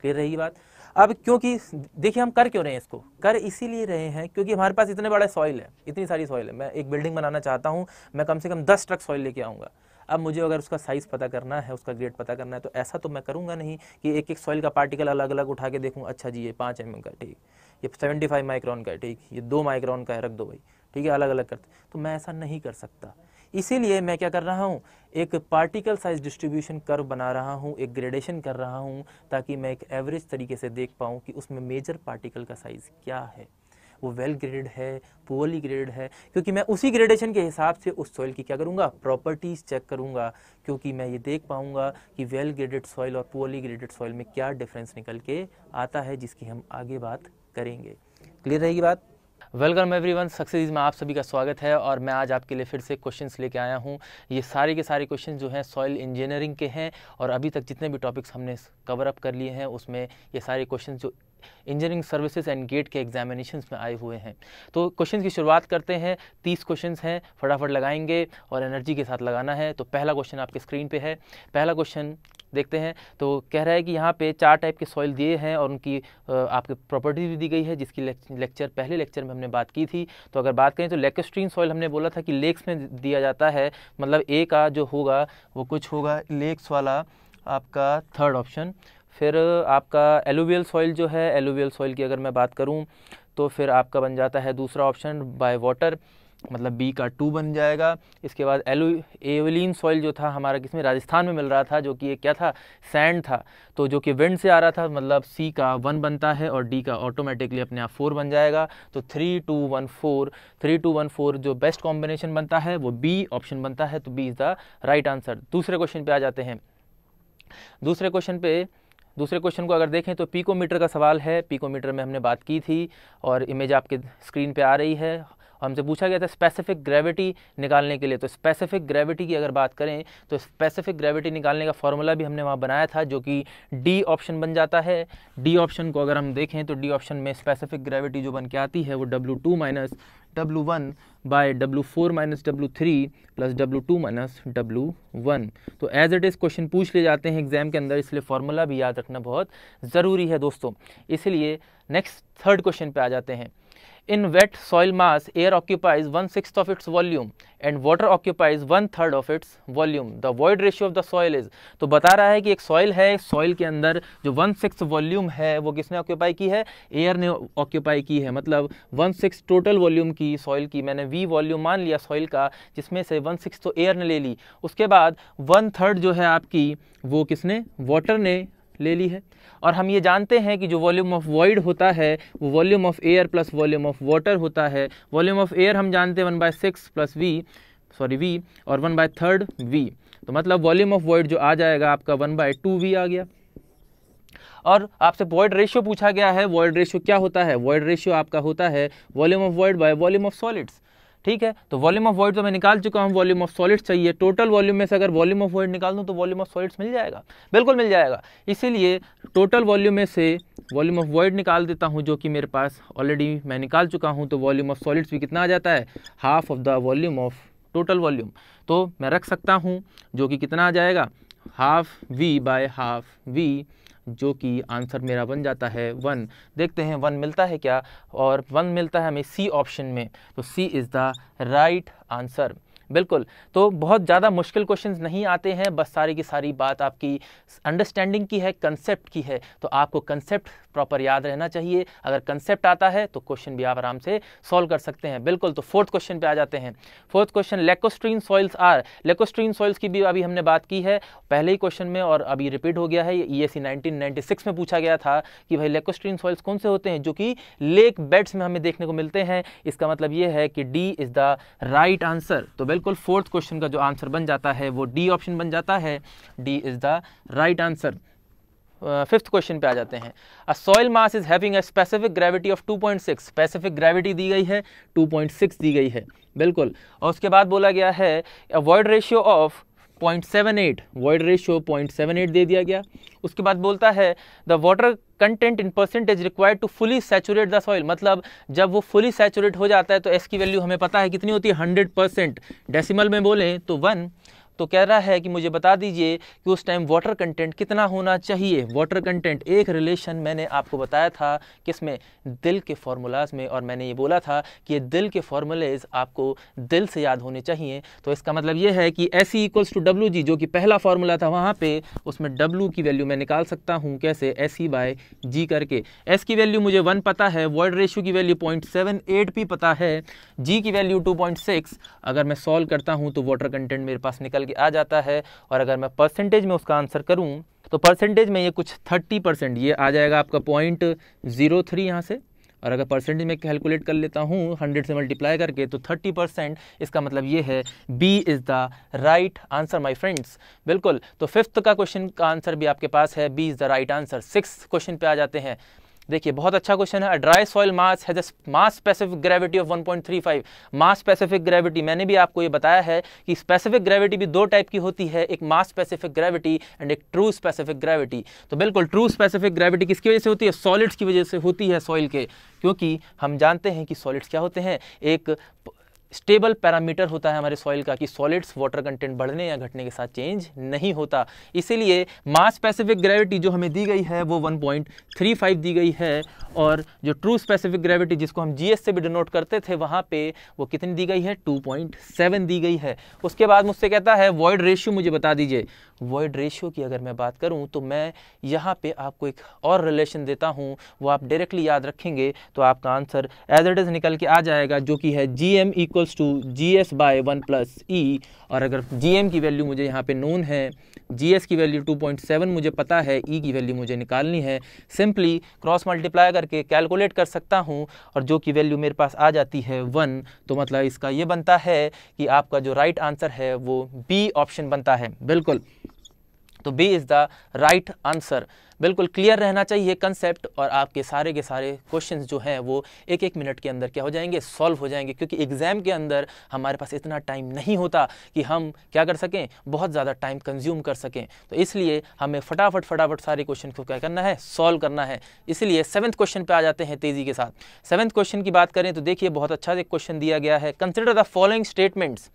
क्लियर रही बात। अब क्योंकि देखिए हम कर क्यों रहे हैं इसको, कर इसीलिए रहे हैं क्योंकि हमारे पास इतने बड़े सॉइल है, इतनी सारी सॉइल है। मैं एक बिल्डिंग बनाना चाहता हूँ, मैं कम से कम दस ट्रक सॉइल लेके आऊँगा। अब मुझे अगर उसका साइज़ पता करना है, उसका ग्रेड पता करना है, तो ऐसा तो मैं करूँगा नहीं कि एक एक सॉइल का पार्टिकल अलग अलग उठा के देखूँ। अच्छा जी ये पाँच एम एम का, ठीक, ये सेवेंटी फाइव माइक्रॉन का, ठीक, ये दो माइक्रॉन का है, रख दो भाई, ठीक है, अलग अलग करते, तो मैं ऐसा नहीं कर सकता। इसीलिए मैं क्या कर रहा हूँ, एक पार्टिकल साइज डिस्ट्रीब्यूशन कर्व बना रहा हूँ, एक ग्रेडेशन कर रहा हूँ, ताकि मैं एक एवरेज तरीके से देख पाऊँ कि उसमें मेजर पार्टिकल का साइज़ क्या है, वो वेल ग्रेडेड है, पुअरली ग्रेडेड है, क्योंकि मैं उसी ग्रेडेशन के हिसाब से उस सॉइल की क्या करूँगा, प्रॉपर्टीज़ चेक करूँगा, क्योंकि मैं ये देख पाऊँगा कि वेल ग्रेडेड सॉइल और पुअरली ग्रेडेड सॉइल में क्या डिफरेंस निकल के आता है, जिसकी हम आगे बात करेंगे। क्लियर रहेगी बात। वेलकम एवरीवन, सक्सेस में आप सभी का स्वागत है। और मैं आज आपके लिए फिर से क्वेश्चंस लेके आया हूँ। ये सारे के सारे क्वेश्चन जो हैं सॉइल इंजीनियरिंग के हैं, और अभी तक जितने भी टॉपिक्स हमने कवर अप कर लिए हैं उसमें ये सारे क्वेश्चन जो इंजीनियरिंग सर्विसेज एंड गेट के एग्जामिनेशंस में आए हुए हैं। तो क्वेश्चंस की शुरुआत करते हैं, तीस क्वेश्चंस हैं, फटाफट लगाएंगे और एनर्जी के साथ लगाना है। तो पहला क्वेश्चन आपके स्क्रीन पे है, पहला क्वेश्चन देखते हैं। तो कह रहा है कि यहाँ पे चार टाइप के सॉइल दिए हैं और उनकी आपके प्रॉपर्टीज भी दी गई है, जिसकी लेक्चर पहले लेक्चर में हमने बात की थी। तो अगर बात करें तो लेकेस्ट्रीन सॉइल हमने बोला था कि लेक्स में दिया जाता है, मतलब ए का जो होगा वो कुछ होगा, लेक्स वाला आपका थर्ड ऑप्शन। फिर आपका एलुवियल सॉइल जो है, एलुवियल सॉइल की अगर मैं बात करूं तो फिर आपका बन जाता है दूसरा ऑप्शन बाय वाटर। मतलब बी का टू बन जाएगा। इसके बाद एलू एवलिन सॉइल जो था हमारा किसमें, राजस्थान में मिल रहा था, जो कि ये क्या था, सैंड था, तो जो कि विंड से आ रहा था, मतलब सी का वन बनता है और डी का ऑटोमेटिकली अपने आप फोर बन जाएगा। तो three two one four three two one four जो बेस्ट कॉम्बिनेशन बनता है वो बी ऑप्शन बनता है, तो B is the right answer. दूसरे क्वेश्चन पर आ जाते हैं। दूसरे क्वेश्चन पे दूसरे क्वेश्चन को अगर देखें तो पिकोमीटर का सवाल है। पिकोमीटर में हमने बात की थी और इमेज आपके स्क्रीन पे आ रही है। हमसे पूछा गया था स्पेसिफिक ग्रेविटी निकालने के लिए, तो स्पेसिफिक ग्रेविटी की अगर बात करें तो स्पेसिफिक ग्रेविटी निकालने का फार्मूला भी हमने वहाँ बनाया था, जो कि डी ऑप्शन बन जाता है। डी ऑप्शन को अगर हम देखें तो डी ऑप्शन में स्पेसिफिक ग्रेविटी जो बन के आती है वो W two minus W one by W four minus W three plus W two minus W one. तो एज इट इज़ क्वेश्चन पूछ ले जाते हैं एग्जाम के अंदर, इसलिए फार्मूला भी याद रखना बहुत ज़रूरी है दोस्तों। इसलिए नेक्स्ट थर्ड क्वेश्चन पे आ जाते हैं। In wet soil mass air occupies one six of its volume and water occupies one third of its volume, the void ratio of the soil is. तो बता रहा है कि एक सॉइल है, सॉइल के अंदर जो वन सिक्स वॉल्यूम है वो किसने ऑक्यूपाई की है, एयर ने ऑक्यूपाई की है। मतलब वन सिक्स टोटल वॉल्यूम की सॉइल की मैंने वी वॉल्यूम मान लिया सॉइल का, जिसमें से वन सिक्स तो एयर ने ले ली, उसके बाद वन थर्ड जो है आपकी वो किसने, वाटर ने ले ली है। और हम ये जानते हैं कि जो वॉल्यूम ऑफ वॉइड होता है वो volume of air plus volume of water होता है। वॉल्यूम ऑफ एयर हम जानते हैं one by six plus V sorry V और वन बाय थर्ड वी, तो मतलब वॉल्यूम ऑफ वॉइड जो आ जाएगा आपका वन बाय टू वी आ गया। और आपसे वॉइड रेशियो पूछा गया है, वॉइड रेशियो क्या होता है, वॉइड रेशियो आपका होता है volume of void by volume of solids, ठीक है। तो वॉल्यूम ऑफ वॉइड तो मैं निकाल चुका हूँ, वॉल्यूम ऑफ सॉलिड्स चाहिए। टोटल वॉल्यूम में से अगर वॉल्यूम ऑफ वॉइड निकाल दूँ तो वॉल्यूम ऑफ सॉलिड्स मिल जाएगा, बिल्कुल मिल जाएगा। इसीलिए टोटल वॉल्यूम में से वॉल्यूम ऑफ वॉइड निकाल देता हूँ, जो कि मेरे पास ऑलरेडी मैं निकाल चुका हूँ। तो वॉल्यूम ऑफ सॉलिड्स भी कितना आ जाता है, half of the volume of total volume, तो मैं रख सकता हूँ, जो कि कितना आ जाएगा, half V by half V, जो कि आंसर मेरा बन जाता है वन। देखते हैं वन मिलता है क्या, और वन मिलता है हमें सी ऑप्शन में, तो C is the right answer बिल्कुल। तो बहुत ज़्यादा मुश्किल क्वेश्चंस नहीं आते हैं, बस सारी की सारी बात आपकी अंडरस्टैंडिंग की है, कंसेप्ट की है। तो आपको कंसेप्ट प्रॉपर याद रहना चाहिए, अगर कंसेप्ट आता है तो क्वेश्चन भी आप आराम से सॉल्व कर सकते हैं बिल्कुल। तो फोर्थ क्वेश्चन पे आ जाते हैं। Fourth question, lacustrine soils are. Lacustrine soils की भी अभी हमने बात की है पहले ही क्वेश्चन में और अभी रिपीट हो गया है। E S C nineteen ninety six में पूछा गया था कि भाई लैकोस्ट्रीन सॉइल्स कौन से होते हैं, जो कि लेक बेड्स में हमें देखने को मिलते हैं। इसका मतलब ये है कि D is the right answer. तो बिल्कुल फोर्थ क्वेश्चन का जो आंसर बन जाता है वो डी ऑप्शन बन जाता है, D is the right answer. Fifth question पे आ जाते हैं। A soil mass is having a specific gravity of two point six, specific gravity दी गई है टू पॉइंट सिक्स दी गई है बिल्कुल। और उसके बाद बोला गया है a void ratio of point seven eight, void ratio point seven eight दे दिया गया। उसके बाद बोलता है the water content in percentage required to fully saturate the soil, मतलब जब वो फुली सैचुरेट हो जाता है तो एस की वैल्यू हमें पता है कितनी होती है हंड्रेड परसेंट, डेसिमल में बोलें तो वन। तो कह रहा है कि मुझे बता दीजिए कि उस टाइम वाटर कंटेंट कितना होना चाहिए। वाटर कंटेंट एक रिलेशन मैंने आपको बताया था किसमें, दिल के फार्मूलाज में, और मैंने ये बोला था कि ये दिल के फार्मूलेज आपको दिल से याद होने चाहिए। तो इसका मतलब ये है कि S E equals to W G, जो कि पहला फार्मूला था वहाँ पे, उसमें डब्ल्यू की वैल्यू मैं निकाल सकता हूँ कैसे, एस ई बाय जी करके। एस की वैल्यू मुझे वन पता है, वर्ड रेशियो की वैल्यू पॉइंट सेवन एट भी पता है, जी की वैल्यू टू पॉइंट सिक्स। अगर मैं सॉल्व करता हूँ तो वाटर कंटेंट मेरे पास निकल आ जाता है। और अगर मैं परसेंटेज में उसका आंसर करूं तो परसेंटेज में ये कुछ थर्टी परसेंट, ये आ जाएगा आपका पॉइंट जीरो थ्री यहाँ से। और अगर परसेंटेज में कैलकुलेट कर लेता हूँ हंड्रेड से मल्टीप्लाई करके तो थर्टी परसेंट। इसका मतलब ये है B is the right answer my friends बिल्कुल। तो फिफ्थ का क्वेश्चन का आंसर भी आपके पास है, B is the right answer. Sixth question पे आ जाते हैं। देखिए बहुत अच्छा क्वेश्चन है। Dry soil mass has mass specific gravity of one point three five, mass specific gravity मैंने भी आपको ये बताया है कि स्पेसिफिक ग्रेविटी भी दो टाइप की होती है, एक मास स्पेसिफिक ग्रेविटी एंड एक ट्रू स्पेसिफिक ग्रेविटी। तो बिल्कुल ट्रू स्पेसिफिक ग्रेविटी किसकी वजह से होती है, सॉलिड्स की वजह से होती है सॉइल के, क्योंकि हम जानते हैं कि सॉलिड्स क्या होते हैं, एक स्टेबल पैरामीटर होता है हमारे सॉइल का कि सॉलिड्स वाटर कंटेंट बढ़ने या घटने के साथ चेंज नहीं होता। इसीलिए मास स्पेसिफिक ग्रेविटी जो हमें दी गई है वो वन पॉइंट थ्री फाइव दी गई है, और जो ट्रू स्पेसिफिक ग्रेविटी जिसको हम जीएस से भी डिनोट करते थे वहाँ पे वो कितनी दी गई है, टू पॉइंट सेवन दी गई है। उसके बाद मुझसे कहता है वॉइड रेशियो मुझे बता दीजिए। वॉइड रेशियो की अगर मैं बात करूँ तो मैं यहाँ पर आपको एक और रिलेशन देता हूँ, वो आप डायरेक्टली याद रखेंगे तो आपका आंसर एज इट इज़ निकल के आ जाएगा, जो कि है G M equals to G S by one plus ई, और अगर जी एम की वैल्यू मुझे यहाँ पे नोन है, जी एस की वैल्यू टू पॉइंट सेवन मुझे पता है, ई e की वैल्यू मुझे निकालनी है, सिंपली क्रॉस मल्टीप्लाई करके कैलकुलेट कर सकता हूँ और जो कि वैल्यू मेरे पास आ जाती है वन। तो मतलब इसका ये बनता है कि आपका जो राइट right आंसर है वो बी ऑप्शन बनता है। बिल्कुल, तो B is the right answer. बिल्कुल क्लियर रहना चाहिए कंसेप्ट, और आपके सारे के सारे क्वेश्चंस जो हैं वो एक एक मिनट के अंदर क्या हो जाएंगे, सॉल्व हो जाएंगे, क्योंकि एग्ज़ाम के अंदर हमारे पास इतना टाइम नहीं होता कि हम क्या कर सकें, बहुत ज़्यादा टाइम कंज्यूम कर सकें। तो इसलिए हमें फटाफट फटाफट सारे क्वेश्चन को क्या करना है, सॉल्व करना है। इसलिए सेवन्थ क्वेश्चन पर आ जाते हैं तेज़ी के साथ। सेवन्थ क्वेश्चन की बात करें तो देखिए बहुत अच्छा एक क्वेश्चन दिया गया है, consider the following statements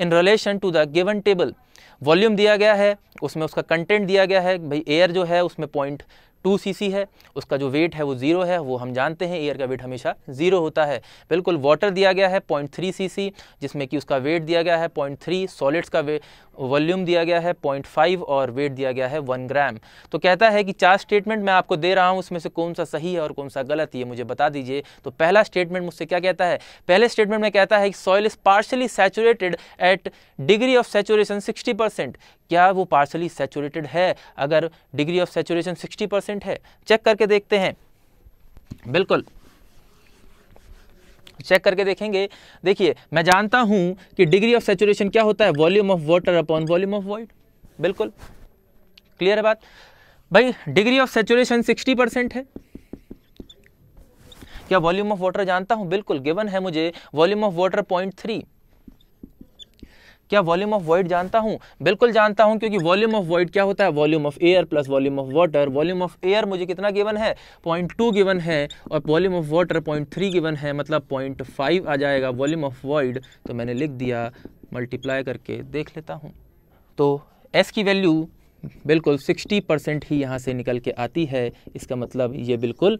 in relation to the given table. Volume दिया गया है, उसमें उसका कंटेंट दिया गया है, भाई एयर जो है उसमें पॉइंट टू सीसी है, उसका जो वेट है वो जीरो है, वो हम जानते हैं एयर का वेट हमेशा जीरो होता है। बिल्कुल वाटर दिया गया है पॉइंट थ्री सीसी, जिसमें कि उसका वेट दिया गया है पॉइंट थ्री, सॉलिड्स का वे वॉल्यूम दिया गया है पॉइंट फाइव और वेट दिया गया है वन ग्राम। तो कहता है कि चार स्टेटमेंट मैं आपको दे रहा हूँ, उसमें से कौन सा सही है और कौन सा गलत है मुझे बता दीजिए। तो पहला स्टेटमेंट मुझसे क्या कहता है, पहले स्टेटमेंट में कहता है कि soil is partially saturated at degree of saturation sixty percent. क्या वो पार्शली सैचुरेटेड है? अगर degree of saturation sixty percent है, चेक करके देखते हैं। बिल्कुल चेक करके देखेंगे। देखिए मैं जानता हूं कि डिग्री ऑफ सैचुरेशन क्या होता है, volume of water upon volume of void. बिल्कुल क्लियर है बात भाई, degree of saturation sixty percent है। क्या वॉल्यूम ऑफ वाटर जानता हूं? बिल्कुल गिवन है मुझे volume of water point three. क्या वॉल्यूम ऑफ वॉइड जानता हूँ? बिल्कुल जानता हूँ, क्योंकि वॉल्यूम ऑफ वॉइड क्या होता है, volume of air plus volume of water. Volume of air मुझे कितना गिवन है, पॉइंट टू गिवन है, और volume of water point three given है, मतलब पॉइंट फाइव आ जाएगा वॉल्यूम ऑफ वॉइड। तो मैंने लिख दिया, मल्टीप्लाई करके देख लेता हूँ। तो एस की वैल्यू बिल्कुल सिक्सटी परसेंट ही यहाँ से निकल के आती है। इसका मतलब ये बिल्कुल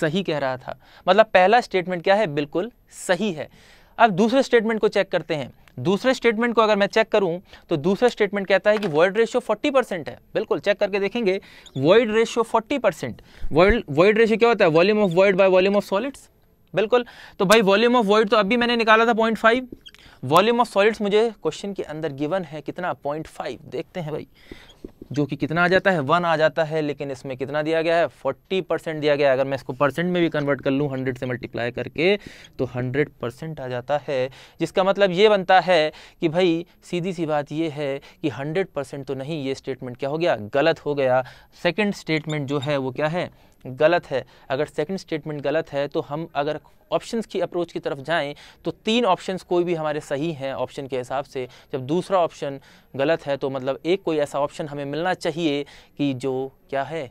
सही कह रहा था, मतलब पहला स्टेटमेंट क्या है, बिल्कुल सही है। अब दूसरे स्टेटमेंट को चेक करते हैं। दूसरे स्टेटमेंट को अगर मैं चेक करूं तो दूसरा स्टेटमेंट कहता है कि वॉइड रेशियो फोर्टी परसेंट है। बिल्कुल चेक करके देखेंगे, void ratio forty percent. Void void ratio क्या होता है, volume of void by volume of solids. बिल्कुल, तो भाई वॉल्यूम ऑफ वॉइड तो अभी मैंने निकाला था point five, volume of solids मुझे क्वेश्चन के अंदर गिवन है कितना, पॉइंट फाइव। देखते हैं भाई, जो कि कितना आ जाता है, वन आ जाता है, लेकिन इसमें कितना दिया गया है, फोर्टी परसेंट दिया गया है। अगर मैं इसको परसेंट में भी कन्वर्ट कर लूँ हंड्रेड से मल्टीप्लाई करके, तो हंड्रेड परसेंट आ जाता है। जिसका मतलब ये बनता है कि भाई सीधी सी बात ये है कि हंड्रेड परसेंट तो नहीं, ये स्टेटमेंट क्या हो गया, गलत हो गया। सेकेंड स्टेटमेंट जो है वो क्या है, गलत है। अगर सेकंड स्टेटमेंट गलत है तो हम अगर ऑप्शंस की अप्रोच की तरफ जाएं तो तीन ऑप्शंस कोई भी हमारे सही हैं ऑप्शन के हिसाब से। जब दूसरा ऑप्शन गलत है तो मतलब एक कोई ऐसा ऑप्शन हमें मिलना चाहिए कि जो क्या है,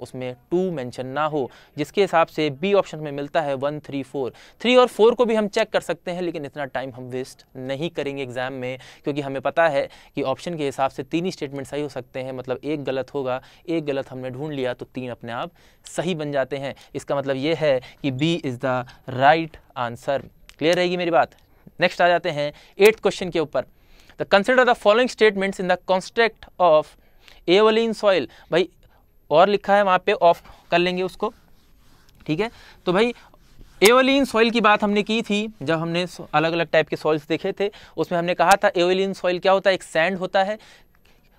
उसमें टू मेंशन ना हो, जिसके हिसाब से बी ऑप्शन में मिलता है वन थ्री फोर। थ्री और फोर को भी हम चेक कर सकते हैं, लेकिन इतना टाइम हम वेस्ट नहीं करेंगे एग्जाम में, क्योंकि हमें पता है कि ऑप्शन के हिसाब से तीन ही स्टेटमेंट सही हो सकते हैं। मतलब एक गलत होगा, एक गलत हमने ढूंढ लिया तो तीन अपने आप सही बन जाते हैं। इसका मतलब ये है कि B is the right answer. Clear रहेगी मेरी बात। नेक्स्ट आ जाते हैं एट्थ क्वेश्चन के ऊपर। The consider the following statements in the construct of aeolian soil. भाई और लिखा है वहाँ पे, ऑफ कर लेंगे उसको, ठीक है। तो भाई एवोलिन सॉइल की बात हमने की थी जब हमने अलग अलग टाइप के सॉइल्स देखे थे, उसमें हमने कहा था एवोलिन सॉइल क्या होता है, एक सैंड होता है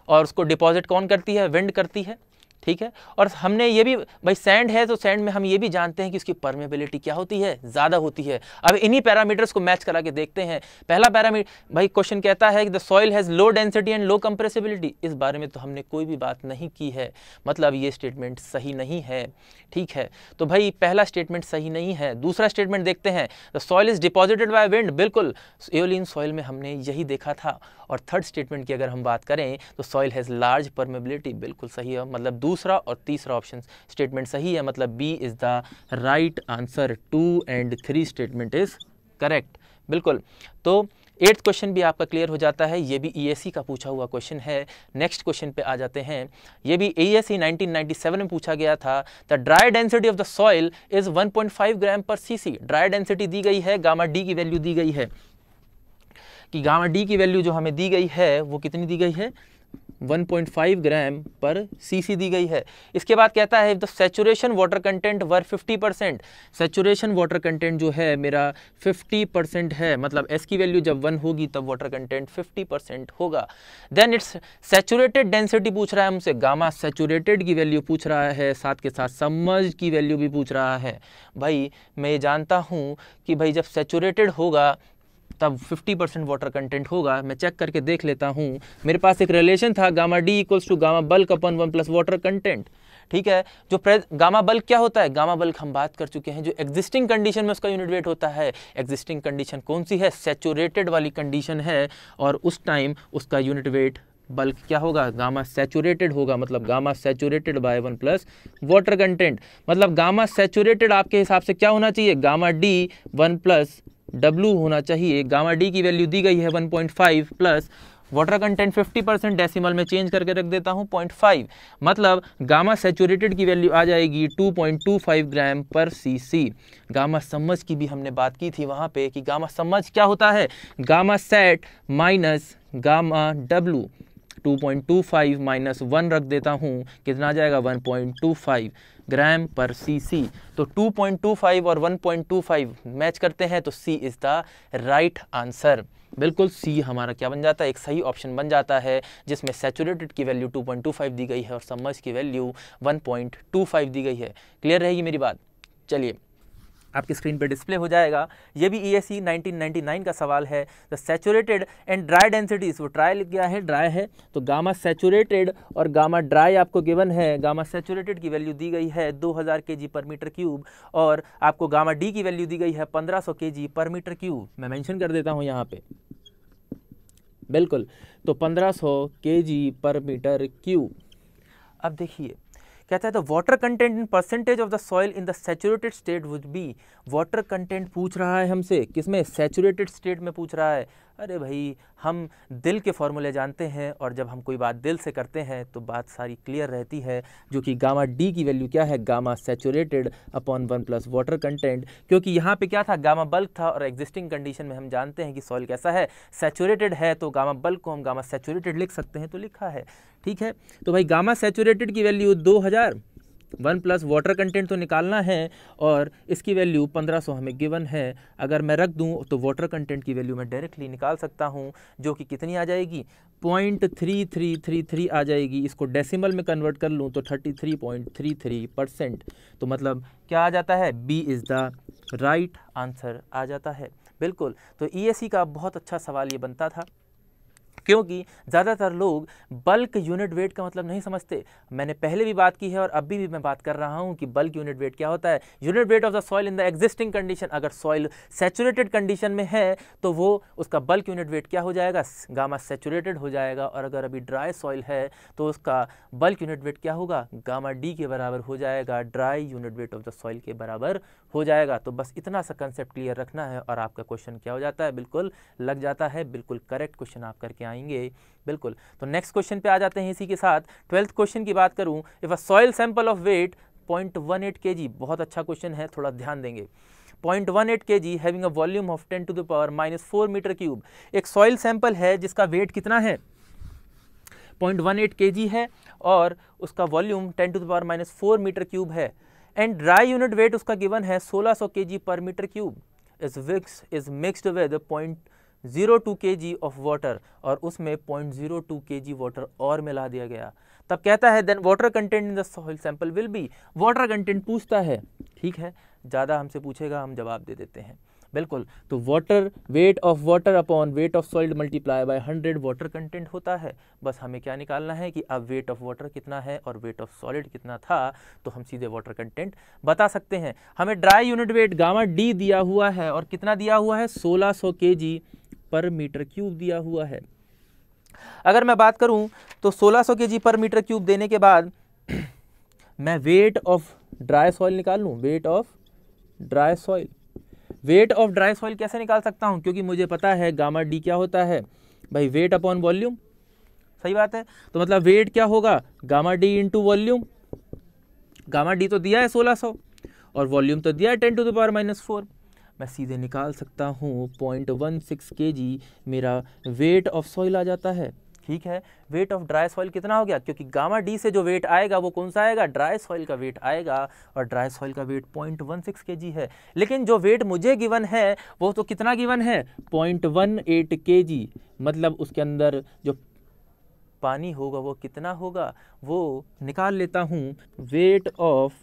और उसको डिपॉजिट कौन करती है, विंड करती है, ठीक है। और हमने ये भी, भाई सैंड है तो सैंड में हम ये भी जानते हैं कि उसकी परमेबिलिटी क्या होती है, ज़्यादा होती है। अब इन्हीं पैरामीटर्स को मैच करा के देखते हैं। पहला पैरामीटर भाई क्वेश्चन कहता है कि the soil has low density and low compressibility. इस बारे में तो हमने कोई भी बात नहीं की है, मतलब ये स्टेटमेंट सही नहीं है, ठीक है। तो भाई पहला स्टेटमेंट सही नहीं है। दूसरा स्टेटमेंट देखते हैं, the soil is deposited by wind. बिल्कुल एवोलिन सॉइल में हमने यही देखा था। और थर्ड स्टेटमेंट की अगर हम बात करें तो सॉइल हैज़ लार्ज परमेबिलिटी, बिल्कुल सही है। मतलब दूसरा और तीसरा ऑप्शन स्टेटमेंट सही है, मतलब B is the right answer. Two and three statement is correct. बिल्कुल, तो एट्थ क्वेश्चन भी आपका क्लियर हो जाता है। ये भी ईएससी का पूछा हुआ क्वेश्चन है। नेक्स्ट क्वेश्चन पे आ जाते हैं। ये भी ईएससी नाइनटीन नाइंटी सेवन में पूछा गया था। The dry density of the soil is one point five gram per CC. Dry density दी गई है, गामा डी की वैल्यू दी गई है, कि गामा डी की वैल्यू जो हमें दी गई है वो कितनी दी गई है, one point five gram per CC दी गई है। इसके बाद कहता है the saturation water content were fifty percent, saturation water content जो है मेरा फिफ्टी परसेंट है, मतलब एस की वैल्यू जब वन होगी तब वाटर कंटेंट फिफ्टी परसेंट होगा। देन इट्स सैचुरेटेड डेंसिटी पूछ रहा है हमसे, गामा सैचुरेटेड की वैल्यू पूछ रहा है, साथ के साथ सबमर्ज की वैल्यू भी पूछ रहा है। भाई मैं ये जानता हूँ कि भाई जब सैचुरेटेड होगा तब फिफ्टी परसेंट वाटर कंटेंट होगा। मैं चेक करके देख लेता हूँ, मेरे पास एक रिलेशन था gamma D equals to gamma bulk upon one plus water content, ठीक है। जो गामा बल्क क्या होता है, गामा बल्क हम बात कर चुके हैं जो एग्जिस्टिंग कंडीशन में उसका यूनिट वेट होता है। एग्जिस्टिंग कंडीशन कौन सी है, सैचुरेटेड वाली कंडीशन है, और उस टाइम उसका यूनिट वेट बल्क क्या होगा, गामा सैचुरेटेड होगा, मतलब gamma saturated by one plus water content. मतलब गामा सैचुरेटेड आपके हिसाब से क्या होना चाहिए, gamma D one plus W होना चाहिए। गामा D की वैल्यू दी गई है one point five plus water content fifty percent, decimal में चेंज करके रख देता हूँ पॉइंट फाइव, मतलब गामा सैचुरेटेड की वैल्यू आ जाएगी two point two five gram per CC. Gamma समझ की भी हमने बात की थी वहाँ पे कि गामा समझ क्या होता है, gamma sat minus gamma W, two point two five minus one रख देता हूँ, कितना आ जाएगा one point two five gram per CC. तो टू पॉइंट टू फाइव और one point two five match करते हैं तो C is the right answer. बिल्कुल सी हमारा क्या बन जाता है, एक सही ऑप्शन बन जाता है, जिसमें सैचुरेटेड की value two point two five दी गई है और सबमर्ज की value one point two five दी गई है। क्लियर रहेगी मेरी बात। चलिए आपकी स्क्रीन पर डिस्प्ले हो जाएगा, ये भी ईएससी नाइनटीन नाइंटी नाइन का सवाल है। The saturated and dry densities, वो ट्राई लिख गया है, ड्राई है, तो गामा सैचुरेटेड और गामा ड्राई आपको गिवन है। गामा सैचुरेटेड की वैल्यू दी गई है two thousand KG per metre cube, और आपको गामा डी की वैल्यू दी गई है पंद्रह सौ केजी पर मीटर क्यूब। मैं मेंशन कर देता हूँ यहाँ पे, बिल्कुल, तो पंद्रह सौ केजी पर मीटर क्यूब। अब देखिए कहता है the water content in percentage of the soil in the saturated state would be, water content पूछ रहा है हमसे, किसमें, सैचुरेटेड स्टेट में पूछ रहा है। अरे भाई हम दिल के फॉर्मूले जानते हैं, और जब हम कोई बात दिल से करते हैं तो बात सारी क्लियर रहती है, जो कि गामा डी की वैल्यू क्या है, gamma saturated upon one plus water content, क्योंकि यहाँ पे क्या था, गामा बल्क था, और एग्जिस्टिंग कंडीशन में हम जानते हैं कि सॉइल कैसा है, सैचुरेटेड है, तो गामा बल्क को हम गामा सैचुरेटेड लिख सकते हैं, तो लिखा है, ठीक है। तो भाई गामा सैचुरेटेड की वैल्यू दो हज़ार वन प्लस वाटर कंटेंट तो निकालना है, और इसकी वैल्यू पंद्रह सौ हमें गिवन है। अगर मैं रख दूं तो वाटर कंटेंट की वैल्यू मैं डायरेक्टली निकाल सकता हूं, जो कि कितनी आ जाएगी, point three three three three आ जाएगी। इसको डेसिमल में कन्वर्ट कर लूं तो thirty three point three three percent, तो मतलब क्या आ जाता है, B is the right answer आ जाता है। बिल्कुल, तो ईएससी का बहुत अच्छा सवाल ये बनता था, क्योंकि ज़्यादातर लोग बल्क यूनिट वेट का मतलब नहीं समझते। मैंने पहले भी बात की है और अभी भी मैं बात कर रहा हूँ कि बल्क यूनिट वेट क्या होता है, unit weight of the soil in the existing condition. अगर सॉइल सैचुरेटेड कंडीशन में है तो वो उसका बल्क यूनिट वेट क्या हो जाएगा, गामा सैचुरेटेड हो जाएगा, और अगर अभी ड्राई सॉइल है तो उसका बल्क यूनिट वेट क्या होगा, गामा डी के बराबर हो जाएगा, dry unit weight of the soil के बराबर हो जाएगा। तो बस इतना सा कंसेप्ट क्लियर रखना है और आपका क्वेश्चन क्या हो जाता है, बिल्कुल लग जाता है, बिल्कुल करेक्ट क्वेश्चन आप करके आएंगे। बिल्कुल, तो नेक्स्ट क्वेश्चन पे आ जाते हैं इसी के साथ। ट्वेल्थ क्वेश्चन की बात करूं, if a soil sample of weight point one eight KG, बहुत अच्छा क्वेश्चन है, थोड़ा ध्यान देंगे। Point one eight KG having a volume of ten to the power minus four meter cube, एक सॉइल सैंपल है जिसका वेट कितना है, पॉइंट वन एट केजी है, और उसका volume ten to the power minus four meter cube है, and dry unit weight उसका गिवन है सोलह सौ KG per metre cube, is विक्स is mixed with point zero two K G of water, और उसमें पॉइंट जीरो टू के जी water और मिला दिया गया। तब कहता है then water content in the soil sample will be, water content पूछता है, ठीक है, ज़्यादा हमसे पूछेगा हम जवाब दे देते हैं। बिल्कुल, तो water weight of water upon weight of soil multiply by hundred water content होता है। बस हमें क्या निकालना है कि अब वेट ऑफ वाटर कितना है और वेट ऑफ सॉलिड कितना था, तो हम सीधे वाटर कंटेंट बता सकते हैं। हमें dry unit weight gamma D दिया हुआ है, और कितना दिया हुआ है, सोलह सौ के जी पर मीटर क्यूब दिया हुआ है। अगर मैं बात करूं तो सोलह सौ केजी पर मीटर क्यूब देने के बाद मैं वेट ऑफ ड्राई सॉइल निकाल लूं, weight of dry soil, weight of dry soil कैसे निकाल सकता हूं, क्योंकि मुझे पता है गामा डी क्या होता है, भाई वेट अपॉन वॉल्यूम, सही बात है, तो मतलब वेट क्या होगा, gamma D into volume. Gamma D तो दिया है सोलह सौ और वॉल्यूम तो दिया है ten to the power minus four, मैं सीधे निकाल सकता हूँ पॉइंट वन सिक्स केजी मेरा वेट ऑफ सॉइल आ जाता है। ठीक है। वेट ऑफ ड्राई सॉइल कितना हो गया, क्योंकि गामा डी से जो वेट आएगा वो कौन सा आएगा, ड्राई सॉइल का वेट आएगा, और ड्राई सॉइल का weight point one six K G है। लेकिन जो वेट मुझे गिवन है वो तो कितना गिवन है, पॉइंट वन एट के जी, मतलब उसके अंदर जो पानी होगा वो कितना होगा, वो निकाल लेता हूँ। Weight of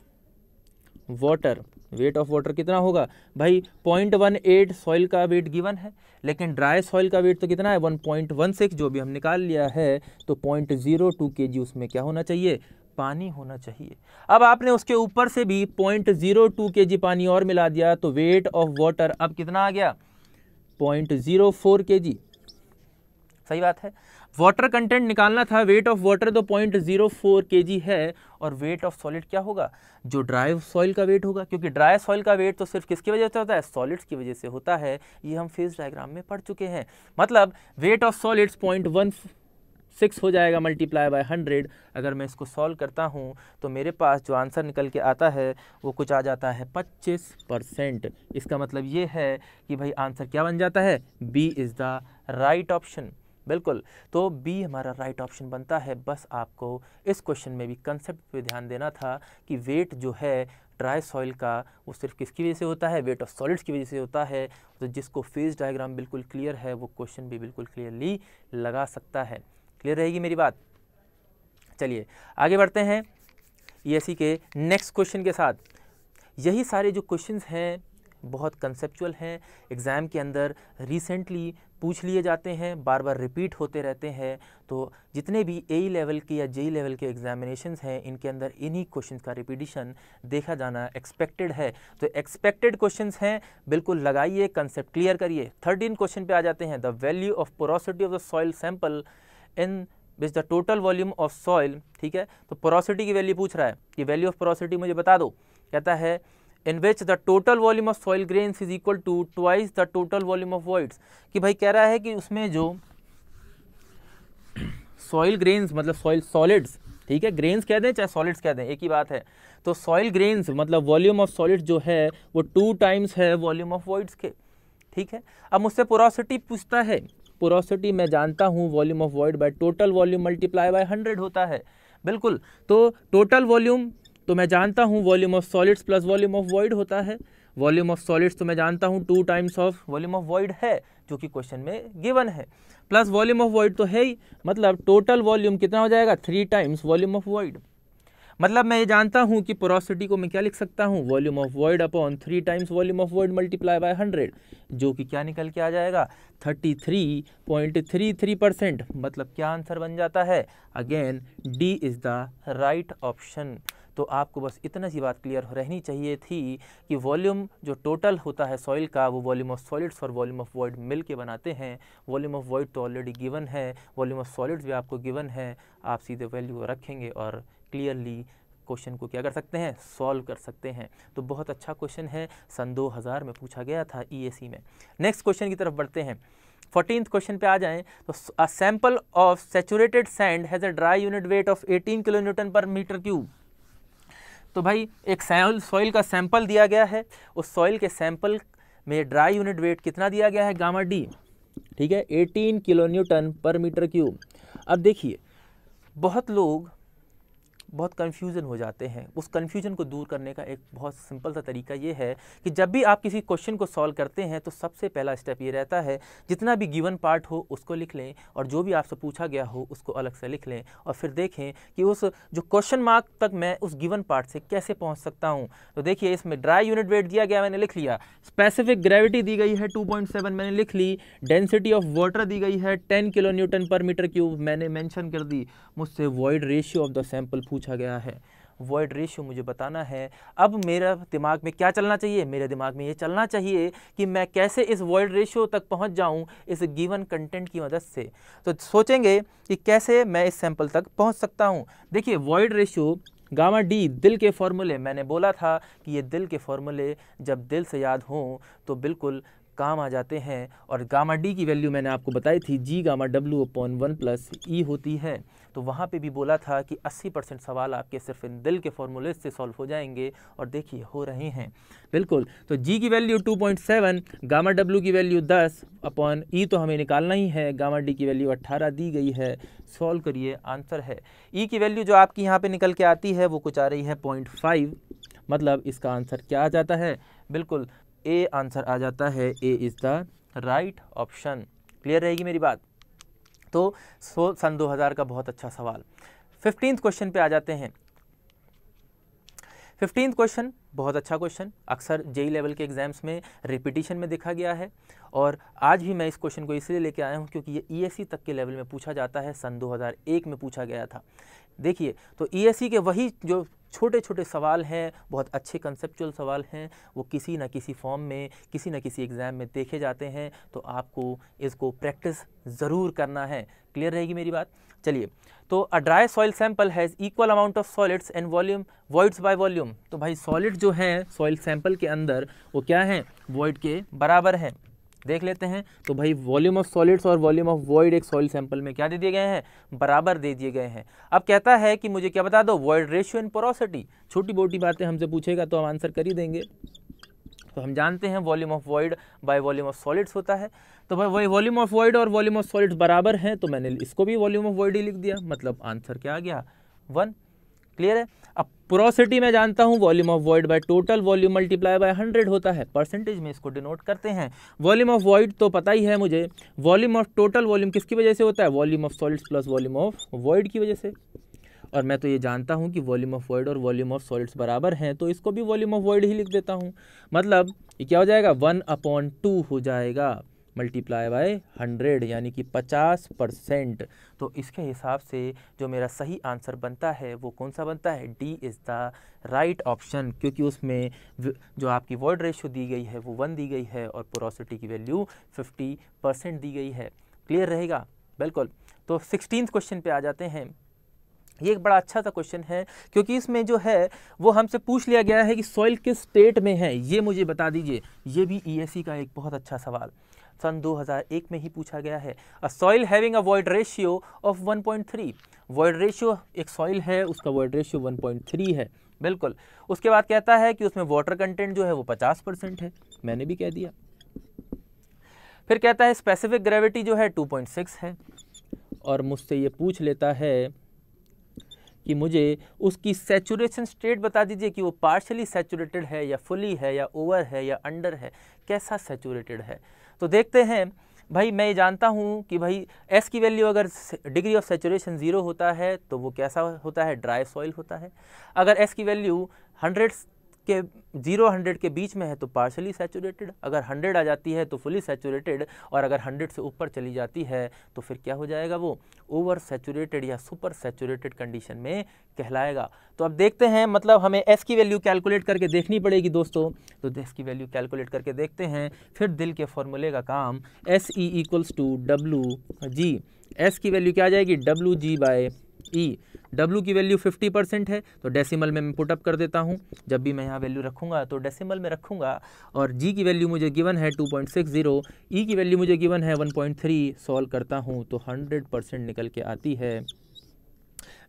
water, weight of water कितना होगा भाई, पॉइंट वन एट सॉइल का वेट गिवन है, लेकिन ड्राई सॉइल का वेट तो कितना है वन पॉइंट वन सिक्स, जो भी हम निकाल लिया है, तो पॉइंट जीरो टू के जी उसमें क्या होना चाहिए, पानी होना चाहिए। अब आपने उसके ऊपर से भी पॉइंट जीरो टू के जी पानी और मिला दिया, तो वेट ऑफ वाटर अब कितना आ गया, पॉइंट जीरो फोर के जी। सही बात है, वाटर कंटेंट निकालना था, वेट ऑफ वाटर तो point zero four K G है, और वेट ऑफ सॉलिड क्या होगा, जो ड्राई सॉइल का वेट होगा, क्योंकि ड्राई सॉइल का वेट तो सिर्फ किसकी वजह से होता है, सॉलिड्स की वजह से होता है, ये हम फेज डायग्राम में पढ़ चुके हैं। मतलब weight of solids point one six हो जाएगा मल्टीप्लाई बाय हंड्रेड। अगर मैं इसको सॉल्व करता हूँ तो मेरे पास जो आंसर निकल के आता है वो कुछ आ जाता है पच्चीस परसेंट। इसका मतलब ये है कि भाई आंसर क्या बन जाता है, B is the right option. बिल्कुल, तो बी हमारा राइट ऑप्शन बनता है। बस आपको इस क्वेश्चन में भी कंसेप्ट पे ध्यान देना था कि वेट जो है ड्राई सॉइल का वो सिर्फ किसकी वजह से होता है, वेट ऑफ सॉलिड्स की वजह से होता है। तो जिसको फेज डायग्राम बिल्कुल क्लियर है वो क्वेश्चन भी बिल्कुल क्लियरली लगा सकता है। क्लियर रहेगी मेरी बात। चलिए आगे बढ़ते हैं ईएससी के नेक्स्ट क्वेश्चन के साथ। यही सारे जो क्वेश्चंस हैं बहुत कंसेप्चुअल हैं, एग्ज़ाम के अंदर रिसेंटली पूछ लिए जाते हैं, बार बार रिपीट होते रहते हैं। तो जितने भी ए लेवल के या जे लेवल के एग्जामिनेशंस हैं इनके अंदर इन्हीं क्वेश्चंस का रिपीटिशन देखा जाना एक्सपेक्टेड है। तो एक्सपेक्टेड क्वेश्चंस हैं, बिल्कुल लगाइए, कंसेप्ट क्लियर करिए। थर्टीन क्वेश्चन पे आ जाते हैं। The value of porosity of the soil sample in which the total volume of soil. ठीक है, तो पोरोसिटी की वैल्यू पूछ रहा है कि वैल्यू ऑफ पोरोसिटी मुझे बता दो। कहता है in which the total volume of soil grains is equal to twice the total volume of voids. कि भाई कह रहा है कि उसमें जो सॉइल ग्रेन्स मतलब सॉइल सॉलिड्स, ठीक है, ग्रेन्स कह दें चाहे सॉलिड्स कह दें एक ही बात है। तो सॉइल ग्रेन्स मतलब वॉल्यूम ऑफ सॉलिड्स जो है वो टू टाइम्स है वॉल्यूम ऑफ वॉइड्स के। ठीक है, अब मुझसे पोरोसिटी पूछता है। पोरोसिटी मैं जानता हूँ volume of void by total volume multiply by hundred होता है। बिल्कुल, तो टोटल वॉल्यूम तो मैं जानता हूँ volume of solids plus volume of void होता है। वॉल्यूम ऑफ सॉलिड्स तो मैं जानता हूँ two times of volume of void है, जो कि क्वेश्चन में गिवन है, प्लस वॉल्यूम ऑफ वॉइड तो है ही, मतलब टोटल वॉल्यूम कितना हो जाएगा, three times volume of void. मतलब मैं ये जानता हूँ कि पोरोसिटी को मैं क्या लिख सकता हूँ, volume of void upon three times volume of void multiply by hundred, जो कि क्या निकल के आ जाएगा, thirty three point three three percent. मतलब क्या आंसर बन जाता है, again D is the right option. तो आपको बस इतना सी बात क्लियर रहनी चाहिए थी कि वॉल्यूम जो टोटल होता है सॉइल का वो वॉल्यूम ऑफ सॉलिड्स और वॉल्यूम ऑफ वॉइड मिल के बनाते हैं। वॉल्यूम ऑफ वॉइड तो ऑलरेडी गिवन है, वॉल्यूम ऑफ सॉलिड्स भी आपको गिवन है। आप सीधे वैल्यू रखेंगे और क्लियरली क्वेश्चन को क्या कर सकते हैं, सॉल्व कर सकते हैं। तो बहुत अच्छा क्वेश्चन है, सन दो हज़ार में पूछा गया था ईएससी में। नेक्स्ट क्वेश्चन की तरफ बढ़ते हैं। फोर्टीन्थ क्वेश्चन पे आ जाएं तो a sample of saturated sand has a dry unit weight of eighteen kilo newton per metre cube. तो भाई एक सॉइल का सैंपल दिया गया है, उस सॉइल के सैंपल में ड्राई यूनिट वेट कितना दिया गया है, गामा डी, ठीक है, eighteen kilo newton per metre cube. अब देखिए बहुत लोग बहुत कन्फ्यूज़न हो जाते हैं, उस कन्फ्यूज़न को दूर करने का एक बहुत सिंपल सा तरीका ये है कि जब भी आप किसी क्वेश्चन को सॉल्व करते हैं तो सबसे पहला स्टेप ये रहता है जितना भी गिवन पार्ट हो उसको लिख लें, और जो भी आपसे पूछा गया हो उसको अलग से लिख लें, और फिर देखें कि उस जो क्वेश्चन मार्क तक मैं उस गिवन पार्ट से कैसे पहुँच सकता हूँ। तो देखिए इसमें ड्राई यूनिट वेट दिया गया, मैंने लिख लिया, स्पेसिफिक ग्रेविटी दी गई है टू पॉइंट सेवन मैंने लिख ली, डेंसिटी ऑफ वाटर दी गई है ten kilo newton per metre cube मैंने मैंशन कर दी, मुझसे void ratio of the sample पूछा गया है, वॉइड रेशियो मुझे बताना है। अब मेरा दिमाग में क्या चलना चाहिए, मेरे दिमाग में ये चलना चाहिए कि मैं कैसे इस वॉइड रेशियो तक पहुंच जाऊं इस गिवन कंटेंट की मदद से। तो सोचेंगे कि कैसे मैं इस सैंपल तक पहुंच सकता हूं। देखिए वॉइड रेशियो गामा डी दिल के फॉर्मूले, मैंने बोला था कि ये दिल के फॉर्मूले जब दिल से याद हों तो बिल्कुल काम आ जाते हैं। और गामा डी की वैल्यू मैंने आपको बताई थी, G gamma W upon one plus ई होती है। तो वहाँ पे भी बोला था कि अस्सी परसेंट सवाल आपके सिर्फ इन दिल के फॉर्मूले से सॉल्व हो जाएंगे, और देखिए हो रहे हैं बिल्कुल। तो जी की value two point seven, gamma W की वैल्यू दस अपॉन ई तो हमें निकालना ही है, गामा डी की वैल्यू अट्ठारह दी गई है। सॉल्व करिए, आंसर है। ई की वैल्यू जो आपकी यहाँ पे निकल के आती है वो कुछ आ रही है पॉइंट फाइव, मतलब इसका आंसर क्या आ जाता है, बिल्कुल ए आंसर आ जाता है। A is the right option. Clear रहेगी मेरी बात। तो सो सन दो हज़ार का बहुत अच्छा सवाल। फिफ्टींथ क्वेश्चन पे आ जाते हैं। फिफ्टींथ क्वेश्चन बहुत अच्छा क्वेश्चन, अक्सर जेई लेवल के एग्जाम्स में रिपीटिशन में देखा गया है, और आज भी मैं इस क्वेश्चन को इसलिए लेके आया हूँ क्योंकि ये ईएससी तक के लेवल में पूछा जाता है। सन दो हज़ार एक में पूछा गया था। देखिए तो ईएससी के वही जो छोटे छोटे सवाल हैं, बहुत अच्छे कंसेप्चुअल सवाल हैं, वो किसी ना किसी फॉर्म में किसी ना किसी एग्ज़ाम में देखे जाते हैं, तो आपको इसको प्रैक्टिस ज़रूर करना है। क्लियर रहेगी मेरी बात। चलिए, तो a dry soil sample has equal amount of solids and volume voids by volume. तो भाई सॉलिड जो हैं सॉइल सैंपल के अंदर वो क्या हैं, वॉइड के बराबर हैं। देख लेते हैं। तो भाई वॉल्यूम ऑफ सॉलिड्स और वॉल्यूम ऑफ वॉइड एक सॉइल सैंपल में क्या दे दिए गए हैं, बराबर दे दिए गए हैं। अब कहता है कि मुझे क्या बता दो, वॉइड रेशियो एंड पोरोसिटी। छोटी मोटी बातें हमसे पूछेगा तो हम आंसर कर ही देंगे। तो हम जानते हैं volume of void by volume of solids होता है। तो भाई वही वॉल्यूम ऑफ वॉइड और वॉल्यूम ऑफ सॉलिड्स बराबर हैं, तो मैंने इसको भी वॉल्यूम ऑफ वॉइड ही लिख दिया, मतलब आंसर क्या आ गया, वन। क्लियर है। अब पोरोसिटी मैं जानता हूँ volume of void by total volume multiply by hundred होता है, परसेंटेज में इसको डिनोट करते हैं। वॉल्यूम ऑफ वॉइड तो पता ही है मुझे, वॉल्यूम ऑफ टोटल वॉल्यूम किसकी वजह से होता है, volume of solids plus volume of void की वजह से। और मैं तो ये जानता हूँ कि वॉल्यूम ऑफ वॉइड और वॉल्यूम ऑफ सॉलिड्स बराबर हैं, तो इसको भी वॉल्यूम ऑफ वॉइड ही लिख देता हूँ, मतलब ये क्या हो जाएगा, वन अपॉन टू हो जाएगा मल्टीप्लाई बाय हंड्रेड, यानी कि पचास परसेंट। तो इसके हिसाब से जो मेरा सही आंसर बनता है वो कौन सा बनता है, D is the right option, क्योंकि उसमें जो आपकी वॉइड रेशियो दी गई है वो वन दी गई है और पोरोसिटी की वैल्यू पचास परसेंट दी गई है। क्लियर रहेगा बिल्कुल। तो सिक्सटीन क्वेश्चन पे आ जाते हैं। ये एक बड़ा अच्छा सा क्वेश्चन है क्योंकि इसमें जो है वो हमसे पूछ लिया गया है कि सॉइल किस स्टेट में है, ये मुझे बता दीजिए। ये भी ईएससी का एक बहुत अच्छा सवाल सन दो हज़ार एक में ही पूछा गया है। A soil having a void ratio of one point three. Void ratio एक सॉइल है, उसका void ratio one point three है बिल्कुल। उसके बाद कहता है कि उसमें वाटर कंटेंट जो है वो पचास परसेंट है, मैंने भी कह दिया। फिर कहता है स्पेसिफिक ग्रेविटी जो है टू पॉइंट सिक्स है, और मुझसे ये पूछ लेता है कि मुझे उसकी सैचुरेशन स्टेट बता दीजिए कि वो पार्शली सैचुरेटेड है या फुली है या ओवर है या अंडर है, कैसा सैचुरेटेड है। तो देखते हैं भाई, मैं ये जानता हूँ कि भाई S की वैल्यू अगर डिग्री ऑफ सैचुरेशन ज़ीरो होता है तो वो कैसा होता है, ड्राई सॉइल होता है। अगर S की वैल्यू हंड्रेड के जीरो हंड्रेड के बीच में है तो पार्शली सैचुरेटेड, अगर हंड्रेड आ जाती है तो फुली सैचुरेटेड, और अगर हंड्रेड से ऊपर चली जाती है तो फिर क्या हो जाएगा, वो ओवर सैचुरेटेड या सुपर सैचुरेटेड कंडीशन में कहलाएगा। तो अब देखते हैं, मतलब हमें एस की वैल्यू कैलकुलेट करके देखनी पड़ेगी दोस्तों। तो एस की वैल्यू कैलकुलेट करके देखते हैं, फिर दिल के फॉर्मूले का काम। S E equals to W G, S की वैल्यू क्या आ जाएगी, W G by E. W की वैल्यू पचास परसेंट है तो डेसिमल में मैं पुट अप कर देता हूँ, जब भी मैं यहाँ वैल्यू रखूँगा तो डेसिमल में रखूँगा। और G की वैल्यू मुझे गिवन है two point six zero, E की वैल्यू मुझे गिवन है वन पॉइंट थ्री। सॉल्व करता हूँ तो हंड्रेड परसेंट निकल के आती है,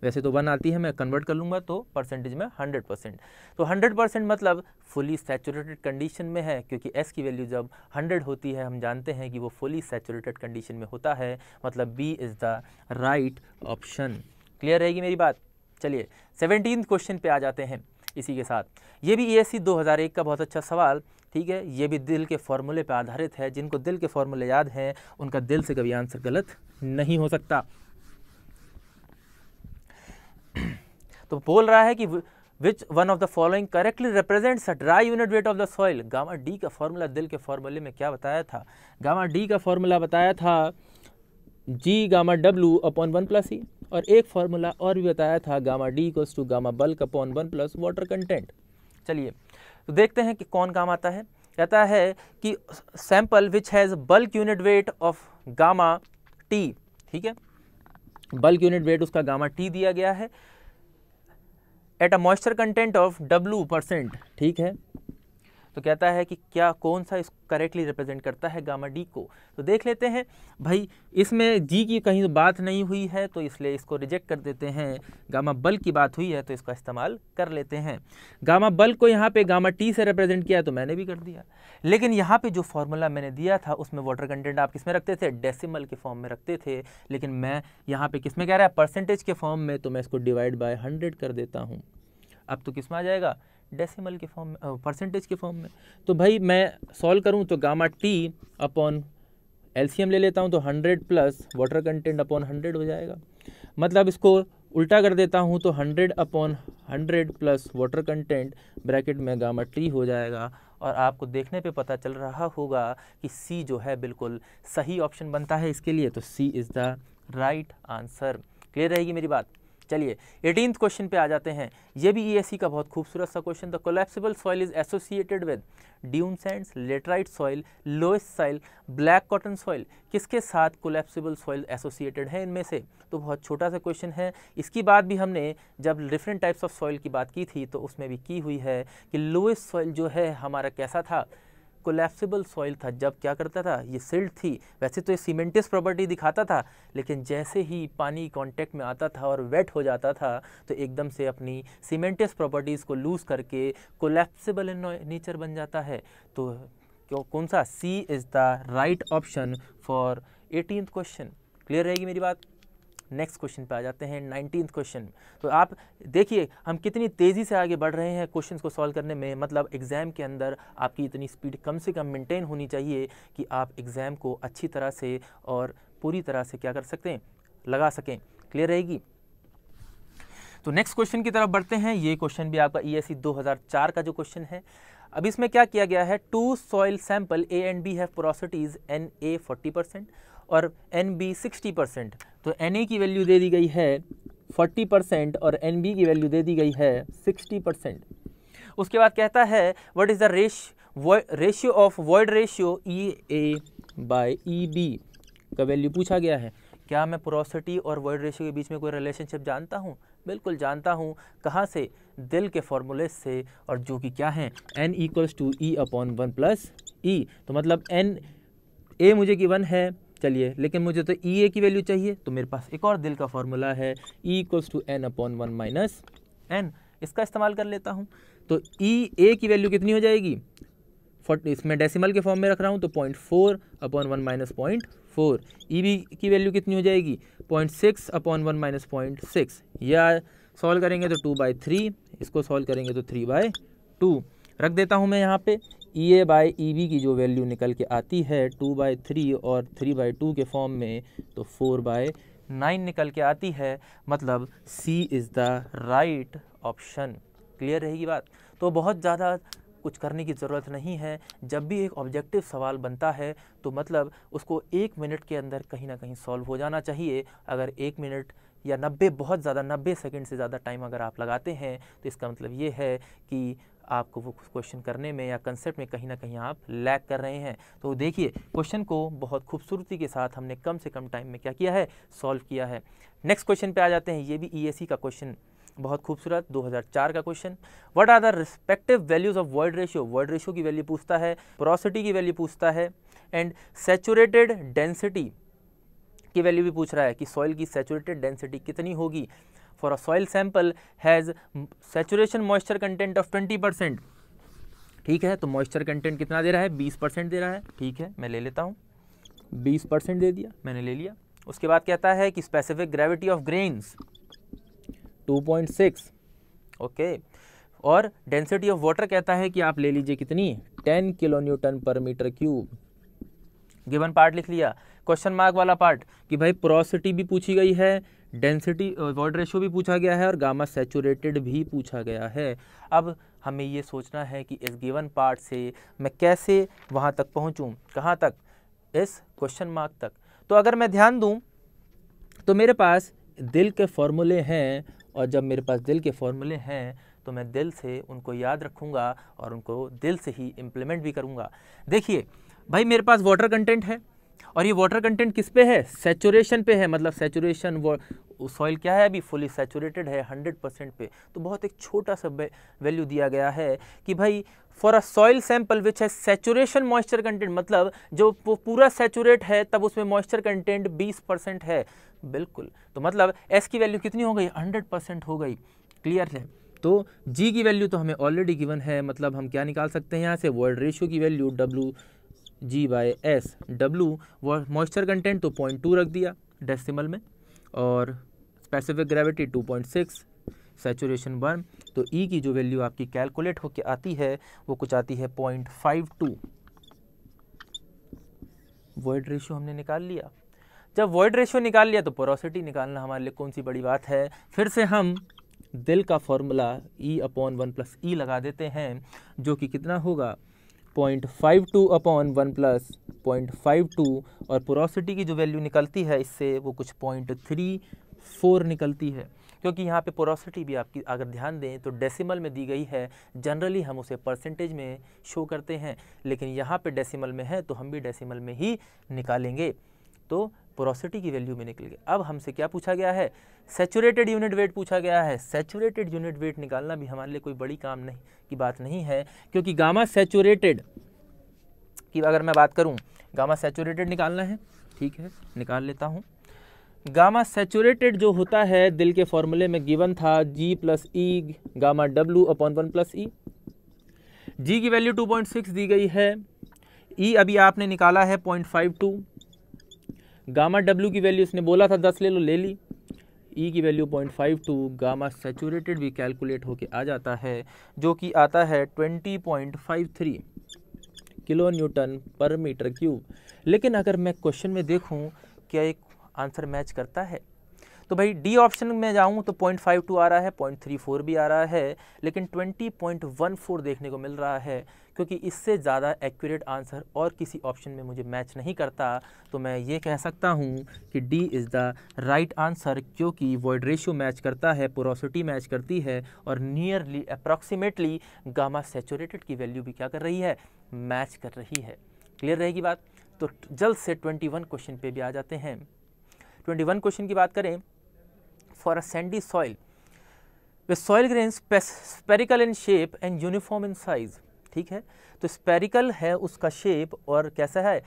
वैसे तो वन आती है, मैं कन्वर्ट कर लूँगा तो परसेंटेज में हंड्रेड परसेंट। तो हंड्रेड परसेंट मतलब फुली सैचुरेटेड कंडीशन में है, क्योंकि S की वैल्यू जब हंड्रेड होती है हम जानते हैं कि वो फुली सैचुरेटेड कंडीशन में होता है, मतलब B is the right option. Clear रहेगी मेरी बात। चलिए सेवनटीन क्वेश्चन पे आ जाते हैं इसी के साथ। ये भी ईएससी दो हज़ार एक का बहुत अच्छा सवाल, ठीक है। ये भी दिल के फॉर्मूले पे आधारित है, जिनको दिल के फॉर्मूले याद हैं उनका दिल से कभी आंसर गलत नहीं हो सकता। तो बोल रहा है कि which one of the following correctly represents the dry unit weight of the soil. Gamma D का फॉर्मूला दिल के फॉर्मूले में क्या बताया था, गामा डी का फॉर्मूला बताया था G gamma W upon one plus ई, और एक फार्मूला और भी बताया था gamma D equals to gamma bulk upon one plus water content. चलिए तो देखते हैं कि कौन काम आता है। कहता है कि sample which has bulk unit weight of gamma T, ठीक है, बल्क यूनिट वेट उसका गामा टी दिया गया है, at a moisture content of W percent, ठीक है। तो कहता है कि क्या कौन सा इसको करेक्टली रिप्रेजेंट करता है गामा डी को। तो देख लेते हैं भाई, इसमें जी की कहीं बात नहीं हुई है तो इसलिए इसको रिजेक्ट कर देते हैं। गामा बल की बात हुई है तो इसका इस्तेमाल कर लेते हैं। गामा बल को यहाँ पे गामा टी से रिप्रेजेंट किया तो मैंने भी कर दिया, लेकिन यहाँ पे जो फॉर्मूला मैंने दिया था उसमें वाटर कंटेंट आप किस में रखते थे, डेसिमल के फॉर्म में रखते थे, लेकिन मैं यहाँ पे किस में कह रहा है, परसेंटेज के फॉर्म में, तो मैं इसको डिवाइड बाय हंड्रेड कर देता हूँ। अब तो किस में आ जाएगा, डेसिमल के फॉर्म में, परसेंटेज के फॉर्म में। तो भाई मैं सॉल्व करूँ तो गामा टी अपॉन एलसीएम ले लेता हूँ तो hundred plus water content upon hundred हो जाएगा। मतलब इसको उल्टा कर देता हूँ तो hundred upon hundred plus water content bracket में गामा टी हो जाएगा। और आपको देखने पे पता चल रहा होगा कि सी जो है बिल्कुल सही ऑप्शन बनता है इसके लिए, तो C is the right answer. Clear रहेगी मेरी बात। चलिए एटीन्थ क्वेश्चन पे आ जाते हैं। ये भी ईएससी का बहुत खूबसूरत सा क्वेश्चन था। Collapsible soil is associated with dune sands, laterite soil, loess soil, black cotton soil. किसके साथ कोलैप्सिबल सॉइल एसोसिएटेड है इनमें से? तो बहुत छोटा सा क्वेश्चन है। इसकी बात भी हमने जब डिफरेंट टाइप्स ऑफ सॉइल की बात की थी तो उसमें भी की हुई है कि लोएस्ट सॉइल जो है हमारा कैसा था, कोलैप्सिबल सॉइल था। जब क्या करता था, ये सिल्ट थी, वैसे तो ये सीमेंटियस प्रॉपर्टी दिखाता था, लेकिन जैसे ही पानी कांटेक्ट में आता था और वेट हो जाता था तो एकदम से अपनी सीमेंटियस प्रॉपर्टीज़ को लूज़ करके कोलैप्सिबल इन नेचर बन जाता है। तो कौन सा, C is the right option for eighteenth question. Clear रहेगी मेरी बात। नेक्स्ट क्वेश्चन पे आ जाते हैं, नाइनटीन्थ क्वेश्चन। तो आप देखिए हम कितनी तेज़ी से आगे बढ़ रहे हैं क्वेश्चंस को सॉल्व करने में। मतलब एग्ज़ाम के अंदर आपकी इतनी स्पीड कम से कम मेंटेन होनी चाहिए कि आप एग्ज़ाम को अच्छी तरह से और पूरी तरह से क्या कर सकते हैं, लगा सकें। क्लियर रहेगी। तो नेक्स्ट क्वेश्चन की तरफ बढ़ते हैं। ये क्वेश्चन भी आपका ईएससी दो हज़ार चार का जो क्वेश्चन है। अब इसमें क्या किया गया है, two soil sample A and B have porosities n A forty percent और एन बी सिक्सटी परसेंट। तो एन ए की वैल्यू दे दी गई है फोर्टी परसेंट और एन बी की वैल्यू दे दी गई है सिक्सटी परसेंट। उसके बाद कहता है what is the ratio ratio of void ratio e A by e B का वैल्यू पूछा गया है। क्या मैं पोरोसिटी और वॉइड रेशियो के बीच में कोई रिलेशनशिप जानता हूँ? बिल्कुल जानता हूँ। कहाँ से? दिल के फॉर्मूले से, और जो कि क्या है, n equals to e upon one plus e. तो मतलब एन ए मुझे गिवन है, चलिए, लेकिन मुझे तो ई ए की वैल्यू चाहिए, तो मेरे पास एक और दिल का फॉर्मूला है e equals to n upon one minus n, इसका इस्तेमाल कर लेता हूँ। तो ई ए की वैल्यू कितनी हो जाएगी, फोर्टी, इसमें डेसिमल के फॉर्म में रख रहा हूँ तो point four upon one minus point four. E B की वैल्यू कितनी हो जाएगी, point six upon one minus point six. या सॉल्व करेंगे तो टू बाई थ्री, इसको सॉल्व करेंगे तो थ्री बाई टू। रख देता हूँ मैं यहाँ पे ई ए बाई ई बी की जो वैल्यू निकल के आती है टू बाई थ्री और थ्री बाई टू के फॉर्म में, तो फोर बाई नाइन निकल के आती है। मतलब C is the right option. Clear रहेगी बात। तो बहुत ज़्यादा कुछ करने की ज़रूरत नहीं है। जब भी एक ऑब्जेक्टिव सवाल बनता है तो मतलब उसको एक मिनट के अंदर कहीं ना कहीं सॉल्व हो जाना चाहिए। अगर एक मिनट या नब्बे, बहुत ज़्यादा नब्बे सेकंड से ज़्यादा टाइम अगर आप लगाते हैं तो इसका मतलब ये है कि आपको वो क्वेश्चन करने में या कंसेप्ट में कहीं ना कहीं आप लैग कर रहे हैं। तो देखिए क्वेश्चन को बहुत खूबसूरती के साथ हमने कम से कम टाइम में क्या किया है, सॉल्व किया है। नेक्स्ट क्वेश्चन पे आ जाते हैं। ये भी ईएससी का क्वेश्चन, बहुत खूबसूरत, दो हज़ार चार का question. What are the respective values of void ratio, void ratio की वैल्यू पूछता है, पोरोसिटी की वैल्यू पूछता है, एंड सैचुरेटेड डेंसिटी की वैल्यू भी पूछ रहा है कि सॉइल की सैचुरेटेड डेंसिटी कितनी होगी। For a soil sample has saturation moisture content of twenty percent. ठीक है, तो मॉइस्चर कंटेंट कितना दे रहा है, बीस परसेंट दे रहा है। ठीक है, मैं ले लेता हूँ, बीस परसेंट दे दिया, मैंने ले लिया। उसके बाद कहता है कि specific gravity of grains two point six, okay, और डेंसिटी ऑफ वाटर कहता है कि आप ले लीजिए कितनी, ten kilo newton per metre cube. Given part लिख लिया, क्वेश्चन मार्क वाला पार्ट कि भाई पोरोसिटी भी पूछी गई है, डेंसिटी वॉटर रेशियो भी पूछा गया है और गामा सैचुरेटेड भी पूछा गया है। अब हमें ये सोचना है कि इस गिवन पार्ट से मैं कैसे वहाँ तक पहुँचूँ, कहाँ तक, इस क्वेश्चन मार्क तक। तो अगर मैं ध्यान दूँ तो मेरे पास दिल के फॉर्मूले हैं, और जब मेरे पास दिल के फॉर्मूले हैं तो मैं दिल से उनको याद रखूँगा और उनको दिल से ही इम्प्लीमेंट भी करूँगा। देखिए भाई मेरे पास वाटर कंटेंट है, और ये वाटर कंटेंट किस पे है, सैचुरेशन पे है। मतलब सैचुरेशन वो सॉइल क्या है, अभी फुली सैचुरेटेड है हंड्रेड परसेंट पे। तो बहुत एक छोटा सा वैल्यू दिया गया है कि भाई for a soil sample which है सैचुरेशन मॉइस्चर कंटेंट, मतलब जो पूरा सैचुरेट है तब उसमें मॉइस्चर कंटेंट बीस परसेंट है। बिल्कुल, तो मतलब एस की वैल्यू कितनी हो गई, हंड्रेड परसेंट हो गई। क्लियर है। तो जी की वैल्यू तो हमें ऑलरेडी गिवन है, मतलब हम क्या निकाल सकते हैं यहाँ से, वर्ड रेशियो की value W G by S. W moisture content तो पॉइंट टू रख दिया डेसिमल में, और specific gravity two point six, saturation one. तो ई e की जो वैल्यू आपकी कैलकुलेट होके आती है वो कुछ आती है point five two. Void ratio हमने निकाल लिया। जब वॉइड रेशियो निकाल लिया तो पोरोसिटी निकालना हमारे लिए कौन सी बड़ी बात है, फिर से हम दिल का formula e upon one plus e लगा देते हैं, जो कि कितना होगा point five two upon one plus point five two, और पोरोसिटी की जो वैल्यू निकलती है इससे वो कुछ पॉइंट थ्री फोर निकलती है, क्योंकि यहाँ पे पोरोसिटी भी आपकी अगर ध्यान दें तो डेसिमल में दी गई है, जनरली हम उसे परसेंटेज में शो करते हैं, लेकिन यहाँ पे डेसिमल में है तो हम भी डेसिमल में ही निकालेंगे। तो पोरोसिटी की वैल्यू में निकल गए। अब हमसे क्या पूछा गया है, सैचुरेटेड यूनिट वेट पूछा गया है। सैचुरेटेड यूनिट वेट निकालना भी हमारे लिए कोई बड़ी काम नहीं की बात नहीं है, क्योंकि गामा सैचुरेटेड की अगर मैं बात करूँ, गामा सैचुरेटेड निकालना है, ठीक है निकाल लेता हूँ। गामा सैचुरेटेड जो होता है दिल के फॉर्मूले में गिवन था जी प्लस ई gamma W upon one plus e. G की वैल्यू टू पॉइंट सिक्स दी गई है, ई e अभी आपने निकाला है point five two, gamma W की वैल्यू उसने बोला था दस ले लो, ले ली, ई e की value point five two. Gamma saturated भी कैलकुलेट होके आ जाता है, जो कि आता है twenty point five three kilo newton per metre cube. लेकिन अगर मैं क्वेश्चन में देखूँ क्या एक आंसर मैच करता है, तो भाई डी ऑप्शन में जाऊं तो पॉइंट फाइव टू आ रहा है, पॉइंट थ्री फोर भी आ रहा है, लेकिन ट्वेंटी पॉइंट वन फोर देखने को मिल रहा है, क्योंकि इससे ज़्यादा एक्यूरेट आंसर और किसी ऑप्शन में मुझे मैच नहीं करता। तो मैं ये कह सकता हूं कि D is the right answer, क्योंकि वॉइड रेशियो मैच करता है, पोरोसिटी मैच करती है, और नियरली अप्रॉक्सीमेटली गामा सैचुरेटेड की वैल्यू भी क्या कर रही है, मैच कर रही है। क्लियर रहेगी बात। तो जल्द से ट्वेंटी वन क्वेश्चन पर भी आ जाते हैं। ट्वेंटी वन क्वेश्चन की बात करें, for a sandy soil with soil grain spherical in shape and uniform in size. ठीक है, तो स्पेरिकल है उसका शेप और कैसा है,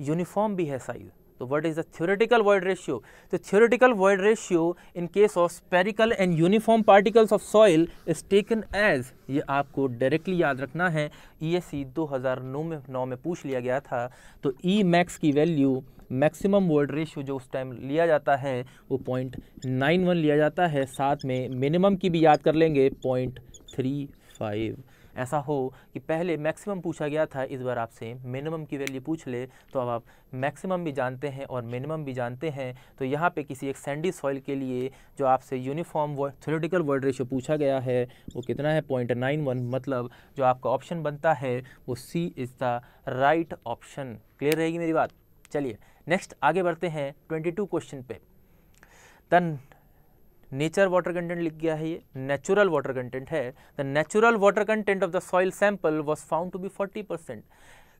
यूनिफॉर्म भी है साइज। तो what is the theoretical void ratio, तो theoretical void ratio in case of spherical and uniform particles of soil is taken as, ये आपको डायरेक्टली याद रखना है, ई एस सी दो हज़ार नौ में नौ में पूछ लिया गया था। तो ई मैक्स की वैल्यू, मैक्सिमम वॉइड रेशियो जो उस टाइम लिया जाता है वो पॉइंट नाइन वन लिया जाता है, साथ में मिनिमम की भी याद कर लेंगे पॉइंट थ्री फाइव। ऐसा हो कि पहले मैक्सिमम पूछा गया था, इस बार आपसे मिनिमम की वैल्यू पूछ ले, तो अब आप मैक्सिमम भी जानते हैं और मिनिमम भी जानते हैं। तो यहाँ पे किसी एक सैंडी सॉइल के लिए जो आपसे यूनिफॉर्म थ्योरेटिकल वॉइड रेशियो पूछा गया है वो कितना है, पॉइंट नाइन वन, मतलब जो आपका ऑप्शन बनता है वो C is the right option. Clear रहेगी मेरी बात। चलिए नेक्स्ट आगे बढ़ते हैं ट्वेंटी टू क्वेश्चन पे। द नेचर वाटर कंटेंट लिख गया है, ये नेचुरल वाटर कंटेंट है। The natural water content of the soil sample was found to be forty percent,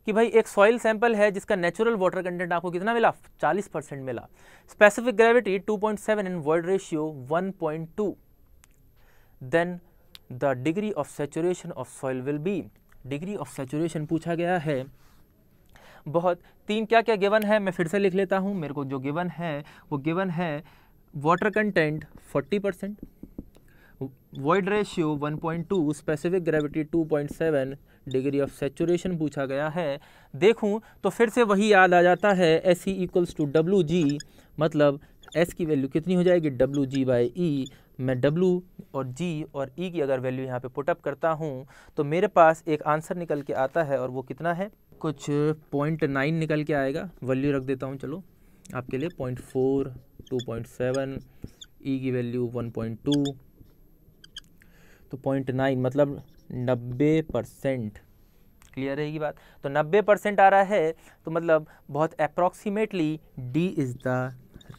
कि भाई एक सॉइल सैंपल है जिसका नेचुरल वाटर कंटेंट आपको कितना मिला, चालीस परसेंट मिला। Specific gravity two point seven and void ratio one point two. Then the degree of saturation of soil will be, degree of saturation पूछा गया है। बहुत तीन क्या क्या गिवन है, मैं फिर से लिख लेता हूँ। मेरे को जो गिवन है वो गिवन है water content forty percent, void ratio one point two, specific gravity two point seven, degree of saturation पूछा गया है। देखूं तो फिर से वही याद आ जाता है, S E equals to W G, मतलब एस की वैल्यू कितनी हो जाएगी, डब्लू जी बाई ई। मैं डब्लू और जी और ई की अगर वैल्यू यहाँ पे पुटअप करता हूँ तो मेरे पास एक आंसर निकल के आता है, और वो कितना है, कुछ पॉइंट नाइन निकल के आएगा। वैल्यू रख देता हूँ चलो आपके लिए, point four two point seven E की वैल्यू वन पॉइंट टू, तो पॉइंट नाइन मतलब नब्बे परसेंट। क्लियर रहेगी बात। तो नब्बे परसेंट आ रहा है, तो मतलब बहुत approximately D is the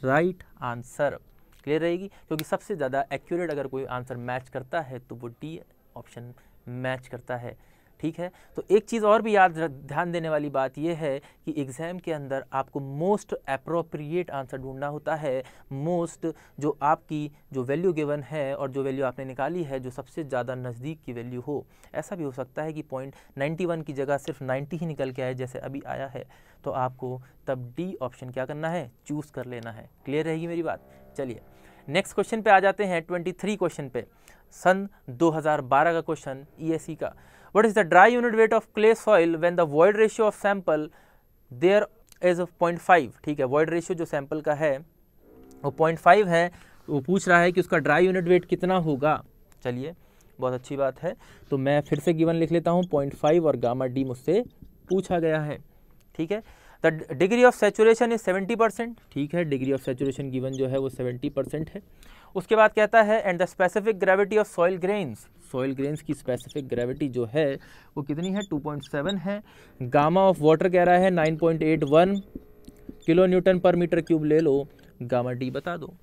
right answer. Clear रहेगी, क्योंकि सबसे ज़्यादा एक्यूरेट अगर कोई आंसर मैच करता है तो वो डी ऑप्शन मैच करता है। ठीक है। तो एक चीज़ और भी याद ध्यान देने वाली बात यह है कि एग्ज़ाम के अंदर आपको मोस्ट अप्रोप्रिएट आंसर ढूंढना होता है। मोस्ट जो आपकी जो वैल्यू गिवन है और जो वैल्यू आपने निकाली है जो सबसे ज़्यादा नज़दीक की वैल्यू हो। ऐसा भी हो सकता है कि पॉइंट नाइन्टी वन की जगह सिर्फ नाइन्टी ही निकल के आए जैसे अभी आया है, तो आपको तब डी ऑप्शन क्या करना है, चूज़ कर लेना है। क्लियर रहेगी मेरी बात। चलिए नेक्स्ट क्वेश्चन पे आ जाते हैं, तेईस क्वेश्चन पे, सन दो हज़ार बारह का क्वेश्चन ई एस सी का। What is the dry unit weight of clay soil when the void ratio of sample there is point five. ठीक है, वॉइड रेशियो जो सैंपल का है वो पॉइंट फाइव है, वो पूछ रहा है कि उसका ड्राई यूनिट वेट कितना होगा। चलिए बहुत अच्छी बात है, तो मैं फिर से गिवन लिख लेता हूँ पॉइंट फाइव और गामा डी मुझसे पूछा गया है। ठीक है, the degree of saturation is seventy percent. ठीक है, डिग्री ऑफ सेचुरेशन गिवन जो है वो सेवेंटी परसेंट है। उसके बाद कहता है and the specific gravity of soil grains, soil grains की स्पेसिफिक ग्रेविटी जो है वो कितनी है, टू पॉइंट सेवन है। गामा ऑफ वाटर कह रहा है nine point eight one kilo newton per metre cube ले लो, गामा डी बता दो।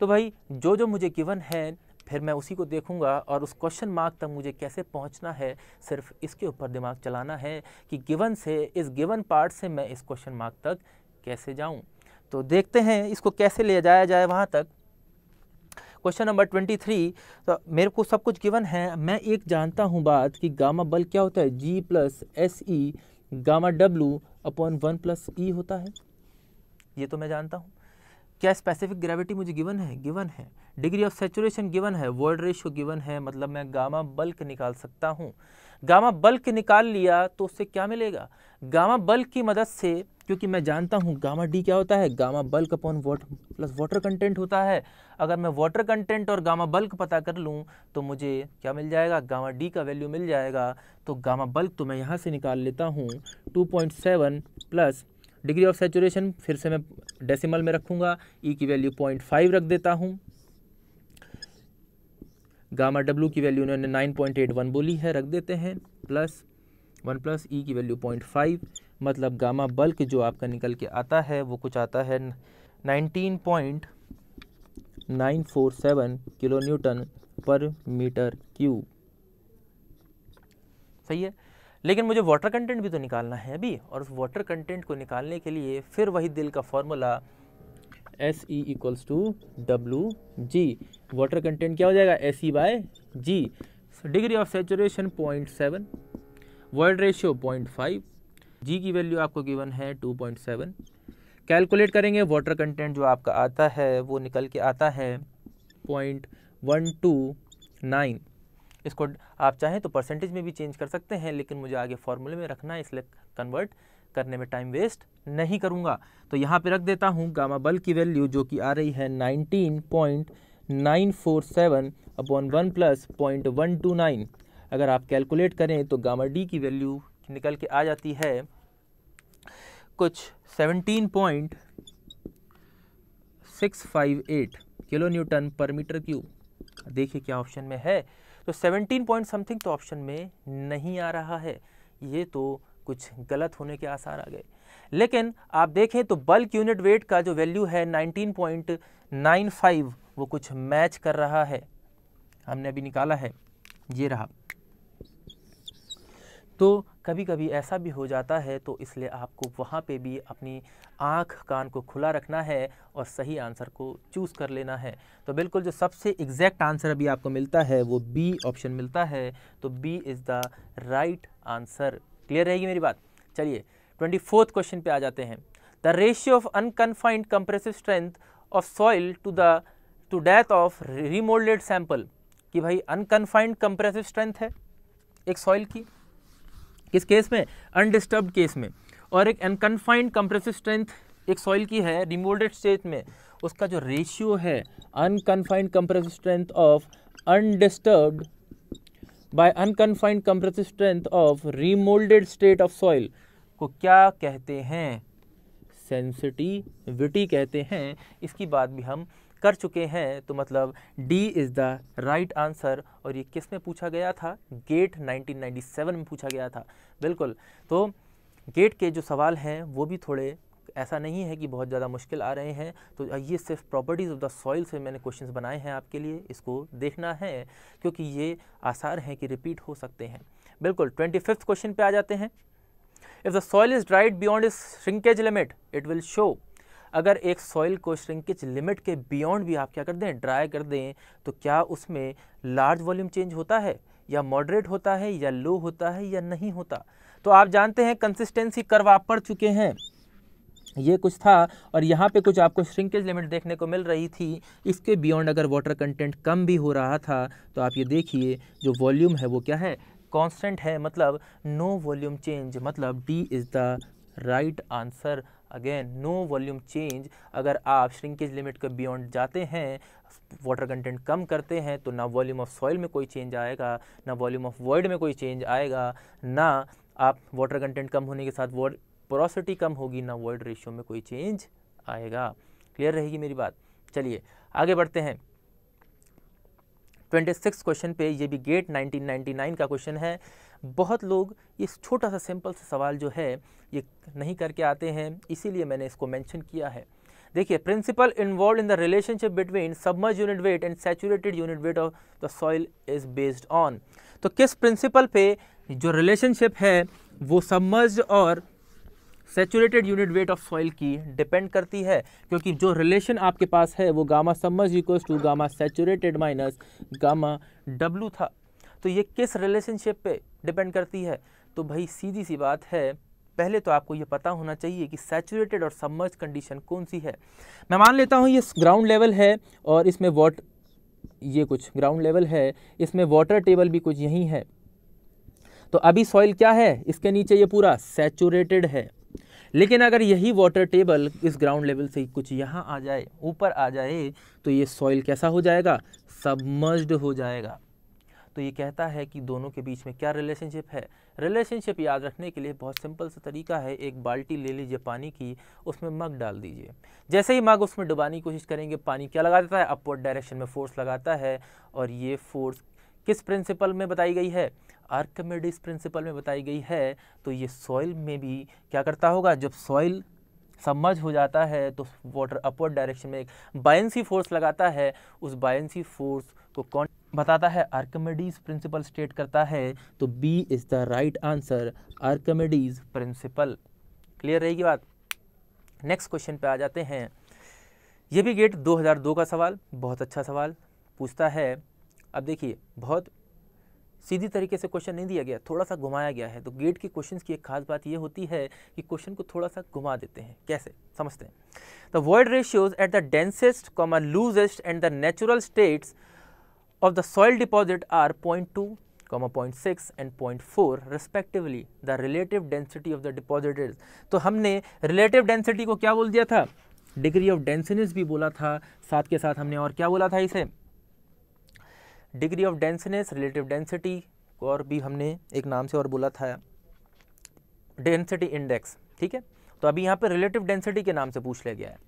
तो भाई जो जो मुझे गिवन है फिर मैं उसी को देखूंगा और उस क्वेश्चन मार्क तक मुझे कैसे पहुंचना है, सिर्फ इसके ऊपर दिमाग चलाना है कि गिवन से, इस गिवन पार्ट से मैं इस क्वेश्चन मार्क तक कैसे जाऊं। तो देखते हैं इसको कैसे ले जाया जाए वहां तक। क्वेश्चन नंबर तेईस, तो मेरे को सब कुछ गिवन है, मैं एक जानता हूं बात कि गामा बल क्या होता है, G plus S E gamma W upon one plus E होता है, ये तो मैं जानता हूँ। क्या स्पेसिफिक ग्रेविटी मुझे गिवन है, गिवन है। डिग्री ऑफ सेचुरेशन गिवन है, वॉइड रेशियो गिवन है, मतलब मैं गामा बल्क निकाल सकता हूँ। गामा बल्क निकाल लिया तो उससे क्या मिलेगा, गामा बल्क की मदद से, क्योंकि मैं जानता हूँ गामा डी क्या होता है, gamma bulk upon water plus water content होता है। अगर मैं वाटर कंटेंट और गामा बल्क पता कर लूँ तो मुझे क्या मिल जाएगा, गामा डी का वैल्यू मिल जाएगा। तो गामा बल्क तो मैं यहाँ से निकाल लेता हूँ, two point seven plus degree of saturation, फिर से मैं डेसिमल में रखूँगा, ई की वैल्यू पॉइंट फाइव रख देता हूँ, गामा डब्ल्यू की वैल्यू उन्होंने नाइन पॉइंट एट वन बोली है, रख देते हैं, प्लस वन प्लस ई की वैल्यू पॉइंट फाइव, मतलब गामा बल्क जो आपका निकल के आता है वो कुछ आता है nineteen point nine four seven kilo newton per metre cube. सही है, लेकिन मुझे वाटर कंटेंट भी तो निकालना है अभी, और उस वाटर कंटेंट को निकालने के लिए फिर वही दिल का formula S E equals to W G, water content क्या हो जाएगा, S E by G. Degree of saturation point seven, void ratio point five, G की वैल्यू आपको गिवन है टू पॉइंट सेवन। कैलकुलेट करेंगे, वाटर कंटेंट जो आपका आता है वो निकल के आता है पॉइंट वन टू नाइन। इसको आप चाहें तो परसेंटेज में भी चेंज कर सकते हैं, लेकिन मुझे आगे फॉर्मूले में रखना है इसलिए कन्वर्ट करने में टाइम वेस्ट नहीं करूँगा। तो यहाँ पे रख देता हूँ गामा बल की वैल्यू जो कि आ रही है nineteen point nine four seven upon one plus point one two nine. अगर आप कैलकुलेट करें तो गामा डी की वैल्यू निकल के आ जाती है कुछ seventeen point six five eight kilo newton per metre cube. देखिए क्या ऑप्शन में है, तो सेवनटीन पॉइंट समथिंग तो ऑप्शन में नहीं आ रहा है, ये तो कुछ गलत होने के आसार आ गए। लेकिन आप देखें तो बल्क यूनिट वेट का जो वैल्यू है नाइनटीन पॉइंट नाइन फाइव वो कुछ मैच कर रहा है, हमने अभी निकाला है, ये रहा। तो कभी कभी ऐसा भी हो जाता है, तो इसलिए आपको वहाँ पे भी अपनी आँख कान को खुला रखना है और सही आंसर को चूज़ कर लेना है। तो बिल्कुल जो सबसे एग्जैक्ट आंसर अभी आपको मिलता है वो बी ऑप्शन मिलता है, तो B is the right answer. Clear रहेगी मेरी बात। चलिए ट्वेंटी फोर्थ क्वेश्चन पे आ जाते हैं, the ratio of unconfined compressive strength of soil to the to that of remoulded sample. कि भाई अनकन्फाइंड कंप्रेसिव स्ट्रेंथ है एक सॉइल की, किस केस में, अनडिस्टर्ब्ड केस में, और एक अनकन्फाइंड कंप्रेसिव स्ट्रेंथ एक सॉइल की है रिमोल्डेड स्टेट में, उसका जो रेशियो है unconfined compressive strength of undisturbed by unconfined compressive strength of remoulded state of soil को क्या कहते हैं, सेंसिटिविटी कहते हैं। इसकी बात भी हम कर चुके हैं, तो मतलब D is the right answer. और ये किस में पूछा गया था, गेट नाइनटीन नाइंटी सेवन में पूछा गया था। बिल्कुल, तो गेट के जो सवाल हैं वो भी थोड़े, ऐसा नहीं है कि बहुत ज़्यादा मुश्किल आ रहे हैं। तो ये सिर्फ प्रॉपर्टीज़ ऑफ द सॉइल से मैंने क्वेश्चंस बनाए हैं आपके लिए, इसको देखना है क्योंकि ये आसार हैं कि रिपीट हो सकते हैं। बिल्कुल ट्वेंटी फिफ्थ क्वेश्चन पे आ जाते हैं. If the soil is dried beyond is shrinkage limit it will show. अगर एक सॉइल को श्रिंकेज लिमिट के बियॉन्ड भी आप क्या कर दें, ड्राई कर दें, तो क्या उसमें लार्ज वॉल्यूम चेंज होता है या मॉडरेट होता है या लो होता है या नहीं होता. तो आप जानते हैं कंसिस्टेंसी कर्व आप पढ़ चुके हैं, ये कुछ था और यहाँ पे कुछ आपको श्रिंकेज लिमिट देखने को मिल रही थी. इसके बियॉन्ड अगर वाटर कंटेंट कम भी हो रहा था तो आप ये देखिए जो वॉल्यूम है वो क्या है, कांस्टेंट है, मतलब नो वॉल्यूम चेंज, मतलब D is the right answer. Again no volume change. अगर आप श्रिंकेज लिमिट के बियॉन्ड जाते हैं, वाटर कंटेंट कम करते हैं, तो ना वॉल्यूम ऑफ सॉइल में कोई चेंज आएगा, ना वॉल्यूम ऑफ वॉइड में कोई चेंज आएगा, ना आप वाटर कंटेंट कम होने के साथ वॉइड पोरोसिटी कम होगी, ना वॉइड रेशियो में कोई चेंज आएगा. क्लियर रहेगी मेरी बात. चलिए आगे बढ़ते हैं. ट्वेंटी सिक्स क्वेश्चन पे, ये भी गेट नाइनटीन नाइंटी नाइन का क्वेश्चन है. बहुत लोग इस छोटा सा सिंपल सा सवाल जो है ये नहीं करके आते हैं, इसीलिए मैंने इसको मेंशन किया है. देखिए, principle involve in the relationship between submerge unit weight and saturated unit weight of the soil is based on. तो किस प्रिंसिपल पे जो रिलेशनशिप है वो सबमर्ज और saturated unit weight of soil की डिपेंड करती है, क्योंकि जो रिलेशन आपके पास है वो gamma submerge equals to gamma saturated minus gamma W था. तो ये किस रिलेशनशिप पे डिपेंड करती है? तो भाई सीधी सी बात है, पहले तो आपको ये पता होना चाहिए कि सैचुरेटेड और सबमर्ज कंडीशन कौन सी है. मैं मान लेता हूँ ये ग्राउंड लेवल है और इसमें वाटर, ये कुछ ग्राउंड लेवल है, इसमें वाटर टेबल भी कुछ यहीं है. तो अभी सॉइल क्या है, इसके नीचे ये पूरा सैचुरेटेड है, लेकिन अगर यही वाटर टेबल इस ग्राउंड लेवल से कुछ यहाँ आ जाए, ऊपर आ जाए, तो ये सॉइल कैसा हो जाएगा, सबमर्ज्ड हो जाएगा. तो ये कहता है कि दोनों के बीच में क्या रिलेशनशिप है. रिलेशनशिप याद रखने के लिए बहुत सिंपल सा तरीका है, एक बाल्टी ले लीजिए पानी की, उसमें मग डाल दीजिए. जैसे ही मग उसमें डुबाने की कोशिश करेंगे, पानी क्या लगा देता है, अपवर्ड डायरेक्शन में फोर्स लगाता है. और ये फोर्स किस प्रिंसिपल में बताई गई है, आर्किमिडीज प्रिंसिपल में बताई गई है. तो ये सॉइल में भी क्या करता होगा, जब सॉइल सबमर्ज हो जाता है तो वाटर अपवर्ड डायरेक्शन में एक बायेंसी फोर्स लगाता है. उस बायेंसी फोर्स को कौन बताता है, आर्किमिडीज प्रिंसिपल स्टेट करता है. तो B is the right answer, Archimedes principle. Clear रहेगी बात. नेक्स्ट क्वेश्चन पे आ जाते हैं. ये भी गेट दो हज़ार दो का सवाल, बहुत अच्छा सवाल पूछता है. अब देखिए, बहुत सीधी तरीके से क्वेश्चन नहीं दिया गया, थोड़ा सा घुमाया गया है. तो गेट के क्वेश्चंस की एक खास बात ये होती है कि क्वेश्चन को थोड़ा सा घुमा देते हैं. कैसे, समझते हैं. The void ratios at the densest comma loosest and the natural states of the soil deposit are point two comma point six and point four respectively. The relative density of the deposited. तो हमने relative density को क्या बोल दिया था, degree of डेंसनेस भी बोला था, साथ के साथ हमने और क्या बोला था, इसे degree of denseness, relative density, और भी हमने एक नाम से और बोला था, डेंसिटी इंडेक्स. ठीक है, तो अभी यहाँ पे रिलेटिव डेंसिटी के नाम से पूछ लिया गया है.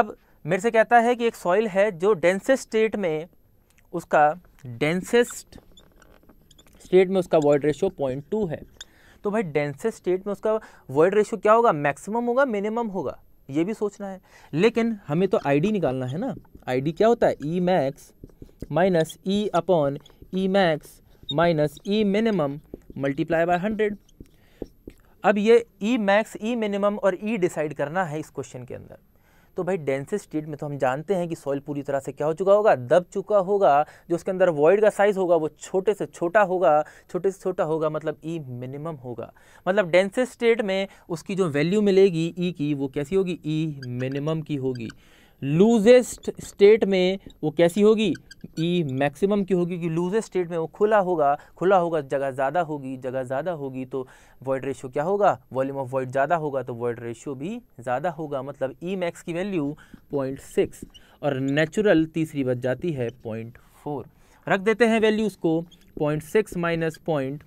अब मेरे से कहता है कि एक सॉइल है जो डेंसेस्ट स्टेट में उसका डेंसेस्ट स्टेट में उसका वॉइड रेशियो पॉइंट टू है. तो भाई डेंसेस्ट स्टेट में उसका वॉइड रेशियो क्या होगा, मैक्सिमम होगा मिनिमम होगा, ये भी सोचना है. लेकिन हमें तो आई डी निकालना है ना. आई डी क्या होता है, E max minus E upon E max minus E minimum multiply by hundred. अब ये ई मैक्स ई मिनिमम और ई डिसाइड करना है इस क्वेश्चन के अंदर. तो भाई डेंसेस्ट स्टेट में तो हम जानते हैं कि सॉइल पूरी तरह से क्या हो चुका होगा, दब चुका होगा, जो उसके अंदर वॉइड का साइज़ होगा वो छोटे से छोटा होगा, छोटे से छोटा होगा, मतलब ई मिनिमम होगा. मतलब डेंसेस्ट स्टेट में उसकी जो वैल्यू मिलेगी ई की वो कैसी होगी, ई मिनिमम की होगी. लूजेस्ट स्टेट में वो कैसी होगी, ई मैक्सिमम की होगी, कि लूजेस्ट स्टेट में वो खुला होगा, खुला होगा जगह ज़्यादा होगी, जगह ज़्यादा होगी तो वॉइड रेशियो क्या होगा, वॉल्यूम ऑफ वॉइड ज़्यादा होगा तो वॉइड रेशियो भी ज़्यादा होगा. मतलब ई मैक्स की वैल्यू पॉइंट सिक्स और नेचुरल तीसरी बच जाती है पॉइंट फोर. रख देते हैं वैल्यूज़ को, point six minus point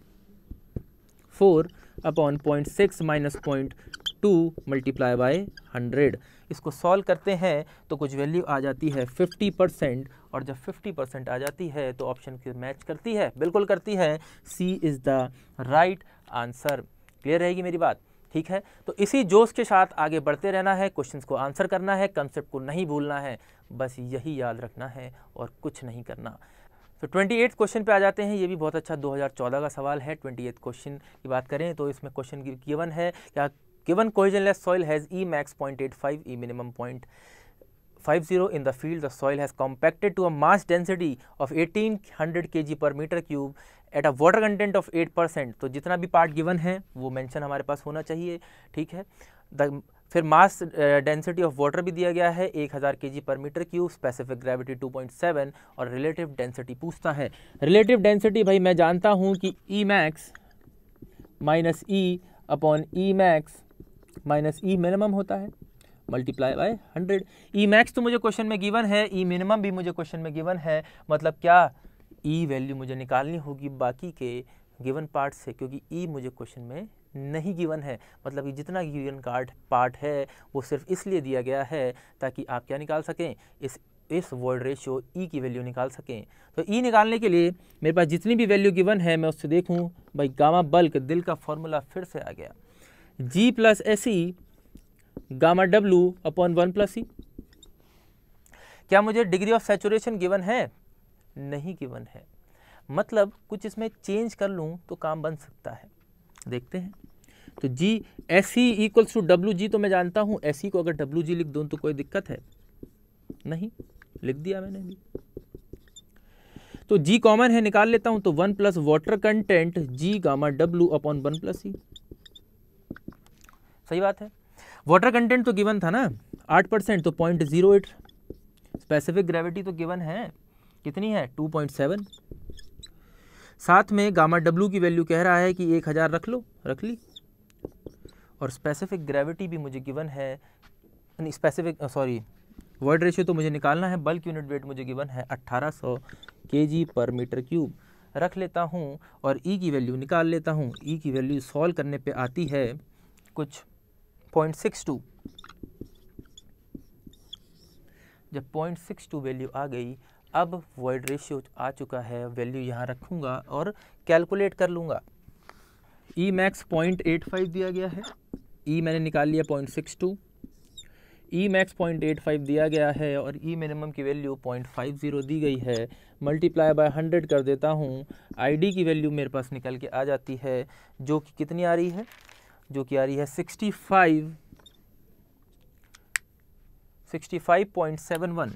four upon point six minus point two multiply by hundred. इसको सॉल्व करते हैं तो कुछ वैल्यू आ जाती है फिफ्टी परसेंट, और जब फिफ्टी परसेंट आ जाती है तो ऑप्शन की मैच करती है, बिल्कुल करती है. C is the right answer. Clear रहेगी मेरी बात. ठीक है, तो इसी जोश के साथ आगे बढ़ते रहना है, क्वेश्चंस को आंसर करना है, कंसेप्ट को नहीं भूलना है, बस यही याद रखना है और कुछ नहीं करना. तो अट्ठाईसवें क्वेश्चन पे आ जाते हैं, ये भी बहुत अच्छा दो हज़ार चौदह का सवाल है। अट्ठाईसवें क्वेश्चन की बात करें तो इसमें क्वेश्चन गिवन है क्या given cohesionless soil has E max point eight five E minimum point five zero in the field the soil has compacted to a mass density of eighteen hundred KG per metre cube at a water content of eight percent. तो जितना भी part given है वो mention हमारे पास होना चाहिए, ठीक है। द फिर मास डेंसिटी ऑफ वाटर भी दिया गया है एक हज़ार KG per metre cube, specific gravity two point seven और रिलेटिव डेंसिटी पूछता है। रिलेटिव डेंसिटी भाई मैं जानता हूँ कि E max minus E upon E max minus E minimum होता है multiply by hundred. E max तो मुझे क्वेश्चन में गिवन है, ई मिनिमम भी मुझे क्वेश्चन में गिवन है, मतलब क्या ई वैल्यू मुझे निकालनी होगी बाकी के गिवन पार्ट से, क्योंकि ई मुझे क्वेश्चन में नहीं गिवन है। मतलब ये जितना गिवन कार्ड पार्ट है वो सिर्फ इसलिए दिया गया है ताकि आप क्या निकाल सकें, इस इस वॉइड रेशियो ई की वैल्यू निकाल सकें। तो ई निकालने के लिए मेरे पास जितनी भी वैल्यू गिवन है मैं उससे देखूं भाई गामा बल्क दिल का फॉर्मूला फिर से आ गया G plus S E gamma W upon one plus E. क्या मुझे डिग्री ऑफ सैचुरेशन गिवन है? नहीं गिवन है, मतलब कुछ इसमें चेंज कर लूँ तो काम बन सकता है, देखते हैं। तो G S E equals to W G तो मैं जानता हूँ, एस ई को अगर डब्ल्यू जी लिख दूँ तो कोई दिक्कत है? नहीं, लिख दिया मैंने भी। तो जी कॉमन है, निकाल लेता हूँ, तो one plus water content G gamma W upon one plus E, सही बात है। वाटर कंटेंट तो गिवन था ना आठ परसेंट, तो point zero eight. Specific gravity तो गिवन है, कितनी है? Two point seven. साथ में गामा डब्लू की वैल्यू कह रहा है कि एक हज़ार रख लो, रख ली। और स्पेसिफिक ग्रेविटी भी मुझे गिवन है, स्पेसिफिक सॉरी वॉइड रेशियो तो मुझे निकालना है, बल्क यूनिट वेट मुझे गिवन है अट्ठारह सौ केजी पर मीटर क्यूब, रख लेता हूँ और ई की वैल्यू निकाल लेता हूँ। ई की वैल्यू सॉल्व करने पे आती है कुछ पॉइंट सिक्स टू। जब पॉइंट सिक्स टू वैल्यू आ गई, अब वॉइड रेशियो आ चुका है, वैल्यू यहाँ रखूँगा और कैलकुलेट कर लूँगा। E max point eight five दिया गया है, ई मैंने निकाल लिया point six two, E max point eight five दिया गया है और ई मिनिमम की वैल्यू पॉइंट फाइव जीरो दी गई है, मल्टीप्लाई बाय हंड्रेड कर देता हूँ। आईडी की वैल्यू मेरे पास निकल के आ जाती है जो कि कितनी आ रही है, जो कि आ रही है sixty five point seven one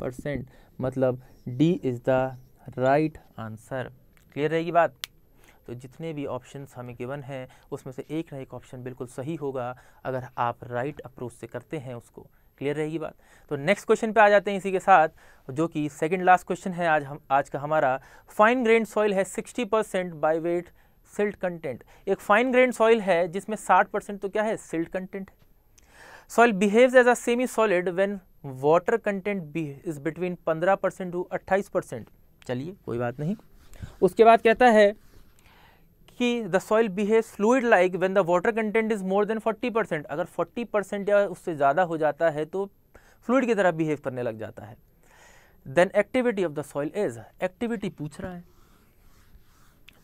percent, मतलब D is the right answer. Clear रहेगी बात? तो जितने भी ऑप्शंस हमें गिवन हैं उसमें से एक ना एक ऑप्शन बिल्कुल सही होगा अगर आप राइट अप्रोच से करते हैं उसको। क्लियर रहेगी बात? तो नेक्स्ट क्वेश्चन पे आ जाते हैं इसी के साथ, जो कि सेकंड लास्ट क्वेश्चन है आज हम आज का हमारा। फाइन ग्रेन सॉइल है sixty percent by weight silt content. एक फाइन ग्रेन सॉइल है जिसमें साठ परसेंट तो क्या है, silt content. Soil behaves as a semi solid when water content be is between पंद्रह परसेंट टू अट्ठाईस परसेंट। चलिए कोई बात नहीं। उसके बाद कहता है कि the soil behaves fluid like when the water content is more than forty percent. अगर फोर्टी परसेंट या उससे ज़्यादा हो जाता है तो फ्लूइड की तरह बिहेव करने लग जाता है। Then activity of the soil is, activity पूछ रहा है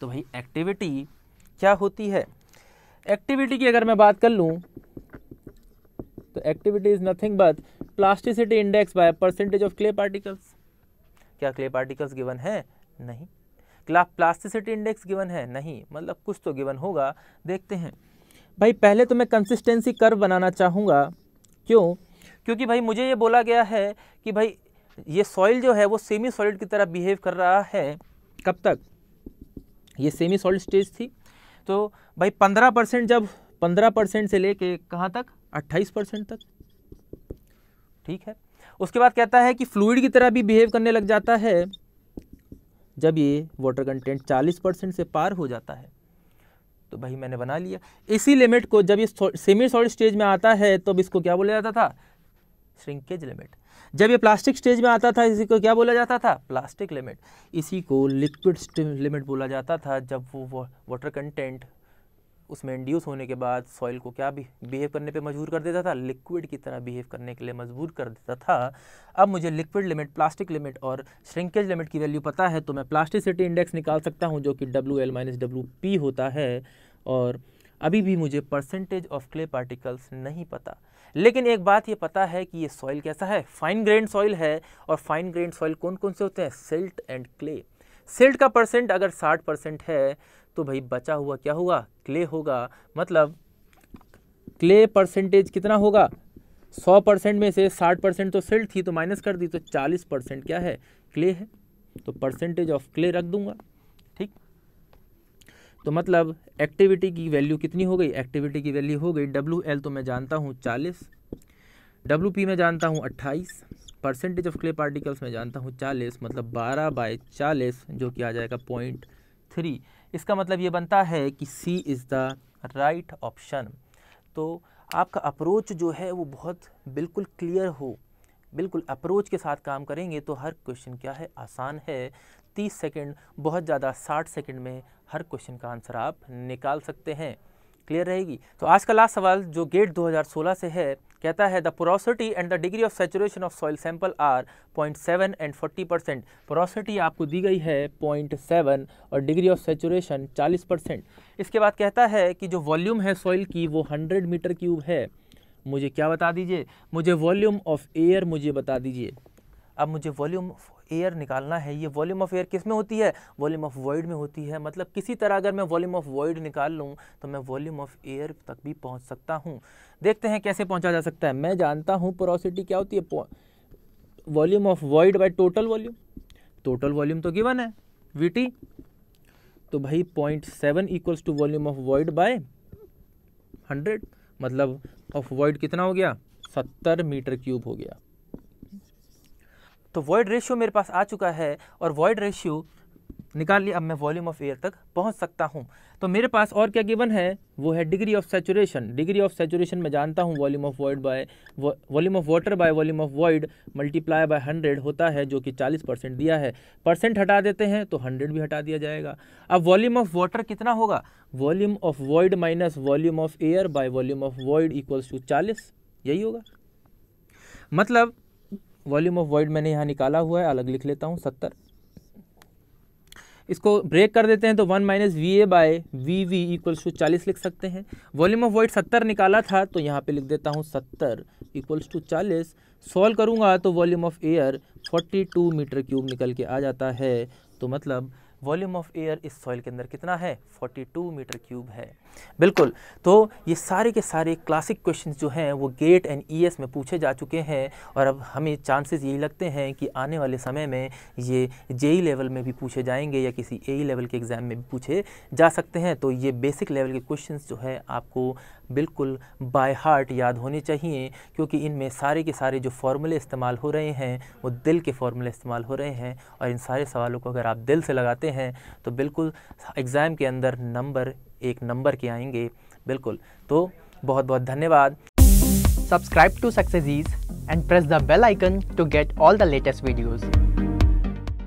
तो भाई एक्टिविटी क्या होती है? एक्टिविटी की अगर मैं बात कर लूँ तो activity is nothing but plasticity index by percentage of clay particles. क्या क्ले पार्टिकल्स गिवन है? नहीं। क्ला प्लास्टिसिटी इंडेक्स गिवन है? नहीं, मतलब कुछ तो गिवन होगा, देखते हैं। भाई पहले तो मैं कंसिस्टेंसी कर्व बनाना चाहूँगा, क्यों? क्योंकि भाई मुझे ये बोला गया है कि भाई ये सॉइल जो है वो सेमी सॉलिड की तरह बिहेव कर रहा है। कब तक? ये सेमी सॉलिड स्टेज थी, तो भाई पंद्रह परसेंट जब पंद्रह परसेंट से लेके कहाँ तक, अट्ठाईस परसेंट तक, ठीक है। उसके बाद कहता है कि फ्लूइड की तरह भी बिहेव करने लग जाता है जब ये वाटर कंटेंट चालीस परसेंट से पार हो जाता है। तो भाई मैंने बना लिया इसी लिमिट को। जब ये सेमी सॉलिड स्टेज में आता है तब तो इसको क्या बोला जाता था? Shrinkage limit. जब ये प्लास्टिक स्टेज में आता था इसी को क्या बोला जाता था? Plastic limit. इसी को लिक्विड लिमिट बोला जाता था जब वो वाटर कंटेंट उसमें इंड्यूस होने के बाद सॉइल को क्या भी बिहेव करने पे मजबूर कर देता था? लिक्विड की तरह बिहेव करने के लिए मजबूर कर देता था। अब मुझे लिक्विड लिमिट, प्लास्टिक लिमिट और श्रिंकेज लिमिट की वैल्यू पता है, तो मैं प्लास्टिसिटी इंडेक्स निकाल सकता हूँ जो कि W L minus W P होता है। और अभी भी मुझे परसेंटेज ऑफ क्ले पार्टिकल्स नहीं पता। लेकिन एक बात ये पता है कि ये सॉइल कैसा है, फाइन ग्रेन सॉइल है। और फाइन ग्रेन सॉइल कौन कौन से होते हैं, सिल्ट एंड क्ले। सिल्ट का परसेंट अगर साठ परसेंट है तो भाई बचा हुआ क्या होगा, क्ले होगा। मतलब क्ले परसेंटेज कितना होगा, सौ परसेंट में से साठ परसेंट तो सिल्ट थी तो माइनस कर दी, तो चालीस परसेंट क्या है, क्ले है। तो परसेंटेज ऑफ क्ले रख दूंगा, ठीक। तो मतलब एक्टिविटी की वैल्यू कितनी हो गई, एक्टिविटी की वैल्यू हो गई डब्ल्यू एल तो मैं जानता हूँ चालीस, डब्ल्यू पी मैं जानता हूँ अट्ठाईस, परसेंटेज ऑफ क्ले पार्टिकल्स मैं जानता हूँ चालीस, मतलब बारह बाई चालीस जो कि आ जाएगा पॉइंट थ्री। इसका मतलब ये बनता है कि C is the right option. तो आपका अप्रोच जो है वो बहुत बिल्कुल क्लियर हो, बिल्कुल अप्रोच के साथ काम करेंगे तो हर क्वेश्चन क्या है, आसान है। तीस सेकंड बहुत ज़्यादा, साठ सेकंड में हर क्वेश्चन का आंसर आप निकाल सकते हैं। क्लियर रहेगी। तो आज का लास्ट सवाल जो गेट दो हज़ार सोलह से है, कहता है the porosity and the degree of saturation of soil sample are point seven and forty percent. Porosity आपको दी गई है पॉइंट सेवन और डिग्री ऑफ सैचुरेशन चालीस परसेंट। इसके बाद कहता है कि जो वॉल्यूम है सॉइल की वो हंड्रेड मीटर क्यूब है। मुझे क्या बता दीजिए, मुझे वॉल्यूम ऑफ एयर मुझे बता दीजिए। अब मुझे वॉल्यूम ऑफ एयर निकालना है। ये वॉल्यूम ऑफ एयर किस में होती है, वॉल्यूम ऑफ वॉइड में होती है। मतलब किसी तरह अगर मैं वॉल्यूम ऑफ वॉइड निकाल लूँ तो मैं वॉल्यूम ऑफ एयर तक भी पहुँच सकता हूँ। देखते हैं कैसे पहुँचा जा सकता है। मैं जानता हूँ पोरोसिटी क्या होती है, volume of void by total volume. Total volume तो गिवन है वी टी, तो भाई point seven equals to volume of void by hundred, मतलब ऑफ वॉइड कितना हो गया, सत्तर मीटर क्यूब हो गया। तो वॉइड रेशियो मेरे पास आ चुका है और वॉइड रेशियो निकाल लिया। अब मैं वॉल्यूम ऑफ एयर तक पहुंच सकता हूं। तो मेरे पास और क्या गिवन है, वो है degree of saturation. Degree of saturation मैं जानता हूं volume of void by volume of water by volume of void multiply by hundred होता है, जो कि चालीस परसेंट दिया है। परसेंट हटा देते हैं तो हंड्रेड भी हटा दिया जाएगा। अब वॉल्यूम ऑफ वाटर कितना होगा, volume of void minus volume of air by volume of void equals to चालीस, यही होगा। मतलब वॉल्यूम ऑफ वॉइड मैंने यहाँ निकाला हुआ है, अलग लिख लेता हूँ सत्तर। इसको ब्रेक कर देते हैं तो one minus V A by V V equals to चालीस लिख सकते हैं। वॉल्यूम ऑफ वॉइड सत्तर निकाला था तो यहाँ पे लिख देता हूँ सत्तर इक्वल्स टू चालीस। सॉल्व करूँगा तो वॉल्यूम ऑफ एयर बयालीस मीटर क्यूब निकल के आ जाता है। तो मतलब वॉल्यूम ऑफ एयर इस सॉइल के अंदर कितना है, बयालीस मीटर क्यूब है। बिल्कुल, तो ये सारे के सारे क्लासिक क्वेश्चंस जो हैं वो गेट एंड ईएस में पूछे जा चुके हैं। और अब हमें चांसेस यही लगते हैं कि आने वाले समय में ये जेई लेवल में भी पूछे जाएंगे या किसी एई लेवल के एग्ज़ाम में भी पूछे जा सकते हैं। तो ये बेसिक लेवल के क्वेश्चंस जो है आपको बिल्कुल बाय हार्ट याद होने चाहिए, क्योंकि इनमें सारे के सारे जो फॉर्मूले इस्तेमाल हो रहे हैं वो दिल के फॉर्मूले इस्तेमाल हो रहे हैं। और इन सारे सवालों को अगर आप दिल से लगाते हैं तो बिल्कुल एग्ज़ाम के अंदर नंबर एक नंबर के आएंगे। बिल्कुल, तो बहुत बहुत धन्यवाद। Subscribe to success and press the bell icon to get all the latest videos.